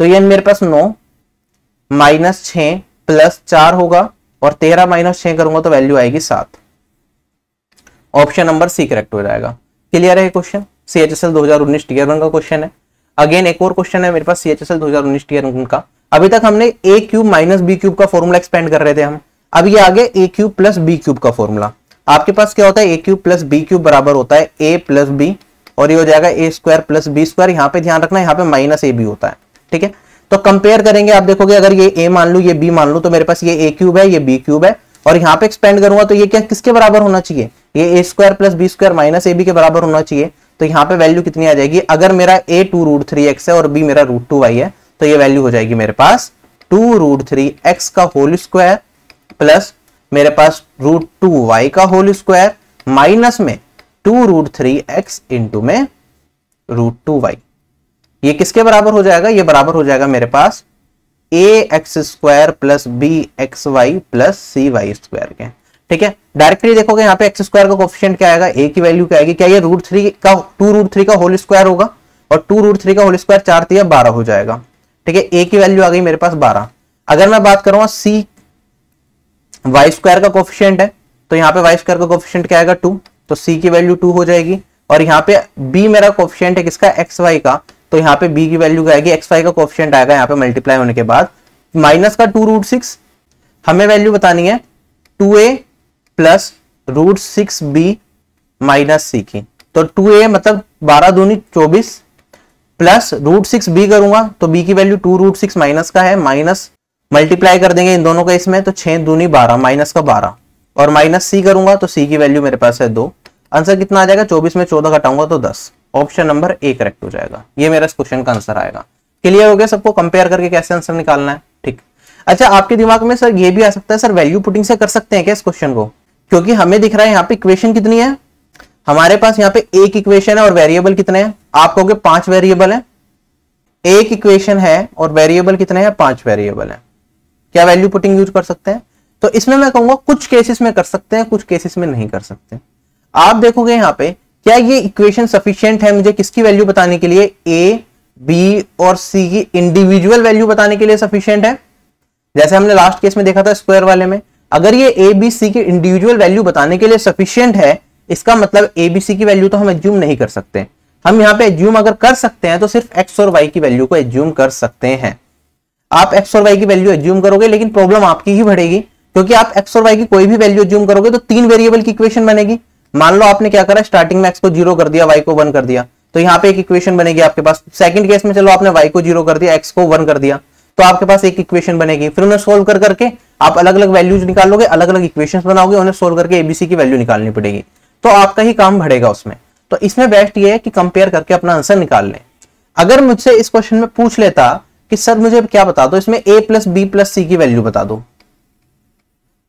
तो ये मेरे पास नौ माइनस छः प्लस चार होगा और तेरह माइनस छः करूंगा तो वैल्यू आएगी सात। ऑप्शन नंबर सी करेक्ट हो जाएगा। क्लियर है question. C H S L दो हजार उन्नीस टीयर वन का क्वेश्चन है। अगेन एक और क्वेश्चन है मेरे पास सी एच एस एल दो हजार उन्नीस टीयर वन का। अभी तक हमने a cube minus b cube का फॉर्मूला एक्सपेंड कर रहे थे हम, अब ये आगे a cube plus B cube का फॉर्मूला। आपके पास क्या होता है, ए क्यूब प्लस बी क्यूब बराबर होता है ए प्लस बी और ये हो जाएगा ए स्क्वायर प्लस बी स्क्वायर। यहाँ पे ध्यान रखना यहाँ पे माइनस ए बी होता है, ठीक है। तो कंपेयर करेंगे, आप देखोगे अगर ये ए मान लू ये बी मान लू तो मेरे पास ये ए क्यूब है ये बी क्यूब है और यहाँ पे एक्सपेंड करूंगा तो ये क्या किसके बराबर होना चाहिए, ये ए square plus B square minus A B के बराबर होना चाहिए। तो यहाँ पे वैल्यू कितनी आ जाएगी, अगर मेरा a two root three x है और बी मेरा रूट टू वाई है तो ये वैल्यू हो जाएगी मेरे पास टू रूट थ्री एक्स का होल स्क्वायर प्लस मेरे पास रूट टू वाई का होल स्क्वायर माइनस में two root three x into में रूट टू वाई। ये किसके बराबर हो जाएगा, ये बराबर हो जाएगा मेरे पास ए x square plus B x Y plus c y square के, ठीक है। डायरेक्टली देखोगे यहाँ पे एक्स स्क्वायर का कोफिशिएंट क्या आएगा, ए की वैल्यू क्या आएगी, क्या ये रूट थ्री का टू रूट थ्री का होल स्क्वायर होगा और टू रूट थ्री का होल स्क्वायर चार तीन बारह हो जाएगा, ठीक है। ए की वैल्यू आ गई मेरे पास बारह। अगर मैं बात करूंगा सी वाई स्क्वायर का कोफिशिएंट है तो यहाँ पे वाई स्क्वायर का कोफिशिएंट क्या आएगा टू, तो सी की वैल्यू टू हो जाएगी और यहाँ पे बी मेरा कोफिशिएंट है किसका, एक्स वाई का, तो यहाँ पे बी की वैल्यू क्या आएगी, एक्स वाई का कोफिशिएंट आएगा यहाँ पे मल्टीप्लाई होने के बाद माइनस का टू रूट सिक्स। हमें वैल्यू बतानी है two a plus root six b minus c की, तो टू ए मतलब बारह दूनी चौबीस प्लस रूट सिक्स बी करूंगा तो बी की value two root six minus का है, माइनस मल्टीप्लाई कर देंगे इन दोनों का इसमें तो छह दूनी बारह माइनस का बारह और माइनस सी करूंगा तो सी की वैल्यू मेरे पास है दो। आंसर कितना आ जाएगा, चौबीस में चौदह घटाऊंगा तो दस। ऑप्शन नंबर ए करेक्ट हो जाएगा। ये मेरा इस क्वेश्चन का आंसर आएगा। क्लियर हो गया सबको, कंपेयर करके कैसे आंसर निकालना है, ठीक। अच्छा आपके दिमाग में सर ये भी आ सकता है, सर वैल्यू पुटिंग से कर सकते हैं क्या इस क्वेश्चन को, क्योंकि हमें दिख रहा है यहाँ पे इक्वेशन कितनी है हमारे पास, यहाँ पे एक इक्वेशन है और वेरिएबल कितने हैं, आप कहोगे पांच वेरिएबल है। एक इक्वेशन है और वेरिएबल कितने हैं, पांच वेरिएबल है। क्या वैल्यू पुटिंग यूज कर सकते हैं, तो इसमें मैं कहूंगा कुछ केसेस में कर सकते हैं कुछ केसेस में नहीं कर सकते। आप देखोगे यहाँ पे क्या ये इक्वेशन सफिशिएंट है मुझे किसकी वैल्यू बताने के लिए, ए बी और सी की इंडिविजुअल वैल्यू बताने के लिए सफिशिएंट है, जैसे हमने लास्ट केस में देखा था स्क्वायर वाले में। अगर ये ए बी सी की इंडिविजुअल वैल्यू बताने के लिए सफिशिएंट है, इसका मतलब ए बी सी की वैल्यू तो हम एज्यूम नहीं कर सकते। हम यहाँ पे एज्यूम अगर कर सकते हैं तो सिर्फ एक्स और वाई की वैल्यू को एज्यूम कर सकते हैं। आप एक्स और वाई की वैल्यू एज्यूम करोगे लेकिन प्रॉब्लम आपकी ही बढ़ेगी, क्योंकि आप एक्स और वाई की कोई भी वैल्यू एज्यूम करोगे तो तीन वेरिएबल की इक्वेशन बनेगी। मान लो आपने क्या करा, स्टार्टिंग में एक्स को जीरो कर दिया वाई को वन कर दिया तो यहाँ पे एक इक्वेशन बनेगी आपके पास। सेकंड केस में चलो आपने वाई को जीरो कर दिया एक्स को वन कर दिया तो आपके पास एक इक्वेशन बनेगी। फिर उन्हें सोल्व कर करके आप अलग अलग वैल्यूज निकालोगे, अलग अलग इक्वेशन बनाओगे, उन्हें सोल्व करके एबीसी की वैल्यू निकालनी पड़ेगी तो आपका ही काम बढ़ेगा उसमें। तो इसमें बेस्ट ये है कि कंपेयर करके अपना आंसर निकाल लें। अगर मुझसे इस क्वेश्चन में पूछ लेता कि सर मुझे क्या बता दो इसमें a प्लस बी प्लस सी की वैल्यू बता दो,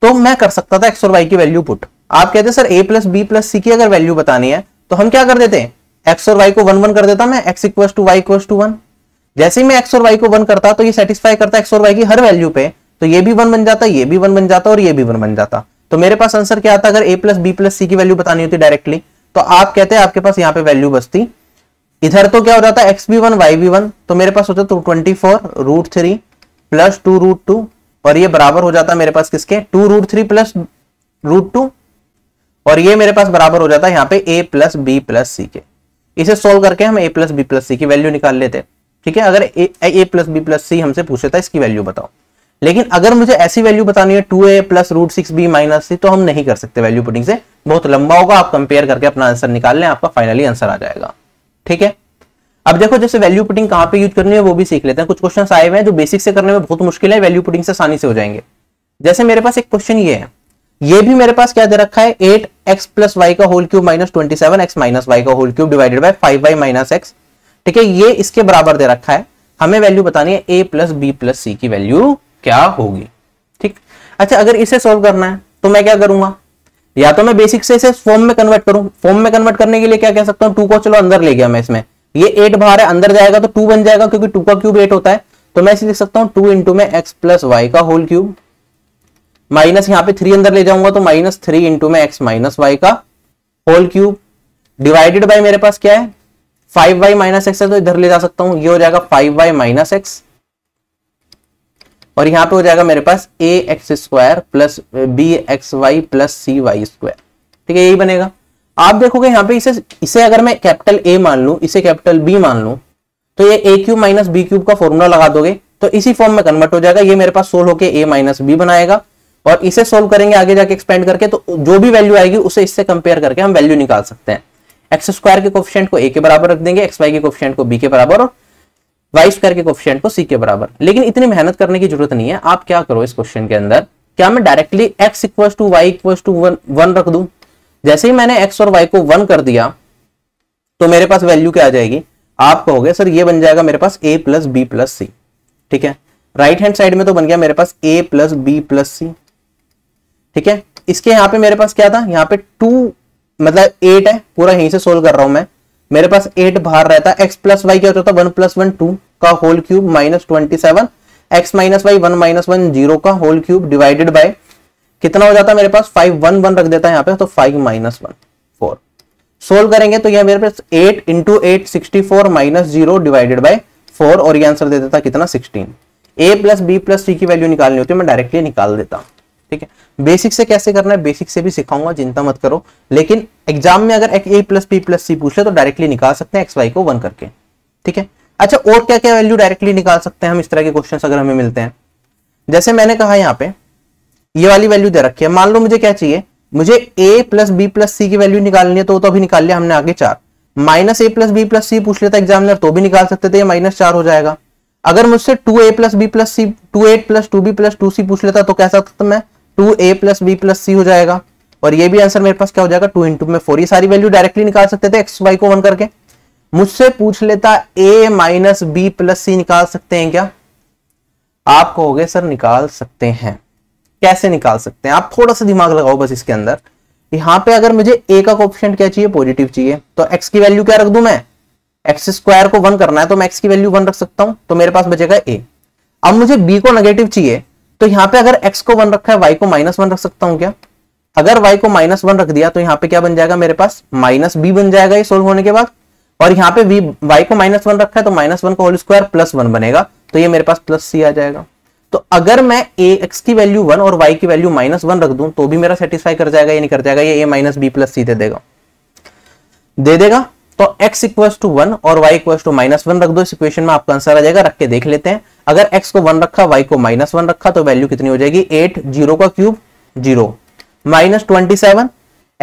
तो मैं कर सकता था x और y की वैल्यू पुट। आप कहते sir a plus B plus सी की अगर वैल्यू बतानी है तो हम क्या कर देते हैं, x और y को वन वन कर देता मैं, x equal to y equal to one. जैसे ही मैं x और y को वन करता तो ये सेटिस्फाई करता x और y की हर वैल्यू पे, तो ये भी वन बन जाता ये भी वन बन जाता और ये भी वन बन जाता। तो मेरे पास आंसर क्या आता, अगर ए प्लस बी प्लस सी की वैल्यू बतानी होती डायरेक्टली तो आप कहते हैं आपके पास यहाँ पे वैल्यू बचती। इधर तो क्या हो जाता है x be one y be one, तो मेरे पास होता twenty four root three plus two root two और ये बराबर हो जाता मेरे पास किसके, two root three plus root two और ये मेरे पास बराबर हो जाता है यहाँ पे ए प्लस बी प्लस सी के। इसे सोल्व करके हम ए प्लस बी प्लस सी की वैल्यू निकाल लेते, ठीक है। अगर a plus B plus c हमसे पूछे था इसकी वैल्यू बताओ, लेकिन अगर मुझे ऐसी वैल्यू बतानी है two a plus root six b minus c तो हम नहीं कर सकते वैल्यू पुटिंग से, बहुत लंबा होगा। आप कंपेयर करके अपना आंसर निकाल लें, आपका फाइनली आंसर आ जाएगा, ठीक है। अब देखो जैसे वैल्यू पुटिंग कहाँ पे यूज करनी है वो भी सीख लेते हैं। कुछ क्वेश्चन आए हुए हैं जो बेसिक से करने में बहुत मुश्किल है, वैल्यू पुटिंग से आसानी से हो जाएंगे। जैसे मेरे पास एक क्वेश्चन ये है, ये भी मेरे पास क्या दे रखा है, एट एक्स प्लस वाई का whole cube minus twenty seven x minus Y का whole cube divided by five y minus x, ठीक है। ये इसके बराबर दे रखा है, हमें वैल्यू बतानी है ए प्लस बी प्लस सी की वैल्यू क्या होगी, ठीक। अच्छा अगर इसे सॉल्व करना है तो मैं क्या करूंगा, या तो मैं बेसिक से इसे फॉर्म में कन्वर्ट करूं। फॉर्म में कन्वर्ट करने के लिए क्या कह सकता हूं, टू को चलो अंदर ले गया मैं, इसमें ये एट बाहर है अंदर जाएगा तो टू बन जाएगा क्योंकि टू का क्यूब एट होता है। तो मैं इसे लिख सकता हूं टू इंटू में एक्स प्लस वाई का होल क्यूब माइनस, यहाँ पे थ्री अंदर ले जाऊंगा तो माइनस थ्री इंटू में एक्स माइनस वाई का होल क्यूब डिवाइडेड बाई मेरे पास क्या है फाइव वाई माइनस एक्स है तो इधर ले जा सकता हूँ, ये हो जाएगा फाइव वाई माइनस एक्स और यहाँ पे हो जाएगा मेरे पास ए x square plus B x Y plus c y square, ठीक है, यही बनेगा। आप देखोगे यहाँ पे इसे इसे अगर मैं कैपिटल ए मान लू, इसे कैपिटल बी मान लू, तो ये ए क्यूब माइनस बी क्यूब का फॉर्मूला लगा दोगे तो इसी फॉर्म में कन्वर्ट हो जाएगा। ये मेरे पास सोल्व होके ए माइनस बी बनाएगा और इसे सोल्व करेंगे आगे जाके एक्सपेंड करके, तो जो भी वैल्यू आएगी उसे इससे कंपेयर करके हम वैल्यू निकाल सकते हैं। एक्स स्क्वायर के कोफिशिएंट को ए के बराबर रख देंगे, एक्स वाई के कोफिशिएंट को बी के बराबर और वाई स्क्वायर के कोफिशिएंट को सी के बराबर। लेकिन इतनी मेहनत करने की जरूरत नहीं है। आप क्या करो इस क्वेश्चन के अंदर, क्या मैं directly x equals to y equals to one one रख दूं? जैसे ही मैंने एक्स और वाई को वन कर दिया तो मेरे पास वैल्यू क्या आ जाएगी? आप कहोगे सर ये बन जाएगा मेरे पास ए प्लस बी प्लस सी, ठीक है। राइट हैंड साइड में तो बन गया मेरे पास ए प्लस बी प्लस सी, ठीक है। इसके यहाँ पे मेरे पास क्या था, यहाँ पे टू मतलब एट है, पूरा यहीं से सोल्व कर रहा हूं मैं, मेरे पास एट बाहर रहता। एक्स प्लस वाई क्या होता था, वन प्लस वन टू का whole cube minus twenty seven, x minus y one minus one zero का होल क्यूब डिवाइडेड बाय कितना हो जाता है मेरे पास फाइव, वन वन रख देता है यहाँ पे तो five minus one four. Solve करेंगे तो यह मेरे पास eight into eight sixty four minus zero divided by four और ये आंसर दे देता कितना sixteen. A plus B plus सी की वैल्यू निकालनी होती है, मैं डायरेक्टली निकाल देता, ठीक है। बेसिक से कैसे करना है बेसिक से भी सिखाऊंगा, चिंता मत करो। लेकिन एग्जाम में अगर a plus B plus c पूछ ले तो डायरेक्टली निकाल सकते हैं एक्स वाई को वन करके, ठीक है। अच्छा और क्या क्या वैल्यू डायरेक्टली निकाल सकते हैं हम इस तरह के क्वेश्चन अगर हमें मिलते हैं? जैसे मैंने कहा यहाँ पे ये वाली वैल्यू दे रखी है, मान लो मुझे क्या चाहिए, मुझे ए प्लस बी प्लस सी की वैल्यू निकालनी है, तो अभी निकाल लिया हमने। आगे चार minus a plus B plus c पूछ लेता एग्जामिनर तो भी निकाल सकते थे, माइनस चार हो जाएगा। अगर मुझसे two a plus B plus c two eight plus two b plus two c पूछ लेता तो कैसा था, मैं two a plus B plus c हो जाएगा और ये भी आंसर मेरे पास क्या हो जाएगा टू इंटू में फोर। ये सारी वैल्यू डायरेक्टली निकाल सकते थे एक्स वाई को वन करके। मुझसे पूछ लेता a minus B plus c निकाल सकते हैं क्या? आप कहोगे सर निकाल सकते हैं, कैसे निकाल सकते हैं? आप थोड़ा सा दिमाग लगाओ बस इसके अंदर। यहाँ पे अगर मुझे ए का कोएफिशिएंट क्या चाहिए, पॉजिटिव चाहिए, तो एक्स की वैल्यू क्या रख दूं मैं, एक्स स्क्वायर को वन करना है तो मैं एक्स की वैल्यू वन रख सकता हूं, तो मेरे पास बचेगा ए। अब मुझे बी को नेगेटिव चाहिए तो यहाँ पे अगर एक्स को वन रखा है वाई को माइनस वन रख सकता हूं क्या? अगर वाई को माइनस वन रख दिया तो यहाँ पे क्या बन जाएगा मेरे पास, माइनस बी बन जाएगा ये सोल्व होने के बाद। और यहाँ पे वाई को माइनस वन रखा है तो माइनस वन का होल स्क्वायर प्लस वन बनेगा तो ये मेरे पास प्लस सी आ जाएगा। तो अगर मैं ए एक्स की वैल्यू वन और वाई की वैल्यू माइनस वन रख दूं तो भी मेरा सेटिस्फाई कर जाएगा, ये नहीं कर जाएगा, ये ए माइनस बी प्लस सी दे देगा दे देगा तो एक्स इक्वल्स टू वन और y equals to minus one रख दो इस इक्वेशन में, आपका आंसर आ जाएगा। रख के देख लेते हैं, अगर एक्स को वन रखा वाई को माइनस वन रखा तो वैल्यू कितनी हो जाएगी, एट जीरो का cube zero minus twenty seven,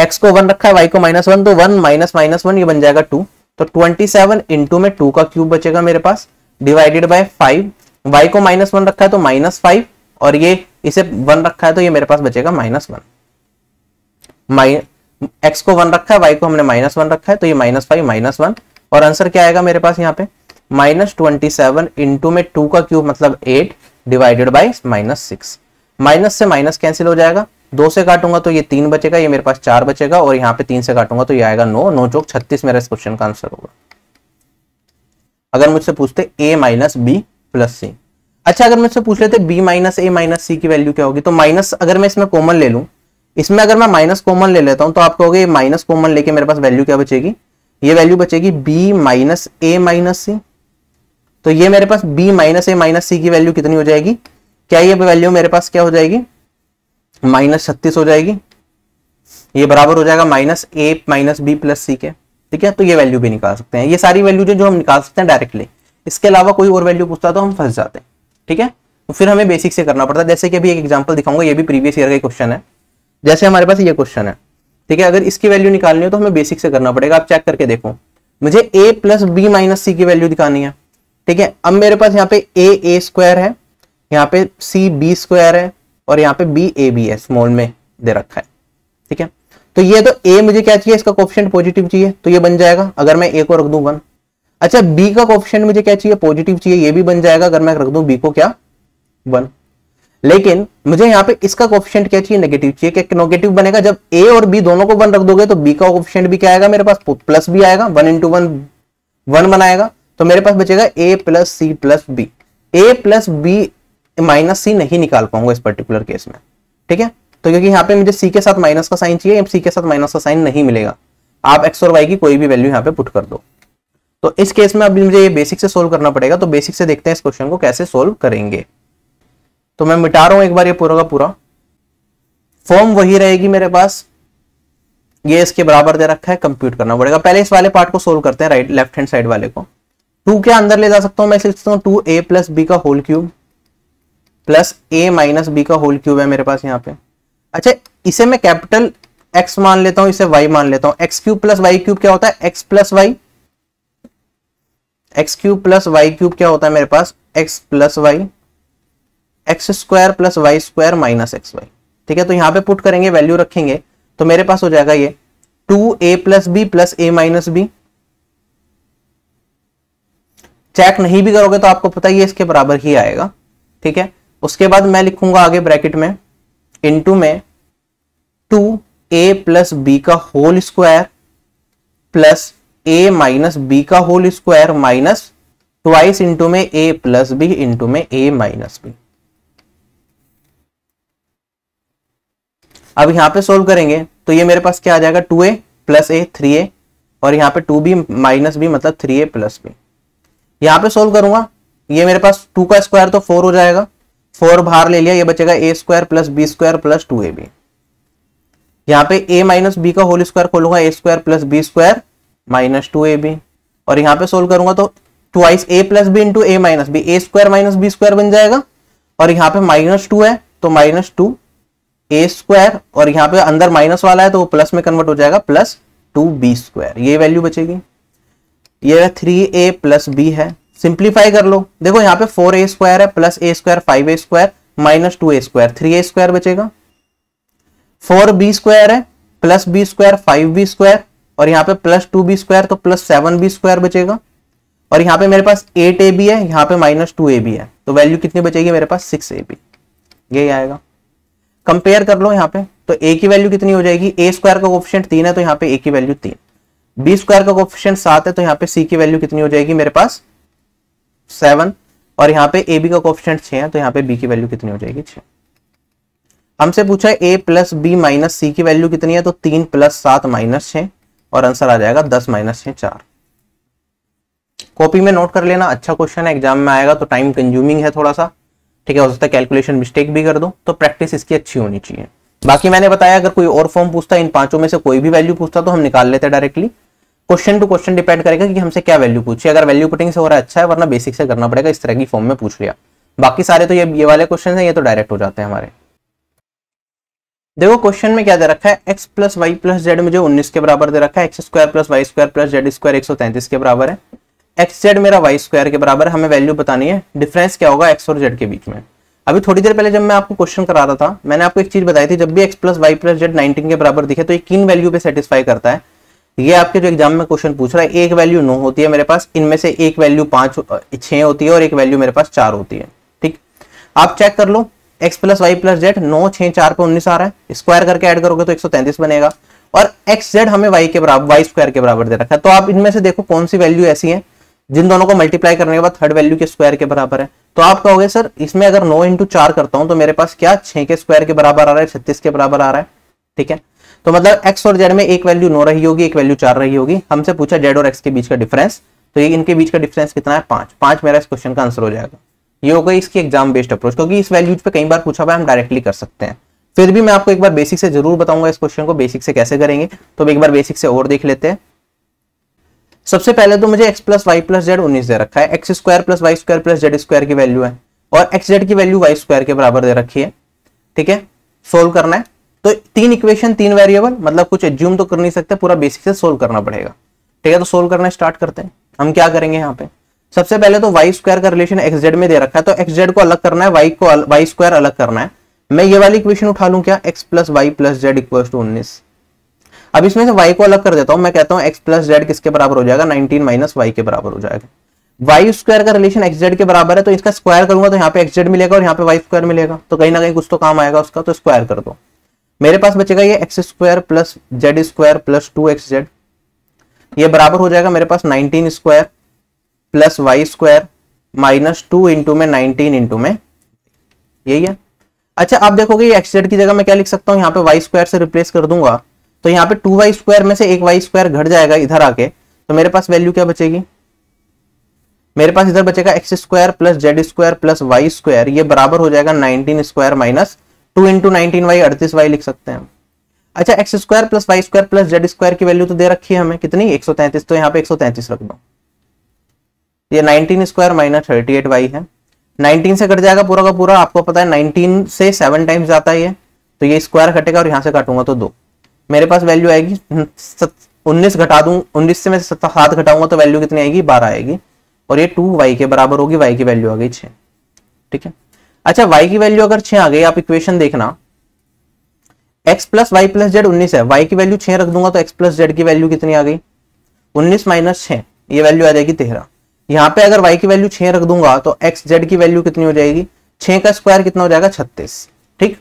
x को वन रखा है वाई को माइनस वन तो वन माइनस माइनस वन ये बन जाएगा टू, तो ट्वेंटी सेवन इंटू में टू का क्यूब बचेगा मेरे पास डिवाइडेड बाय फाइव। y को माइनस वन रखा है तो माइनस फाइव और ये इसे वन रखा है तो ये मेरे पास बचेगा माइनस वन। माइ x को वन रखा है y को हमने माइनस वन रखा है तो ये माइनस फाइव माइनस वन और आंसर क्या आएगा मेरे पास यहाँ पे माइनस ट्वेंटी सेवन इंटू में टू का क्यूब मतलब eight divided by minus six. Minus से माइनस कैंसिल हो जाएगा, दो से काटूंगा तो ये तीन बचेगा, ये मेरे पास चार बचेगा और यहाँ पे तीन से काटूंगा तो ये आएगा नौ। नौ चौक छत्तीस मेरा इस क्वेश्चन का आंसर होगा अगर मुझसे पूछते a minus B plus c. अच्छा अगर मुझसे पूछ लेते b minus a minus c की वैल्यू क्या होगी, तो माइनस अगर मैं इसमें कॉमन ले लूं, इसमें अगर मैं माइनस कॉमन ले लेता हूं तो आप कहोगे माइनस कॉमन लेके मेरे पास वैल्यू क्या बचेगी, ये वैल्यू बचेगी b minus a minus c. तो ये मेरे पास b minus a minus c की वैल्यू कितनी हो जाएगी, क्या ये वैल्यू मेरे पास क्या हो जाएगी माइनस छत्तीस हो जाएगी, ये बराबर हो जाएगा minus a minus b plus c के, ठीक है। तो ये वैल्यू भी निकाल सकते हैं, ये सारी वैल्यू जो हम निकाल सकते हैं डायरेक्टली। इसके अलावा कोई और वैल्यू पूछता तो हम फंस जाते हैं, ठीक है। तो फिर हमें बेसिक से करना पड़ता है, जैसे कि अभी एक एग्जांपल दिखाऊंगा, ये भी प्रीवियस ईयर का क्वेश्चन है। जैसे हमारे पास ये क्वेश्चन है, ठीक है, अगर इसकी वैल्यू निकालनी हो तो हमें बेसिक से करना पड़ेगा। आप चेक करके देखो, मुझे ए प्लस बी माइनस सी की वैल्यू दिखानी है, ठीक है। अब मेरे पास यहाँ पे ए ए स्क्वायर है, यहाँ पे सी बी स्क्वायर है और यहाँ पे बी ए बी है, स्मॉल में दे रखा है, ठीक है। तो ये तो ए मुझे क्या चाहिए, इसका कोएफिशिएंट पॉजिटिव चाहिए तो ये बन जाएगा अगर मैं ए को रख दूं वन। अच्छा b का कोएफिशिएंट मुझे क्या चाहिए, पॉजिटिव चाहिए, ये भी बन जाएगा अगर मैं रख दूं b को क्या वन। लेकिन मुझे यहाँ पे इसका कोएफिशिएंट क्या चाहिए, नेगेटिव चाहिए, क्या नेगेटिव बनेगा जब a और b दोनों को वन रख दोगे तो b का कोएफिशिएंट भी क्या आएगा मेरे पास, प्लस b आएगा, वन इंटू वन वन बनाएगा तो मेरे पास बचेगा a plus c plus B. A plus B minus c नहीं निकाल पाऊंगा इस पर्टिकुलर केस में, ठीक है, तो क्योंकि यहाँ पे मुझे c के साथ माइनस का साइन चाहिए, c के साथ माइनस का साइन नहीं मिलेगा। आप x और y की कोई भी वैल्यू यहाँ पे पुट कर दो। तो इस केस में अभी मुझे ये बेसिक से सोल्व करना पड़ेगा, तो बेसिक से देखते हैं इस क्वेश्चन को कैसे सोल्व करेंगे। तो मैं मिटा रहा हूं एक बार ये पूरा का पूरा, फॉर्म वही रहेगी मेरे पास, ये इसके बराबर दे रखा है, कंप्यूट करना पड़ेगा। पहले इस वाले पार्ट को सोल्व करते हैं, राइट लेफ्ट हैंड साइड वाले को। टू के अंदर ले जा सकता हूं मैं, लिखता हूँ टू ए प्लस बी का होल क्यूब प्लस ए माइनस बी का होल क्यूब है मेरे पास यहाँ पे। अच्छा इसे मैं कैपिटल एक्स मान लेता हूँ, इसे वाई मान लेता हूँ। X cube plus Y cube क्या होता है, x plus y, x cube plus Y cube क्या होता है मेरे पास, x plus y, x square plus Y square minus x y. ठीक है, तो यहाँ पे पुट करेंगे, वैल्यू रखेंगे, तो मेरे पास हो जाएगा ये two a plus B plus A minus b. Check नहीं भी करोगे तो आपको पता ही है इसके बराबर ही आएगा। ठीक है, उसके बाद मैं लिखूंगा आगे ब्रैकेट में इनटू में टू ए प्लस बी का होल स्क्वायर प्लस ए माइनस बी का whole square minus twice into में ए प्लस बी इंटू में ए माइनस बी। अब यहां पे सोल्व करेंगे तो ये मेरे पास क्या आ जाएगा, two a plus a three a और यहाँ पे टू बी माइनस बी मतलब थ्री ए प्लस बी। यहाँ पे सोल्व करूंगा, ये मेरे पास टू का स्क्वायर तो फोर हो जाएगा, फोर बाहर ले लिया, ये बचेगा a square plus B square plus two a b. यहाँ पे ए माइनस बी का होल स्क्वायर खोलूंगा, a square plus B square minus two a B, और यहाँ पे सोल्व करूंगा तो twice a plus B into A minus B, a square minus B square बन जाएगा, और यहाँ पे माइनस टू है तो माइनस टू ए स्क्वायर, और यहाँ पे अंदर माइनस वाला है तो वो प्लस में कन्वर्ट हो जाएगा प्लस टू बी स्क्वायर, ये वैल्यू बचेगी। ये थ्री ए प्लस बी है, सिंप्लीफाई कर लो, देखो यहाँ पे फोर ए स्क्वायर है plus a square five a square minus two A square, three a square बचेगा, फोर बी स्क्वायर है plus B square five b square, और यहाँ पे प्लस टू बी स्क्वायर तो प्लस सेवन बी स्क्वायर बचेगा, और यहाँ पे मेरे पास एट ए बी है, यहाँ पे माइनस टू ए बी है, तो वैल्यू कितनी बचेगी मेरे पास, सिक्स ए बी, यही आएगा। कंपेयर कर लो यहाँ पे, तो ए की वैल्यू कितनी हो जाएगी, ए स्क्वायर का कोफिशिएंट तीन है तो यहाँ पे ए की वैल्यू तीन, बी स्क्वायर का कोफिशिएंट सात है तो यहाँ पे सी की वैल्यू कितनी हो जाएगी मेरे पास सेवन, और यहाँ पे ए बी का कोफिशिएंट छह है तो यहाँ पे बी की वैल्यू कितनी हो जाएगी छह। हमसे पूछा है ए प्लस बी माइनस सी की वैल्यू कितनी है, तो तीन प्लस सात माइनस छह, और आंसर आ जाएगा दस माइनस छह, चार। कॉपी में नोट कर लेना, अच्छा क्वेश्चन है, एग्जाम में आएगा तो टाइम कंज्यूमिंग है थोड़ा सा। ठीक है, हो सकता है कैलकुलेशन मिस्टेक भी कर दो, तो प्रैक्टिस इसकी अच्छी होनी चाहिए। बाकी मैंने बताया अगर कोई और फॉर्म पूछता, इन पांचों में से कोई भी वैल्यू पूछता तो हम निकाल लेते directly. Question to question depend करेगा कि हमसे क्या वैल्यू पूछी, अगर वैल्यू पुटिंग से हो रहा है अच्छा है, वरना बेसिक से करना पड़ेगा, इस तरह की फॉर्म में पूछ लिया। बाकी सारे तो ये ये वाले क्वेश्चन है, ये तो डायरेक्ट हो जाते हैं हमारे। देखो क्वेश्चन में क्या दे रखा है, x plus Y plus z मुझे उन्नीस के बराबर दे रखा है, x square plus Y square plus Z square एक सौ तैंतीस के बराबर है, एक्स जेड मेरा वाई स्क्वायर के बराबर, हमें वैल्यू बतानी है, डिफरेंस क्या होगा एक्स और जेड के बीच में। अभी थोड़ी देर पहले जब मैं आपको क्वेश्चन करा रहा था, मैंने आपको एक चीज बताई थी, जब भी x plus Y plus z nineteen के बराबर दिखे तो ये किन वैल्यू पे सेटिस्फाई करता है, ये आपके जो एग्जाम में क्वेश्चन पूछ रहा है, एक वैल्यू नौ होती है मेरे पास, इनमें से एक वैल्यू पांच छह होती है और एक वैल्यू मेरे पास चार होती है। ठीक, आप चेक कर लो, x plus Y plus z नौ छह चार पे उन्नीस आ रहा है, स्क्वायर करके ऐड करोगे तो एक सौ तैंतीस बनेगा, और एक्स जेड हमें वाई के बराबर वाई स्क्वायर के बराबर दे रखा है, तो आप इनमें से देखो कौन सी वैल्यू ऐसी है जिन दोनों को मल्टीप्लाई करने के बाद थर्ड वैल्यू के स्क्वायर के बराबर है। तो आप कहोगे सर इसमें अगर नौ इंटू चार करता हूं तो मेरे पास क्या छह के स्क्वायर के बराबर आ रहा है, छत्तीस के बराबर आ रहा है। ठीक है, तो मतलब एक्स और जेड में एक वैल्यू नौ रही होगी, एक वैल्यू चार रही होगी। हमसे पूछा जेड और एक्स के बीच का डिफरेंस, तो ये इनके बीच का डिफरेंस कितना है, पांच। पांच मेरा इस क्वेश्चन का आंसर हो जाएगा। ये होगा इसकी एग्जाम बेस्ड अप्रोच, क्योंकि इस वैल्यूज पे कई बार पूछा हुआ है, हम डायरेक्टली कर सकते हैं। फिर भी मैं आपको एक बार बेसिक से जरूर बताऊंगा इस क्वेश्चन को बेसिक से कैसे करेंगे, तो एक बार बेसिक से और देख लेते हैं। सबसे पहले तो मुझे x plus Y plus z उन्नीस दे रखा है, x square plus Y square plus Z square की वैल्यू है, और एक्स जेड की वैल्यू वाई स्क्वायर के बराबर दे रखी है। ठीक है, सोल्व करना है तो तीन इक्वेशन तीन वेरिएबल, मतलब कुछ एज्यूम तो कर नहीं सकते, पूरा बेसिक से सोल्व करना पड़ेगा। ठीक है, तो सोल्व करना स्टार्ट करते हैं। हम क्या करेंगे यहाँ पे, सबसे पहले तो वाई स्क्वायर का रिलेशन एक्स जेड में दे रखा है, तो एक्स जेड को अलग करना है, वाई को वाई स्क्वायर अलग करना है। मैं ये वाली इक्वेशन उठा लूँ क्या, x plus Y plus z equals to उन्नीस। अब इसमें से y को अलग कर देता हूं, मैं कहता हूं x प्लस जेड किसके बराबर हो जाएगा, नाइनटीन माइनस y के बराबर हो जाएगा। y स्क्वायर का रिलेशन x जेड के बराबर है, तो इसका स्क्वायर करूंगा तो यहाँ पे x जेड मिलेगा और यहाँ पे y स्क्वायर मिलेगा, तो कहीं ना कहीं कुछ तो काम आएगा उसका, तो स्क्वायर कर दो। मेरे पास बचेगा ये x square plus Z square plus two x z, ये बराबर हो जाएगा मेरे पास nineteen square plus Y square minus two into में नाइनटीन इंटू में, यही है। अच्छा आप देखोगे ये एक्स जेड की जगह मैं क्या लिख सकता हूँ, यहाँ पे वाई स्क्वायर से रिप्लेस कर दूंगा, तो यहाँ पे टू वाई स्क्वायर में से एक वाई स्क्वायर घट जाएगा इधर आके, तो मेरे पास वैल्यू क्या बचेगी, मेरे पास इधर बचेगा x square plus Z square plus Y square, ये बराबर हो जाएगा nineteen square minus two into nineteen y, अड़तीस वाई लिख सकते हैं। अच्छा, x square plus Y square plus Z square की वैल्यू तो दे रखी है हमें कितनी, एक सौ तैंतीस, तो यहाँ पे एक सौ तैंतीस रख दो। ये nineteen square minus thirty eight y है, नाइनटीन से कट जाएगा पूरा का पूरा, आपको पता है नाइनटीन से सेवन टाइम्स जाता है ये, तो ये स्क्वायर कटेगा और यहाँ से काटूंगा तो दो, मेरे पास वैल्यू आएगी उन्नीस, घटा दूं उन्नीस से मैं सात घटाऊंगा तो वैल्यू कितनी आएगी, बारह आएगी, और ये टू वाई के बराबर होगी, वाई की वैल्यू आ गई छः। ठीक है, अच्छा वाई की वैल्यू अगर छः आ गई, आप इक्वेशन देखना, x plus Y plus z उन्नीस है, वाई की वैल्यू छः रख दूंगा तो एक्स प्लस जेड की वैल्यू कितनी आ गई, उन्नीस माइनस छः, ये वैल्यू आ जाएगी तेरह। यहाँ पे अगर वाई की वैल्यू छः रख दूंगा तो एक्स जेड की वैल्यू कितनी हो जाएगी, छः का स्क्वायर कितना हो जाएगा, छत्तीस। ठीक,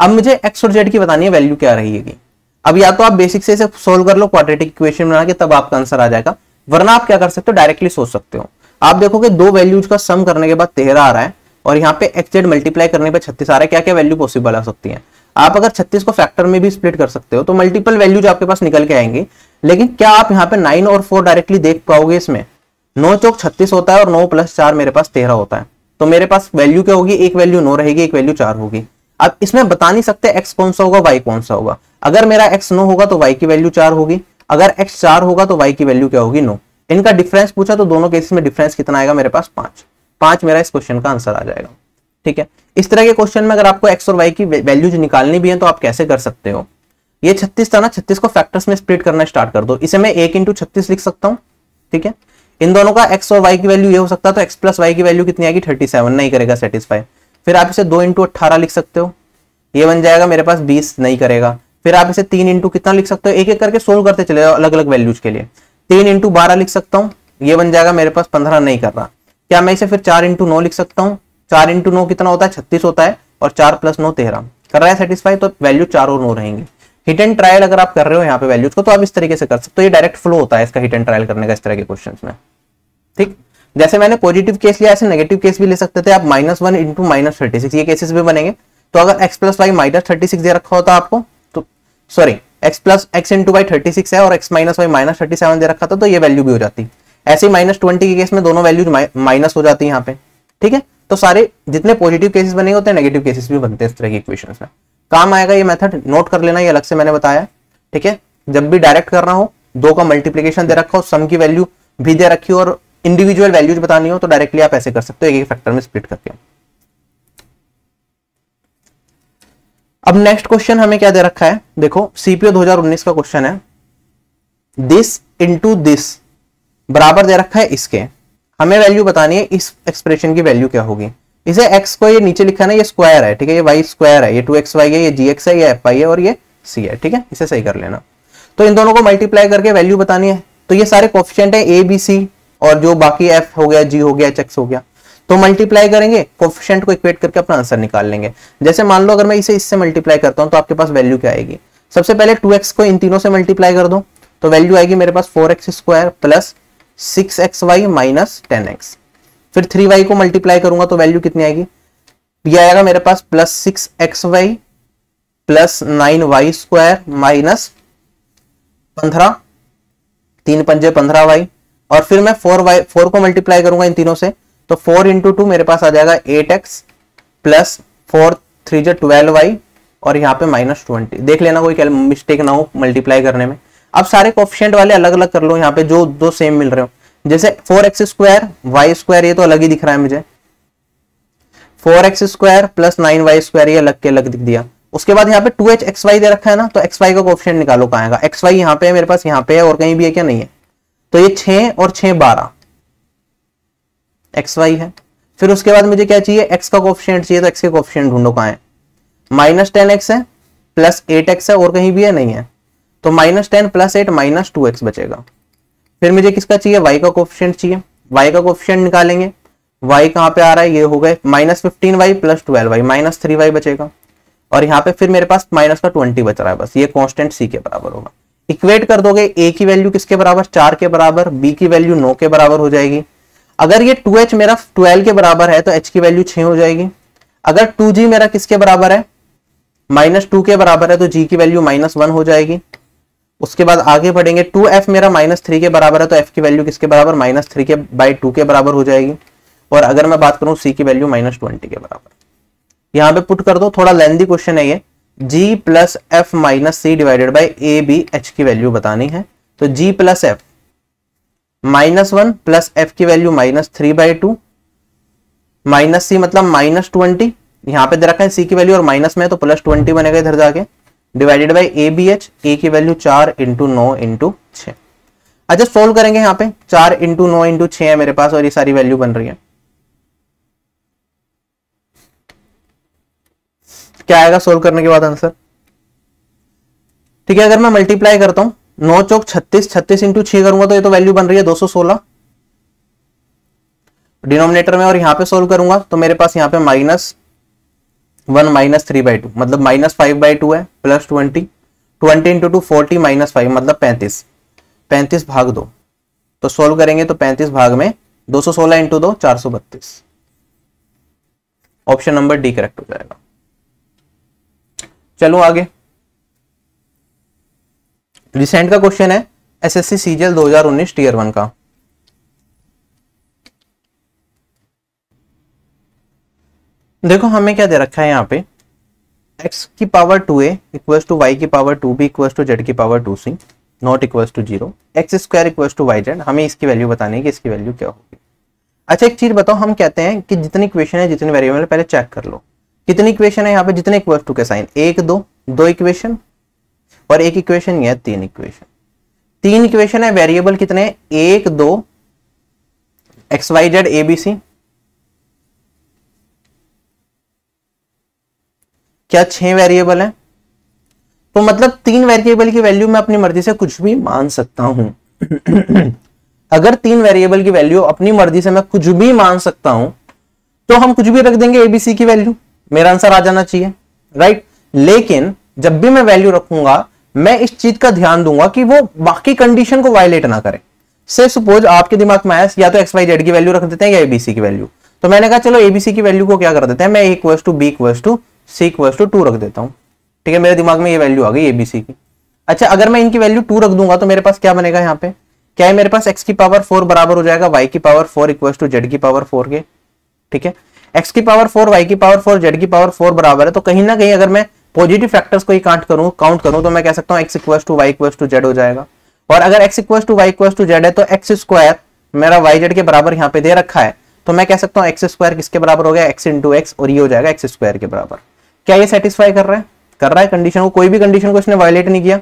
अब मुझे एक्स और जेड की बतानी है वैल्यू क्या रहेगी। अब या तो आप बेसिक से इसे सोल्व कर लो क्वाड्रेटिक इक्वेशन बना के, तब आपका आंसर आ जाएगा, वरना आप क्या कर सकते हो, डायरेक्टली सोच सकते हो। आप देखोगे दो वैल्यूज का सम करने के बाद तेरह आ रहा है और यहाँ पे एक्स जेड मल्टीप्लाई करने पे छत्तीस आ रहा है, क्या क्या वैल्यू पॉसिबल आ सकती है। आप अगर छत्तीस को फैक्टर में भी स्प्लिट कर सकते हो तो मल्टीपल वैल्यूज आपके पास निकल के आएंगे, लेकिन क्या आप यहाँ पे नाइन और फोर डायरेक्टली देख पाओगे इसमें, नौ चौक छत्तीस होता है और नौ प्लस चार मेरे पास तेरह होता है, तो मेरे पास वैल्यू क्या होगी, एक वैल्यू नौ रहेगी, एक वैल्यू चार होगी। अब इसमें बता नहीं सकते एक्स कौन सा होगा, वाई कौन सा होगा। अगर मेरा एक्स नौ होगा तो वाई की वैल्यू चार होगी, अगर एक्स चार होगा तो वाई की वैल्यू क्या होगी, नौ। इनका डिफरेंस पूछा तो दोनों केसेस में डिफरेंस कितना आएगा मेरे पास, पांच। पांच मेरा इस क्वेश्चन का आंसर आ जाएगा। ठीक है, इस तरह के क्वेश्चन में अगर आपको एक्स और वाई की वैल्यूज निकालनी भी है तो आप कैसे कर सकते हो। ये छत्तीस था ना, छत्तीस को फैक्टर्स में स्प्लिट करना स्टार्ट कर दो। इसे मैं एक इंटू छत्तीस लिख सकता हूँ। ठीक है, इन दोनों का एक्स और वाई की वैल्यू ये हो सकता है, तो एक्स प्लस वाई की वैल्यू कितनी आएगी, थर्टी सेवन, नहीं करेगा सेटिस्फाई। फिर आप इसे दो इंटू अट्ठारह लिख सकते हो, ये बन जाएगा मेरे पास बीस, नहीं करेगा। फिर आप इसे तीन इंटू कितना लिख सकते हो, एक एक करके सोल्व करते चले अलग अलग वैल्यूज के लिए। तीन इंटू बारह लिख सकता हूँ, ये बन जाएगा मेरे पास पंद्रह, नहीं कर रहा। क्या मैं इसे फिर चार इंटू नौ लिख सकता हूँ, चार इंटू नौ कितना होता है, छत्तीस होता है, और चार प्लस नौ तेरह, कर रहा है सेटिस्फाई, तो वैल्यू चार और नौ रहेंगे। हिट एंड ट्रायल अगर आप कर रहे हो यहाँ पे वैल्यूज को तो आप इस तरीके से कर सकते हो। ये डायरेक्ट फ्लो होता है इसका, हिट एंड ट्रायल करने का इस तरह के क्वेश्चन में। ठीक, जैसे मैंने पॉजिटिव केस लिया ऐसे नेगेटिव केस भी ले सकते थे आप, minus one into minus thirty six, ये केसेस भी बनेंगे। तो अगर x plus Y minus thirty six दे रखा होता आपको, तो sorry x plus x into y thirty six है और x minus y minus thirty seven दे रखा था, तो ये वैल्यू भी हो जाती। ऐसे ही माइनस ट्वेंटी के केस में दोनों वैल्यूज माइनस हो जाती है यहाँ पे। ठीक है, तो सारे जितने पॉजिटिव केसेस बनेंगे उतने नेगेटिव केसेस भी बनते हैं इस तरह के इक्वेशंस में। काम आएगा ये मेथड, नोट कर लेना, ये अलग से मैंने बताया। ठीक है, जब भी डायरेक्ट करना हो, दो का मल्टीप्लीकेशन दे रखा हो, सम की वैल्यू भी दे रखी हो और इंडिविजुअल वैल्यूज बतानी हो, तो डायरेक्टली आप ऐसे कर सकते हो, एक एक फैक्टर में स्प्लिट करके। अब नेक्स्ट क्वेश्चन हमें क्या दे रखा है, देखो सीपीओ दो हज़ार उन्नीस का क्वेश्चन है। दिस इनटू दिस बराबर दे रखा है इसके, हमें वैल्यू बतानी है इस एक्सप्रेशन की वैल्यू क्या होगी। इसे एक्स को ये नीचे लिखा ना, ये स्क्वायर है, ठीक है, ये वाई स्क्वायर है, ये टू एक्स वाई है, ये जी एक्स है, ये एफ वाई है और ये सी है। ठीक है, इसे सही कर लेना। तो इन दोनों को मल्टीप्लाई करके वैल्यू बतानी है। तो ये सारे कोफिशिएंट है ए बी सी, और जो बाकी f हो गया, g हो गया, h x हो गया, तो मल्टीप्लाई करेंगे, कोफिशिएंट को इक्वेट करके अपना आंसर निकाल लेंगे। जैसे मान लो अगर मैं इसे इससे मल्टीप्लाई करता हूं तो आपके पास वैल्यू क्या आएगी। सबसे पहले टू एक्स को इन तीनों से मल्टीप्लाई कर दो तो वैल्यू आएगी मेरे पास four x square plus six x Y minus ten x. फिर थ्री वाई को मल्टीप्लाई करूंगा तो वैल्यू कितनी आएगी, ये आएगा मेरे पास plus six x Y plus nine y square minus पंद्रह, तीन पंजे पंद्रह वाई। और फिर मैं फोर वाई फोर को मल्टीप्लाई करूंगा इन तीनों से तो फोर इंटू टू मेरे पास आ जाएगा eight x plus four three j twelve y और यहाँ पे माइनस ट्वेंटी। देख लेना कोई मिस्टेक ना हो मल्टीप्लाई करने में। अब सारे कोफिशिएंट वाले अलग अलग कर लो यहाँ पे, जो दो सेम मिल रहे हो। जैसे four x square Y square, ये तो अलग ही दिख रहा है मुझे, four x square plus nine y square, ये अलग के अलग दिख दिया। उसके बाद यहाँ पे टू एच एक्स वाई दे रखा है ना, तो एक्स वाई का कोफिशिएंट निकालो, कहाँ आएगा एक्स वाई, यहाँ पे है मेरे पास, यहाँ पे है और कहीं भी है क्या, नहीं है। तो ये छह और छह बारह एक्स वाई है। फिर उसके बाद मुझे क्या चाहिए, एक्स का कोफिशिएंट चाहिए, तो एक्स के कोफिशिएंट ढूंढो कहाँ है, माइनस टेन एक्स है प्लस एट एक्स है और कहीं भी है, नहीं है। तो minus ten plus eight minus two x बचेगा। फिर मुझे किसका चाहिए, वाई का कोफिशिएंट चाहिए, वाई का कोफिशिएंट निकालेंगे। वाई कहाँ पे आ रहा है, ये हो गए minus fifteen y plus twelve y minus three y बचेगा। और यहाँ पे फिर मेरे पास माइनस का ट्वेंटी बच रहा है बस, ये कॉन्स्टेंट सी के बराबर होगा। इक्वेट कर दोगे, ए की वैल्यू किसके बराबर, चार के बराबर, बी की वैल्यू नौ के बराबर हो जाएगी। अगर ये टू एच मेरा ट्वेल्व के बराबर है तो एच की वैल्यू छह हो जाएगी। अगर टू जी मेरा किसके बराबर है, माइनस टू के बराबर है तो जी की वैल्यू माइनस वन हो जाएगी। उसके बाद आगे बढ़ेंगे। टू एफ मेरा माइनस थ्री के बराबर है, तो एफ की वैल्यू किसके बराबर, माइनस थ्री के बाई टू के बराबर हो जाएगी। और अगर मैं बात करूं सी की वैल्यू माइनस ट्वेंटी के बराबर, यहाँ पे पुट कर दो। थोड़ा लेंथी क्वेश्चन है ये। G plus f minus c divided by a b h की वैल्यू बतानी है। तो g plus f minus one plus f की value minus three by two minus c मतलब माइनस ट्वेंटी, यहाँ पे दे रखा है सी की वैल्यू और माइनस में तो प्लस ट्वेंटी बनेगा इधर जाके, divided by a b h, a की वैल्यू चार इंटू नौ इंटू छ। अच्छा सोल्व करेंगे, यहाँ पे चार इंटू नौ इंटू छ है मेरे पास और ये सारी वैल्यू बन रही है। क्या आएगा सोल्व करने के बाद आंसर? ठीक है, अगर मैं मल्टीप्लाई करता हूँ नौ चौक छत्तीस, छत्तीस इंटू छ करूंगा तो ये तो वैल्यू बन रही है दो सौ सोलह डिनोमिनेटर में, और यहाँ पे सोल्व करूंगा तो मेरे पास यहाँ पे minus one minus three by two मतलब माइनस फाइव बाई टू है, plus twenty, twenty into two forty minus five मतलब पैंतीस, पैंतीस भाग दो। तो सोल्व करेंगे तो पैंतीस भाग में दो सौ सोलह इंटू दो चार सौ बत्तीस, ऑप्शन नंबर डी करेक्ट हो जाएगा। चलो आगे, रिसेंट का क्वेश्चन है एसएससी सीजीएल दो हज़ार उन्नीस टीयर वन का। देखो हमें क्या दे रखा है यहाँ पे, x की power two a equals to y की power two B equals to z की power two c not equals to zero, x square equals to y z. हमें इसकी वैल्यू बतानी है कि इसकी वैल्यू क्या होगी। अच्छा एक चीज बताओ, हम कहते हैं कि जितनी इक्वेशन है जितने वेरिएबल है पहले चेक कर लो कितनी इक्वेशन है। यहाँ पे जितने इक्वल्स टू के साइन, एक दो दो इक्वेशन और एक इक्वेशन यह तीन इक्वेशन, तीन इक्वेशन है। वेरिएबल कितने, एक दो x Y z a B c, क्या छह वेरिएबल है। तो मतलब तीन वेरिएबल की वैल्यू मैं अपनी मर्जी से कुछ भी मान सकता हूं। अगर तीन वेरिएबल की वैल्यू अपनी मर्जी से मैं कुछ भी मान सकता हूं तो हम कुछ भी रख देंगे, एबीसी की वैल्यू मेरा आंसर आ जाना चाहिए, राइट। लेकिन जब भी मैं वैल्यू रखूंगा मैं इस चीज का ध्यान दूंगा कि वो बाकी कंडीशन को वायलेट ना करे। से सपोज आपके दिमाग में आया या तो एक्स वाई जेड की वैल्यू रख देते हैं या एबीसी की वैल्यू, तो मैंने कहा चलो एबीसी की वैल्यू को क्या कर देते हैं, मैं equals to B equals to c equals to two रख देता हूँ। ठीक है, मेरे दिमाग में ये वैल्यू आ गई एबीसी की। अच्छा अगर मैं इनकी वैल्यू टू रख दूंगा तो मेरे पास क्या बनेगा, यहाँ पे क्या है मेरे पास, एक्स की पावर फोर बराबर हो जाएगा वाई की power four equals to z की पावर फोर के। ठीक है, एक्स की पावर फोर वाई की पावर फोर जेड की पावर फोर बराबर है, तो कहीं ना कहीं अगर मैं पॉजिटिव फैक्टर्स को ही काउंट करूं काउंट करूं तो मैं कह सकता हूं x equals to y equals to z हो जाएगा। और अगर x equals to y equals to z है तो एक्स स्क्वायर मेरा वाई जेड के बराबर यहाँ पे दे रखा है, तो मैं कह सकता हूँ एक्स स्क्वायर किसके बराबर हो गया, एक्स इंटू एक्स, और ये हो जाएगा एक्स स्क्वायर के बराबर। क्या ये सेटिस्फाई कर रहा है, कर रहा है कंडीशन को, कोई भी कंडीशन को इसने वायलेट नहीं किया।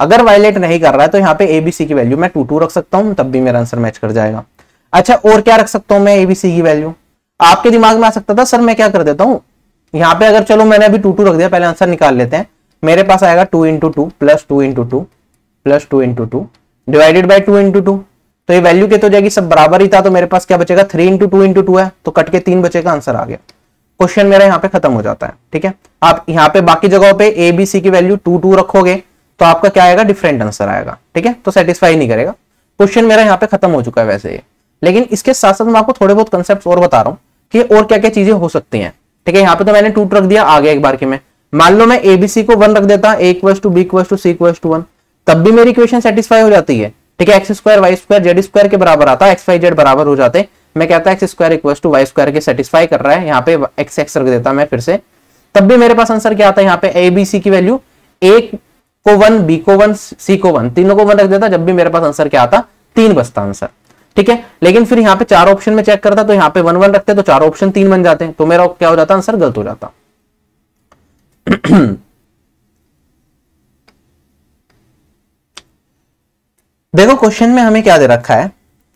अगर वायलेट नहीं कर रहा है तो यहाँ पे एबीसी की वैल्यू मैं टू टू रख सकता हूँ, तब भी मेरा आंसर मैच कर जाएगा। अच्छा और क्या रख सकता हूँ मैं, एबीसी की वैल्यू। आपके दिमाग में आ सकता था सर मैं क्या कर देता हूँ यहाँ पे, अगर चलो मैंने अभी टू टू रख दिया, पहले आंसर निकाल लेते हैं। मेरे पास आएगा two into two plus two into two plus two into two divided by two into two, तो ये वैल्यू के तो जाएगी, सब बराबर ही था, तो मेरे पास क्या बचेगा, three into two into two है तो कट के तीन बचेगा, आंसर आ गया। क्वेश्चन मेरा यहाँ पे खत्म हो जाता है। ठीक है, आप यहाँ पे बाकी जगहों पे ए बी सी की वैल्यू टू टू रखोगे तो आपका क्या आएगा, डिफरेंट आंसर आएगा। ठीक है, तो सेटिस्फाई नहीं करेगा, क्वेश्चन मेरा यहाँ पे खत्म हो चुका है वैसे। लेकिन इसके साथ साथ मैं आपको थोड़े बहुत कंसेप्ट और बता रहा हूँ कि और क्या क्या चीजें हो सकती हैं। ठीक है, यहाँ पे तो मैंने टू रख दिया, आगे एक बार के में मान लो मैं एबीसी को वन रख देता, a equals to B equals to c equals to one, तब भी मेरी इक्वेशन सेटिस्फाई हो जाती है। ठीक है, x square Y square z square के बराबर आता, एक्स वाई जेड बराबर हो जाते, मैं कहता x square equals to y square के सेटिस्फाई कर रहा है, यहाँ पे एक्स एक्स रख देता मैं फिर से, तब भी मेरे पास आंसर क्या आता है, यहाँ पे एबीसी की वैल्यू ए को वन बी को वन सी को वन तीनों को वन रख देता, जब भी मेरे पास आंसर क्या आता, तीन बचता आंसर। ठीक है, लेकिन फिर यहाँ पे चार ऑप्शन में चेक करता तो यहाँ पे वन वन रखते तो चार ऑप्शन तीन बन जाते हैं, तो मेरा क्या हो जाता, आंसर गलत हो जाता। देखो क्वेश्चन में हमें क्या दे रखा है,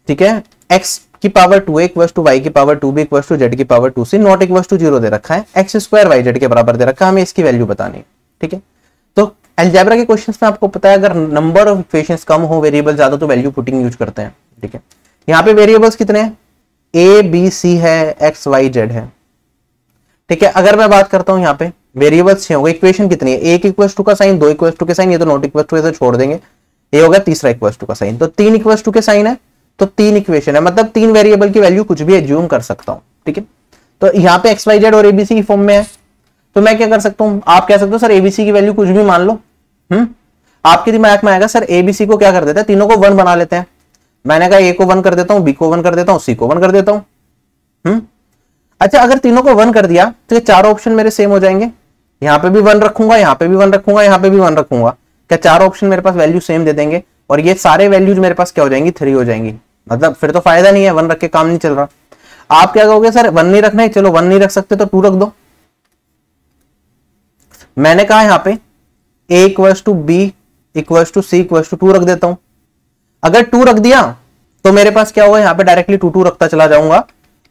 ठीक है, एक्स की power two a equals to y की power two B equals to z की power two c not equals to zero दे रखा है, एक्स स्क्वायर वाई जेड के बराबर दे रखा है, हमें इसकी वैल्यू बतानी है। ठीक है, तो अलजेब्रा के क्वेश्चंस में आपको पता है अगर नंबर ऑफ इक्वेशंस कम हो वेरिएबल ज्यादा तो वैल्यू पुटिंग यूज करते हैं। ठीक है, यहाँ पे वेरिएबल्स कितने हैं, ए बी सी है, एक्स वाई जेड है। ठीक है, अगर मैं बात करता हूँ यहाँ पे वेरिएबल्स छह हो गए, इक्वेशन कितनी है, एक इक्वल्स टू का साइन, दो इक्वल्स टू के साइन, ये तो नॉट इक्वल्स टू से छोड़ देंगे, ये होगा तीसरा इक्वल्स टू का साइन, तो तीन इक्वल्स टू के साइन है, तो तीन इक्वेशन है, मतलब तीन वेरिएबल की वैल्यू कुछ भी एज्यूम कर सकता हूँ। ठीक है, तो यहाँ पे एक्स वाई जेड और एबीसी की फॉर्म में है, तो मैं क्या कर सकता हूँ, आप कह सकते हो सर एबीसी की वैल्यू कुछ भी मान लो, हम्म आपके दिमाग में आएगा सर ए बी सी को क्या कर देते हैं, तीनों को वन बना लेते हैं। मैंने कहा ए को वन कर देता हूँ, बी को वन कर देता हूँ, सी को वन कर देता हूँ। हम्म, अच्छा अगर तीनों को वन कर दिया तो ये चारों ऑप्शन मेरे सेम हो जाएंगे। यहाँ पे भी वन रखूंगा, यहाँ पे भी वन रखूंगा, यहाँ पे भी वन रखूंगा, क्या चारों ऑप्शन मेरे पास वैल्यू सेम दे देंगे और ये सारे वैल्यूज मेरे पास क्या हो जाएंगी, थ्री हो जाएंगी। मतलब फिर तो फायदा नहीं है, वन रख के काम नहीं चल रहा। आप क्या कहोगे सर वन नहीं रखना है, चलो वन नहीं रख सकते तो टू रख दो। मैंने कहा यहाँ पे a equals to B equals to c equals to two रख देता हूं। अगर टू रख दिया तो मेरे पास क्या होगा, यहाँ पे डायरेक्टली टू टू रखता चला जाऊंगा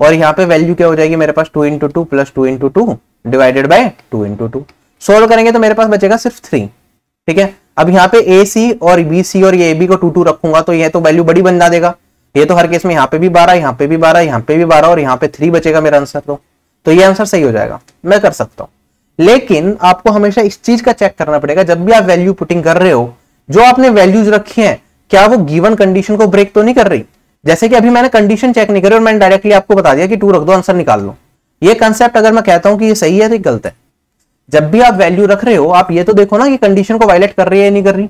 और यहाँ पे वैल्यू क्या हो जाएगी मेरे पास, two into two plus two into two divided by two into two. Solve करेंगे तो मेरे पास बचेगा सिर्फ थ्री। ठीक है, अब यहाँ पे ए सी और बी सी और ये बी को टू टू रखूंगा तो ये तो वैल्यू बड़ी बन जा देगा। ये तो हर केस में यहाँ पे भी बारह, यहाँ पे भी बारह, यहाँ पे भी बारह और यहाँ पे थ्री बचेगा मेरा आंसर। तो तो ये आंसर सही हो जाएगा, मैं कर सकता हूँ। लेकिन आपको हमेशा इस चीज का चेक करना पड़ेगा जब भी आप वैल्यू पुटिंग कर रहे हो, जो आपने वैल्यूज रखी है क्या वो गिवन कंडीशन को ब्रेक तो नहीं कर रही। जैसे कि अभी मैंने कंडीशन चेक नहीं करी और मैंने डायरेक्टली आपको बता दिया कि टू रख दो आंसर निकाल लो। ये कंसेप्ट अगर मैं कहता हूं कि ये सही है तो गलत है। जब भी आप वैल्यू रख रहे हो आप ये तो देखो ना कि कंडीशन को वायलेट कर रही है या नहीं कर रही।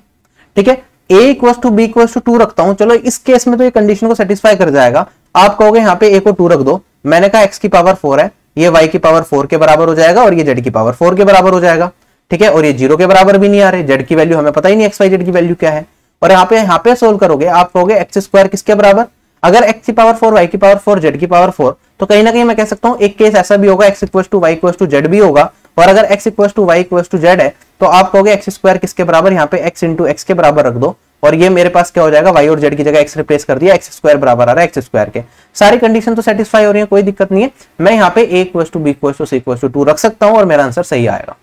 ठीक है, a equals to B equals to two रखता हूं, चलो इस केस में तो ये कंडीशन को सेटिस्फाई कर जाएगा। आप कहोगे यहाँ पे ए को टू रख दो, मैंने कहा एक्स की पावर फोर है, ये वाई की पावर फोर के बराबर हो जाएगा और ये जेड की पावर फोर के बराबर हो जाएगा। ठीक है, और ये जीरो के बराबर भी नहीं आ रहे, जेड की वैल्यू हमें पता ही नहीं, एक्स वाई जेड की वैल्यू क्या है। और यहाँ पे यहाँ पे सोल्व करोगे आप कहोगे एक्स स्क्वायर किसके बराबर, अगर एक्स की पावर फोर, वाई की पावर फोर, जेड की पावर फोर, तो कहीं ना कहीं मैं कह सकता हूँ एक केस ऐसा भी होगा x equal to y equal to z भी होगा। और अगर x equal to y equal to z है तो आप कहोगे एक्स स्क्वायर किसके बराबर, यहाँ पे एक्स इंटू एक्स के बराबर रख दो और ये मेरे पास क्या हो जाएगा, वाई और जेड की जगह एक्स रिप्लेस कर दिया, एक्स स्क्वायर बराबर आ रहा है एक्स स्क्वायर के। सारी कंडीशन तो सेटिस्फाई हो रही है, कोई दिक्कत नहीं है। मैं यहाँ पे a equal to b equal to c equal to two रख सकता हूँ और मेरा आंसर सही आएगा,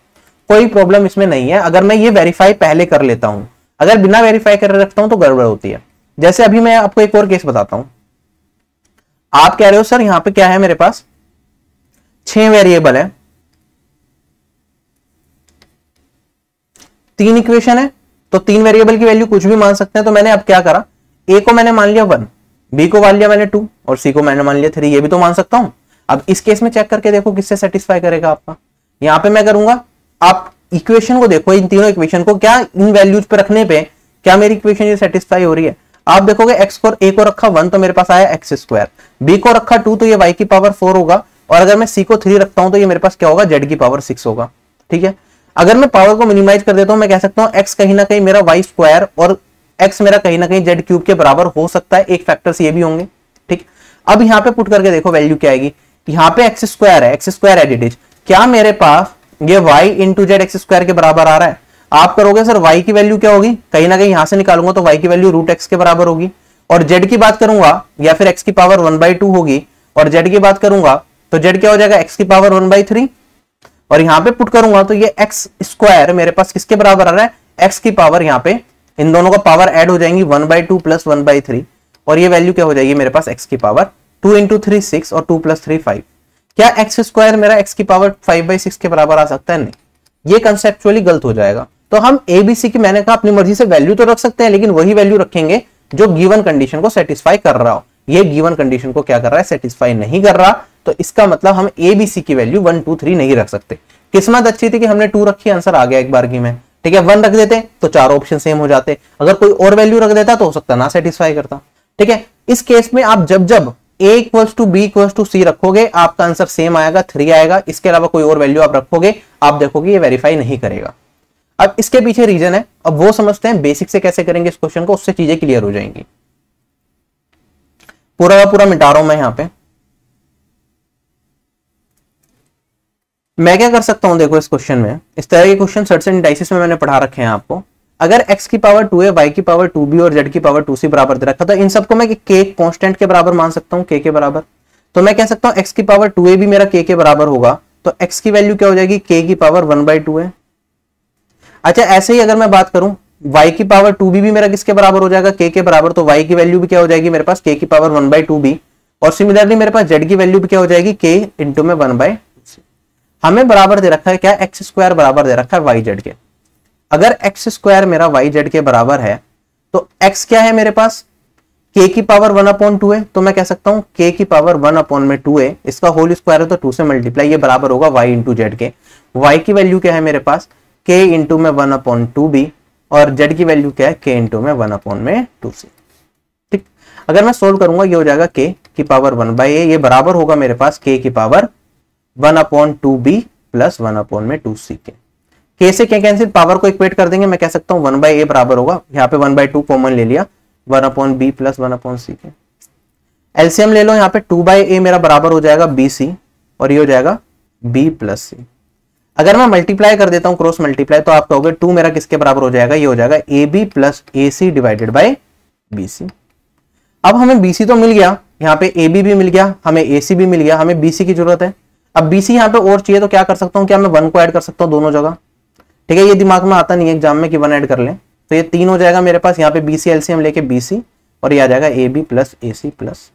कोई प्रॉब्लम इसमें नहीं है। अगर मैं ये वेरीफाई पहले कर लेता हूँ, अगर बिना वेरीफाई कर रखता हूँ तो गड़बड़ होती है। जैसे अभी मैं आपको एक और केस बताता हूँ। आप कह रहे हो सर यहाँ पे क्या है, मेरे पास छह वेरिएबल है, तीन इक्वेशन है, तो तीन वेरिएबल की वैल्यू कुछ भी मान सकते हैं। तो मैंने अब क्या करा, ए को मैंने मान लिया वन, बी को मान लिया मैंने टू और सी को मैंने मान लिया थ्री, ये भी तो मान सकता हूं। अब इस केस में चेक करके देखो किससे सेटिस्फाई करेगा आपका। यहाँ पे मैं करूंगा, आप इक्वेशन को देखो, इन तीनों इक्वेशन को क्या इन वैल्यूज पे रखने पे क्या मेरी इक्वेशन ये सेटिस्फाई हो रही है। आप देखोगे एक्स को ए को रखा वन तो मेरे पास आया एक्स स्क्वायर, बी को रखा टू तो ये वाई की पावर फोर होगा और अगर मैं सी को थ्री रखता हूं तो ये मेरे पास क्या होगा, जेड की पावर सिक्स होगा। ठीक है, अगर मैं पावर को मिनिमाइज कर देता हूं मैं कह सकता हूं एक्स कहीं ना कहीं मेरा वाई स्क्वायर और एक्स मेरा कहीं ना कहीं जेड क्यूब के बराबर हो सकता है, एक फैक्टर्स ये भी होंगे। ठीक, अब यहाँ पे पुट करके देखो वैल्यू क्या आएगी। यहाँ पे एक्स स्क्वायर है, एक्स स्क्वायर एडिट इज, क्या मेरे पास ये y into z x square के बराबर आ रहा है। आप करोगे सर वाई की वैल्यू क्या होगी, कहीं ना कहीं यहां से निकालूंगा तो वाई की वैल्यू रूट एक्स के बराबर होगी और जेड की बात करूंगा या फिर एक्स की पावर वन बाई टू होगी और जेड की बात करूंगा तो जेड क्या हो जाएगा, एक्स की पावर वन बाई थ्री और यहाँ पे पुट करूंगा तो ये एक्स स्क्वायर मेरे पास किसके बराबर आ रहा है, एक्स की पावर, यहाँ पे इन दोनों का पावर एड हो जाएंगी one by two plus one by three और ये वैल्यू क्या हो जाएगी मेरे पास, एक्स की power two into three six और टू प्लस थ्री फाइव। क्या एक्स स्क्वायर मेरा एक्स की पावर फाइव बाई सिक्स के बराबर आ सकता है, नहीं, ये कंसेप्चुअली गलत हो जाएगा। तो हम ए बी सी की मैंने कहा अपनी मर्जी से वैल्यू तो रख सकते हैं लेकिन वही वैल्यू रखेंगे जो गिवन कंडीशन को सेटिस्फाई कर रहा हो। ये गिवन कंडीशन को क्या कर रहा है, सेटिस्फाई नहीं कर रहा, तो इसका मतलब हम ए बी सी की वैल्यू वन टू थ्री नहीं रख सकते। किस्मत अच्छी थी कि हमने टू रखी, आंसर आ गया एक बार की में। ठीक है, वन रख देते तो चार ऑप्शन सेम हो जाते, अगर कोई और वैल्यू रख देता तो हो सकता ना सेटिस्फाई करता। ठीक है, इस केस में आप जब जब a equals to B equals to c रखोगे आपका आंसर सेम आएगा, थ्री आएगा, इसके अलावा कोई और वैल्यू आप रखोगे आप देखोगे ये वेरीफाई नहीं करेगा। अब इसके पीछे रीजन है, अब वो समझते हैं बेसिक से कैसे करेंगे इस क्वेश्चन को, उससे चीजें क्लियर हो जाएंगी। पूरा पूरा मिटा रहा हूं मैं, यहाँ पे मैं क्या कर सकता हूं देखो, इस क्वेश्चन में इस तरह के क्वेश्चन सर्ट्स एंड डाइसिस में मैंने पढ़ा रखे हैं आपको। अगर x की पावर टू है, y की पावर टू बी और z की पावर टू सी बराबर दे रखा था, इन सबको मैं k कांस्टेंट के बराबर मान सकता हूँ, k के बराबर, तो मैं कह सकता हूँ x की पावर टू ए भी मेरा k के बराबर होगा तो x की वैल्यू क्या हो जाएगी, k की पावर वन बाई टू है। अच्छा ऐसे ही अगर मैं बात करूं y की पावर टू बी भी मेरा किसके बराबर हो जाएगा, k के बराबर, तो y की वैल्यू भी क्या हो जाएगी मेरे पास, k की power one by two b और सिमिलरली मेरे पास z की वैल्यू भी क्या हो जाएगी, k इंटू में वन बाई टू सी। हमें बराबर दे रखा है क्या, एक्स स्क्वायर बराबर दे रखा है वाई जेड के। अगर एक्स स्क्वायर मेरा वाई जेड के बराबर है तो एक्स क्या है मेरे पास, के की पावर वन अपॉन टू है, तो मैं कह सकता हूँ के की पावर वन अपॉन में टू है, इसका होल स्क्वायर है तो टू से मल्टीप्लाई, ये बराबर होगा वाई इंटू जेड के। वाई की वैल्यू क्या है मेरे पास, के इंटू में वन अपॉन टू बी और z की वैल्यू क्या है k इंटू में वन अपॉन में टू सी। ठीक, अगर मैं सोल्व करूंगा ये हो जाएगा k की पावर वन बाई ए, ये बराबर होगा मेरे पास k की power one upon two b plus one upon में टू सी के। k से क्या कैंसिल, पावर को इक्वेट कर देंगे, मैं कह सकता हूँ वन बाई ए बराबर होगा, यहाँ पे वन बाई टू कॉमन ले लिया, one upon b plus one upon c के। एलसीएम ले लो, यहाँ पे टू बाई ए मेरा बराबर हो जाएगा बी सी और ये हो जाएगा बी प्लस सी। अगर मैं मल्टीप्लाई कर देता हूँ क्रॉस मल्टीप्लाई, तो आप कहोगे टू मेरा किसके बराबर हो जाएगा, ये हो जाएगा a B plus a c divided by b c. अब हमें बी सी तो मिल गया, यहाँ पे ए बी भी मिल गया, हमें ए सी भी मिल गया, हमें बी सी की जरूरत है। अब बी सी यहाँ पे और चाहिए तो क्या कर सकता हूँ, क्या मैं वन को ऐड कर सकता हूँ दोनों जगह? ठीक है, ये दिमाग में आता नहीं है एग्जाम में कि वन ऐड कर लें, तो ये तीन हो जाएगा मेरे पास, यहाँ पे बी सी एल सी हम लेके बी सी और ये आ जाएगा a B plus a c plus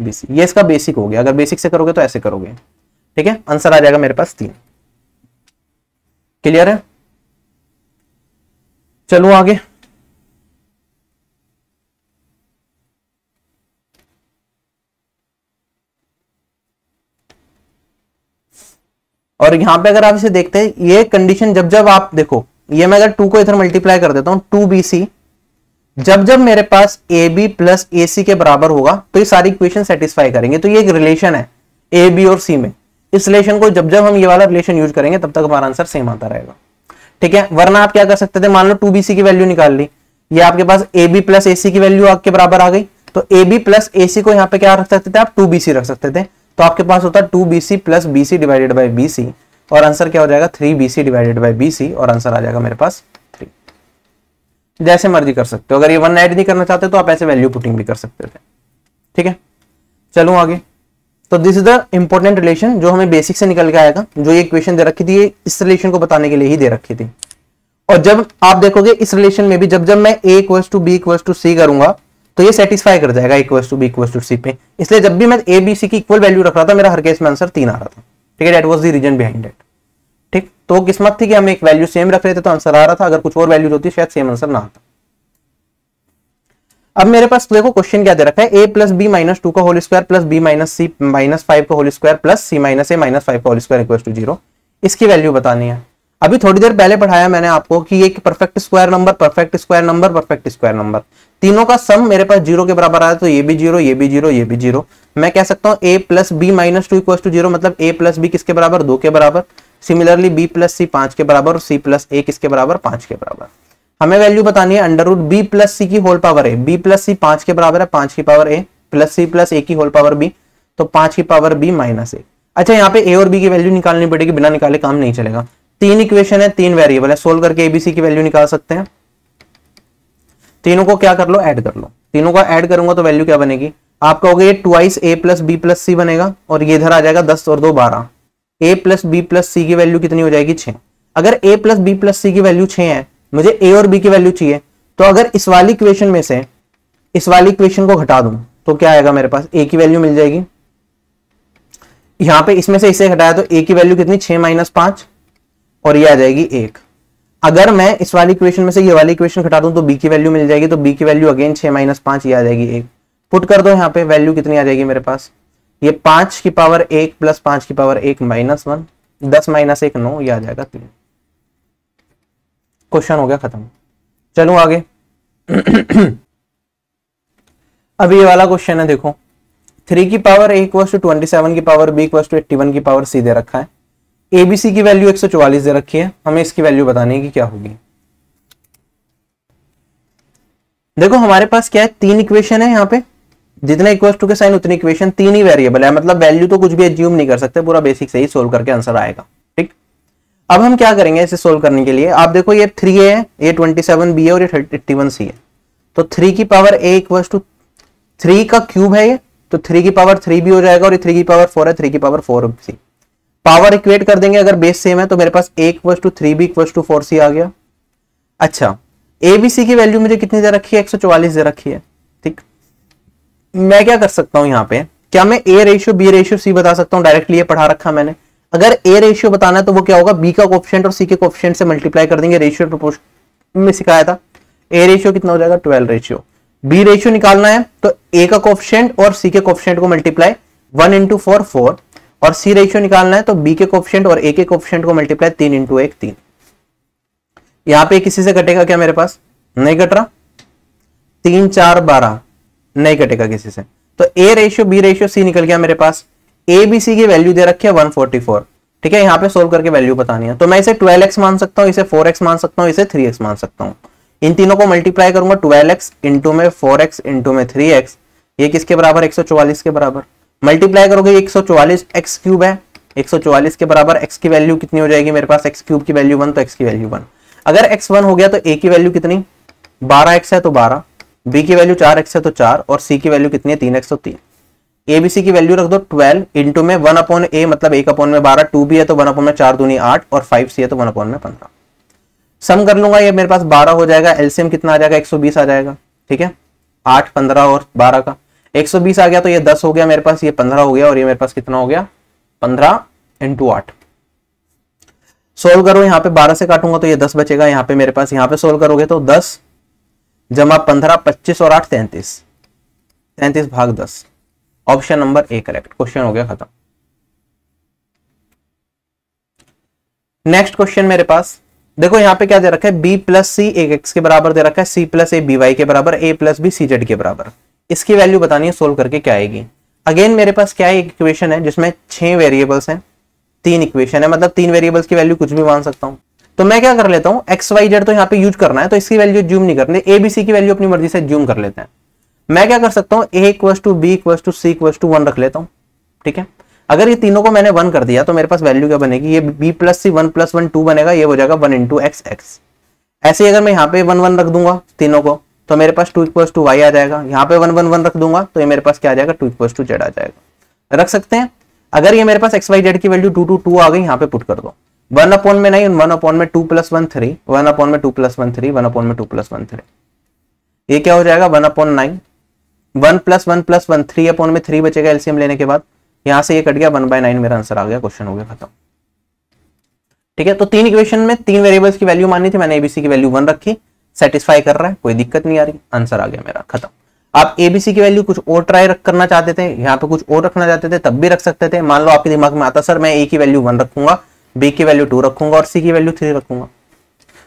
B c. ये इसका बेसिक हो गया, अगर बेसिक से करोगे तो ऐसे करोगे। ठीक है, आंसर आ जाएगा मेरे पास तीन। क्लियर है, चलो आगे। और यहां पे अगर आप इसे देखते हैं ये कंडीशन, जब जब आप देखो ये मैं अगर टू को इधर मल्टीप्लाई कर देता हूं टू बी सी, जब जब मेरे पास ए बी प्लस ए सी के बराबर होगा तो ये सारी इक्वेशन सेटिस्फाई करेंगे। तो ये एक रिलेशन है ए बी और सी में, इस रिलेशन को जब जब हम ये वाला रिलेशन यूज करेंगे तब तक हमारा आंसर सेम आता रहेगा। ठीक है, वरना आप क्या कर सकते थे, मान लो टू बी सी की वैल्यू निकाल ली, ये आपके पास ए बी प्लस ए सी की वैल्यू आपके बराबर आ गई, तो ए बी प्लस ए सी को यहाँ पे क्या रख सकते थे आप, टू बी सी रख सकते थे, तो आपके पास होता two b C plus B c divided by b सी और आंसर क्या हो जाएगा three b c divided by b सी और आंसर आ जाएगा मेरे पास थ्री। जैसे मर्जी कर सकते हो, अगर ये वन ऐड नहीं करना चाहते तो आप ऐसे वैल्यू पुटिंग भी कर सकते थे। ठीक है, चलो आगे। तो this is the important relation जो हमें बेसिक से निकल के आएगा, जो ये इक्वेशन दे रखी थी ये इस रिलेशन को बताने के लिए ही दे रखी थी। और जब आप देखोगे इस रिलेशन में भी जब जब मैं a equals to b equals to c करूंगा तो ये सेटिस्फाई कर जाएगा equals to b equals to c पे, इसलिए जब भी मैं a b c की इक्वल वैल्यू रख रहा था मेरा हर केस में आंसर तीन आ रहा था। ठीक है, that was the reason behind that. ठीक, तो किस्मत थी कि हम एक वैल्यू सेम रख रहे थे तो आंसर आ रहा था, अगर कुछ और वैल्यूज होती शायद सेम आंसर ना आता। अब मेरे पास देखो क्वेश्चन क्या दे रखा है, a plus B minus two का whole square plus B minus c minus five का होल स्क्वायर प्लस सी माइनस ए माइनस फाइव का whole square equal to zero, इसकी वैल्यू बतानी है। अभी थोड़ी देर पहले पढ़ाया मैंने आपको कि ये perfect square number perfect square number perfect square number तीनों का सम मेरे पास जीरो के बराबर आया, तो ये भी जीरो ये भी जीरो ये भी जीरो। मैं कह सकता हूँ a plus B minus two equal to zero, मतलब a प्लस बी किसके बराबर, दो के बराबर। सिमिलरली b प्लस सी पांच के बराबर और c प्लस a किसके बराबर, पांच के बराबर। हमें वैल्यू बतानी है अंडर रूट बी प्लस सी की whole power a, B plus c पांच के बराबर है, पांच की power a plus c plus a की होल पावर बी, तो पांच की पावर बी माइनस ए। अच्छा, यहाँ पे ए और बी की वैल्यू निकालनी पड़ेगी, बिना निकाले काम नहीं चलेगा। तीन इक्वेशन है, तीन वेरिएबल है, सोल्व करके एबीसी की वैल्यू निकाल सकते हैं। तीनों को क्या कर लो, एड कर लो। तीनों को एड करूंगा तो वैल्यू क्या बनेगी, आप कहोगे twice a plus B plus c बनेगा और ये इधर आ जाएगा दस और दो बारह। ए प्लस बी प्लस सी की वैल्यू कितनी हो जाएगी, छह। अगर ए प्लस बी प्लस सी की वैल्यू छह है, मुझे a और b की वैल्यू चाहिए, तो अगर इस वाली इक्वेशन में से इस वाली इक्वेशन को घटा दूं तो क्या आएगा मेरे पास, a की वैल्यू मिल जाएगी। यहां पे इसमें से इसे घटाया तो a की वैल्यू कितनी, छह माइनस पांच और ये आ जाएगी एक। अगर मैं इस वाली इक्वेशन में से ये वाली इक्वेशन घटा दूं तो b की वैल्यू मिल जाएगी, तो b की वैल्यू अगेन छह माइनस पांच, ये आ जाएगी एक। पुट कर दो, यहाँ पे वैल्यू कितनी आ जाएगी मेरे पास, ये पांच की पावर एक प्लस पांच की पावर एक माइनस वन, दस माइनस एक नौ, ये आ जाएगा तीन। क्वेश्चन हो गया खत्म, चलो आगे। अब ये वाला क्वेश्चन है, देखो थ्री की power a equals to twenty seven की power b equals to eighty one की पावर c दे रखा है, a b c की वैल्यू एक सौ चौवालीस दे रखी है, हमें इसकी वैल्यू बतानी है कि क्या होगी। देखो हमारे पास क्या है, तीन इक्वेशन है, यहाँ पे जितने इक्वल्स टू के साइन उतनी इक्वेशन, तीन ही वेरिएबल है, मतलब वैल्यू तो कुछ भी एज्यूम नहीं कर सकते, पूरा बेसिक से ही सोल्व करके आंसर आएगा। अब हम क्या करेंगे इसे सोल्व करने के लिए, आप देखो ये थ्री ए है, ये ट्वेंटी सेवन बी है और ये इक्यासी सी है, तो थ्री की power a equals to three का क्यूब है ये, तो थ्री की पावर थ्री बी हो जाएगा और ये थ्री की पावर फोर है, थ्री की power four c. Power equate कर देंगे, अगर बेस सेम है तो मेरे पास a equals to three b equals to four c आ गया। अच्छा, a b c की वैल्यू मुझे कितनी दे रखी है, एक सौ चौवालीस दे रखी है। ठीक, मैं क्या कर सकता हूँ यहाँ पे, क्या मैं a ratio b ratio c बता सकता हूँ डायरेक्टली, ये पढ़ा रखा मैंने। अगर a रेशियो बताना है तो वो क्या होगा, b का कोएफिशिएंट और c के कोएफिशिएंट से मल्टीप्लाई कर देंगे, रेशियो प्रोपोर्शन में सिखाया था। a रेशियो कितना हो जाएगा, ट्वेल्व रेशियो। b रेशियो निकालना है तो a का कोएफिशिएंट और c के कोएफिशिएंट को multiply one into four four, और c रेशियो निकालना है तो b के कोएफिशिएंट और a के कोएफिशिएंट को मल्टीप्लाई तीन इंटू एक तीन। यहाँ पे किसी से कटेगा क्या मेरे पास? नहीं कट रहा। तीन चार बारह नहीं कटेगा किसी से। तो a ratio b ratio c निकल गया मेरे पास। ए बी सी की वैल्यू दे रखी है वन फोर्टी फोर, ठीक है। यहाँ पे सोल्व करके वैल्यू बतानी है। तो मैं इसे ट्वेल्व एक्स मान सकता हूँ, इसे फोर एक्स मान सकता हूँ, इसे थ्री एक्स मान सकता हूँ। इन तीनों को मल्टीप्लाई करूंगा, ट्वेल्व एक्स इंटू में फोर एक्स इंटू में थ्री एक्स, ये किसके बराबर? एक सौ चौवालीस के बराबर। मल्टीप्लाई करोगे एक सौ चौवालीस एक्स क्यूब है, एक सौ चौवालीस के बराबर एक्स की वैल्यू कितनी हो जाएगी मेरे पास? एक्स क्यूब की वैल्यू वन, तो एक्स की वैल्यू वन। अगर एक्स वन हो गया तो ए की वैल्यू कितनी? बारह एक्स है तो बारह, बी की वैल्यू चार एक्स है तो चार, और सी की वैल्यू कितनी है? तीन एक्स तो तीन। ए बी सी की वैल्यू रख दो ट्वेल्व इंटू में वन अपॉन ए, मतलब एक अपॉन में बारह, टू बी है तो वन अपॉन में चार दूनी आठ, और फाइव सी है तो वन अपॉन में पंद्रह। सम कर लूंगा, ये मेरे पास बारह हो जाएगा। एलसीएम कितना आ जाएगा? एक सौ बीस आ जाएगा, ठीक है। आठ पंद्रह और बारह का एक सौ बीस आ गया, तो ये दस हो गया मेरे पास, ये पंद्रह हो गया, और ये मेरे पास कितना हो गया? पंद्रह इंटू आठ। सोल्व करो, यहाँ पे बारह से काटूंगा तो ये दस बचेगा यहाँ पे मेरे पास। यहाँ पे सोल्व करोगे तो दस जमा पंद्रह पच्चीस और आठ तैंतीस, तैंतीस भाग दस। Option number a correct. Question हो गया खत्म। नेक्स्ट क्वेश्चन मेरे पास देखो, यहाँ पे क्या दे रखा है? बी प्लस सी एक एक्स के बराबर दे रखा है, सी प्लस ए बी वाई के बराबर, a plus B c z के बराबर। इसकी वैल्यू बतानी है, सोल्व करके क्या आएगी। अगेन मेरे पास क्या है? एक इक्वेशन है जिसमें छह वेरिएबल्स हैं, तीन इक्वेशन है, मतलब तीन वेरिएबल्स की वैल्यू कुछ भी मान सकता हूँ। तो मैं क्या कर लेता हूँ, एक्स वाई जेड तो यहाँ पे यूज करना है, तो इसकी वैल्यू ज्यूम नहीं करनी, ए बी सी की वैल्यू अपनी मर्जी से ज्यूम कर लेते हैं। मैं क्या कर सकता हूँ, a equal to b equal to c equal to one रख लेता हूँ, ठीक है। अगर ये तीनों को मैंने वन कर दिया तो मेरे पास वैल्यू क्या बनेगी? ये b plus c one plus one two बनेगा, ये हो जाएगा वन इंटू एक्स एक्स। ऐसे अगर मैं यहाँ पे वन वन रख दूंगा तीनों को तो मेरे पास टू इक्वल टू वाई आ जाएगा, यहाँ पे वन वन वन रख दूंगा तो ये मेरे पास क्या आ जाएगा? टू इक्वल टू जेड आ जाएगा। रख सकते हैं। अगर ये मेरे पास एक्स वाई जेड की वैल्यू टू टू टू आ गई, यहाँ पे पुट कर दो। वन अपॉन में नहीं, वन अपॉन में two plus one three, one upon में two plus one three, one upon में टू प्लस वन थ्री, ये क्या हो जाएगा? One upon nine, one plus one plus one three upon में थ्री बचेगा एलसीएम लेने के बाद। यहाँ से ये कट गया, वन बाय नाइन मेरा आंसर आ गया। क्वेश्चन हो गया खत्म, ठीक है। तो तीन इक्वेशन में तीन वेरिएबल्स की वैल्यू मानी थी मैंने, एबीसी की वैल्यू वन रखी, सेटिस्फाई कर रहा है, कोई दिक्कत नहीं आ रही, आंसर आ गया मेरा खत्म। आप एबीसी की वैल्यू कुछ और ट्राई करना चाहते थे, यहाँ पे कुछ और रखना चाहते थे तब भी रख सकते थे। मान लो आपके दिमाग में आता, सर मैं ए की वैल्यू वन रखूंगा, बी की वैल्यू टू रखूंगा और सी की वैल्यू थ्री रखूंगा,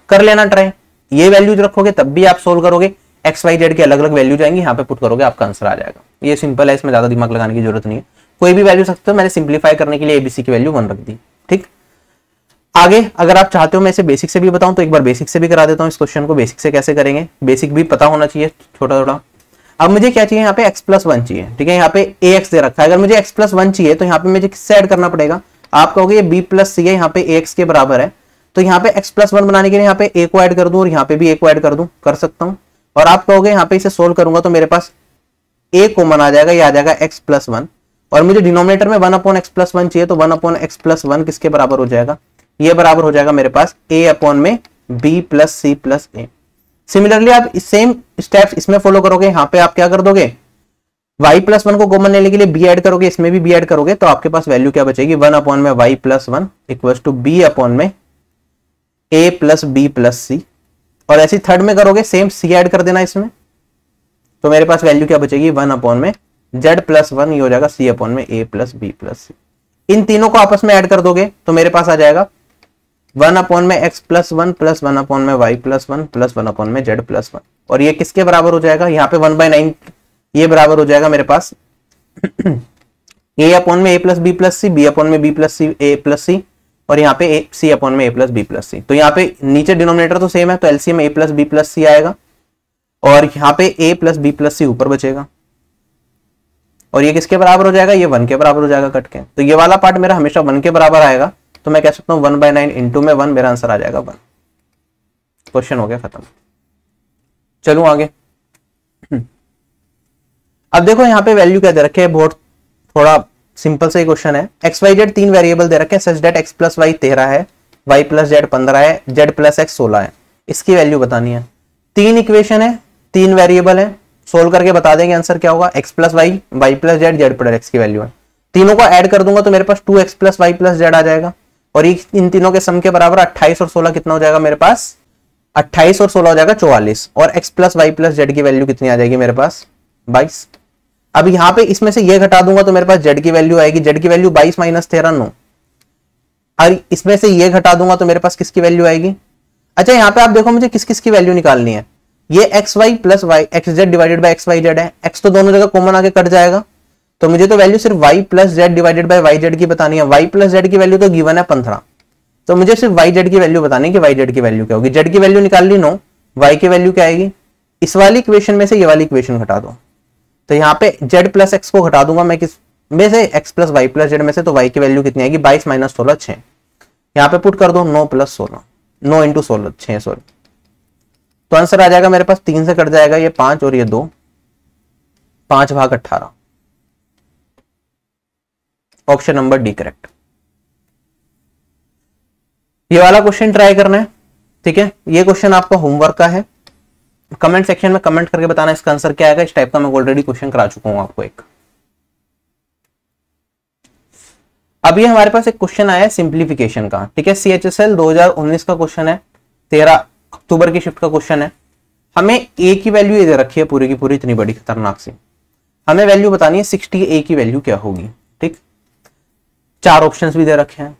कर लेना ट्राई। ये वैल्यूज रखोगे तब भी आप सोल्व करोगे, एक्स वाई जेड के अलग अलग वैल्यू जाएंगी, यहाँ पे पुट करोगे, आपका आंसर आ जाएगा। ये सिंपल है, इसमें ज्यादा दिमाग लगाने की जरूरत नहीं है। कोई भी वैल्यू सकते हो, मैंने सिंप्लीफाई करने के लिए एबीसी की वैल्यू वन रख दी, ठीक। आगे अगर आप चाहते हो मैं इसे बेसिक से भी बताऊं तो एक बार बेसिक से भी करा देता हूं। इस क्वेश्चन को बेसिक से कैसे करेंगे, बेसिक भी पता होना चाहिए छोटा थोड़ा। अब मुझे क्या चाहिए? यहाँ पे एक्स प्लस वन चाहिए, ठीक है। यहाँ पे ए एक्स दे रखा है, अगर मुझे एक्स प्लस वन चाहिए तो यहाँ पे मुझे किससे ऐड करना पड़ेगा? आप कहोगे ये बी प्लस सी है, यहाँ पे ए एक्स के बराबर है, तो यहाँ पे एक्स प्लस वन बनाने के लिए यहाँ पे ए को ऐड कर दूं और यहाँ पे भी ए को ऐड कर दूं, कर सकता हूँ। और आप कहोगे यहाँ पे इसे सोल्व करूंगा तो मेरे पास ए कॉमन आ जाएगा, ये आ जाएगा एक्स प्लस वन, और मुझे डिनोमिनेटर में one upon x plus one चाहिए, तो one upon x plus one किसके बराबर हो जाएगा? ये बराबर हो जाएगा मेरे पास ए अपॉन में b plus c plus a. Similarly आप सेम स्टेप्स इसमें फॉलो करोगे, यहाँ पे आप क्या कर दोगे? वाई प्लस वन को कॉमन लेने के लिए बी ऐड करोगे, इसमें भी बी ऐड करोगे, तो आपके पास वैल्यू क्या बचेगी? वन अपॉन में y plus one equal to b upon में ए प्लस बी प्लस सी। और ऐसी थर्ड में करोगे सेम, सी ऐड कर देना इसमें, तो मेरे पास वैल्यू क्या बचेगी? वन अपॉन में जेड प्लस वन, ये हो जाएगा सी अपॉन में a plus B plus c. इन तीनों को आपस में ऐड कर दोगे तो मेरे पास आ जाएगा वन अपॉन में x plus one plus one upon में y plus one plus one upon में जेड प्लस वन, और ये किसके बराबर हो जाएगा? यहाँ पे वन बाय नाइन, ये बराबर हो जाएगा मेरे पास ए अपॉन में a plus B plus c, b upon में b plus C a plus सी, और यहाँ पे ए सी अपॉन में a plus B plus c. तो यहाँ पे नीचे डिनोमिनेटर तो सेम है, तो एलसीएम में a plus B plus c आएगा, और यहाँ पे ए प्लस बी प्लस सी ऊपर बचेगा, और ये किसके बराबर हो जाएगा? ये वन के बराबर हो जाएगा कट के। तो ये वाला पार्ट मेरा हमेशा वन के बराबर आएगा, तो मैं कह सकता हूँ वन बाय नाइन इंटू में वन, मेरा आंसर आ जाएगा वन। क्वेश्चन हो गया खत्म। चलूं आगे। अब देखो यहाँ पे वैल्यू क्या दे रखे है, बहुत थोड़ा सिंपल सा ही क्वेश्चन है। एक्स वाई जेड तीन वेरिएबल दे रखे हैं such that x plus y तेरह है, वाई प्लस जेड पंद्रह है, जेड प्लस एक्स सोलह है। इसकी वैल्यू बतानी है। तीन इक्वेशन है, तीन वेरिएबल है, सोल्व करके बता देंगे आंसर क्या होगा। x plus y y plus z z plus x की वैल्यू है। तीनों को ऐड कर दूंगा तो मेरे पास two x plus Y plus Z आ जाएगा, और इन तीनों के सम के बराबर अट्ठाईस और सोलह कितना हो जाएगा मेरे पास? अट्ठाईस और सोलह हो जाएगा चौवालीस, और x plus Y plus Z की वैल्यू कितनी आ जाएगी मेरे पास? बाईस। अब यहाँ पे इसमें से ये घटा दूंगा तो मेरे पास जेड की वैल्यू आएगी, जेड की वैल्यू बाईस माइनस तेरह नौ, और इसमें से ये घटा दूंगा तो मेरे पास किसकी वैल्यू आएगी? अच्छा यहाँ पे आप देखो मुझे किस किस की वैल्यू निकालनी है। ये x Y plus y x z divided by x Y z है। एक्स तो दोनों जगह कॉमन आके कट जाएगा, तो मुझे तो वैल्यू सिर्फ y plus z divided by y z की बतानी है। वाई प्लस जेड की वैल्यू तो गिवन है पंद्रह, तो मुझे सिर्फ वाई जेड की वैल्यू बतानी है कि वाई जेड की वैल्यू क्या होगी। जेड की वैल्यू निकाल ली नो, वाई की वैल्यू क्या आएगी। इस वाली इक्वेशन में से ये वाली इक्वेशन घटा दो, तो यहाँ पे जेड प्लस एक्स को घटा दूंगा मैं किस में से, x plus Y plus z में से, तो वाई की वैल्यू कितनी आएगी, बाईस माइनस सोलह छः। यहाँ पे पुट कर दो नौ प्लस सोलह, नौ इंटू सोलह छः सोलह, तो आंसर आ जाएगा मेरे पास तीन से कट जाएगा ये पांच और ये दो, पांच भाग अट्ठारह। Option number D correct. ये वाला क्वेश्चन ट्राई करना है, ठीक है। ये क्वेश्चन आपका होमवर्क का है, कमेंट सेक्शन में कमेंट करके बताना इसका आंसर क्या आएगा। इस टाइप का मैं ऑलरेडी क्वेश्चन करा चुका हूं आपको एक। अभी हमारे पास एक क्वेश्चन आया है सिंप्लीफिकेशन का, ठीक है। सी एच एस एल दो हजार उन्नीस का क्वेश्चन है, तेरह अक्टूबर की शिफ्ट का क्वेश्चन है। हमें ए की वैल्यू ये दे रखी है पूरी की पूरी, इतनी बड़ी खतरनाक सी। हमें वैल्यू बतानी है सिक्सटी, ए की वैल्यू क्या होगी, ठीक। चार ऑप्शंस भी दे रखे हैं।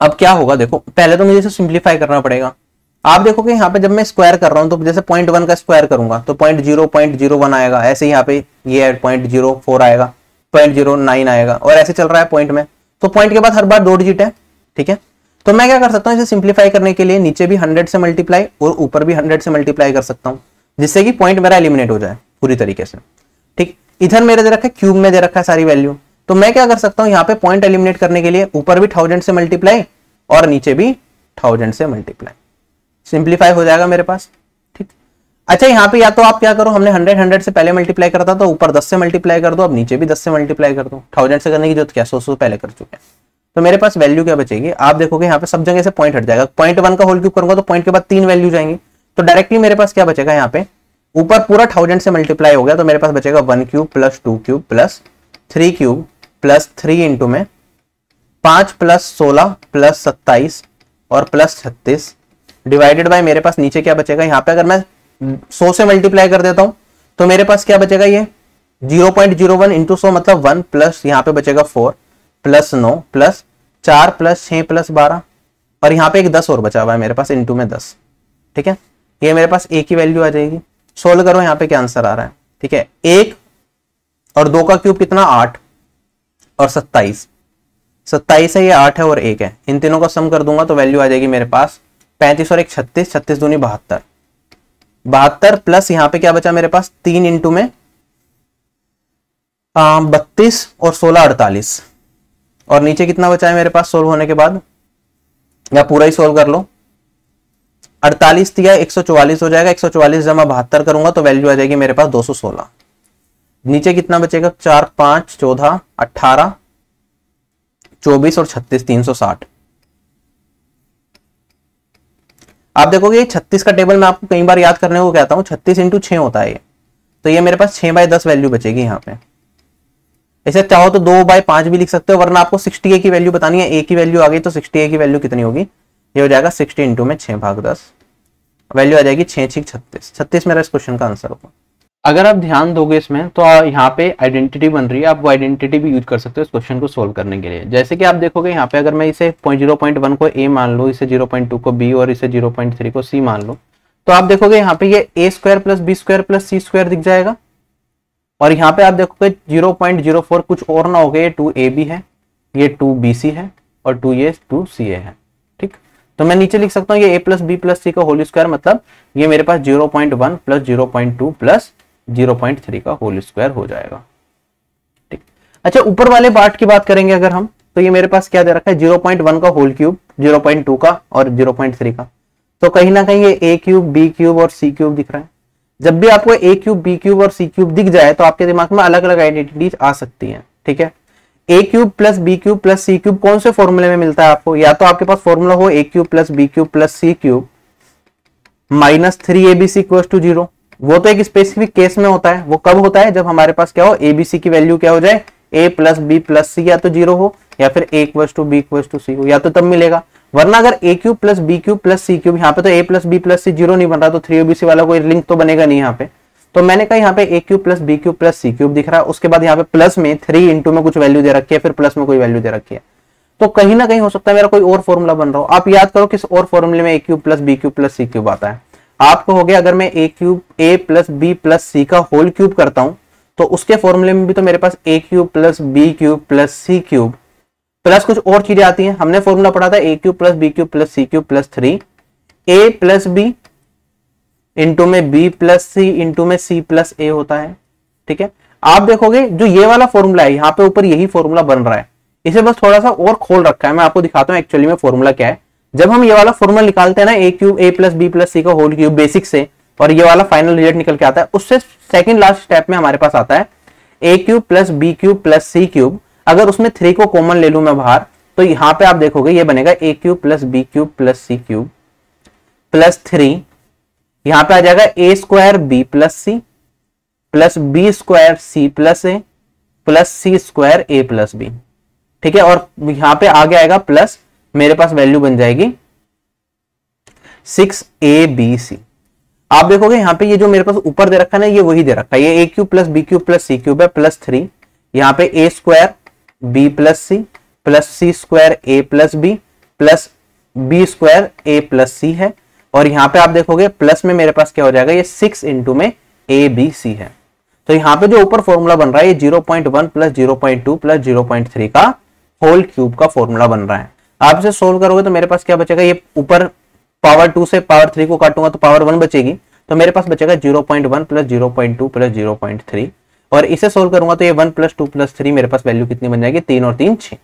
अब क्या होगा देखो, पहले तो मुझे इसे सिंप्लीफाई करना पड़ेगा। आप देखो कि यहाँ पे जब मैं स्क्वायर कर रहा हूँ तो जैसे पॉइंट वन का स्क्वायर करूंगा तो point zero point zero one आएगा, ऐसे ही यहाँ पे ये पॉइंट जीरो फोर आएगा, पॉइंट जीरो नाइन आएगा, और ऐसे चल रहा है पॉइंट में। तो पॉइंट के बाद हर बार दो डिजिट है, ठीक है। तो मैं क्या कर सकता हूँ, इसे सिंप्लीफाई करने के लिए नीचे भी हंड्रेड से मल्टीप्लाई और ऊपर भी हंड्रेड से मल्टीप्लाई कर सकता हूँ, जिससे कि पॉइंट मेरा एलिमिनेट हो जाए पूरी तरीके से, ठीक। इधर मेरे दे रखा है क्यूब में, दे रखा है सारी वैल्यू, तो मैं क्या कर सकता हूँ यहाँ पे पॉइंट एलिमिनेट करने के लिए ऊपर भी थाउजेंड से मल्टीप्लाई और नीचे भी थाउजेंड से मल्टीप्लाई, सिंप्लीफाई हो जाएगा मेरे पास, ठीक। अच्छा यहाँ पे या तो आप क्या करो, हमने हंड्रेड हंड्रेड से पहले मल्टीप्लाई करता तो ऊपर दस से मल्टीप्लाई कर दो, अब नीचे भी दस से मल्टीप्लाई कर दो। थाउजेंड से करने की जरूरत क्या, सौ सौ पहले कर चुके हैं। तो मेरे पास वैल्यू क्या बचेगी, आप देखोगे यहाँ पे सब जगह से पॉइंट हट जाएगा। पॉइंट वन का होल क्यूब करूंगा तो पॉइंट के बाद तीन वैल्यू जाएंगी, तो डायरेक्टली मेरे पास क्या बचेगा, यहाँ पे ऊपर पूरा थाउजेंड से मल्टीप्लाई हो गया, तो मेरे पास बचेगा one cube plus two cube plus three cube plus three into में पांच प्लस सोलह प्लस सत्ताईस और प्लस छत्तीस डिवाइडेड बाय मेरे पास नीचे क्या बचेगा। यहाँ पे अगर मैं सौ से मल्टीप्लाई कर देता हूँ तो मेरे पास क्या बचेगा, ये zero point zero one into सौ मतलब वन प्लस यहाँ पे बचेगा फोर प्लस नौ प्लस चार प्लस छः प्लस बारह, और यहाँ पे एक दस और बचा हुआ है मेरे पास इंटू में दस, ठीक है। ये मेरे पास एक ही वैल्यू आ जाएगी। सोल्व करो यहाँ पे क्या आंसर आ रहा है, ठीक है। एक और दो का क्यूब कितना, आठ और सत्ताईस, सत्ताईस है ये, आठ है और एक है, इन तीनों का सम कर दूंगा तो वैल्यू आ जाएगी मेरे पास पैंतीस और एक छत्तीस, छत्तीस दूनी बहत्तर, बहत्तर प्लस यहाँ पे क्या बचा मेरे पास तीन इंटू में बत्तीस और सोलह अड़तालीस, और नीचे कितना बचा है मेरे पास सोल्व होने के बाद, या पूरा ही सोल्व कर लो। अड़तालीस दिया एक सौ चौवालीस हो जाएगा, एक सौ चौवालीस जमा बहत्तर करूंगा तो वैल्यू आ जाएगी मेरे पास दो सौ सोलह। नीचे कितना बचेगा, चार पांच चौदह अट्ठारह चौबीस और छत्तीस तीन सौ साठ। आप देखोगे छत्तीस का टेबल मैं आपको कई बार याद करने को कहता हूं, छत्तीस इंटू छह होता है ये, तो ये मेरे पास छह बाई दस वैल्यू बचेगी यहाँ पे। ऐसे चाहो तो दो बाई पांच भी लिख सकते हो, वरना आपको सिक्सटी ए की वैल्यू बतानी है। ए की वैल्यू आ गई तो सिक्सटी ए की वैल्यू कितनी होगी, ये हो जाएगा सिक्सटी इंटू में छह भाग दस, वैल्यू आ जाएगी छह छह छत्तीस, छत्तीस मेरा इस क्वेश्चन का आंसर होगा। अगर आप ध्यान दोगे इसमें तो यहाँ पे आइडेंटिटी बन रही है, आप वो आइडेंटिटी भी यूज कर सकते हो इस क्वेश्चन को सोल्व करने के लिए। जैसे कि आप देखोगे यहाँ पे अगर मैं इसे जीरो पॉइंट वन को ए मान लो, इसे जीरो पॉइंट टू को बी और इसे जीरो पॉइंट थ्री को सी मान लो, तो आप देखोगे यहाँ पे ये ए square plus B square plus सी स्क्वायर दिख जाएगा, और यहाँ पे आप देखोगे जीरो पॉइंट जीरो फोर कुछ और ना हो गया, ये टू ए बी है, ये टू बी सी है और टू ये टू सी ए है, ठीक। तो मैं नीचे लिख सकता हूँ ये a प्लस बी प्लस सी का होल स्क्वायर, मतलब ये मेरे पास zero point one plus zero point two plus zero point three का होल स्क्वायर हो जाएगा, ठीक। अच्छा ऊपर वाले पार्ट की बात करेंगे अगर हम, तो ये मेरे पास क्या दे रखा है, जीरो पॉइंट वन का whole cube, zero point two का और जीरो पॉइंट थ्री का, तो कहीं ना कहीं ये ए क्यूब बी क्यूब और सी क्यूब दिख रहा है। जब भी आपको ए क्यूब बी क्यूब और सी क्यूब दिख जाए तो आपके दिमाग में अलग अलग आइडेंटिटीज आ सकती हैं, ठीक है। ए cube plus B cube plus सी क्यूब कौन से फॉर्मूले में मिलता है आपको, या तो आपके पास फॉर्मूला हो a cube plus B cube plus C cube minus three abc equals to zero, वो तो एक स्पेसिफिक केस में होता है। वो कब होता है, जब हमारे पास क्या हो, एबीसी की वैल्यू क्या हो जाए, a plus B plus c या तो जीरो हो या फिर a equals to B equals to सी हो, या तो तब मिलेगा। वरना अगर a cube plus B cube plus C cube, यहाँ पे तो ए प्लस बी प्लस सी जीरो नहीं बन रहा, तो थ्री एबीसी वाला कोई लिंक तो बनेगा नहीं यहाँ पे। तो मैंने कहा यहाँ पे ए cube plus B cube plus सी क्यूब दिख रहा है, उसके बाद यहाँ पे प्लस में थ्री इंटू में कुछ वैल्यू दे रखी है, फिर प्लस में कोई वैल्यू दे रखी है, तो कहीं ना कहीं हो सकता है मेरा कोई और फॉर्मूला बन रहा हो। आप याद करो किस और फॉर्मूले में a cube plus B cube plus C cube आता है। आपको हो गया अगर मैं a cube a plus B plus सी का होल क्यूब करता हूं तो उसके फॉर्मूले में भी तो मेरे पास ए cube plus B cube plus सी क्यूब प्लस कुछ और चीजें आती हैं। हमने फॉर्मूला पढ़ा था a cube plus B cube plus C cube plus three a plus B into में बी प्लस सी इंटू में सी प्लस ए होता है। ठीक है, आप देखोगे जो ये वाला फॉर्मूला है यहाँ पे ऊपर यही फॉर्मूला बन रहा है, इसे बस थोड़ा सा और खोल रखा है। मैं आपको दिखाता हूँ एक्चुअली में फॉर्मूला क्या है। जब हम ये वाला फॉर्मूला निकालते हैं ना a cube a plus B plus सी का होल क्यूब बेसिक से, और ये वाला फाइनल रिजल्ट निकल के आता है, उससे सेकंड लास्ट स्टेप में हमारे पास आता है ए cube plus B cube plus सी क्यूब। अगर उसमें थ्री को कॉमन ले लू मैं बाहर तो यहाँ पे आप देखोगे ये बनेगा a cube plus B cube plus C cube plus three, यहाँ पे आ जाएगा ए square b plus c plus B square c plus a plus C square a plus b. ठीक है, और यहाँ पे आगे आएगा प्लस, मेरे पास वैल्यू बन जाएगी सिक्स ए बी सी। आप देखोगे यहाँ पे ये जो मेरे पास ऊपर दे रखा है ना ये वही दे रखा है, ये ए cube plus B cube plus सी क्यूब है प्लस थ्री, यहाँ पे ए square b plus c plus C square a plus B plus B square a plus सी है, और यहाँ पे आप देखोगे प्लस में मेरे पास क्या हो जाएगा ये सिक्स इंटू में ए बी सी है। तो यहाँ पे जो ऊपर फॉर्मूला बन रहा है ये zero point one plus zero point two plus zero point three का होल क्यूब का फॉर्मूला बन रहा है। आप इसे सोल्व करोगे तो मेरे पास क्या बचेगा, ये ऊपर पावर टू से पावर थ्री को काटूंगा तो पावर वन बचेगी, तो मेरे पास बचेगा zero point one plus zero point two plus zero point three, और इसे सोल्व करूंगा तो ये one plus two plus three मेरे पास वैल्यू कितनी बन जाएगी, तीन और तीन छह।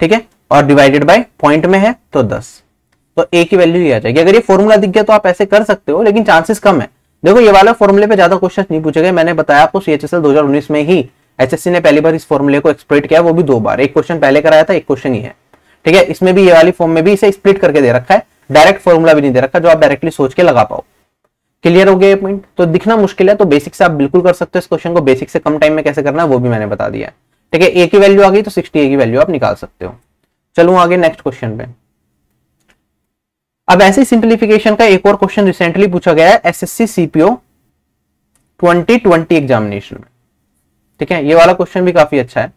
ठीक है, और डिवाइडेड बाय पॉइंट में है तो दस, तो ए की वैल्यू ये आ जाएगी। अगर ये फॉर्मूला दिख गया तो आप ऐसे कर सकते हो, लेकिन चांसेस कम है। देखो ये वाला फॉर्मूले पे ज्यादा क्वेश्चन नहीं पूछे गए, मैंने बताया आपको सीएचएसएल दो हज़ार उन्नीस में ही एसएससी ने पहली बार इस फॉर्मूले को एक्सप्लेट किया, वो भी दो बार, एक क्वेश्चन पहले कराया था, एक क्वेश्चन ही है। ठीक है, इसमें भी ये वाली फॉर्म में भी इसे स्प्लिट करके दे रखा है, डायरेक्ट फॉर्मूला भी नहीं दे रखा जो आप डायरेक्टली सोच के लगा पाओ। क्लियर हो गया ये पॉइंट। तो दिखना मुश्किल है तो बेसिक से आप बिल्कुल कर सकते हो, इस क्वेश्चन को बेसिक से कम टाइम में कैसे करना है वो भी मैंने बता दिया है। ठीक है, ए की वैल्यू आ गई तो सिक्सटी ए की वैल्यू आप निकाल सकते हो। चलो आगे नेक्स्ट क्वेश्चन पे। अब ऐसे सिंप्लीफिकेशन का एक और क्वेश्चन रिसेंटली पूछा गया है एसएससी सीपीओ twenty twenty examination में। ठीक है, ये वाला क्वेश्चन भी काफी अच्छा है।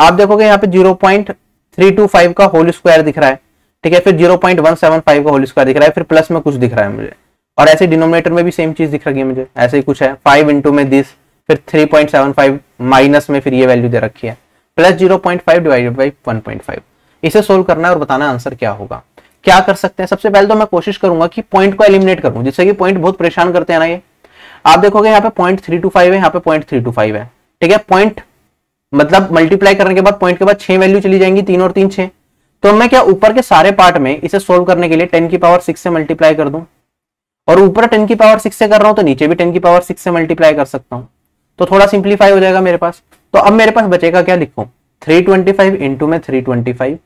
आप देखोगे यहाँ पे zero point three two five का होल स्क्वायर दिख रहा है, ठीक है, फिर zero point one seven five का होल स्क्वायर दिख रहा है, फिर प्लस में कुछ दिख रहा है मुझे, और ऐसे डिनोमिनेटर में भी सेम चीज दिख रही है मुझे, ऐसे ही कुछ है फाइव इंटू में दिस, फिर three point seven five minus में फिर ये वैल्यू दे रखी है plus zero point five divided by one point five. इसे सोल्व करना है और बताना आंसर क्या होगा। क्या कर सकते हैं, सबसे पहले तो मैं कोशिश करूंगा कि पॉइंट को एलिमिनेट करूं, जिससे कि पॉइंट बहुत परेशान करते हैं ना ये। आप देखोगे यहाँ पे पॉइंट थ्री टू फाइव है, यहाँ पे पॉइंट थ्री टू फाइव है। ठीक है, पॉइंट मतलब मल्टीप्लाई करने के बाद पॉइंट के बाद छह वैल्यू चली जाएंगी, तीन और तीन छह। तो मैं क्या ऊपर के सारे पार्ट में इसे सोल्व करने के लिए टेन की पावर सिक्स से मल्टीप्लाई कर दूं, और ऊपर टेन की पावर सिक्स से कर रहा हूं तो नीचे भी टेन की पावर सिक्स से मल्टीप्लाई कर सकता हूँ, तो थोड़ा सिंप्लीफाई हो जाएगा मेरे पास। तो अब मेरे पास बचेगा क्या, लिखूं थ्री ट्वेंटी फाइव इंटू में थ्री ट्वेंटी फाइव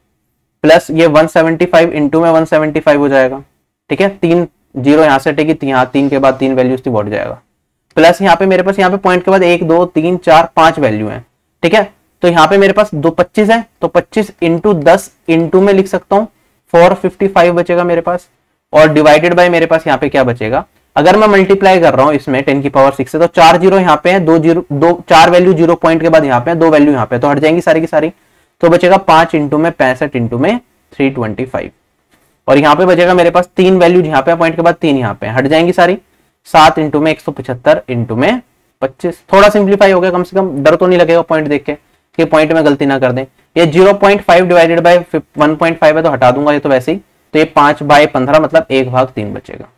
प्लस ये वन सेवन्टी फाइव इंटू में वन सेवन्टी फाइव हो जाएगा। ठीक है, तीन जीरो यहाँ से हटेगी, यहाँ तीन के बाद तीन वैल्यूज थी बढ़ जाएगा, प्लस यहाँ पे मेरे पास यहाँ पे पॉइंट के बाद एक दो तीन चार पांच वैल्यू है। ठीक है, तो यहाँ पे मेरे पास दो पच्चीस है, तो पच्चीस इंटू दस इंटू में लिख सकता हूँ फोर फिफ्टी फाइव बचेगा मेरे पास, और डिवाइडेड बाय मेरे पास यहाँ पे क्या बचेगा, अगर मैं मल्टीप्लाई कर रहा हूँ इसमें टेन की पावर सिक्स से तो चार जीरो यहाँ पे है, दो जीरो दो चार वैल्यू जीरो पॉइंट के बाद यहाँ पे है, दो वैल्यू यहाँ पे तो हट जाएंगी सारी की सारी, तो बचेगा पांच इंटू में पैंसठ इंटू में थ्री ट्वेंटी फाइव, और यहाँ पे बचेगा मेरे पास तीन वैल्यू यहाँ पे पॉइंट के बाद तीन यहाँ पे हट जाएंगी सारी, सात इंटू में एक सौ पचहत्तर इंटू में पच्चीस। थोड़ा सिंप्लीफाई हो गया, कम से कम डर तो नहीं लगेगा पॉइंट देख के कि पॉइंट में गलती ना कर दें। ये zero point five divided by one point five है तो हटा दूंगा ये तो वैसे ही, तो ये पांच बाय पंद्रह मतलब एक भाग तीन बचेगा।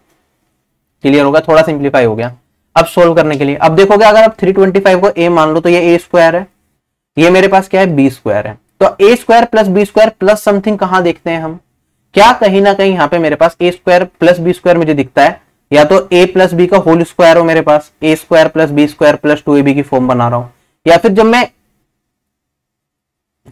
क्लियर होगा, थोड़ा सिंप्लीफाई हो गया। अब सोल्व करने के लिए अब देखोगे अगर आप थ्री ट्वेंटी फाइव को ए मान लो तो ये ए स्क्वायर है, ये मेरे पास क्या है बी स्क्वायर है, तो ए square plus B square plus something कहां देखते हैं हम, क्या कहीं ना कहीं यहाँ पे मेरे पास ए स्क्वायर प्लस बी स्क्वायर मुझे दिखता है, या तो ए प्लस बी का होल स्क्वायर हो मेरे पास, ए square plus B square plus two a B की फॉर्म बना रहा हूं, या फिर जब मैं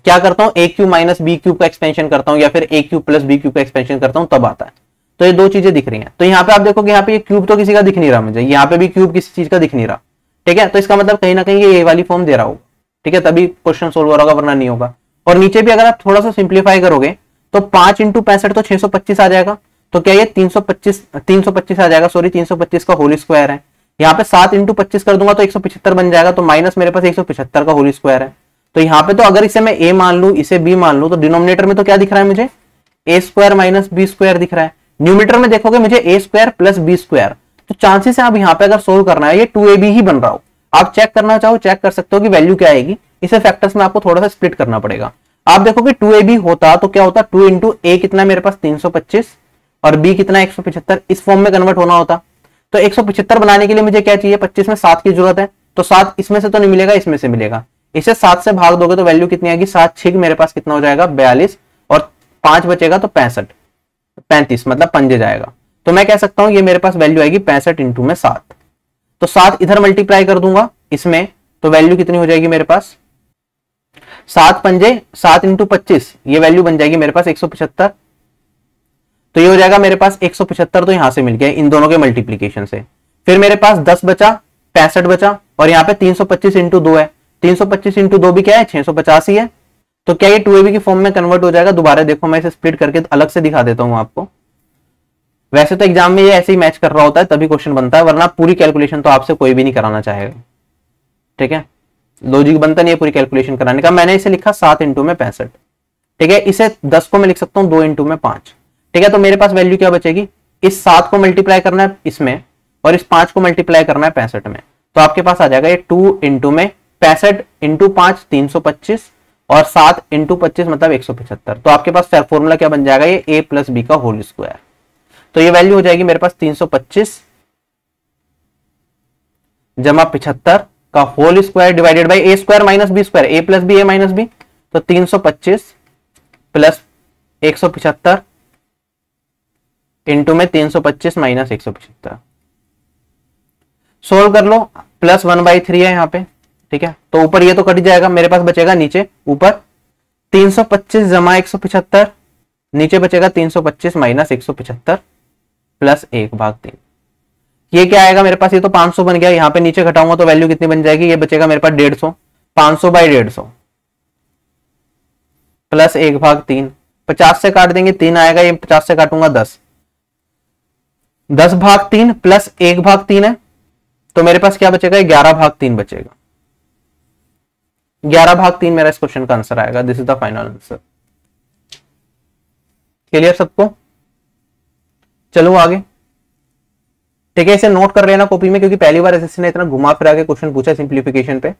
क्या करता हूँ a cube minus b cube का एक्सपेंशन करता हूँ, या फिर a cube plus B cube का एक्सपेंशन करता हूँ तब आता है। तो ये दो चीजें दिख रही है। तो यहाँ पे आप देखोगे यहाँ पे क्यूब तो किसी का दिख नहीं रहा मुझे, यहाँ पे भी क्यूब किसी चीज का दिख नहीं रहा। ठीक है, तो इसका मतलब कहीं ना कहीं ये ए वाली फॉर्म दे रहा होगा। ठीक है, तभी क्वेश्चन सोल्व हो रहा होगा, वरना नहीं होगा। और नीचे भी अगर आप थोड़ा सा सिंप्लीफाई करोगे तो पांच इंटू पैंसठ तो छह सौ पच्चीस आ जाएगा, तो क्या ये तीन सौ पच्चीस तीन सौ पच्चीस आ जाएगा, सॉरी तीन सौ पच्चीस का होल स्क्वायर है। यहाँ पे सात इंटू पच्चीस कर दूंगा तो एक सौ पचहत्तर बन जाएगा, तो माइनस मेरे पास एक सौ पचहत्तर का होल स्क्वायर है। तो यहाँ पे तो अगर इसे मैं a मान लू, इसे b मान लू, तो डिनोमिनेटर में तो क्या दिख रहा है मुझे a square minus B square दिख रहा है। न्यूमिनेटर में देखोगे मुझे a square plus B square, तो चांसेस है आप यहाँ पे अगर सोल्व करना है ये टू ए बी ही बन रहा हो। आप चेक करना चाहो चेक कर सकते हो कि वैल्यू क्या आएगी। इसे फैक्टर्स में आपको थोड़ा सा स्प्लिट करना पड़ेगा। आप देखोगे टू ए बी होता तो क्या होता, टू इंटू ए कितना मेरे पास तीन सौ पच्चीस और बी कितना एक सौ पचहत्तर, इस फॉर्म में कन्वर्ट होना होता। तो एक सौ पचहत्तर बनाने के लिए मुझे क्या चाहिए, पच्चीस में सात की जरूरत है, तो सात इसमें से तो नहीं मिलेगा, इसमें से मिलेगा। इसे सात से भाग दोगे तो वैल्यू कितनी आएगी, सात छह मेरे पास कितना हो जाएगा बयालीस और पांच बचेगा तो पैंसठ, पैंतीस मतलब पंजे जाएगा। तो मैं कह सकता हूं ये मेरे पास वैल्यू आएगी पैंसठ इंटू में सात, तो सात इधर मल्टीप्लाई कर दूंगा इसमें, तो वैल्यू कितनी हो जाएगी मेरे पास, सात पंजे सात इंटू पच्चीस, ये वैल्यू बन जाएगी मेरे पास एक सौ पचहत्तर। तो ये हो जाएगा मेरे पास एक सौ पचहत्तर, तो यहां से मिल गया इन दोनों के मल्टीप्लीकेशन से। फिर मेरे पास दस बचा, पैंसठ बचा और यहाँ पे तीन सौ पच्चीस इंटू दो है, तीन सौ पच्चीस इंटू दो भी क्या है, छह सौ पचास ही है। तो क्या ये टू ए बी की फॉर्म में कन्वर्ट हो जाएगा, दोबारा देखो मैं इसे स्प्लिट करके अलग से दिखा देता हूं आपको। वैसे तो एग्जाम में ये ऐसे ही मैच कर रहा होता है तभी क्वेश्चन बनता है, वरना पूरी कैलकुलेशन तो आपसे कोई भी नहीं कराना चाहेगा। ठीक है, लॉजिक बनता नहीं है पूरी कैलकुलेशन कराने का। मैंने इसे लिखा सात इंटू में पैंसठ, ठीक है, इसे दस को मैं लिख सकता हूँ दो इंटू में पांच, ठीक है। तो मेरे पास वैल्यू क्या बचेगी, इस सात को मल्टीप्लाई करना है इसमें और इस पांच को मल्टीप्लाई करना है पैंसठ में, तो आपके पास आ जाएगा ये टू इंटू में पैंसठ इंटू पांच तीन सौ पच्चीस और सात इंटू पच्चीस मतलब एक सौ पचहत्तर। तो आपके पास फॉर्मूला क्या बन जाएगा, ये a प्लस बी का होल स्क्वायर, तो ये वैल्यू हो जाएगी मेरे पास तीन सौ पच्चीस जमा पचहत्तर का whole square divided by a square minus b square, a plus b a minus b, तो तीन सौ पच्चीस प्लस एक सौ पचहत्तर इंटू में तीन सौ पच्चीस माइनस एक सौ पचहत्तर। सोल्व कर लो, प्लस वन बाई थ्री है यहाँ पे, ठीक है, तो ऊपर ये तो कट जाएगा, मेरे पास बचेगा नीचे ऊपर तीन सौ पच्चीस जमा एक सौ पचहत्तर, नीचे बचेगा तीन सौ पच्चीस माइनस एक सौ पचहत्तर प्लस एक भाग तीन। ये क्या आएगा मेरे पास, ये तो पांच सौ बन गया, यहाँ पे नीचे घटाऊंगा तो वैल्यू कितनी बन जाएगी, ये बचेगा मेरे पास डेढ़ सौ, पांच सौ बाई डेढ़ सौ प्लस एक भाग तीन। पचास से काट देंगे तीन आएगा, ये पचास से काटूंगा दस, दस भाग तीन प्लस एक भाग तीन है, तो मेरे पास क्या बचेगा, ग्यारह भाग तीन बचेगा, ग्यारह भाग तीन मेरा इस क्वेश्चन का आंसर आएगा। This is the final answer. Clear सबको, चलो आगे, ठीक है। इसे नोट कर लेना कॉपी में, क्योंकि पहली बार एसएससी ने इतना घुमा फिरा के क्वेश्चन पूछा सिंप्लीफिकेशन पे,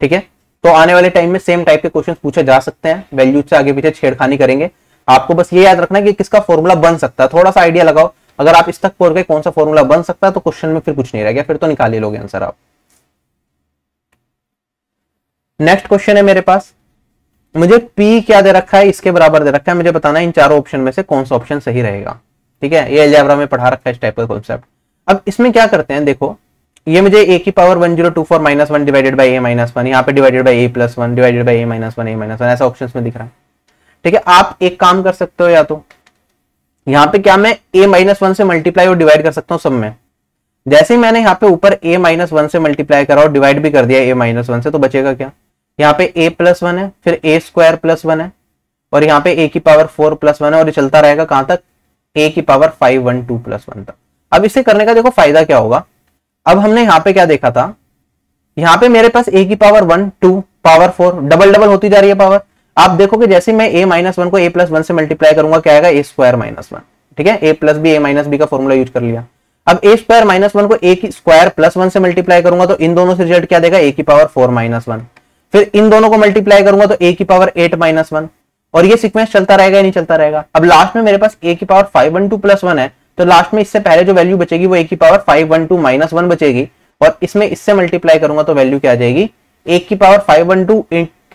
ठीक है। तो आने वाले टाइम में सेम टाइप के क्वेश्चन पूछे जा सकते हैं, वैल्यूज से आगे पीछे छेड़खानी करेंगे। आपको बस ये याद रखना कि किसका फॉर्मूला बन सकता है, थोड़ा सा आइडिया लगाओ। अगर आप इस तक पहुंच गए कौन सा फॉर्मूला बन सकता है, तो क्वेश्चन में फिर कुछ नहीं रह गया, फिर तो निकाल ही लोगे आंसर आप। नेक्स्ट क्वेश्चन है मेरे पास, मुझे P क्या दे रखा है, इसके बराबर दे रखा है, मुझे बताना है इन चारों ऑप्शन में से कौन सा ऑप्शन सही रहेगा, ठीक है। ये अलजेब्रा में पढ़ा रखा है इस टाइप का कॉन्सेप्ट। अब इसमें क्या करते हैं, देखो ये मुझे a की power one thousand twenty four minus one divided by a minus one, यहाँ पे divided by a plus one divided by a minus one, a minus one ऐसा ऑप्शन में दिख रहा है, ठीक है। आप एक काम कर सकते हो, या तो यहाँ पे क्या मैं a माइनस वन से मल्टीप्लाई और डिवाइड कर सकता हूँ सब में। जैसे ही मैंने यहाँ पे ऊपर a माइनस वन से मल्टीप्लाई करा और डिवाइड भी कर दिया a माइनस वन से, तो बचेगा क्या, यहाँ पे a प्लस वन है, फिर a स्क्वायर प्लस वन है और यहाँ पे a की पावर फोर प्लस वन है, और ये चलता रहेगा कहाँ तक, a की power five one two plus one तक। अब इसे करने का देखो फायदा क्या होगा। अब हमने यहाँ पे क्या देखा था, यहाँ पे मेरे पास a की power one two power four double double होती जा रही है पावर। आप देखोगे जैसे मैं a माइनस वन को a प्लस वन से मल्टीप्लाई करूंगा क्या आएगा, a स्क्वायर माइनस वन, ठीक है। a plus b a minus B का फॉर्मूला यूज कर लिया। अब a स्क्वायर माइनस वन को a की स्क्वायर प्लस वन से मल्टीप्लाई करूंगा तो इन दोनों से रिजल्ट क्या देगा, a की पावर फोर माइनस वन, फिर इन दोनों को मल्टीप्लाई करूंगा तो a की पावर एट माइनस वन, और ये सीक्वेंस चलता रहेगा या नहीं चलता रहेगा। अब लास्ट में मेरे पास a की power five one two plus one है, तो लास्ट में इससे पहले जो वैल्यू बचेगी वो a की power five one two minus one बचेगी, और इसमें इससे मल्टीप्लाई करूंगा तो वैल्यू क्या आ जाएगी, a की power five one two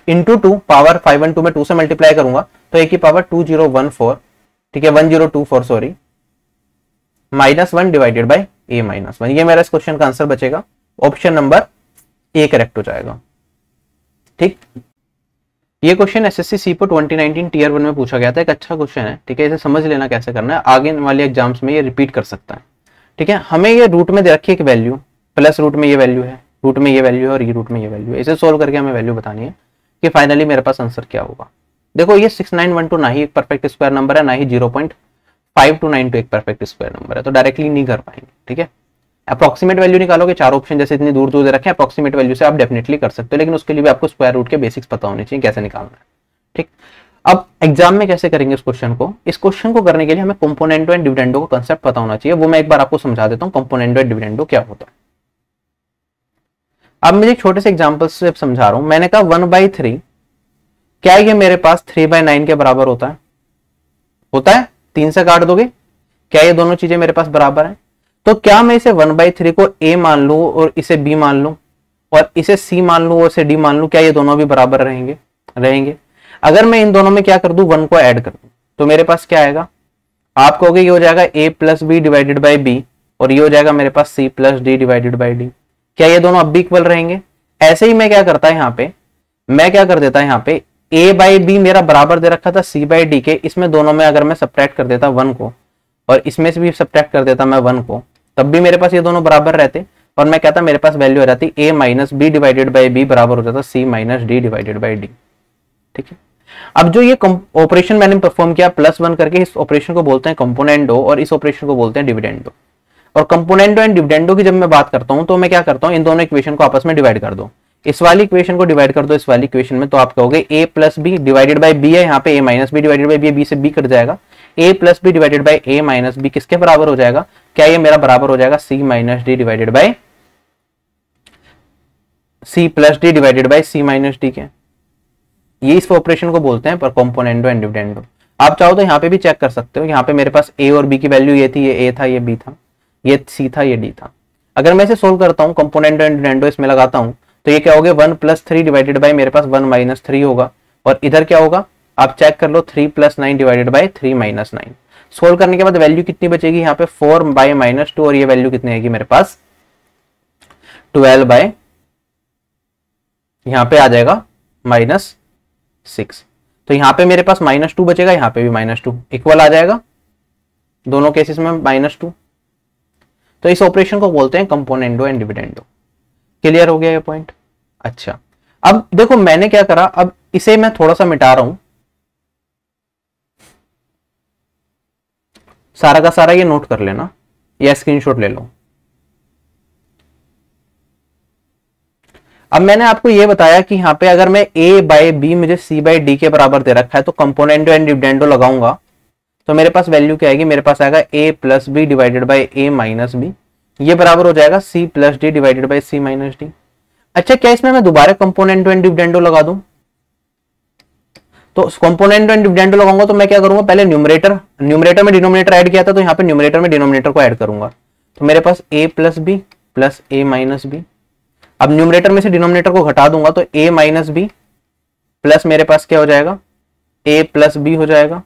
into two power five one two में टू से मल्टीप्लाई करूंगा तो a की power two zero one four, ठीक है, one zero two four sorry minus one divided by A minus one. ये मेरा इस क्वेश्चन का आंसर बचेगा, ऑप्शन नंबर ए करेक्ट हो जाएगा, ठीक। ये question एसएससी CPO twenty nineteen tier one में पूछा गया था, एक अच्छा क्वेश्चन है, ठीक है। इसे समझ लेना कैसे करना है, आगे वाले एग्जाम्स में ये रिपीट कर सकता है, ठीक है। हमें ये रूट में दे रखी है एक वैल्यू, प्लस रूट में ये वैल्यू है, रूट में ये वैल्यू है और ये रूट में ये वैल्यू है। इसे सोल्व करके हमें वैल्यू बतानी है कि फाइनली मेरे पास आंसर क्या होगा। देखो ये सिक्स नाइन वन टू ना ही एक परफेक्ट स्क्वायर नंबर है, ना ही zero point five two nine two एक परफेक्ट स्क्वायर नंबर है, तो डायरेक्टली नहीं कर पाएंगे, ठीक है। अप्रॉक्सीमेट वैल्यू निकालोगे, चार ऑप्शन जैसे इतनी दूर दूर दे रखे हैं, अप्रॉक्सीमेट वैल्यू से आप डेफिनेटली कर सकते हो, लेकिन उसके लिए भी आपको स्क्वायर रूट के बेसिक्स पता होने चाहिए कैसे निकालना है। ठीक, अब एग्जाम में कैसे करेंगे इस क्वेश्चन को, इस क्वेश्चन को करने के लिए हमें कंपोनेंटो एंड डिविडेंडो का कांसेप्ट पता होना चाहिए। वो मैं एक बार आपको समझा देता हूँ कंपोनेंटो एंड डिविडेंडो क्या होता है। अब मुझे एक छोटे से एग्जांपल से समझा रहा हूं। मैंने कहा वन बाई थ्री, क्या ये मेरे पास थ्री बाई नाइन के बराबर होता है? होता है, तीन से काट दोगे। क्या ये दोनों चीजें मेरे पास बराबर हैं? तो क्या मैं इसे वन बाई थ्री को ए मान लू और इसे बी मान लू और इसे सी मान लू और इसे डी मान लू, क्या ये दोनों भी बराबर रहेंगे? रहेंगे। अगर मैं इन दोनों में क्या कर दू, वन को ऐड कर दू, तो मेरे पास क्या आएगा? आप कहोगे ये हो जाएगा a plus B divided by b और ये हो जाएगा मेरे पास c plus d divided by d. क्या ये दोनों अब भी इक्वल रहेंगे? ऐसे ही मैं क्या करता है यहाँ पे, मैं क्या कर देता है यहाँ पे, ए बाई बी मेरा बराबर दे रखा था सी बाई डी के, इसमें दोनों में अगर मैं सब्ट्रैक्ट कर देता वन को और इसमें से भी सब्ट्रैक्ट कर देता मैं वन को, तब भी मेरे पास ये दोनों बराबर रहते और मैं कहता मेरे पास वैल्यू आ जाती a minus b divided by b बराबर हो जाता c minus d divided by d. ठीक है, अब जो ये ऑपरेशन मैंने परफॉर्म किया प्लस वन करके, इस ऑपरेशन को बोलते हैं कंपोनेंडो और इस ऑपरेशन को बोलते हैं डिविडेंडो। और कंपोनेंडो एंड डिविडेंडो की जब मैं बात करता हूं तो मैं क्या करता हूं, इन दोनों इक्वेशन को आपस में डिवाइड कर दो, इस वाली इक्वेशन को डिवाइड कर दो इस वाली इक्वेशन में, तो आप कहोगे a plus B divided by b है, यहाँ पे a minus b divided by b, b से बी कट जाएगा, a plus B divided by A minus b किसके बराबर हो जाएगा? क्या ये मेरा बराबर हो जाएगा c minus d divided by c plus d divided by c minus d के। ये इस ऑपरेशन को बोलते हैं पर कंपोनेंडो एंड डिविडेंडो। आप चाहो तो यहाँ पे भी चेक कर सकते हो, यहाँ पे मेरे पास ए और बी की वैल्यू ये थी, ये ए था, ये बी था, ये सी था, ये डी था। अगर मैं इसे सोल्व करता हूँ कंपोनेंडो एंड डिविडेंडो इसमें लगाता हूँ तो ये क्या होगा, one plus three divided by मेरे पास वन माइनस थ्री होगा और इधर क्या होगा आप चेक कर लो, three plus nine divided by three minus nine. Solve करने के बाद वैल्यू कितनी बचेगी यहाँ पे, फोर बाई माइनस टू और ये वैल्यू कितनी आएगी मेरे पास, ट्वेल्व बाय यहाँ पे आ जाएगा माइनस सिक्स। तो यहाँ पे मेरे पास माइनस टू बचेगा, यहाँ पे भी माइनस टू, इक्वल आ जाएगा दोनों केसेस में माइनस टू। तो इस ऑपरेशन को बोलते हैं कंपोनेंडो एंड डिविडेंडो। क्लियर हो गया ये पॉइंट? अच्छा, अब देखो मैंने क्या करा, अब इसे मैं थोड़ा सा मिटा रहा हूं, सारा का सारा ये नोट कर लेना या स्क्रीनशॉट ले लो। अब मैंने आपको ये बताया कि यहाँ पे अगर मैं a बाई बी मुझे c बाई डी के बराबर दे रखा है तो कंपोनेंडो एंड डिविडेंडो लगाऊंगा तो मेरे पास वैल्यू क्या आएगी, मेरे पास आएगा a plus B divided by A minus B, ये बराबर हो जाएगा c plus d divided by c minus d. अच्छा, क्या इसमें मैं दोबारा कंपोनेंडो एंड डिविडेंडो लगा दूं? तो कंपोनेंडो एंड डिविडेंडो लगाऊंगा तो मैं क्या करूंगा, पहले न्यूमरेटर न्यूमरेटर में डिनोमिनेटर ऐड किया था तो यहाँ पे न्यूमरेटर में डिनोमिनेटर को ऐड करूंगा तो मेरे पास a plus B plus a minus b. अब न्यूमरेटर में से डिनोमिनेटर को घटा दूंगा तो a माइनस बी प्लस मेरे पास क्या हो जाएगा, a प्लस बी हो जाएगा,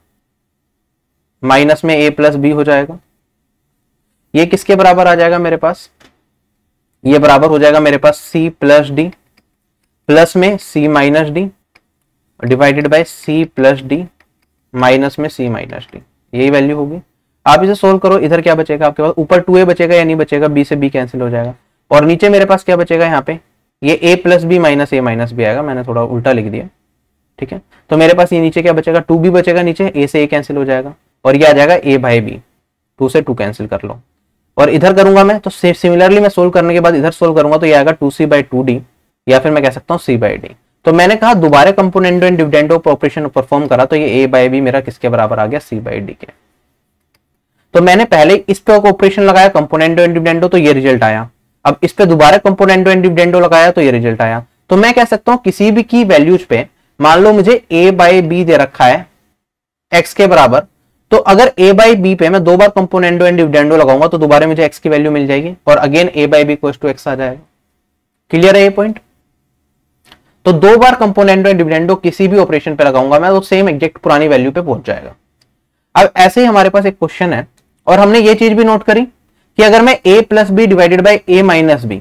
माइनस में a प्लस बी हो जाएगा। ये किसके बराबर आ जाएगा मेरे पास, ये बराबर हो जाएगा मेरे पास c प्लस डी प्लस में c minus d divided by c plus d minus में c माइनस डी, यही वैल्यू होगी। आप इसे सोल्व करो, इधर क्या बचेगा आपके पास, ऊपर टू ए बचेगा या नहीं बचेगा, b से b कैंसिल हो जाएगा और नीचे मेरे पास क्या बचेगा, यहाँ पे ये a plus B minus A minus b आएगा, मैंने थोड़ा उल्टा लिख दिया। ठीक है, तो मेरे पास ये नीचे क्या बचेगा, टू बी बचेगा, नीचे a से a कैंसिल हो जाएगा और ये आ जाएगा a बाई बी, टू से टू कैंसिल कर लो और इधर करूंगा मैं तो सिमिलरली मैं सोल्व करने के बाद इधर सोल्व करूंगा तो ये आएगा two c by two d या फिर मैं कह सकता हूँ सी बाई डी। तो मैंने कहा दोबारा componendo and dividendo operation perform करा तो ये a बाई बी मेरा किसके बराबर आ गया, सी बाई डी के। तो मैंने पहले इस पे ऑपरेशन लगाया कंपोनेंडो एंड डिविडेंडो तो ये रिजल्ट आया, अब इस पे दोबारा कंपोनेंडो एंड डिविडेंडो लगाया तो ये रिजल्ट आया। तो मैं कह सकता हूं किसी भी की वैल्यूज पे, मान लो मुझे a बाई बी दे रखा है x के बराबर, तो अगर a बाई बी पे मैं दो बार कंपोनेंडो एंड डिविडेंडो लगाऊंगा तो दोबारा मुझे x की वैल्यू मिल जाएगी और again a by b equals to x आ जाएगा। क्लियर है ये पॉइंट? तो दो बार कंपोनेंडो एंड डिविडेंडो किसी भी ऑपरेशन पे लगाऊंगा मैं तो सेम एग्जैक्ट पुरानी वैल्यू पे पहुंच जाएगा। अब ऐसे ही हमारे पास एक क्वेश्चन है और हमने ये चीज भी नोट करी कि अगर मैं a plus B divided by A minus B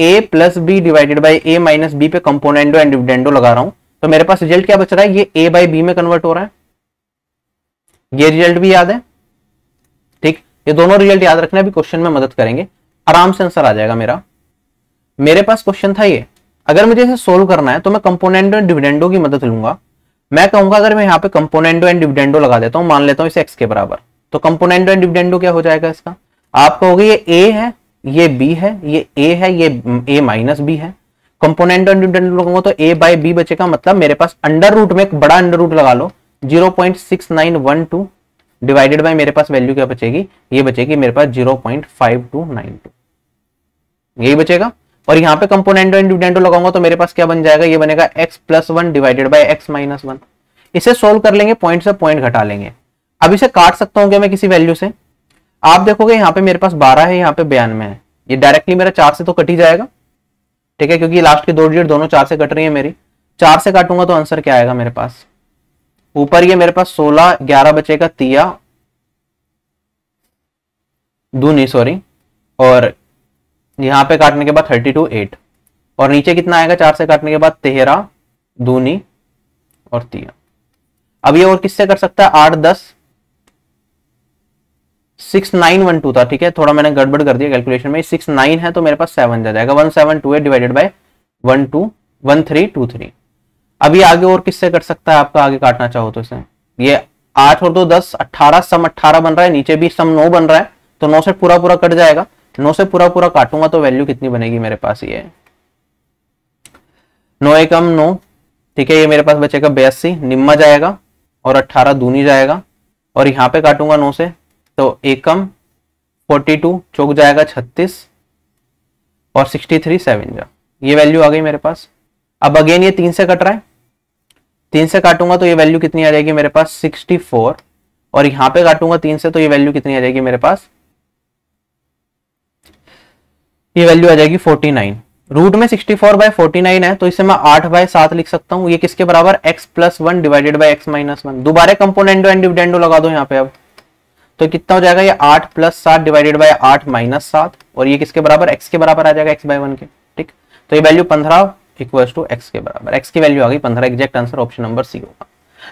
A plus B divided by A minus B पे कंपोनेंडो एंड डिविडेंडो लगा रहा हूं तो मेरे पास रिजल्ट क्या बच रहा है, ये a बाई बी में कन्वर्ट हो रहा है। ये रिजल्ट भी याद है, ठीक, ये दोनों रिजल्ट याद रखना भी क्वेश्चन में मदद करेंगे, आराम से आंसर आ जाएगा मेरा। मेरे पास क्वेश्चन था ये, अगर मुझे इसे सोल्व करना है तो मैं कंपोनेंडो एंड डिविडेंडो की मदद लूंगा। मैं कहूंगा अगर मैं यहाँ पे कंपोनेंडो एंड डिविडेंडो लगा देता हूँ, मान लेता हूँ इसे एक्स के बराबर, तो कंपोनेंडो एंड डिविडेंडो क्या हो जाएगा इसका, आप कहोगे ये a है ये बी है, ये ए है, ये ए माइनस बी है। कंपोनेंट और तो ए बाई बी बचेगा, मतलब मेरे पास अंडर रूट में एक बड़ा अंडर रूट लगा लो zero point six nine one two divided by मेरे पास वैल्यू क्या बचेगी, ये बचेगी मेरे पास zero point five two nine two, यही बचेगा। और यहाँ पे कंपोनेंट और डिविडेंडो लगाऊंगा तो मेरे पास क्या बन जाएगा, ये बनेगा x plus one divided by x minus one. इसे सोल्व कर लेंगे, पॉइंट से पॉइंट घटा लेंगे। अब इसे काट सकता हूँ क्या मैं किसी वैल्यू से? आप देखोगे यहाँ पे मेरे पास बारह है, यहाँ पे बयानवे है, ये डायरेक्टली मेरा चार से तो कट ही जाएगा, ठीक है, क्योंकि लास्ट के दो डिजिट दोनों चार से कट रही है मेरी। चार से काटूंगा तो आंसर क्या आएगा मेरे पास, ऊपर ये मेरे पास सोलह, ग्यारह बचेगा तिया दूनी सॉरी, और यहाँ पे काटने के बाद थर्टी टू, एट, और नीचे कितना आएगा चार से काटने के बाद तेरह दूनी और तिया। अब ये और किससे कर सकता है, आठ, दस, सिक्स नाइन वन टू था, ठीक है, थोड़ा मैंने गड़बड़ कर दिया कैलकुलेशन में, सिक्स नाइन है तो मेरे पास सेवन जा जाएगा, one seven two eight divided by one two one three two three. अभी आगे और किससे कर सकता है आपका, आगे काटना चाहो तो इसे, ये आठ और दो दस, अट्ठारह, सम अट्ठारह बन रहा है, नीचे भी सम नौ बन रहा है, तो नौ से पूरा पूरा कट जाएगा, नौ से पूरा पूरा काटूंगा तो वैल्यू कितनी बनेगी मेरे पास, ये नौ एकम नौ, ठीक है, ये मेरे पास बचेगा बयासी, निम्मा जाएगा और अट्ठारह दूनी जाएगा, और यहाँ पे काटूंगा नौ से तो एकम बयालीस, चौक जाएगा छत्तीस और तिरसठ सेवन जा, ये वैल्यू आ गई मेरे पास। अब अगेन ये तीन से कट रहा है, तीन से काटूंगा तो ये वैल्यू कितनी आ जाएगी मेरे पास चौंसठ, और यहाँ पे काटूंगा तीन से तो ये वैल्यू कितनी आ जाएगी मेरे पास, ये वैल्यू आ जाएगी उनचास। रूट में चौंसठ बाय उनचास है तो इसे मैं आठ बाय सात लिख सकता हूँ, ये किसके बराबर, x plus one divided by x minus one. दोबारा कंपोनेंडो एंड डिविडेंडो लगा दो यहाँ पे, अब तो कितना हो जाएगा, ये आठ प्लस सात डिवाइडेड बाय आठ माइनस सात, और ये किसके बराबर, x के बराबर आ जाएगा, x बाय वन के, ठीक, तो ये वैल्यू पंद्रह इक्वल्स टू x के बराबर, x की वैल्यू आ गई पंद्रह, exact answer option number C होगा।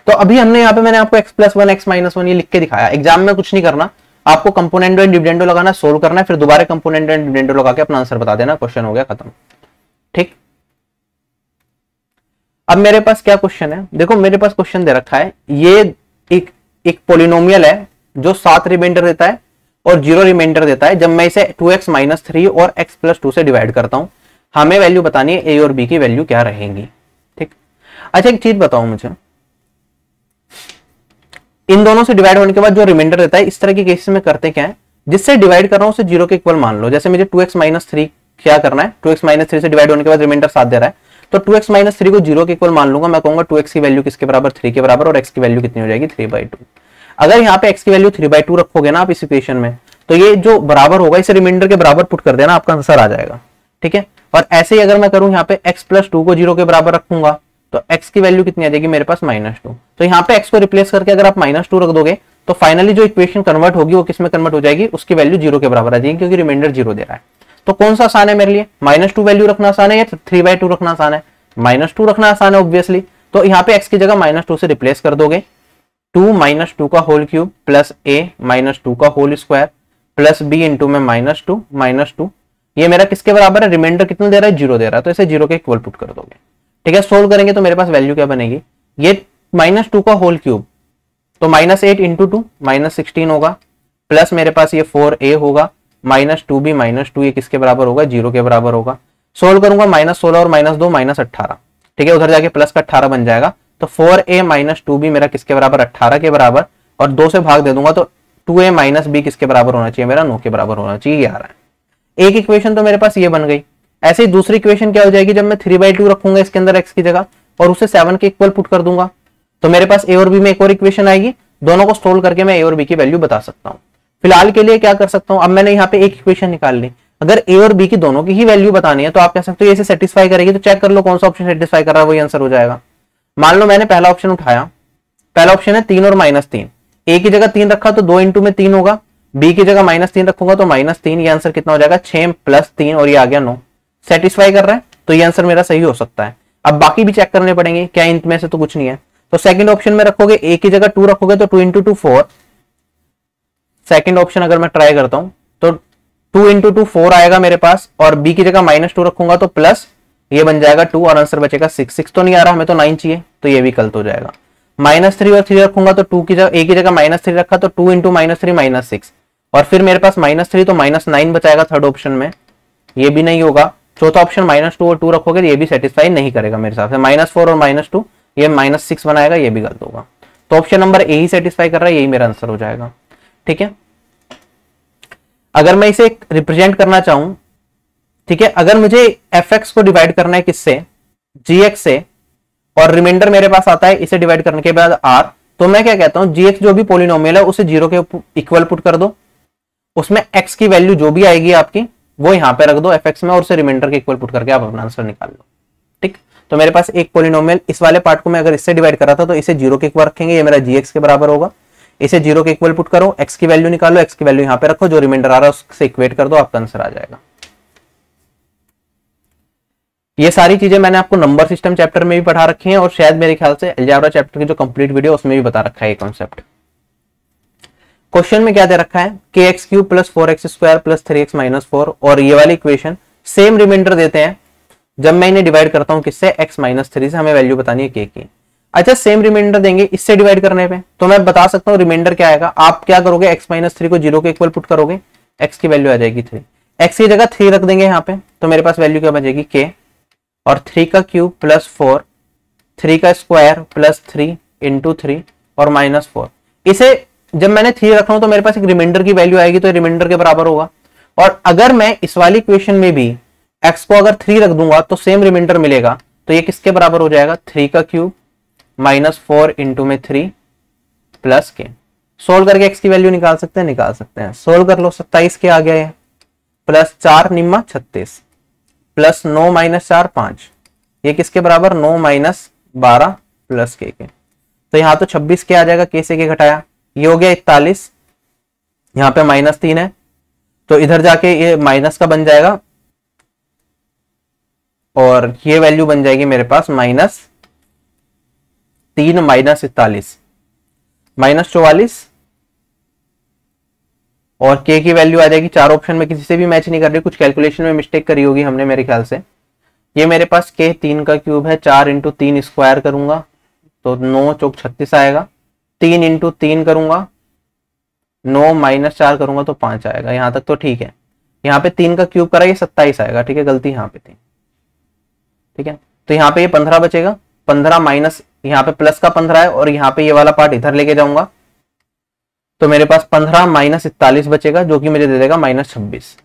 तो अभी हमने यहाँ पे मैंने आपको x plus one x minus one ये लिख के दिखाया, एग्जाम में कुछ नहीं करना, आपको कंपोनेंट एंड डिविडेंडो लगाना, सोल्व करना है, फिर दोबारा कंपोनेंट एंड डिविडेंडो लगा के अपना आंसर बता देना, क्वेश्चन हो गया खत्म, ठीक। अब मेरे पास क्या क्वेश्चन है, देखो मेरे पास क्वेश्चन दे रखा है, ये एक एक पॉलिनोमियल है जो सात रिमाइंडर देता है और जीरो रिमाइंडर देता है, जब मैं इसे टू एक्स माइनस थ्री और x प्लस टू से डिवाइड करता हूं, हमें वैल्यू बतानी है a और b की वैल्यू क्या रहेगी, ठीक। अच्छा एक चीज बताओ मुझे, इन दोनों से डिवाइड होने के बाद जो रिमाइंडर देता है, इस तरह के केसेस में करते क्या है, जिससे डिवाइड कर रहा हूं उसे जीरो के इक्वल मान लो, जैसे मुझे टू एक्स माइनस थ्री क्या करना है, टू एक्स माइनस थ्री से डिवाइड होने के बाद रिमाइंडर सात दे रहा है, तो टू एक्स माइनस थ्री को जीरो के इक्वल मान लूंगा, मैं कहूंगा टू एक्स की वैल्यू किसके बराबर, थ्री के बराबर, और एक्स की वैल्यू कितनी हो जाएगी, थ्री बाई टू। अगर यहाँ पे x की वैल्यू थ्री बाई टू रखोगे ना आप इस इक्वेशन में, तो ये जो बराबर होगा इसे रिमाइंडर के बराबर पुट कर देना, आपका आंसर आ जाएगा, ठीक है। और ऐसे ही अगर मैं करूं यहाँ पे x प्लस टू को जीरो के बराबर रखूंगा तो x की वैल्यू कितनी आ जाएगी मेरे पास, माइनस टू, तो यहाँ पे x को रिप्लेस करके अगर आप माइनस टू रख दोगे तो फाइनली जो इक्वेशन कन्वर्ट होगी वो किसमें कन्वर्ट हो जाएगी, उसकी वैल्यू जीरो के बराबर आ जाएगी, क्योंकि रिमाइंडर जीरो दे रहा है। तो कौन सा आसान है मेरे लिए, माइनस टू वैल्यू रखना आसान है या थ्री बाई टू रखना आसान है, माइनस टू रखना आसान है ऑब्वियसली, तो यहाँ पे एक्स की जगह माइनस टू से रिप्लेस कर दोगे, टू माइनस टू का होल क्यूब प्लस ए माइनस टू का whole square plus B into में माइनस टू माइनस टू, ये मेरा किसके बराबर है, रिमाइंडर कितना दे रहा है, जीरो दे रहा है, तो इसे जीरो के इक्वल पुट कर दोगे, ठीक है। सोल्व करेंगे तो मेरे पास वैल्यू क्या बनेगी, ये माइनस टू का होल क्यूब तो minus eight into two minus sixteen होगा, प्लस मेरे पास ये फोर ए होगा, minus two b minus two, ये किसके बराबर होगा, जीरो के बराबर होगा। सोल्व करूंगा माइनस सोलह और माइनस दो माइनस अट्ठारह, ठीक है, उधर जाके प्लस का अट्ठारह बन जाएगा, तो four a minus two b मेरा किसके बराबर, अट्ठारह के बराबर, और दो से भाग दे दूंगा तो टू ए माइनस बी किसके बराबर होना चाहिए, मेरा नौ के बराबर होना चाहिए, ये आ रहा है। एक इक्वेशन तो मेरे पास ये बन गई, ऐसे ही दूसरी इक्वेशन क्या हो जाएगी, जब मैं थ्री बाई टू रखूंगा इसके अंदर x की जगह और उसे सेवन के इक्वल पुट कर दूंगा, तो मेरे पास a और b में एक और इक्वेशन आएगी, दोनों को सोल्व करके मैं a और b की वैल्यू बता सकता हूँ। फिलहाल के लिए क्या कर सकता हूँ, अब मैंने यहाँ पे एक इक्वेशन निकाल ली, अगर a और b की दोनों की ही वैल्यू बतानी है तो आप कह सकते हो ये सेटिस्फाई करेगी, तो चेक कर लो कौन सा ऑप्शन सेटिस्फाई कर रहा है, वही आंसर हो जाएगा। मान लो मैंने पहला ऑप्शन उठाया, पहला ऑप्शन है तीन और माइनस तीन, ए की जगह तीन रखा तो दो इंटू में तीन होगा, बी की जगह माइनस तीन रखूंगा तो माइनस तीन, ये आंसर कितना हो जाएगा, छह प्लस तीन, और ये आ गया नौ, सेटिस्फाई कर रहा है तो ये आंसर मेरा सही हो सकता है। अब बाकी भी चेक करने पड़ेंगे क्या इनमें से तो कुछ नहीं है, तो सेकंड ऑप्शन में रखोगे ए की जगह टू रखोगे तो two into two four, second option अगर मैं ट्राई करता हूँ तो टू इंटू टू फोर आएगा मेरे पास, और बी की जगह माइनस टू रखूंगा तो प्लस ये बन जाएगा टू, और आंसर बचेगा सिक्स, सिक्स तो नहीं आ रहा हमें तो नाइन चाहिए, तो ये भी गलत हो जाएगा। माइनस थ्री और थ्री रखूंगा तो टू की जगह ए की जगह माइनस थ्री रखा तो two into minus three minus six, और फिर मेरे पास माइनस थ्री तो माइनस नाइन बचाएगा थर्ड ऑप्शन में, ये भी नहीं होगा। चौथा ऑप्शन माइनस टू और टू रखोगे ये भी सेटिस्फाई नहीं करेगा मेरे हिसाब से, माइनस फोर और माइनस टू ये माइनस सिक्स बनाएगा, ये भी गलत होगा। तो ऑप्शन नंबर ए ही सेटिस्फाई कर रहा है, यही मेरा आंसर हो जाएगा। ठीक है, अगर मैं इसे रिप्रेजेंट करना चाहूं, ठीक है, अगर मुझे एफ एक्स को डिवाइड करना है किससे, जी एक्स से, और रिमाइंडर मेरे पास आता है इसे डिवाइड करने के बाद आर, तो मैं क्या कहता हूं जी एक्स जो भी पॉलिनोमियल है उसे जीरो के इक्वल पुट कर दो, उसमें एक्स की वैल्यू जो भी आएगी आपकी वो यहाँ पे रख दो एफ एक्स में, और उसे रिमाइंडर के इक्वल पुट करके आप अपना आंसर निकाल लो। ठीक, तो मेरे पास एक पॉलिनोमियल, इस वाले पार्ट को मैं अगर इससे डिवाइड कर रहा था तो इसे जीरो के इक्वल रखेंगे, ये मेरा जी एक्स के बराबर होगा। इसे जीरो के इक्वल पुट करो, एक्स की वैल्यू निकालो, एक्स की वैल्यू यहाँ पे रखो, जो रिमाइंडर आ रहा है उससे इक्वेट कर दो, आपका आंसर आ जाएगा। ये सारी चीजें मैंने आपको नंबर सिस्टम चैप्टर में भी पढ़ा रखी हैं, और शायद मेरे ख्याल से अलजेब्रा चैप्टर की जो कंप्लीट वीडियो उसमें भी बता रखा है ये कॉन्सेप्ट। क्वेश्चन में क्या दे रखा है, के x cube plus four x square plus three x minus four, और ये वाली इक्वेशन सेम रिमाइंडर देते हैं। जब मैं इन्हें डिवाइड करता हूँ किससे, एक्स माइनस थ्री से, हमें वैल्यू बतानी है के की। अच्छा, सेम रिमाइंडर देंगे इससे डिवाइड करने पे, तो मैं बता सकता हूँ रिमाइंडर क्या आएगा। आप क्या करोगे, एक्स माइनस थ्री को जीरो के इक्वल पुट करोगे, एक्स की वैल्यू आ जाएगी थ्री, एक्स की जगह थ्री रख देंगे यहाँ पे, तो मेरे पास वैल्यू क्या बचेगी के, और थ्री का क्यूब प्लस फोर, थ्री का square plus three into three और माइनस फोर। इसे जब मैंने थ्री रखा हूं तो मेरे पास एक रिमाइंडर की वैल्यू आएगी, तो रिमाइंडर के बराबर होगा। और अगर मैं इस वाली इक्वेशन में भी एक्स को अगर थ्री रख दूंगा तो सेम रिमाइंडर मिलेगा, तो ये किसके बराबर हो जाएगा, थ्री का क्यूब माइनस फोर इंटू में थ्री प्लस के। सोल्व करके एक्स की वैल्यू निकाल सकते हैं, निकाल सकते हैं, सोल्व कर लो, सत्ताईस के आ गया है, प्लस चार निम्मा छत्तीस, प्लस नौ माइनस चार पांच, ये किसके बराबर, नौ माइनस बारह प्लस के के, तो यहाँ तो छब्बीस के आ जाएगा, के से के घटाया, ये हो गया इकतालीस, यहाँ पे माइनस तीन है तो इधर जाके ये माइनस का बन जाएगा, और ये वैल्यू बन जाएगी मेरे पास माइनस तीन माइनस इकतालीस, माइनस चौवालीस, और के की वैल्यू आ जाएगी चार। ऑप्शन में किसी से भी मैच नहीं कर रही, कुछ कैलकुलेशन में मिस्टेक करी होगी हमने मेरे ख्याल से। ये मेरे पास के तीन का क्यूब है, चार इंटू तीन स्क्वायर करूंगा तो नौ चौक छत्तीस आएगा, तीन इंटू तीन करूंगा, नौ माइनस चार करूंगा तो पांच आएगा, यहाँ तक तो ठीक है। यहाँ पे तीन का क्यूब करा ये सत्ताईस आएगा, ठीक है, गलती यहाँ पे थी, ठीक है। तो यहाँ पे ये पंद्रह बचेगा, पंद्रह माइनस, यहाँ पे प्लस का पंद्रह है और यहाँ पे ये वाला पार्ट इधर लेके जाऊंगा तो मेरे पास पंद्रह माइनस इकतालीस बचेगा, जो कि मुझे दे देगा माइनस छब्बीस।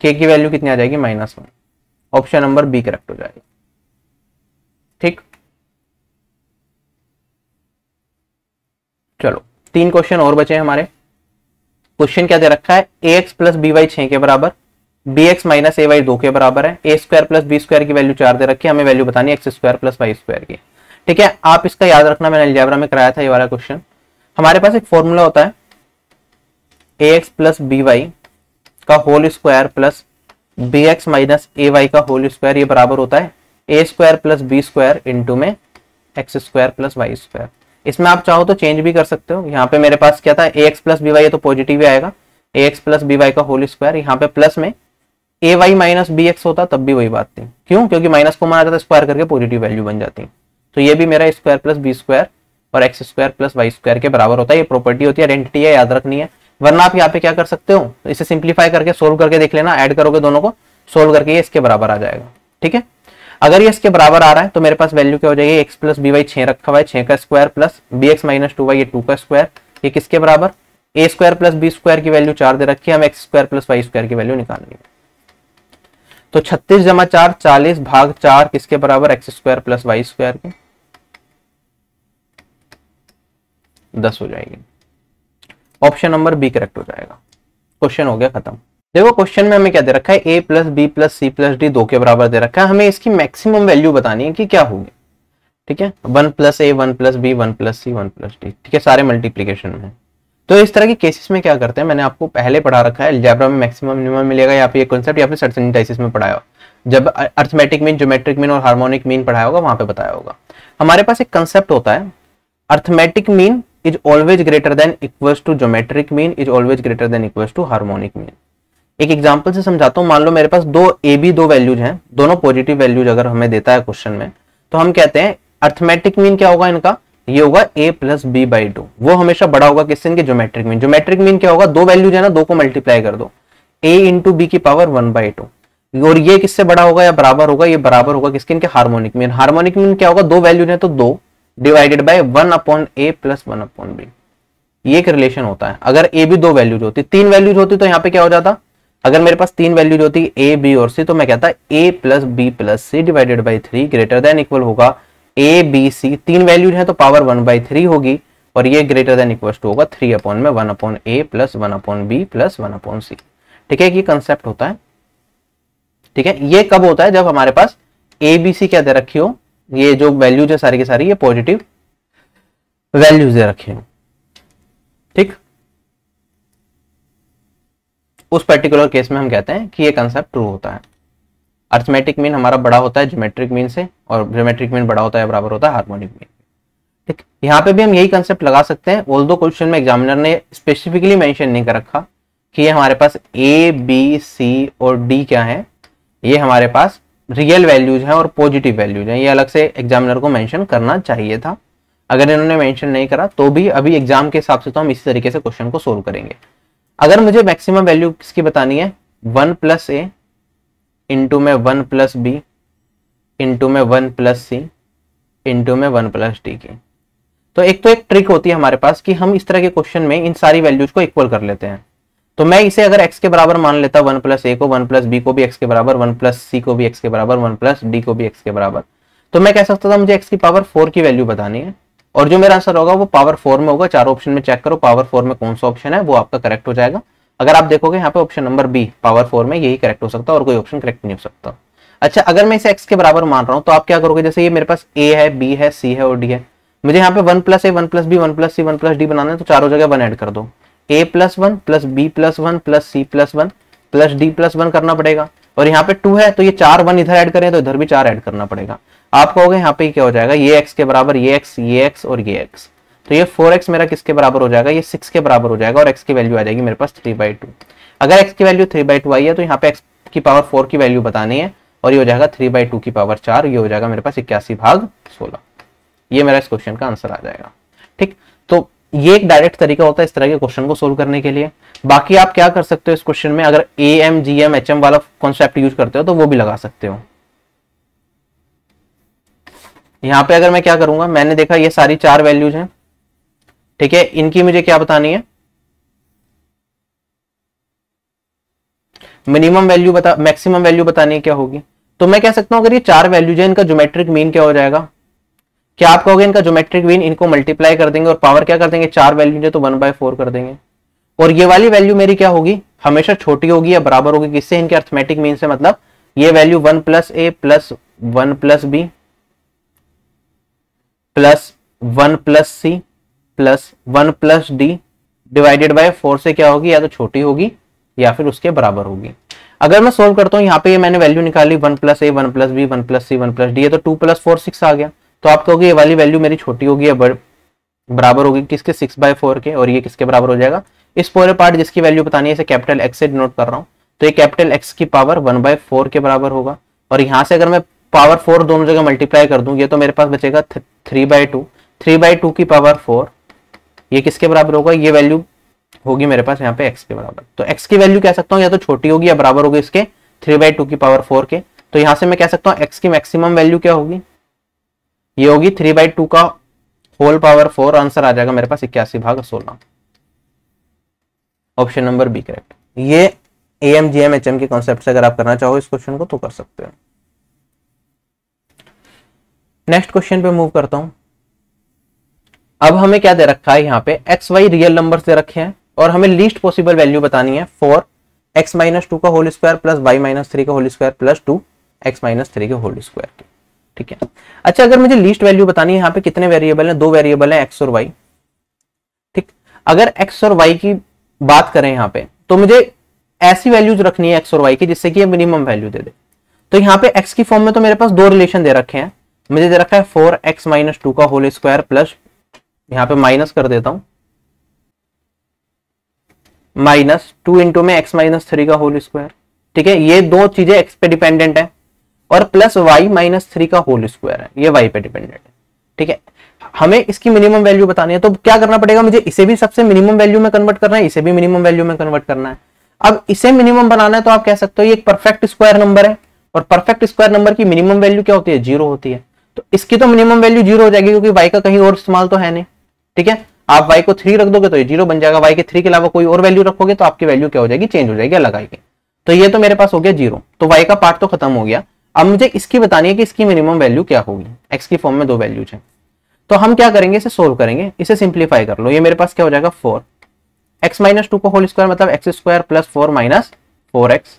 के की वैल्यू कितनी आ जाएगी, minus one, option number B correct हो जाएगा। ठीक, चलो तीन क्वेश्चन और बचे हैं हमारे। क्वेश्चन क्या दे रखा है, ए एक्स प्लस बी वाई छह के बराबर, b x minus a y दो के बराबर है, ए स्क्वायर प्लस बी स्क्वायर की वैल्यू चार दे रखी है, हमें वैल्यू बतानी है x square plus Y square की। ठीक है, आप इसका याद रखना, मैंने अलजेब्रा में कराया था ये वाला क्वेश्चन। हमारे पास एक फॉर्मूला होता है ए एक्स प्लस बी वाई का whole square plus B x minus a y का होल स्क्वायर, ये बराबर होता है ए square plus B square into में x square plus Y square. इसमें आप चाहो तो चेंज भी कर सकते हो। यहाँ पे मेरे पास क्या था, a x plus B y, ये तो पॉजिटिव आएगा, a x plus B y का होल स्क्वायर, यहाँ पे प्लस में a y minus b x होता तब भी वही बात थी, क्यों, क्योंकि माइनस को माना जाता है, स्क्वायर करके पॉजिटिव वैल्यू बन जाती है। तो ये भी मेरा स्क्वायर प्लस बी स्क्वायर और x square plus Y square के बराबर होता है। ये प्रॉपर्टी होती है, आइडेंटिटी है, याद रखनी है। वरना आप यहाँ पे क्या कर सकते हो, इसे सिंप्लीफाई करके सोल्व करके देख लेना, ऐड करोगे दोनों को, सोल्व करके ये इसके बराबर आ जाएगा। ठीक है, अगर ये इसके बराबर आ रहा है तो मेरे पास वैल्यू क्या हो जाएगी, एक्स प्लस बी वाई छह रखा हुआ है, छह का square plus B x minus two y, ये टू का स्क्वायर, ये किसके बराबर, ए स्क्वायर प्लस बी स्क्वायर की वैल्यू चार दे रखी है, हमें x square plus Y square की वैल्यू निकालनी है। तो छत्तीस जमा चार चालीस भाग चार किसके बराबर, x square plus Y square के, दस हो जाएगी, ऑप्शन नंबर बी करेक्ट हो जाएगा। क्वेश्चन हो गया खत्म। देखो क्वेश्चन में हमें क्या दे रखा है, ए plus B plus c plus d दो के बराबर दे रखा है, हमें इसकी मैक्सिमम वैल्यू बतानी है कि क्या होगी। ठीक है, one plus a, one plus b, one plus c, one plus d, ठीक है, सारे मल्टीप्लीकेशन में। तो इस तरह के केसेस में क्या करते हैं, मैंने आपको पहले पढ़ा रखा है अलजेब्रा में, मैक्सिमम मिनिमम मिलेगा, या फिर ये कॉन्सेप्ट या फिर सर्टेनिटाइसिस में पढ़ाया हो, जब अर्थमेटिक मीन, ज्योमेट्रिक मीन और हार्मोनिक मीन पढ़ाया होगा वहां पे बताया होगा। हमारे पास एक कंसेप्ट होता है, arithmetic mean is always greater than equals to geometric mean is always greater than equals to harmonic mean. एक एग्जाम्पल से समझाता हूँ। मान लो मेरे पास दो ए बी दो वैल्यूज हैं, दोनों पॉजिटिव वैल्यूज अगर हमें देता है क्वेश्चन में, तो हम कहते हैं अर्थमेटिक मीन क्या होगा इनका, ये होगा a plus b by two. वो हमेशा बड़ा होगा किससे, इनके ज्योमेट्रिक मीन। ज्योमेट्रिक मीन क्या होगा, दो वैल्यूज है ना, दो को मल्टीप्लाई कर दो, a इंटू बी की पावर वन बाई टू। और ये किससे बड़ा होगा या बराबर होगा, ये बराबर होगा किसके, इनके हार्मोनिक मीन। हार्मोनिक मीन क्या होगा, दो वैल्यूज है तो दो divided by one upon a plus one upon b. ये एक रिलेशन होता है। अगर ए भी दो वैल्यूज होती, तीन वैल्यूज होती तो यहाँ पे क्या हो जाता, अगर मेरे पास तीन वैल्यूज होती ए बी और सी, तो मैं कहता a plus B plus c divided by three greater than equal होगा ए बी सी, तीन वैल्यूज है तो पावर वन बाई थ्री होगी, और ये ग्रेटर देन इक्वल टू होगा थ्री अपॉन में one upon a plus one upon b plus one upon c. ठीक है, ये कंसेप्ट होता है। ठीक है, ये कब होता है, जब हमारे पास ए बी सी क्या दे रखी हो, ये जो वैल्यूज है सारी की सारी ये पॉजिटिव वैल्यूज दे रखे हो। ठीक, उस पर्टिकुलर केस में हम कहते हैं कि ये कंसेप्ट ट्रू होता है। अर्थमेटिक मीन हमारा बड़ा होता है ज्योमेट्रिक मीन से, और ज्योमेट्रिक मीन बड़ा होता है बराबर होता है हार्मोनिक मीन। ठीक, यहाँ पे भी हम यही कंसेप्ट लगा सकते हैं, ऑल्दो क्वेश्चन में एग्जामिनर ने स्पेसिफिकली मेंशन नहीं कर रखा कि ये हमारे पास ए बी सी और डी क्या है, ये हमारे पास रियल वैल्यूज हैं और पॉजिटिव वैल्यूज हैं। ये अलग से एग्जामिनर को मेंशन करना चाहिए था। अगर इन्होंने मेंशन नहीं करा तो भी अभी एग्जाम के हिसाब से तो हम इसी तरीके से क्वेश्चन को सोल्व करेंगे। अगर मुझे मैक्सिमम वैल्यू किसकी बतानी है, वन प्लस ए इंटू में वन प्लस बी इंटू में वन प्लस सी इंटू में वन प्लस डी की, तो एक तो एक ट्रिक होती है हमारे पास कि हम इस तरह के क्वेश्चन में इन सारी वैल्यूज को इक्वल कर लेते हैं। तो मैं इसे अगर x के बराबर मान लेता, वन प्लस ए को, वन प्लस बी को भी x के बराबर, वन प्लस सी को भी x के बराबर, वन प्लस डी को भी x के बराबर, तो मैं कह सकता था मुझे x की पावर फोर की वैल्यू बतानी है, और जो मेरा आंसर होगा वो पावर फोर में होगा। चार ऑप्शन में चेक करो पावर फोर में कौन सा ऑप्शन है, वो आपका करेक्ट हो जाएगा। अगर आप देखोगे यहाँ पे option number B power four में यही करेक्ट हो सकता है, और कोई ऑप्शन करेक्ट नहीं हो सकता। अच्छा, अगर मैं इसे एक्स के बराबर मान रहा हूँ तो आप क्या करोगे, जैसे ये मेरे पास ए है, बी है, सी है और डी है, मुझे यहाँ पे one plus a, one plus b, one plus c, one plus d बनाना है, तो चारों जगह वन ऐड कर दो, a plus one plus B plus one plus c plus one plus d plus one करना पड़ेगा। और यहाँ पे टू है तो ये चार वन इधर ऐड करें तो इधर भी चार ऐड करना पड़ेगा। आप कहोगे यहाँ पे क्या हो जाएगा, ये एक्स के बराबर, ये एक्स, ये एक्स और ये एक्स, तो ये फोर एक्स मेरा किसके बराबर हो जाएगा, ये सिक्स के बराबर हो जाएगा, और एक्स की वैल्यू आ जाएगी मेरे पास थ्री बाई टू। अगर एक्स की वैल्यू थ्री बाई टू आई है तो यहाँ पे एक्स की पावर फोर की वैल्यू बतानी है, और ये हो जाएगा थ्री बाई टू की पावर चार, ये हो जाएगा मेरे पास इक्यासी भाग सोलह। ये मेरा इस क्वेश्चन का आंसर आ जाएगा। ठीक, तो ये एक डायरेक्ट तरीका होता है इस तरह के क्वेश्चन को सोल्व करने के लिए। बाकी आप क्या कर सकते हो इस क्वेश्चन में, अगर A M G M H M वाला कॉन्सेप्ट यूज करते हो तो वो भी लगा सकते हो। यहाँ पे अगर मैं क्या करूंगा, मैंने देखा ये सारी चार वैल्यूज हैं, ठीक है, इनकी मुझे क्या बतानी है, मिनिमम वैल्यू बता, मैक्सिमम वैल्यू बतानी है क्या होगी। तो मैं कह सकता हूँ अगर ये चार वैल्यूज है, इनका ज्योमेट्रिक मीन क्या हो जाएगा, क्या आप कहोगे इनका ज्योमेट्रिक मीन, इनको मल्टीप्लाई कर देंगे और पावर क्या कर देंगे, चार वैल्यूज है तो वन बाय फोर कर देंगे, और ये वाली वैल्यू मेरी क्या होगी, हमेशा छोटी होगी या बराबर होगी किससे, इनके अर्थमेटिक मीन से। मतलब ये value one plus a plus one plus B plus one plus c plus one plus d divided by four से क्या होगी, या तो छोटी होगी या फिर उसके बराबर होगी। अगर मैं सोल्व करता हूँ, यहाँ पे ये मैंने वैल्यू निकाली one plus a, one plus b, one plus c, one plus d, तो टू प्लस फोर सिक्स आ गया। तो आप कहोगे ये वाली वैल्यू मेरी छोटी होगी या बराबर होगी किसके, सिक्स बाय फोर के, और ये किसके बराबर हो जाएगा, इस पूरे पार्ट जिसकी वैल्यू बतानी है इसे कैपिटल एक्स से डिनोट कर रहा हूँ, तो ये कैपिटल एक्स की पावर वन बाय फोर के बराबर होगा। और यहाँ से अगर मैं पावर फोर दोनों जगह मल्टीप्लाई कर दूं, ये तो मेरे पास बचेगा three by two, three by two की पावर फोर, ये किसके बराबर होगा, ये वैल्यू होगी मेरे पास यहाँ पे एक्स के बराबर। तो एक्स की वैल्यू कह सकता हूँ या तो छोटी होगी या बराबर होगी इसके थ्री बाई टू की पावर फोर के। तो यहाँ से मैं कह सकता हूँ एक्स की मैक्सिमम वैल्यू क्या होगी, ये होगी थ्री बाई टू का होल पावर फोर, आंसर आ जाएगा मेरे पास इक्यासी भाग सोलह, ऑप्शन नंबर बी करेक्ट। ये A M G M H M के कॉन्सेप्ट से अगर आप करना चाहो इस क्वेश्चन को तो कर सकते हो। नेक्स्ट क्वेश्चन पे मूव करता हूं। अब हमें क्या दे रखा है, यहाँ पे एक्स वाई रियल नंबर्स दे रखे हैं और हमें लीस्ट पॉसिबल वैल्यू बतानी है फोर एक्स माइनस टू का whole square plus Y minus three का whole square plus two x minus three के होल स्क्वायर की। ठीक है, अच्छा अगर मुझे लीस्ट वैल्यू बतानी है, यहाँ पे कितने वेरिएबल हैं, दो वेरिएबल हैं एक्स और वाई। ठीक, अगर एक्स और वाई की बात करें यहाँ पे, तो मुझे ऐसी वैल्यूज रखनी है एक्स और वाई की जिससे कि ये मिनिमम वैल्यू दे दे। तो यहाँ पे एक्स की फॉर्म में तो मेरे पास दो रिलेशन दे रखे हैं, मुझे दे रखा है फोर एक्स माइनस टू का होल स्क्वायर प्लस, यहाँ पे माइनस कर देता हूँ, माइनस टू इंटू में एक्स माइनस थ्री का होल स्क्वायर। ठीक है, ये दो चीजें एक्स पे डिपेंडेंट है, और प्लस वाई माइनस थ्री का होल स्क्वायर है, ये वाई पे डिपेंडेंट है। ठीक है, हमें इसकी मिनिमम वैल्यू बतानी है, तो क्या करना पड़ेगा, मुझे इसे भी सबसे मिनिमम वैल्यू में कन्वर्ट करना है, इसे भी मिनिमम वैल्यू में कन्वर्ट करना है। अब इसे मिनिमम बनाना है तो आप कह सकते हो ये एक परफेक्ट स्क्वायर नंबर है, और परफेक्ट स्क्वायर नंबर की मिनिमम वैल्यू क्या होती है, जीरो होती है। तो इसकी तो मिनिमम वैल्यू जीरो हो जाएगी क्योंकि वाई का कहीं और इस्तेमाल तो है नहीं, ठीक है। आप वाई को थ्री रख दोगे तो ये जीरो बन जाएगा, वाई के थ्री के अलावा कोई और वैल्यू रखोगे तो आपकी वैल्यू क्या हो जाएगी, चेंज हो जाएगी, अलग आएगी। तो ये तो मेरे पास हो गया जीरो, तो वाई का पार्ट तो खत्म हो गया। अब मुझे इसकी बतानी है कि इसकी मिनिमम वैल्यू क्या होगी, एक्स की फॉर्म में दो वैल्यूज है, तो हम क्या करेंगे, इसे सोल्व करेंगे, इसे सिंप्लीफाई कर लो। ये मेरे पास क्या हो जाएगा, फोर एक्स माइनस टू का होल स्क्वायर मतलब x square plus four minus four x,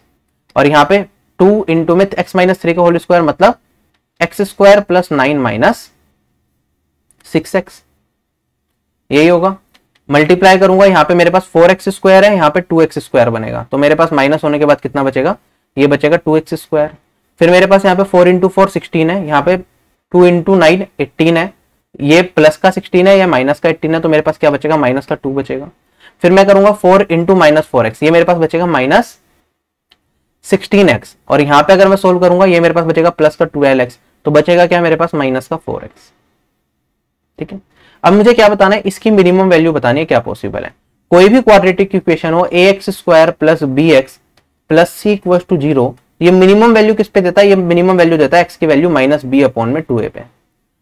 और यहाँ पे टू इंटू में एक्स माइनस थ्री का होल स्क्वायर मतलब x square plus nine minus six x, यही होगा। मल्टीप्लाई करूंगा, यहाँ पे मेरे पास फोर एक्स स्क्वायर है, यहाँ पे टू एक्स स्क्वायर बनेगा, तो मेरे पास माइनस होने के बाद कितना बचेगा, ये बचेगा टू एक्स स्क्वायर। फिर मेरे पास यहाँ पे फोर इंटू फोर सिक्सटीन है, यहाँ पे टू इंटू नाइन एट्टीन है, ये प्लस का सिक्सटीन है या माइनस का एट्टीन है, तो मेरे पास क्या बचेगा, माइनस का टू बचेगा। फिर मैं करूंगा four into minus four x, ये मेरे पास बचेगा माइनस सिक्सटीन एक्स, और यहाँ पे अगर मैं सोल्व करूंगा ये मेरे पास बचेगा प्लस का ट्वेल्व एक्स, तो बचेगा क्या मेरे पास, माइनस का फोर एक्स, ठीक है। अब मुझे क्या बताना है, इसकी मिनिमम वैल्यू बतानी है, क्या पॉसिबल है। कोई भी क्वाड्रेटिक इक्वेशन हो, a x square plus B x plus c equal to zero, ये मिनिमम वैल्यू किस पे देता है, ये मिनिमम वैल्यू देता है एक्स की वैल्यू माइनस बी अपॉन में टू ए पे।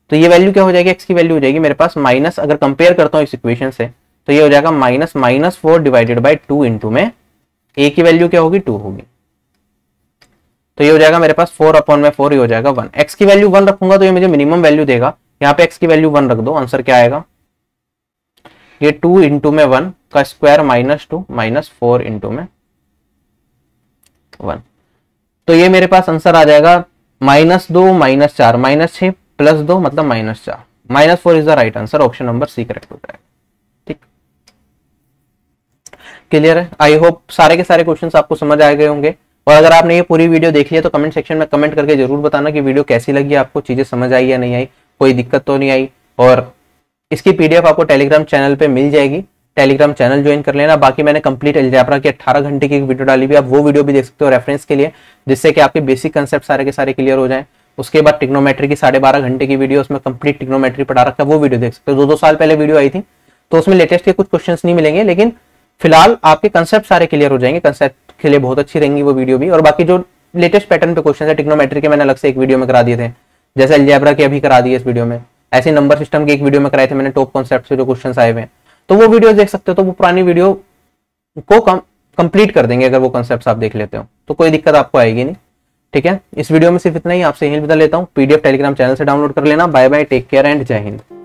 तो ये वैल्यू क्या हो जाएगी, एक्स की वैल्यू हो जाएगी मेरे पास माइनस, अगर कंपेयर करता हूँ इस इक्वेशन से तो ये हो जाएगा minus minus four divided by two into में ए की वैल्यू क्या होगी, टू होगी, तो ये हो जाएगा मेरे पास फोर अपॉन में फोर, ये हो जाएगा वन। एक्स की वैल्यू वन रखूंगा तो ये मुझे मिनिमम वैल्यू देगा, यहाँ पे एक्स की वैल्यू वन रख दो, आंसर क्या आएगा, ये टू इंटू में वन का square minus two minus four into में वन, तो ये मेरे पास आंसर आ जाएगा माइनस दो माइनस चार माइनस छः प्लस दो मतलब माइनस चार, minus four is the right answer, option number C correct हो जाएगा, ठीक। क्लियर है, आई होप सारे के सारे क्वेश्चंस आपको समझ आ गए होंगे, और अगर आपने ये पूरी वीडियो देख ली है तो कमेंट सेक्शन में कमेंट करके जरूर बताना कि वीडियो कैसी लगी, आपको चीजें समझ आई या नहीं आई, कोई दिक्कत तो नहीं आई। और इसकी पीडीएफ आपको टेलीग्राम चैनल पे मिल जाएगी, टेलीग्राम चैनल ज्वाइन कर लेना। बाकी मैंने कंप्लीट अलजेब्रा की अठारह घंटे की वीडियो डाली हुई, आप वो वीडियो भी देख सकते हो रेफरेंस के लिए, जिससे कि आपके बेसिक कंसेप्ट सारे के सारे क्लियर हो जाए। उसके बाद ट्रिग्नोमेट्री की साढ़े बारह घंटे की वीडियो, उसमें कंप्लीट ट्रिग्नोमेट्री पढ़ा रखा है, वो वीडियो देख सकते हो। दो दो साल पहले वीडियो आई थी, तो उसमें लेटेस्ट के कुछ क्वेश्चंस नहीं मिलेंगे, लेकिन फिलहाल आपके कंसेप्ट सारे क्लियर हो जाएंगे, कंसेप्ट के लिए बहुत अच्छी रहेंगी वो वीडियो भी। और बाकी जो लेटेस्ट पैटर्न पे क्वेश्चन है ट्रिग्नोमेट्री के, मैंने अलग से एक वीडियो में करा दिए थे, जैसे अलजेब्रा के अभी करा दिए इस वीडियो में, ऐसे नंबर सिस्टम के एक वीडियो में कराए थे मैंने, टॉप कॉन्सेप्ट से जो क्वेश्चन आए हुए हैं, तो वो वीडियो देख सकते हो। तो वो पुरानी वीडियो को कंप्लीट कर देंगे अगर वो कॉन्सेप्ट आप देख लेते हो, तो कोई दिक्कत आपको आएगी नहीं, ठीक है। इस वीडियो में सिर्फ इतना ही, आपसे यहीं विदा लेता हूँ। पीडीएफ टेलीग्राम चैनल से डाउनलोड कर लेना। Bye bye, take care and जय हिंद।